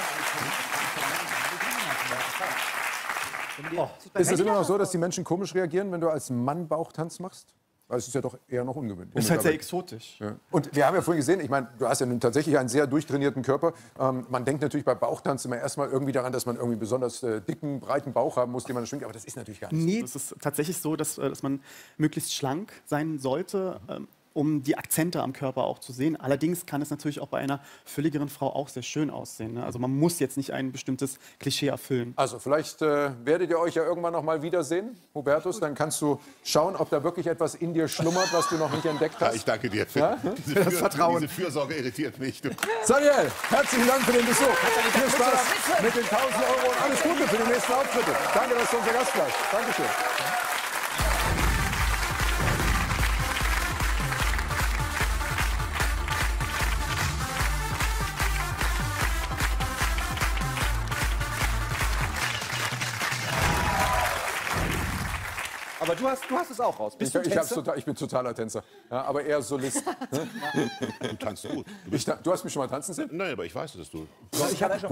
Oh, ist es immer noch so, dass die Menschen komisch reagieren, wenn du als Mann Bauchtanz machst? Weil es ist ja doch eher noch ungewöhnlich. Ist halt sehr exotisch. Ja. Und wir haben ja vorhin gesehen, ich meine, du hast ja nun tatsächlich einen sehr durchtrainierten Körper. Man denkt natürlich bei Bauchtanz immer erstmal irgendwie daran, dass man irgendwie besonders dicken, breiten Bauch haben muss, den man schwingt. Aber das ist natürlich gar nicht so. Nee, es ist tatsächlich so, dass man möglichst schlank sein sollte, um die Akzente am Körper auch zu sehen. Allerdings kann es natürlich auch bei einer fülligeren Frau auch sehr schön aussehen. Ne? Also man muss jetzt nicht ein bestimmtes Klischee erfüllen. Also vielleicht werdet ihr euch ja irgendwann noch mal wiedersehen, Hubertus. Dann kannst du schauen, ob da wirklich etwas in dir schlummert, was du noch nicht entdeckt hast. Ja, ich danke dir für das Vertrauen. Diese Fürsorge irritiert mich. Zadiel, herzlichen Dank für den Besuch. Viel Spaß mit den 1.000 € und alles Gute für die nächsten Auftritte. Danke, dass du unser Gast warst. Dankeschön. Aber du hast es auch raus. Bist du Tänzer? Ich bin totaler Tänzer, ja, aber eher Solist. Du tanzt gut. Du hast mich schon mal tanzen sehen? Nein, aber ich weiß, dass du...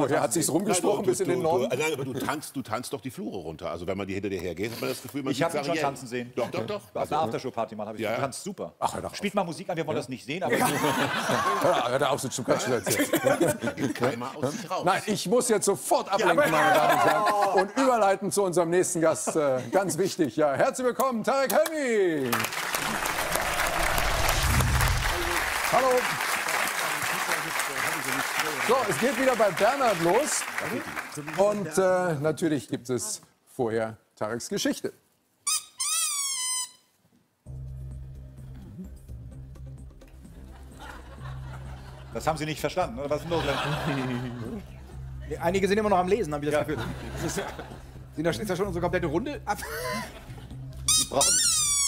Er hat sich rumgesprochen bis in den Norden. Nein, aber du tanzt doch die Flure runter. Also wenn man die hinter dir hergeht, hat man das Gefühl, man sieht Zadiel. Ich habe schon tanzen sehen. Doch, doch, doch. Auf einer Aftershow-Party mal habe ich tanzt super. Ach, spielt mal Musik an, wir wollen das nicht sehen, aber... Hör da auf, so zum Quatsch jetzt. Keiner aus sich raus. Nein, ich muss jetzt sofort ablenken, meine Damen und Herren. Und überleiten zu unserem nächsten Gast. Ganz wichtig, ja. Herzlich willkommen, Tarek Helmy. Hallo. So, es geht wieder bei Bernhard los. Und natürlich gibt es vorher Tareks Geschichte. Das haben Sie nicht verstanden, oder? Was ist denn los? Einige sind immer noch am Lesen, habe ich das Gefühl. Ist das schon unsere komplette Runde? Brauchen.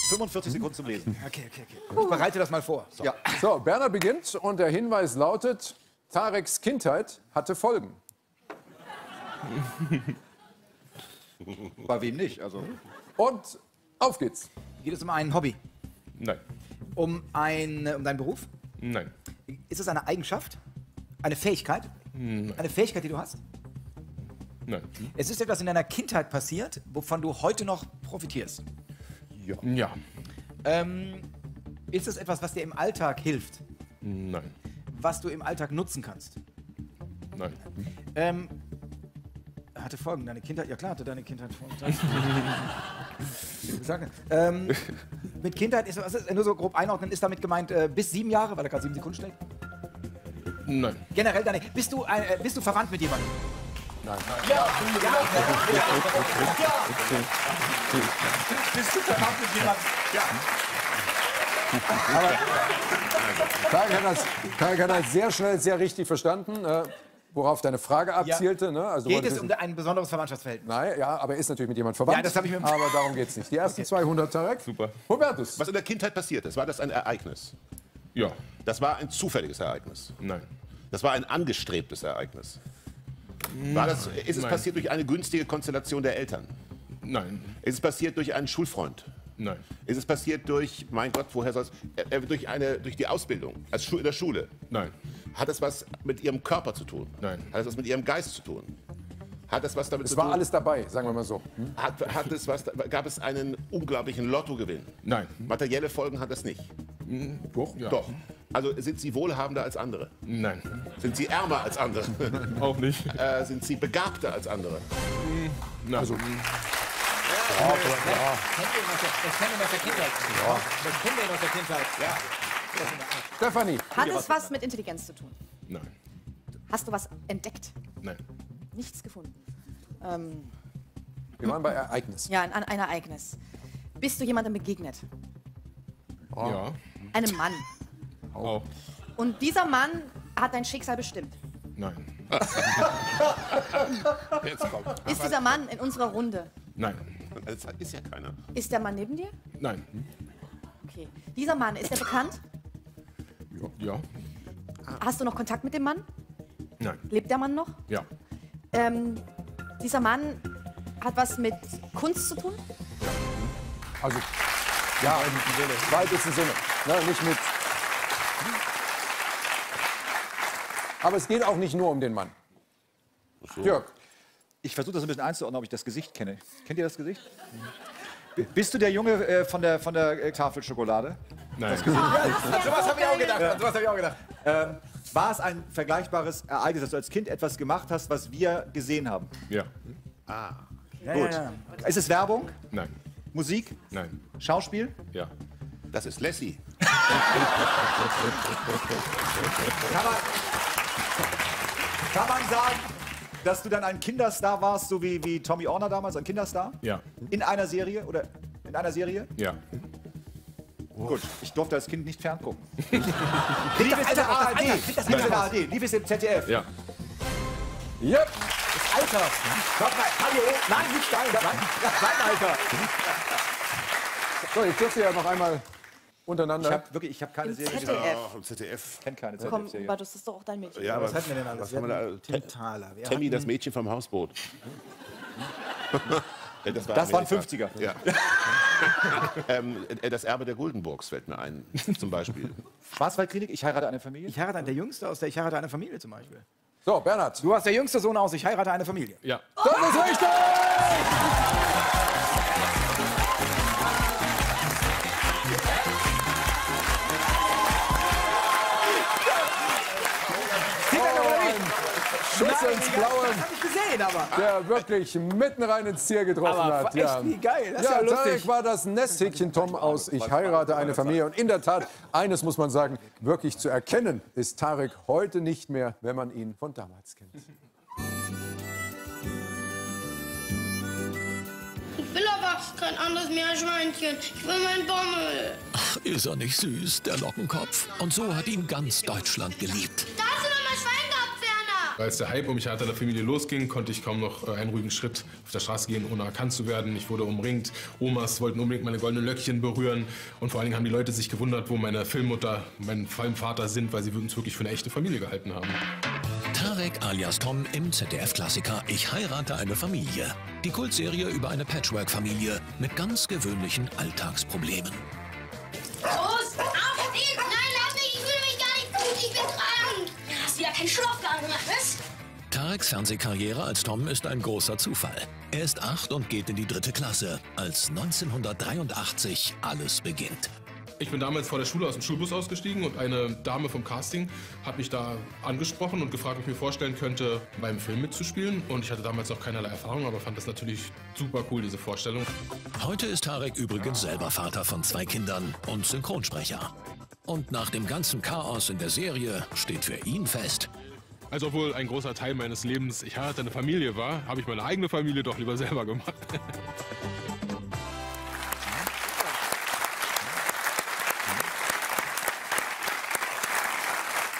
45 Sekunden zum Lesen. Okay. Ich bereite das mal vor. So. Ja. So, Bernhard beginnt und der Hinweis lautet, Tareks Kindheit hatte Folgen. Bei wem nicht? Also. Und auf geht's. Geht es um ein Hobby? Nein. Um deinen Beruf? Nein. Ist es eine Eigenschaft? Eine Fähigkeit? Nein. Eine Fähigkeit, die du hast? Nein. Es ist etwas in deiner Kindheit passiert, wovon du heute noch profitierst? Ja. Ja. Ist es etwas, was dir im Alltag hilft? Nein. Was du im Alltag nutzen kannst? Nein. Hatte Folgen, deine Kindheit? Ja klar, hatte deine Kindheit Folgen. Mit Kindheit ist, also nur so grob einordnen, ist damit gemeint bis 7 Jahre, weil er gerade 7 Sekunden schlägt? Nein. Generell deine. Bist du verwandt mit jemandem? Nein. Ja. Bist du verwandt mit jemandem? Ja. Tarek hat das sehr schnell, sehr richtig verstanden. Worauf deine Frage abzielte. Ja. Ne? Also geht es um ein besonderes Verwandtschaftsverhältnis? Nein, ja, aber er ist natürlich mit jemandem verwandt. Ja, das habe ich mir. Aber darum geht es nicht. Die ersten 200, Tarek. Super. Hubertus. Was in der Kindheit passiert ist, war das ein Ereignis? Ja. Das war ein zufälliges Ereignis? Nein. Das war ein angestrebtes Ereignis? War das, ist es Nein. passiert durch eine günstige Konstellation der Eltern? Nein. Ist es passiert durch einen Schulfreund? Nein. Ist es passiert durch, mein Gott, woher soll es, durch die Ausbildung, also in der Schule? Nein. Hat es was mit ihrem Körper zu tun? Nein. Hat es was mit ihrem Geist zu tun? Hat es was damit zu tun? Es war alles dabei, sagen wir mal so. Hat es was, gab es einen unglaublichen Lottogewinn? Nein. Materielle Folgen hat es nicht? Doch. Ja. Doch. Also sind Sie wohlhabender als andere? Nein. Sind Sie ärmer als andere? Auch nicht. Sind Sie begabter als andere? Nein. Also. Ja, das kennen wir noch der Kindheit. Ja. Das kennen wir noch der Kindheit. Ja. Stefanie. Hat es was mit Intelligenz zu tun? Nein. Hast du was entdeckt? Nein. Nichts gefunden. Wir waren bei Ereignis. Ja, ein Ereignis. Bist du jemandem begegnet? Oh. Ja. Einem Mann. Oh. Und dieser Mann hat dein Schicksal bestimmt? Nein. Jetzt komm. Ist dieser Mann in unserer Runde? Nein. Das ist ja keiner. Ist der Mann neben dir? Nein. Okay. Dieser Mann, ist er bekannt? Ja. Hast du noch Kontakt mit dem Mann? Nein. Lebt der Mann noch? Ja. Dieser Mann hat was mit Kunst zu tun? Ja. Also, ja, im weitesten Sinne. Ne, nicht mit. Aber es geht auch nicht nur um den Mann. So. Jörg. Ich versuche das ein bisschen einzuordnen, ob ich das Gesicht kenne. Kennt ihr das Gesicht? Bist du der Junge von der Tafelschokolade? Nein. Das Gesicht? Ja, sowas habe ich auch gedacht. Ja. Sowas hab ich auch gedacht. War es ein vergleichbares Ereignis, dass du als Kind etwas gemacht hast, was wir gesehen haben? Ja. Ah. Ja, gut. Ja. Ist es Werbung? Nein. Musik? Nein. Schauspiel? Ja. Das ist Lassie. kann man sagen, dass du dann ein Kinderstar warst, so wie Tommy Orner damals, ein Kinderstar? Ja. In einer Serie? Oder in einer Serie? Ja. Oh. Gut, ich durfte als Kind nicht ferngucken. Liebes in der ARD. Liebes in der ARD. Liebes im ZDF. Ja. Yep. Das Alter. Komm mal, hallo. Nein, nicht dein. Dein Alter. So, jetzt dürft ihr ja noch einmal untereinander. Ich hab keine Serie. Im ZDF. Ich kenne keine ZDF. Komm, aber das ist doch auch dein Mädchen. Ja, was hatten wir denn alles? Tammy, das Mädchen vom Hausboot. Das waren 50er. Ja. Das Erbe der Guldenburgs fällt mir ein, zum Beispiel. Schwarzwaldklinik, Ich heirate eine Familie. Ich heirate der Jüngste aus der Ich heirate eine Familie zum Beispiel. So, Bernhard. Du warst der jüngste Sohn aus Ich heirate eine Familie. Ja. Das ist richtig! Schuss ins Blaue. Das hab ich gesehen, aber. Der wirklich mitten rein ins Ziel getroffen hat. Echt ja. Wie geil. Das ja, ist ja Tarek war das Nesthäkchen Tom aus Ich heirate eine Familie. Und in der Tat, eines muss man sagen, wirklich zu erkennen ist Tarek heute nicht mehr, wenn man ihn von damals kennt. Ich will aber kein anderes Meerschweinchen. Ich will meinen Bommel. Ach, ist er nicht süß, der Lockenkopf? Und so hat ihn ganz Deutschland geliebt. Da ist er noch mal Schweinkopf, Werner. Als der Hype um Ich heirate eine Familie losging, konnte ich kaum noch einen ruhigen Schritt auf der Straße gehen, ohne erkannt zu werden. Ich wurde umringt, Omas wollten unbedingt meine goldenen Löckchen berühren. Und vor allen Dingen haben die Leute sich gewundert, wo meine Filmmutter, mein Filmvater sind, weil sie uns wirklich für eine echte Familie gehalten haben. Tarek alias Tom im ZDF-Klassiker Ich heirate eine Familie. Die Kultserie über eine Patchwork-Familie mit ganz gewöhnlichen Alltagsproblemen. Los, auf geht's! Nein, lass mich! Ich fühle mich gar nicht gut! Ich bin krank! Ja, hast wieder keinen Schlafplan gemacht, was? Tareks Fernsehkarriere als Tom ist ein großer Zufall. Er ist 8 und geht in die 3. Klasse, als 1983 alles beginnt. Ich bin damals vor der Schule aus dem Schulbus ausgestiegen und eine Dame vom Casting hat mich da angesprochen und gefragt, ob ich mir vorstellen könnte, beim Film mitzuspielen. Und ich hatte damals noch keinerlei Erfahrung, aber fand das natürlich super cool, diese Vorstellung. Heute ist Tarek übrigens selber Vater von 2 Kindern und Synchronsprecher. Und nach dem ganzen Chaos in der Serie steht für ihn fest: Also obwohl ein großer Teil meines Lebens Ich heirate eine Familie war, habe ich meine eigene Familie doch lieber selber gemacht.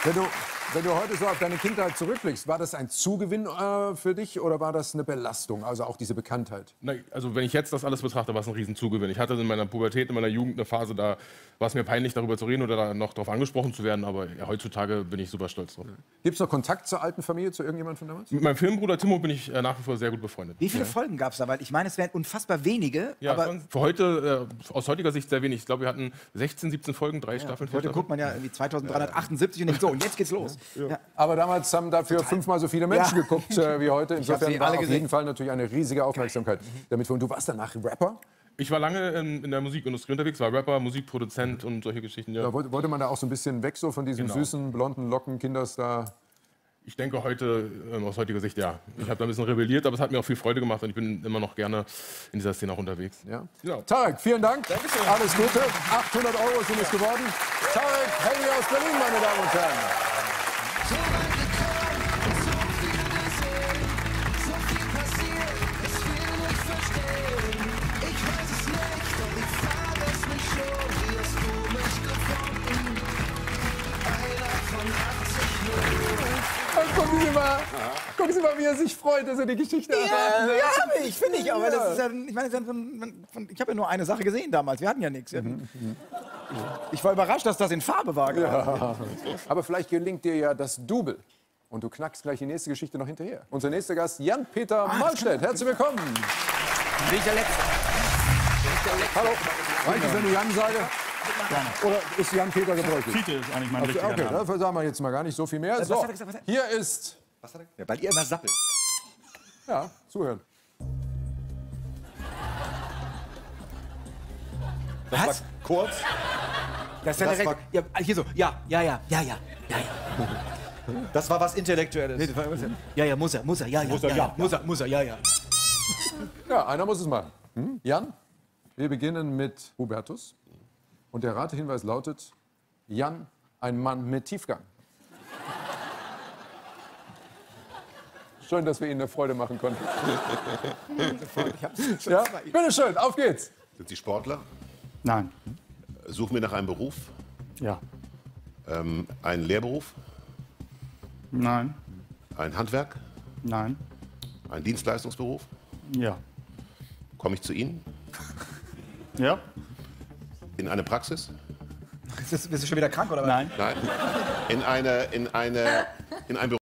Wenn du heute so auf deine Kindheit zurückblickst, war das ein Zugewinn für dich oder war das eine Belastung, also auch diese Bekanntheit? Na, also wenn ich jetzt das alles betrachte, war es ein Riesenzugewinn. Ich hatte in meiner Pubertät, in meiner Jugend eine Phase, da war es mir peinlich, darüber zu reden oder da noch darauf angesprochen zu werden, aber ja, heutzutage bin ich super stolz drauf. Gibt's noch Kontakt zur alten Familie, zu irgendjemandem von damals? Mit meinem Filmbruder Timo bin ich nach wie vor sehr gut befreundet. Wie viele Folgen gab's da? Weil ich meine, es wären unfassbar wenige. Ja, aber für heute, aus heutiger Sicht sehr wenig. Ich glaube, wir hatten 16, 17 Folgen, 3 Staffeln. Heute guckt man ja irgendwie 2378 und denkt so, und jetzt geht's los. Ja. Ja. Aber damals haben dafür fünfmal so viele Menschen geguckt wie heute. Insofern war auf jeden Fall natürlich eine riesige Aufmerksamkeit. Und du warst danach Rapper? Ich war lange in der Musikindustrie unterwegs, war Rapper, Musikproduzent und solche Geschichten. Ja. Wollte man da auch so ein bisschen weg so von diesen süßen, blonden Locken, Kinderstar? Ich denke heute, aus heutiger Sicht, ja. Ich habe da ein bisschen rebelliert, aber es hat mir auch viel Freude gemacht und ich bin immer noch gerne in dieser Szene auch unterwegs. Ja. Ja. Tarek, vielen Dank. Dankeschön. Alles Gute. 800 € sind es geworden. Tarek Helmy aus Berlin, meine Damen und Herren. Gucken Sie mal, wie er sich freut, dass er die Geschichte erfahren hat. Ja, ich finde ich auch. Das ist ja, ich meine, ich habe ja nur eine Sache gesehen damals. Wir hatten ja nichts. Ich war überrascht, dass das in Farbe war. Ja. Aber vielleicht gelingt dir ja das Double. Und du knackst gleich die nächste Geschichte noch hinterher. Unser nächster Gast, Jan-Peter Mahlstedt. Herzlich willkommen. Nicht der Letzte. Hallo. Reicht es, wenn du Jan sage? Oder ist Jan-Peter gebräuchlich? Tite ist eigentlich mein richtiger Name. Okay, da sagen wir jetzt mal gar nicht so viel mehr. So, was hat er gesagt? Hier ist... Was hat er gesagt? Ja, weil ihr immer sappelt. Ja, zuhören. Das war kurz. Das war direkt... hier so, Das war was Intellektuelles. Nee, muss er. Ja, einer muss es machen. Hm? Jan, wir beginnen mit Hubertus. Und der Ratehinweis lautet: Jan, ein Mann mit Tiefgang. Schön, dass wir Ihnen eine Freude machen konnten. Ja? Bitte schön, auf geht's. Sind Sie Sportler? Nein. Suchen wir nach einem Beruf? Ja. Einen Lehrberuf? Nein. Ein Handwerk? Nein. Ein Dienstleistungsberuf? Ja. Komme ich zu Ihnen? Ja. In eine Praxis? Bist du schon wieder krank, oder was? Nein. Nein. In ein Büro?